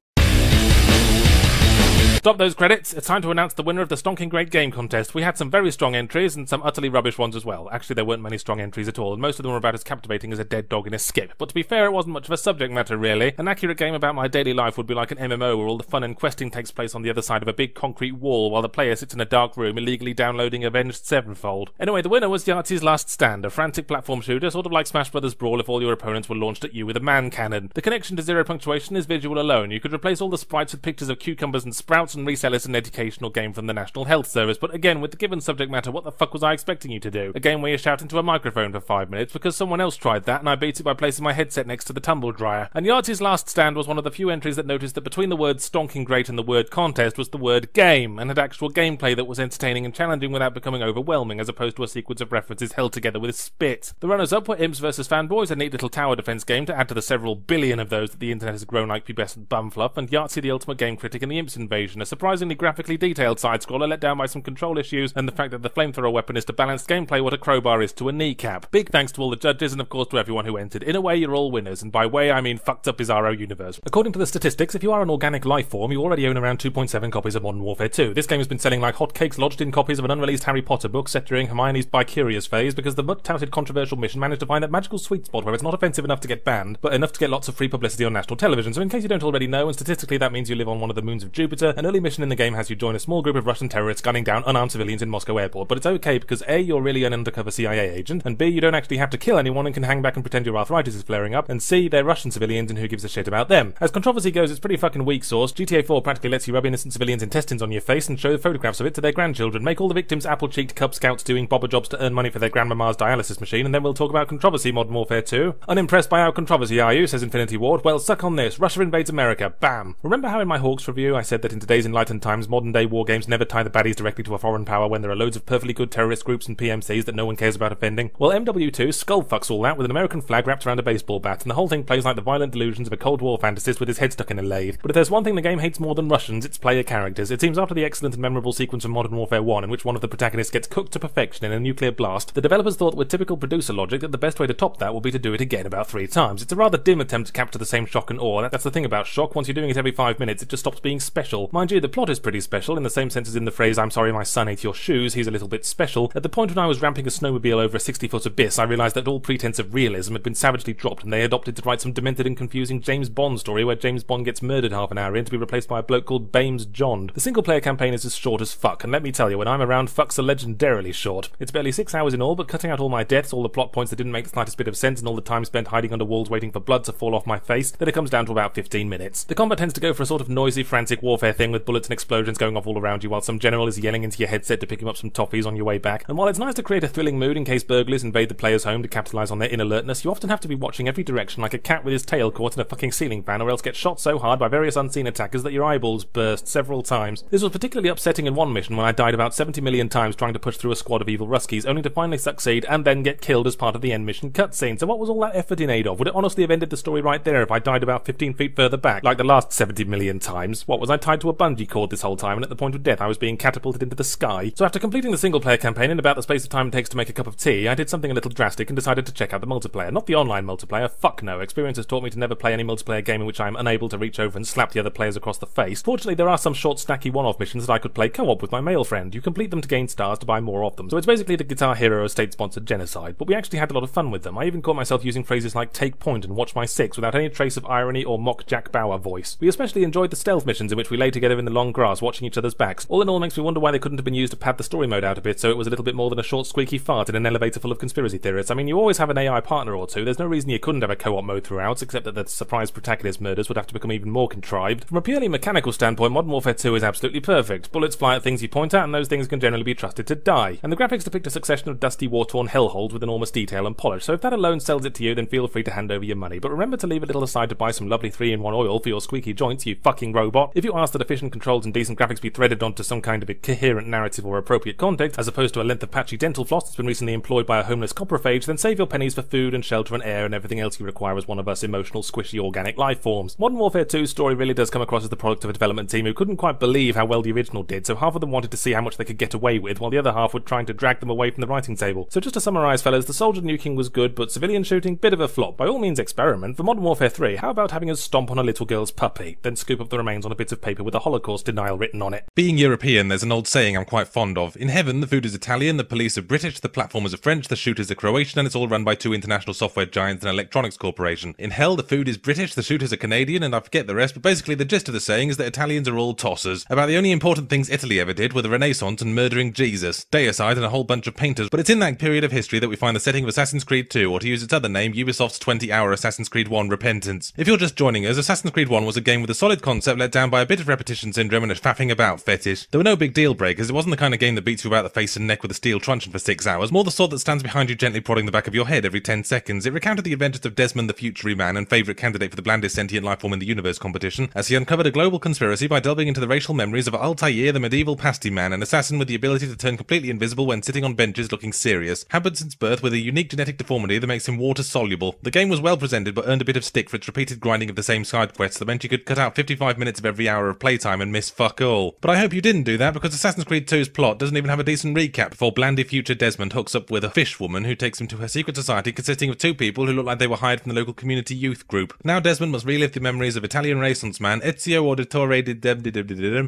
Stop those credits, it's time to announce the winner of the Stonking Great Game Contest. We had some very strong entries and some utterly rubbish ones as well. Actually, there weren't many strong entries at all, and most of them were about as captivating as a dead dog in a skip. But to be fair, it wasn't much of a subject matter, really. An accurate game about my daily life would be like an MMO where all the fun and questing takes place on the other side of a big concrete wall while the player sits in a dark room illegally downloading Avenged Sevenfold. Anyway, the winner was Yahtzee's Last Stand, a frantic platform shooter, sort of like Smash Brothers Brawl if all your opponents were launched at you with a man cannon. The connection to Zero Punctuation is visual alone. You could replace all the sprites with pictures of cucumbers and sprouts, and resell it an educational game from the National Health Service, but again, with the given subject matter, what the fuck was I expecting you to do? A game where you shout into a microphone for 5 minutes because someone else tried that and I beat it by placing my headset next to the tumble dryer. And Yahtzee's Last Stand was one of the few entries that noticed that between the word stonking great and the word contest was the word game, and had actual gameplay that was entertaining and challenging without becoming overwhelming, as opposed to a sequence of references held together with spit. The runners-up were Imps vs Fanboys, a neat little tower defense game to add to the several billion of those that the internet has grown like pubescent bum fluff, and Yahtzee the Ultimate Game Critic and the Imps Invasion, a surprisingly graphically detailed side-scroller let down by some control issues and the fact that the flamethrower weapon is to balanced gameplay what a crowbar is to a kneecap. Big thanks to all the judges and of course to everyone who entered. In a way, you're all winners, and by way I mean fucked up Bizarro universe. According to the statistics, if you are an organic life form, you already own around 2.7 copies of Modern Warfare 2. This game has been selling like hotcakes, lodged in copies of an unreleased Harry Potter book set during Hermione's bicurious phase, because the much-touted controversial mission managed to find that magical sweet spot where it's not offensive enough to get banned, but enough to get lots of free publicity on national television. So in case you don't already know, and statistically that means you live on one of the moons of Jupiter, an early mission in the game has you join a small group of Russian terrorists gunning down unarmed civilians in Moscow airport, but it's okay because A, you're really an undercover CIA agent, and B, you don't actually have to kill anyone and can hang back and pretend your arthritis is flaring up, and C, they're Russian civilians and who gives a shit about them. As controversy goes, it's pretty fucking weak sourced. GTA 4 practically lets you rub innocent civilians' intestines on your face and show photographs of it to their grandchildren, make all the victims apple-cheeked Cub Scouts doing bobber jobs to earn money for their grandmama's dialysis machine, and then we'll talk about controversy Modern Warfare 2. Unimpressed by our controversy, are you? Says Infinity Ward. Well, suck on this. Russia invades America. Bam. Remember how in my Hawks review I said that in today's enlightened times, modern-day war games never tie the baddies directly to a foreign power when there are loads of perfectly good terrorist groups and PMCs that no one cares about offending? Well, MW2 skull fucks all that with an American flag wrapped around a baseball bat, and the whole thing plays like the violent delusions of a Cold War fantasist with his head stuck in a lathe. But if there's one thing the game hates more than Russians, it's player characters. It seems after the excellent and memorable sequence from Modern Warfare 1 in which one of the protagonists gets cooked to perfection in a nuclear blast, the developers thought with typical producer logic that the best way to top that would be to do it again about 3 times. It's a rather dim attempt to capture the same shock and awe. That's the thing about shock. Once you're doing it every 5 minutes, it just stops being special. My Mind you, the plot is pretty special, in the same sense as in the phrase, I'm sorry my son ate your shoes, he's a little bit special. At the point when I was ramping a snowmobile over a 60-foot abyss, I realised that all pretense of realism had been savagely dropped and they adopted to write some demented and confusing James Bond story where James Bond gets murdered half an hour in to be replaced by a bloke called Bames John. The single-player campaign is as short as fuck, and let me tell you, when I'm around, fucks are legendarily short. It's barely 6 hours in all, but cutting out all my deaths, all the plot points that didn't make the slightest bit of sense, and all the time spent hiding under walls waiting for blood to fall off my face, then it comes down to about 15 minutes. The combat tends to go for a sort of noisy, frantic warfare thing with bullets and explosions going off all around you while some general is yelling into your headset to pick him up some toffees on your way back, and while it's nice to create a thrilling mood in case burglars invade the player's home to capitalise on their inalertness, you often have to be watching every direction like a cat with his tail caught in a fucking ceiling fan or else get shot so hard by various unseen attackers that your eyeballs burst several times. This was particularly upsetting in one mission when I died about 70 million times trying to push through a squad of evil Ruskies, only to finally succeed and then get killed as part of the end mission cutscene, so what was all that effort in aid of? Would it honestly have ended the story right there if I died about 15 feet further back, like the last 70 million times? What was I tied to a bungee cord this whole time, and at the point of death I was being catapulted into the sky? So after completing the single player campaign in about the space of time it takes to make a cup of tea, I did something a little drastic and decided to check out the multiplayer. Not the online multiplayer, fuck no. Experience has taught me to never play any multiplayer game in which I am unable to reach over and slap the other players across the face. Fortunately there are some short snacky one-off missions that I could play co-op with my male friend. You complete them to gain stars to buy more of them. So it's basically the Guitar Hero state-sponsored genocide, but we actually had a lot of fun with them. I even caught myself using phrases like take point and watch my six without any trace of irony or mock Jack Bauer voice. We especially enjoyed the stealth missions in which we lay together in the long grass watching each other's backs. All in all makes me wonder why they couldn't have been used to pad the story mode out a bit so it was a little bit more than a short squeaky fart in an elevator full of conspiracy theorists. I mean, you always have an AI partner or two, there's no reason you couldn't have a co-op mode throughout, except that the surprise protagonist murders would have to become even more contrived. From a purely mechanical standpoint, Modern Warfare 2 is absolutely perfect. Bullets fly at things you point at and those things can generally be trusted to die. And the graphics depict a succession of dusty war-torn hellholes with enormous detail and polish, so if that alone sells it to you then feel free to hand over your money, but remember to leave a little aside to buy some lovely 3-in-1 oil for your squeaky joints, you fucking robot. If you ask that efficient controls and decent graphics be threaded onto some kind of a coherent narrative or appropriate context, as opposed to a length of patchy dental floss that's been recently employed by a homeless coprophage, then save your pennies for food and shelter and air and everything else you require as one of us emotional, squishy, organic life forms. Modern Warfare 2's story really does come across as the product of a development team who couldn't quite believe how well the original did, so half of them wanted to see how much they could get away with, while the other half were trying to drag them away from the writing table. So just to summarise, fellas, the soldier nuking was good, but civilian shooting, bit of a flop. By all means experiment. For Modern Warfare 3, how about having us stomp on a little girl's puppy, then scoop up the remains on a bit of paper with a Holocaust denial written on it. Being European, there's an old saying I'm quite fond of. In heaven, the food is Italian, the police are British, the platformers are French, the shooters are Croatian, and it's all run by two international software giants and an electronics corporation. In hell, the food is British, the shooters are Canadian, and I forget the rest, but basically the gist of the saying is that Italians are all tossers. About the only important things Italy ever did were the Renaissance and murdering Jesus, deicide and a whole bunch of painters, but it's in that period of history that we find the setting of Assassin's Creed 2, or to use its other name, Ubisoft's 20-hour Assassin's Creed 1 Repentance. If you're just joining us, Assassin's Creed 1 was a game with a solid concept let down by a bit of repetition syndrome and a faffing about fetish. There were no big deal breakers, it wasn't the kind of game that beats you about the face and neck with a steel truncheon for 6 hours, more the sort that stands behind you gently prodding the back of your head every 10 seconds. It recounted the adventures of Desmond the Futury Man and favourite candidate for the blandest sentient lifeform in the universe competition, as he uncovered a global conspiracy by delving into the racial memories of Altair the Medieval Pasty Man, an assassin with the ability to turn completely invisible when sitting on benches looking serious, hampered since birth with a unique genetic deformity that makes him water soluble. The game was well presented but earned a bit of stick for its repeated grinding of the same side quests that meant you could cut out 55 minutes of every hour of playtime and miss fuck all. But I hope you didn't do that, because Assassin's Creed 2's plot doesn't even have a decent recap before blandy future Desmond hooks up with a fish woman who takes him to her secret society consisting of two people who look like they were hired from the local community youth group. Now Desmond must relive the memories of Italian Renaissance man Ezio Auditore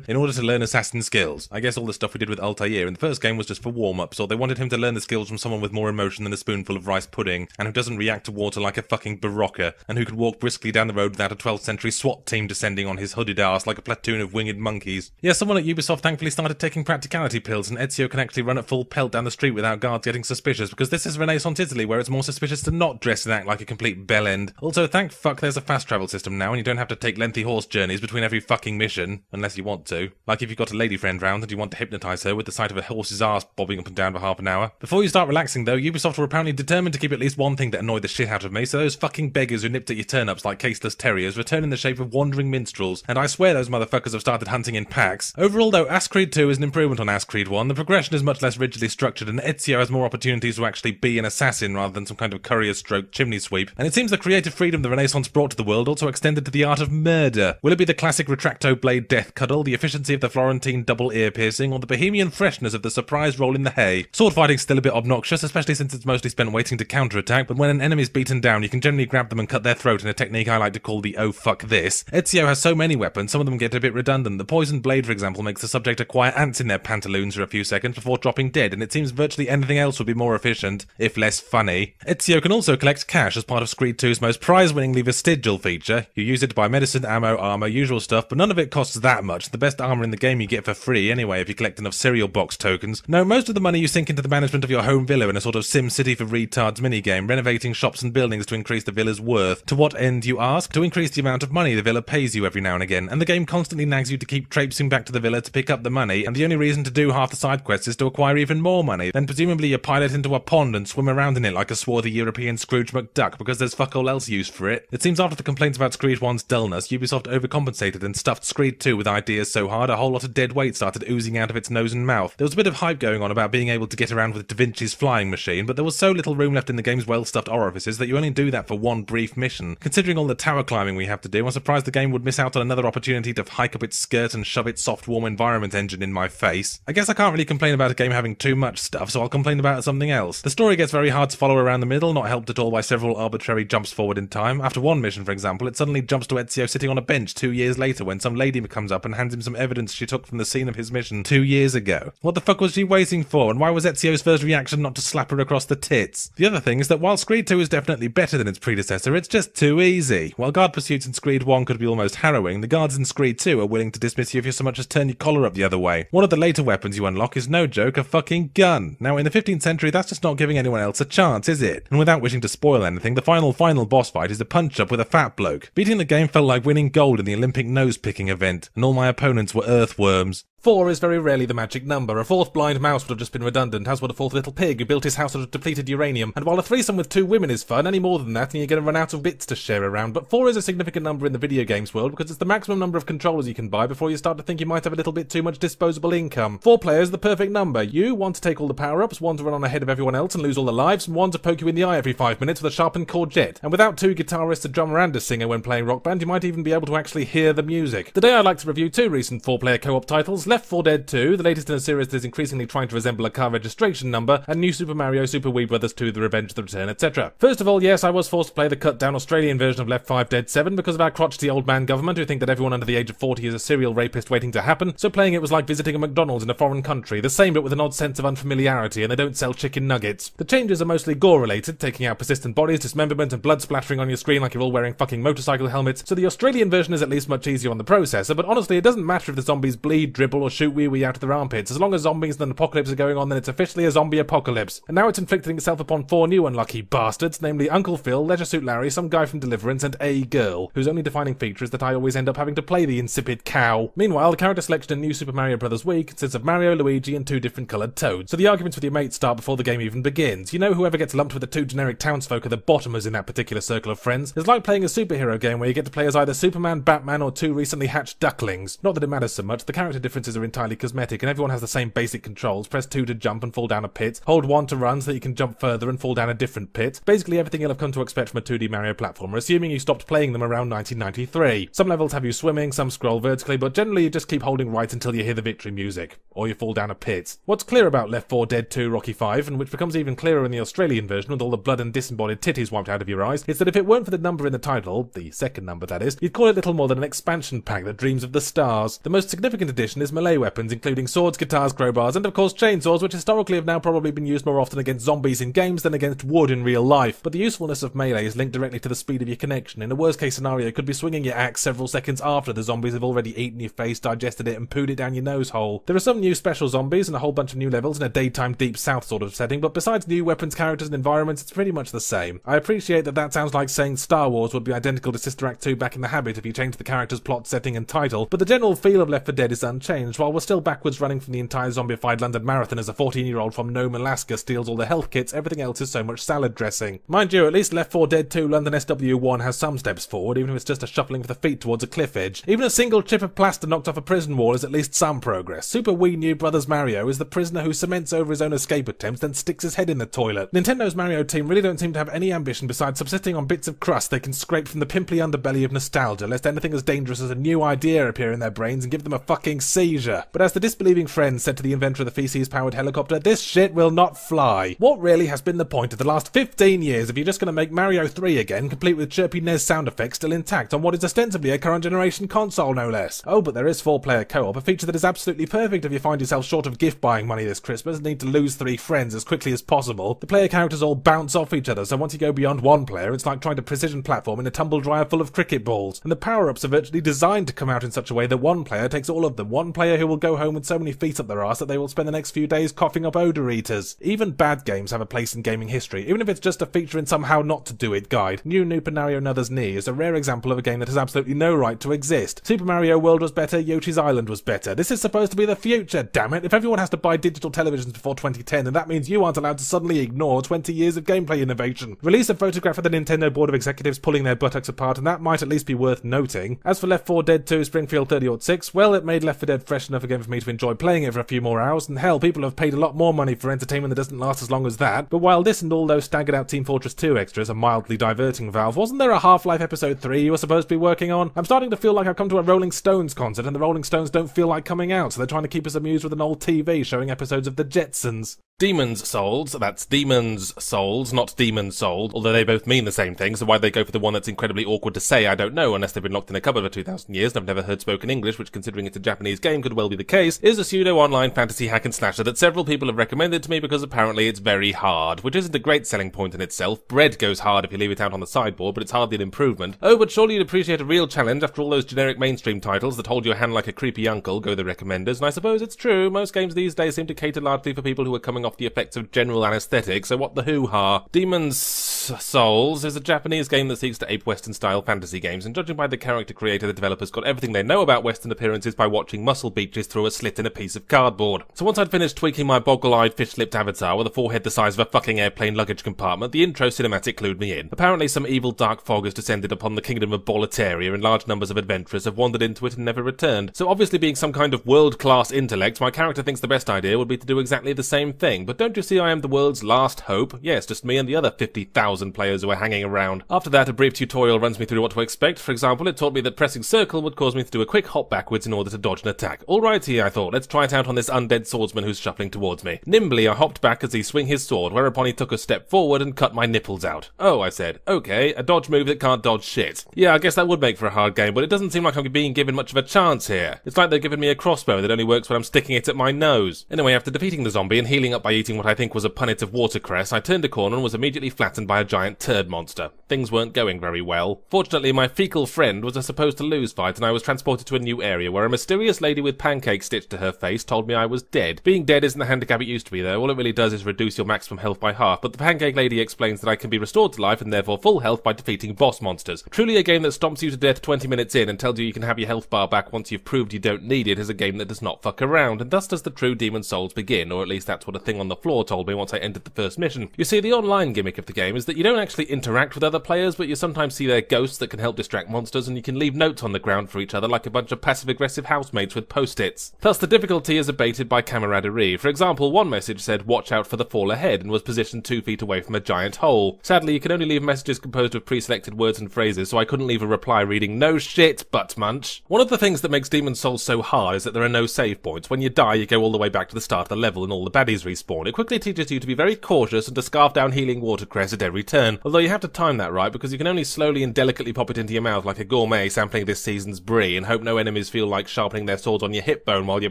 in order to learn assassin skills. I guess all the stuff we did with Altair in the first game was just for warm-up, so they wanted him to learn the skills from someone with more emotion than a spoonful of rice pudding, and who doesn't react to water like a fucking Barocca, and who could walk briskly down the road without a 12th century SWAT team descending on his hooded arse like a platoon of winged monkeys. Yeah, someone at Ubisoft thankfully started taking practicality pills, and Ezio can actually run at full pelt down the street without guards getting suspicious, because this is Renaissance Italy where it's more suspicious to not dress and act like a complete bellend. Also, thank fuck there's a fast travel system now, and you don't have to take lengthy horse journeys between every fucking mission, unless you want to. Like if you've got a lady friend round and you want to hypnotise her with the sight of a horse's arse bobbing up and down for half an hour. Before you start relaxing though, Ubisoft were apparently determined to keep at least one thing that annoyed the shit out of me, so those fucking beggars who nipped at your turnips like caseless terriers return in the shape of wandering minstrels, and I swear those motherfuckers have started hunting in packs. Overall though, Ass Creed 2 is an improvement on Ass Creed 1, the progression is much less rigidly structured and Ezio has more opportunities to actually be an assassin rather than some kind of courier stroke chimney sweep, and it seems the creative freedom the Renaissance brought to the world also extended to the art of murder. Will it be the classic retracto blade death cuddle, the efficiency of the Florentine double ear piercing, or the bohemian freshness of the surprise roll in the hay? Sword fighting's still a bit obnoxious, especially since it's mostly spent waiting to counterattack, but when an enemy's beaten down you can generally grab them and cut their throat in a technique I like to call the oh fuck this. Ezio has so many weapons, some of them get a bit ridiculous redundant. The poisoned blade, for example, makes the subject acquire ants in their pantaloons for a few seconds before dropping dead, and it seems virtually anything else would be more efficient, if less funny. Ezio can also collect cash as part of Creed 2's most prize-winningly vestigial feature. You use it to buy medicine, ammo, armor, usual stuff, but none of it costs that much. The best armor in the game you get for free anyway if you collect enough cereal box tokens. No, most of the money you sink into the management of your home villa in a sort of Sim City for retards minigame, renovating shops and buildings to increase the villa's worth. To what end, you ask? To increase the amount of money the villa pays you every now and again, and the game constantly nags you to keep traipsing back to the villa to pick up the money, and the only reason to do half the side quests is to acquire even more money. Then presumably you pilot into a pond and swim around in it like a swarthy European Scrooge McDuck because there's fuck all else used for it. It seems after the complaints about Creed 1's dullness, Ubisoft overcompensated and stuffed Creed 2 with ideas so hard a whole lot of dead weight started oozing out of its nose and mouth. There was a bit of hype going on about being able to get around with Da Vinci's flying machine, but there was so little room left in the game's well-stuffed orifices that you only do that for one brief mission. Considering all the tower climbing we have to do, I'm surprised the game would miss out on another opportunity to hike up its skirt and shove its soft warm environment engine in my face. I guess I can't really complain about a game having too much stuff, so I'll complain about something else. The story gets very hard to follow around the middle, not helped at all by several arbitrary jumps forward in time. After one mission, for example, it suddenly jumps to Ezio sitting on a bench 2 years later when some lady comes up and hands him some evidence she took from the scene of his mission 2 years ago. What the fuck was she waiting for, and why was Ezio's first reaction not to slap her across the tits? The other thing is that while Creed 2 is definitely better than its predecessor, it's just too easy. While guard pursuits in Creed 1 could be almost harrowing, the guards in Creed 2 are willing to dismiss you if you so much as turn your collar up the other way. One of the later weapons you unlock is no joke, a fucking gun. Now in the 15th century, that's just not giving anyone else a chance, is it? And without wishing to spoil anything, the final boss fight is a punch-up with a fat bloke. Beating the game felt like winning gold in the Olympic nose-picking event, and all my opponents were earthworms. 4 is very rarely the magic number. A fourth blind mouse would have just been redundant, as would a fourth little pig who built his house out of depleted uranium. And while a threesome with 2 women is fun, any more than that and you're going to run out of bits to share around. But 4 is a significant number in the video games world because it's the maximum number of controllers you can buy before you start to think you might have a little bit too much disposable income. 4 players is the perfect number. You, one to take all the power-ups, one to run on ahead of everyone else and lose all the lives, and one to poke you in the eye every 5 minutes with a sharpened courgette. And without 2 guitarists, a drummer and a singer when playing Rock Band, you might even be able to actually hear the music. Today I'd like to review 2 recent 4-player co-op titles, Left 4 Dead 2, the latest in a series that is increasingly trying to resemble a car registration number, and New Super Mario, Super Wii Brothers 2, The Revenge of the Return, etc. First of all, yes, I was forced to play the cut-down Australian version of Left 4 Dead 7 because of our crotchety old man government who think that everyone under the age of 40 is a serial rapist waiting to happen, so playing it was like visiting a McDonald's in a foreign country, the same but with an odd sense of unfamiliarity, and they don't sell chicken nuggets. The changes are mostly gore-related, taking out persistent bodies, dismemberment and blood splattering on your screen like you're all wearing fucking motorcycle helmets, so the Australian version is at least much easier on the processor, but honestly it doesn't matter if the zombies bleed, dribble or shoot wee-wee out of their armpits. As long as zombies and an apocalypse are going on, then it's officially a zombie apocalypse. And now it's inflicting itself upon 4 new unlucky bastards, namely Uncle Phil, Leisure Suit Larry, some guy from Deliverance, and a girl, whose only defining feature is that I always end up having to play the insipid cow. Meanwhile, the character selection in New Super Mario Bros. Wii consists of Mario, Luigi, and 2 different coloured toads, so the arguments with your mates start before the game even begins. You know, whoever gets lumped with the 2 generic townsfolk are the bottomers in that particular circle of friends. It's like playing a superhero game where you get to play as either Superman, Batman, or 2 recently hatched ducklings. Not that it matters so much, the character differences are entirely cosmetic and everyone has the same basic controls. Press 2 to jump and fall down a pit, hold 1 to run so that you can jump further and fall down a different pit. Basically everything you'll have come to expect from a 2D Mario platformer, assuming you stopped playing them around 1993. Some levels have you swimming, some scroll vertically, but generally you just keep holding right until you hear the victory music, or you fall down a pit. What's clear about Left 4 Dead 2 Rocky 5, and which becomes even clearer in the Australian version with all the blood and disembodied titties wiped out of your eyes, is that if it weren't for the number in the title, the second number that is, you'd call it little more than an expansion pack that dreams of the stars. The most significant addition is melee weapons, including swords, guitars, crowbars, and of course chainsaws, which historically have now probably been used more often against zombies in games than against wood in real life. But the usefulness of melee is linked directly to the speed of your connection. In a worst case scenario, you could be swinging your axe several seconds after the zombies have already eaten your face, digested it, and pooed it down your nose hole. There are some new special zombies and a whole bunch of new levels in a daytime Deep South sort of setting, but besides new weapons, characters, and environments, it's pretty much the same. I appreciate that sounds like saying Star Wars would be identical to Sister Act 2 Back in the Habit if you changed the character's plot, setting, and title, but the general feel of Left 4 Dead is unchanged, while we're still backwards running from the entire zombified London Marathon as a 14-year-old from Nome, Alaska steals all the health kits, everything else is so much salad dressing. Mind you, at least Left 4 Dead 2 London SW1 has some steps forward, even if it's just a shuffling with the feet towards a cliff edge. Even a single chip of plaster knocked off a prison wall is at least some progress. Super Wii New Brothers Mario is the prisoner who cements over his own escape attempts, then sticks his head in the toilet. Nintendo's Mario team really don't seem to have any ambition besides subsisting on bits of crust they can scrape from the pimply underbelly of nostalgia, lest anything as dangerous as a new idea appear in their brains and give them a fucking C amnesia. But as the disbelieving friend said to the inventor of the feces-powered helicopter, this shit will not fly. What really has been the point of the last 15 years if you're just going to make Mario 3 again, complete with chirpy NES sound effects still intact on what is ostensibly a current generation console, no less? Oh, but there is 4-player co-op, a feature that is absolutely perfect if you find yourself short of gift buying money this Christmas and need to lose 3 friends as quickly as possible. The player characters all bounce off each other, so once you go beyond 1 player, it's like trying to precision platform in a tumble dryer full of cricket balls, and the power-ups are virtually designed to come out in such a way that 1 player takes all of them, 1 player who will go home with so many feet up their arse that they will spend the next few days coughing up odor eaters. Even bad games have a place in gaming history, even if it's just a feature in some how not to do it guide. New Super Mario Nuther's Knee is a rare example of a game that has absolutely no right to exist. Super Mario World was better, Yoshi's Island was better. This is supposed to be the future, damn it! If everyone has to buy digital televisions before 2010, then that means you aren't allowed to suddenly ignore 20 years of gameplay innovation. Release a photograph of the Nintendo board of executives pulling their buttocks apart, and that might at least be worth noting. As for Left 4 Dead 2 Springfield 30-06, well, it made Left 4 Dead fresh enough again for me to enjoy playing it for a few more hours, and hell, people have paid a lot more money for entertainment that doesn't last as long as that. But while this and all those staggered out Team Fortress 2 extras are mildly diverting, Valve, wasn't there a Half-Life Episode 3 you were supposed to be working on? I'm starting to feel like I've come to a Rolling Stones concert and the Rolling Stones don't feel like coming out, so they're trying to keep us amused with an old TV showing episodes of The Jetsons. Demon's Souls, that's Demon's Souls, not Demon Sold, although they both mean the same thing, so why they go for the one that's incredibly awkward to say, I don't know, unless they've been locked in a cupboard for 2,000 years and I've never heard spoken English, which considering it's a Japanese game could well be the case, is a pseudo-online fantasy hack and slasher that several people have recommended to me because apparently it's very hard, which isn't a great selling point in itself. Bread goes hard if you leave it out on the sideboard, but it's hardly an improvement. Oh, but surely you'd appreciate a real challenge after all those generic mainstream titles that hold your hand like a creepy uncle go the recommenders, and I suppose it's true, most games these days seem to cater largely for people who are coming off the effects of general anesthetic, so what the hoo-ha. Demon's Souls is a Japanese game that seeks to ape Western-style fantasy games, and judging by the character creator, the developers got everything they know about Western appearances by watching muscle beaches through a slit in a piece of cardboard. So once I'd finished tweaking my boggle-eyed, fish-lipped avatar with a forehead the size of a fucking airplane luggage compartment, the intro cinematic clued me in. Apparently some evil dark fog has descended upon the kingdom of Boletaria, and large numbers of adventurers have wandered into it and never returned. So obviously being some kind of world-class intellect, my character thinks the best idea would be to do exactly the same thing, but don't you see I am the world's last hope? Yes, just me and the other 50,000 players who are hanging around. After that, a brief tutorial runs me through what to expect. For example, it taught me that pressing circle would cause me to do a quick hop backwards in order to dodge an attack. Alrighty, I thought, let's try it out on this undead swordsman who's shuffling towards me. Nimbly, I hopped back as he swung his sword, whereupon he took a step forward and cut my nipples out. Oh, I said, okay, a dodge move that can't dodge shit. Yeah, I guess that would make for a hard game, but it doesn't seem like I'm being given much of a chance here. It's like they're giving me a crossbow that only works when I'm sticking it at my nose. Anyway, after defeating the zombie and healing up by eating what I think was a punnet of watercress, I turned a corner and was immediately flattened by a giant turd monster. Things weren't going very well. Fortunately, my fecal friend was a supposed to lose fight, and I was transported to a new area where a mysterious lady with pancakes stitched to her face told me I was dead. Being dead isn't the handicap it used to be, though. All it really does is reduce your maximum health by half, but the pancake lady explains that I can be restored to life and therefore full health by defeating boss monsters. Truly a game that stomps you to death 20 minutes in and tells you you can have your health bar back once you've proved you don't need it is a game that does not fuck around, and thus does the true Demon Souls begin, or at least that's what a thing on the floor told me once I entered the first mission. You see, the online gimmick of the game is that you don't actually interact with other players, but you sometimes see their ghosts that can help distract monsters, and you can leave notes on the ground for each other like a bunch of passive-aggressive housemates with post-its. Thus, the difficulty is abated by camaraderie. For example, one message said, "Watch out for the fall ahead," and was positioned 2 feet away from a giant hole. Sadly, you can only leave messages composed of pre-selected words and phrases, so I couldn't leave a reply reading, "No shit, butt munch." One of the things that makes Demon's Souls so hard is that there are no save points. When you die, you go all the way back to the start of the level, and all the baddies respawn. It quickly teaches you to be very cautious and to scarf down healing watercress at every turn, although you have to time that right because you can only slowly and delicately pop it into your mouth like a gourmet sampling this season's brie and hope no enemies feel like sharpening their swords on your hip bone while you're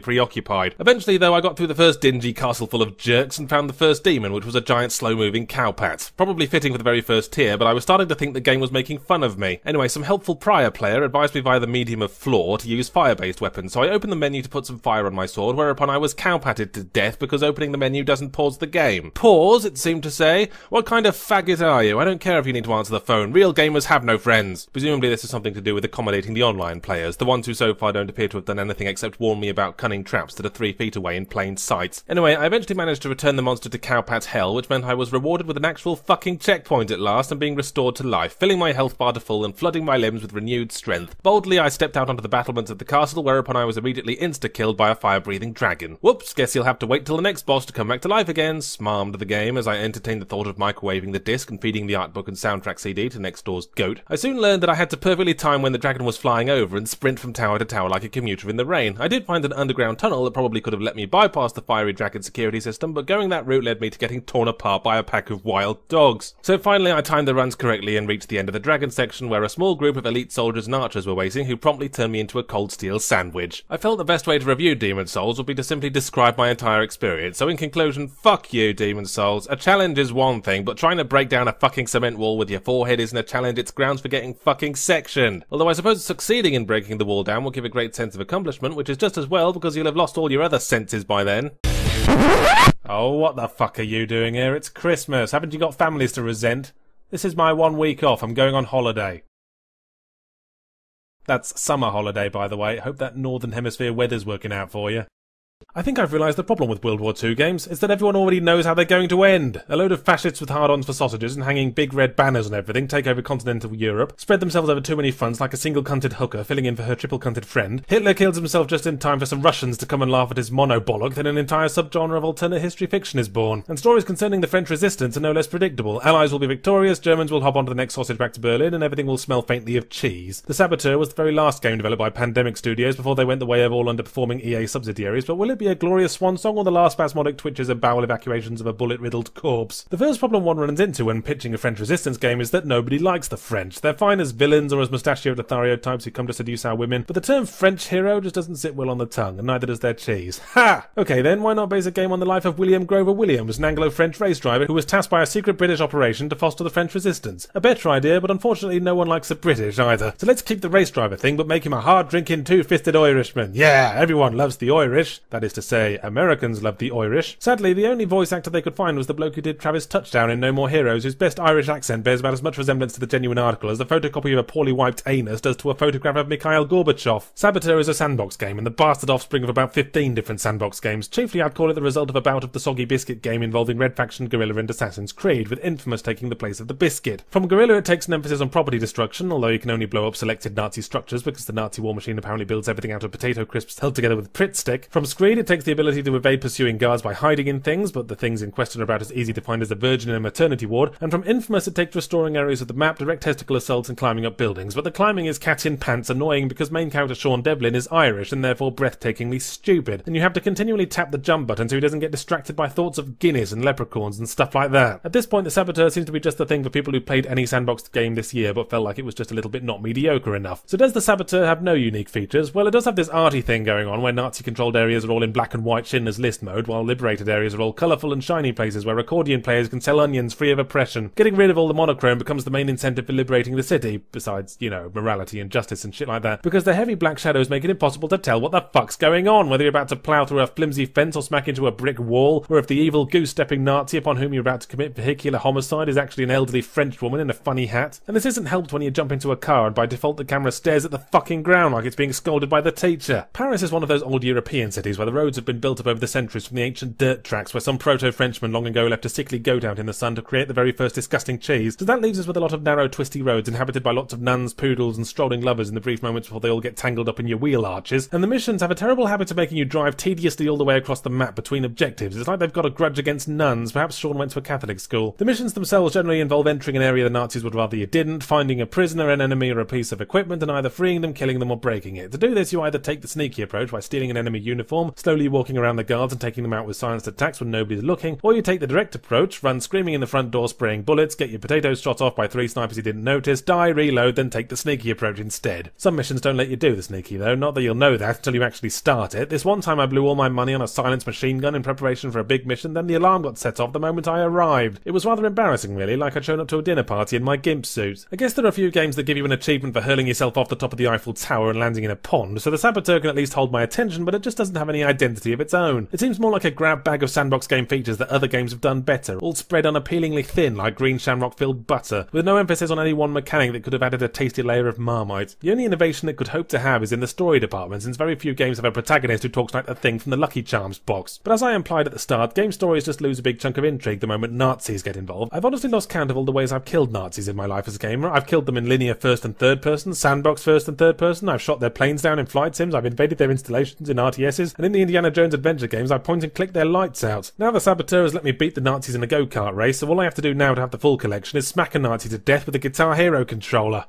preoccupied. Eventually though, I got through the first dingy castle full of jerks and found the first demon, which was a giant slow-moving cowpat. Probably fitting for the very first tier, but I was starting to think the game was making fun of me. Anyway, some helpful prior player advised me via the medium of floor to use fire-based weapons, so I opened the menu to put some fire on my sword, whereupon I was cowpatted to death because opening the menu doesn't pause the game. Pause, it seemed to say. What kind of faggot are you? I don't care if you need to answer the phone. Real gamers have no friends. Presumably this is something to do with accommodating the online players, the ones who so far don't appear to have done anything except warn me about cunning traps that are 3 feet away in plain sight. Anyway, I eventually managed to return the monster to Cowpat Hell, which meant I was rewarded with an actual fucking checkpoint at last and being restored to life, filling my health bar to full and flooding my limbs with renewed strength. Boldly, I stepped out onto the battlements of the castle, whereupon I was immediately insta-killed by a fire-breathing dragon. Whoops, guess you'll have to wait till the next boss to come back to life again, smarmed the game as I entertained the thought of microwaving the disc and feeding the art book and soundtrack track CD to next door's goat, I soon learned that I had to perfectly time when the dragon was flying over and sprint from tower to tower like a commuter in the rain. I did find an underground tunnel that probably could have let me bypass the fiery dragon security system, but going that route led me to getting torn apart by a pack of wild dogs. So finally I timed the runs correctly and reached the end of the dragon section where a small group of elite soldiers and archers were waiting, who promptly turned me into a cold steel sandwich. I felt the best way to review Demon's Souls would be to simply describe my entire experience, so in conclusion, fuck you Demon's Souls. A challenge is one thing, but trying to break down a fucking cement wall with your forehead isn't a challenge, it's grounds for getting fucking sectioned. Although I suppose succeeding in breaking the wall down will give a great sense of accomplishment, which is just as well because you'll have lost all your other senses by then. Oh, what the fuck are you doing here? It's Christmas, haven't you got families to resent? This is my 1 week off, I'm going on holiday. That's summer holiday, by the way. Hope that Northern Hemisphere weather's working out for you. I think I've realised the problem with World War II games is that everyone already knows how they're going to end. A load of fascists with hard-ons for sausages and hanging big red banners and everything take over continental Europe, spread themselves over too many fronts like a single cunted hooker filling in for her triple cunted friend. Hitler kills himself just in time for some Russians to come and laugh at his mono-bollock, then an entire subgenre of alternate history fiction is born. And stories concerning the French resistance are no less predictable. Allies will be victorious, Germans will hop onto the next sausage back to Berlin, and everything will smell faintly of cheese. The Saboteur was the very last game developed by Pandemic Studios before they went the way of all underperforming EA subsidiaries, but will it be a glorious swan song or the last spasmodic twitches and bowel evacuations of a bullet-riddled corpse? The first problem one runs into when pitching a French resistance game is that nobody likes the French. They're fine as villains or as mustachioed Lothario types who come to seduce our women, but the term French hero just doesn't sit well on the tongue, and neither does their cheese. Ha! Okay then, why not base a game on the life of William Grover Williams, an Anglo-French race driver who was tasked by a secret British operation to foster the French resistance? A better idea, but unfortunately no one likes the British either. So let's keep the race driver thing, but make him a hard-drinking, two-fisted Irishman. Yeah, everyone loves the Irish. That is to say, Americans love the Irish. Sadly, the only voice actor they could find was the bloke who did Travis Touchdown in No More Heroes, whose best Irish accent bears about as much resemblance to the genuine article as the photocopy of a poorly wiped anus does to a photograph of Mikhail Gorbachev. Saboteur is a sandbox game, and the bastard offspring of about 15 different sandbox games. Chiefly, I'd call it the result of a bout of the soggy biscuit game involving Red Faction, Guerrilla, and Assassin's Creed, with Infamous taking the place of the biscuit. From Guerrilla, it takes an emphasis on property destruction, although you can only blow up selected Nazi structures because the Nazi war machine apparently builds everything out of potato crisps held together with Pritt stick. From Creed, it takes the ability to evade pursuing guards by hiding in things, but the things in question are about as easy to find as a virgin in a maternity ward, and from Infamous it takes restoring areas of the map, direct testicle assaults and climbing up buildings, but the climbing is cat in pants annoying because main character Sean Devlin is Irish and therefore breathtakingly stupid, and you have to continually tap the jump button so he doesn't get distracted by thoughts of Guinness and leprechauns and stuff like that. At this point the Saboteur seems to be just the thing for people who played any sandbox game this year but felt like it was just a little bit not mediocre enough. So does the Saboteur have no unique features? Well, it does have this arty thing going on where Nazi controlled areas are all in black and white Schindler's List mode, while liberated areas are all colourful and shiny places where accordion players can sell onions free of oppression. Getting rid of all the monochrome becomes the main incentive for liberating the city, besides, you know, morality and justice and shit like that, because the heavy black shadows make it impossible to tell what the fuck's going on, whether you're about to plough through a flimsy fence or smack into a brick wall, or if the evil goose-stepping Nazi upon whom you're about to commit vehicular homicide is actually an elderly French woman in a funny hat. And this isn't helped when you jump into a car and by default the camera stares at the fucking ground like it's being scolded by the teacher. Paris is one of those old European cities where the roads have been built up over the centuries from the ancient dirt tracks where some proto-Frenchman long ago left a sickly goat out in the sun to create the very first disgusting cheese, so that leaves us with a lot of narrow twisty roads inhabited by lots of nuns, poodles and strolling lovers in the brief moments before they all get tangled up in your wheel arches, and the missions have a terrible habit of making you drive tediously all the way across the map between objectives. It's like they've got a grudge against nuns, perhaps Sean went to a Catholic school. The missions themselves generally involve entering an area the Nazis would rather you didn't, finding a prisoner, an enemy or a piece of equipment and either freeing them, killing them or breaking it. To do this you either take the sneaky approach by stealing an enemy uniform, slowly walking around the guards and taking them out with silenced attacks when nobody's looking, or you take the direct approach, run screaming in the front door spraying bullets, get your potatoes shot off by three snipers you didn't notice, die, reload, then take the sneaky approach instead. Some missions don't let you do the sneaky though, not that you'll know that until you actually start it. This one time I blew all my money on a silenced machine gun in preparation for a big mission, then the alarm got set off the moment I arrived. It was rather embarrassing really, like I'd shown up to a dinner party in my gimp suit. I guess there are a few games that give you an achievement for hurling yourself off the top of the Eiffel Tower and landing in a pond, so the Saboteur can at least hold my attention, but it just doesn't have any identity of its own. It seems more like a grab bag of sandbox game features that other games have done better, all spread unappealingly thin like green shamrock-filled butter, with no emphasis on any one mechanic that could have added a tasty layer of Marmite. The only innovation it could hope to have is in the story department, since very few games have a protagonist who talks like the thing from the Lucky Charms box. But as I implied at the start, game stories just lose a big chunk of intrigue the moment Nazis get involved. I've honestly lost count of all the ways I've killed Nazis in my life as a gamer. I've killed them in linear first and third person, sandbox first and third person, I've shot their planes down in flight sims, I've invaded their installations in RTSs, and in the Indiana Jones adventure games, I point and click their lights out. Now the Saboteur has let me beat the Nazis in a go-kart race, so all I have to do now to have the full collection is smack a Nazi to death with a Guitar Hero controller.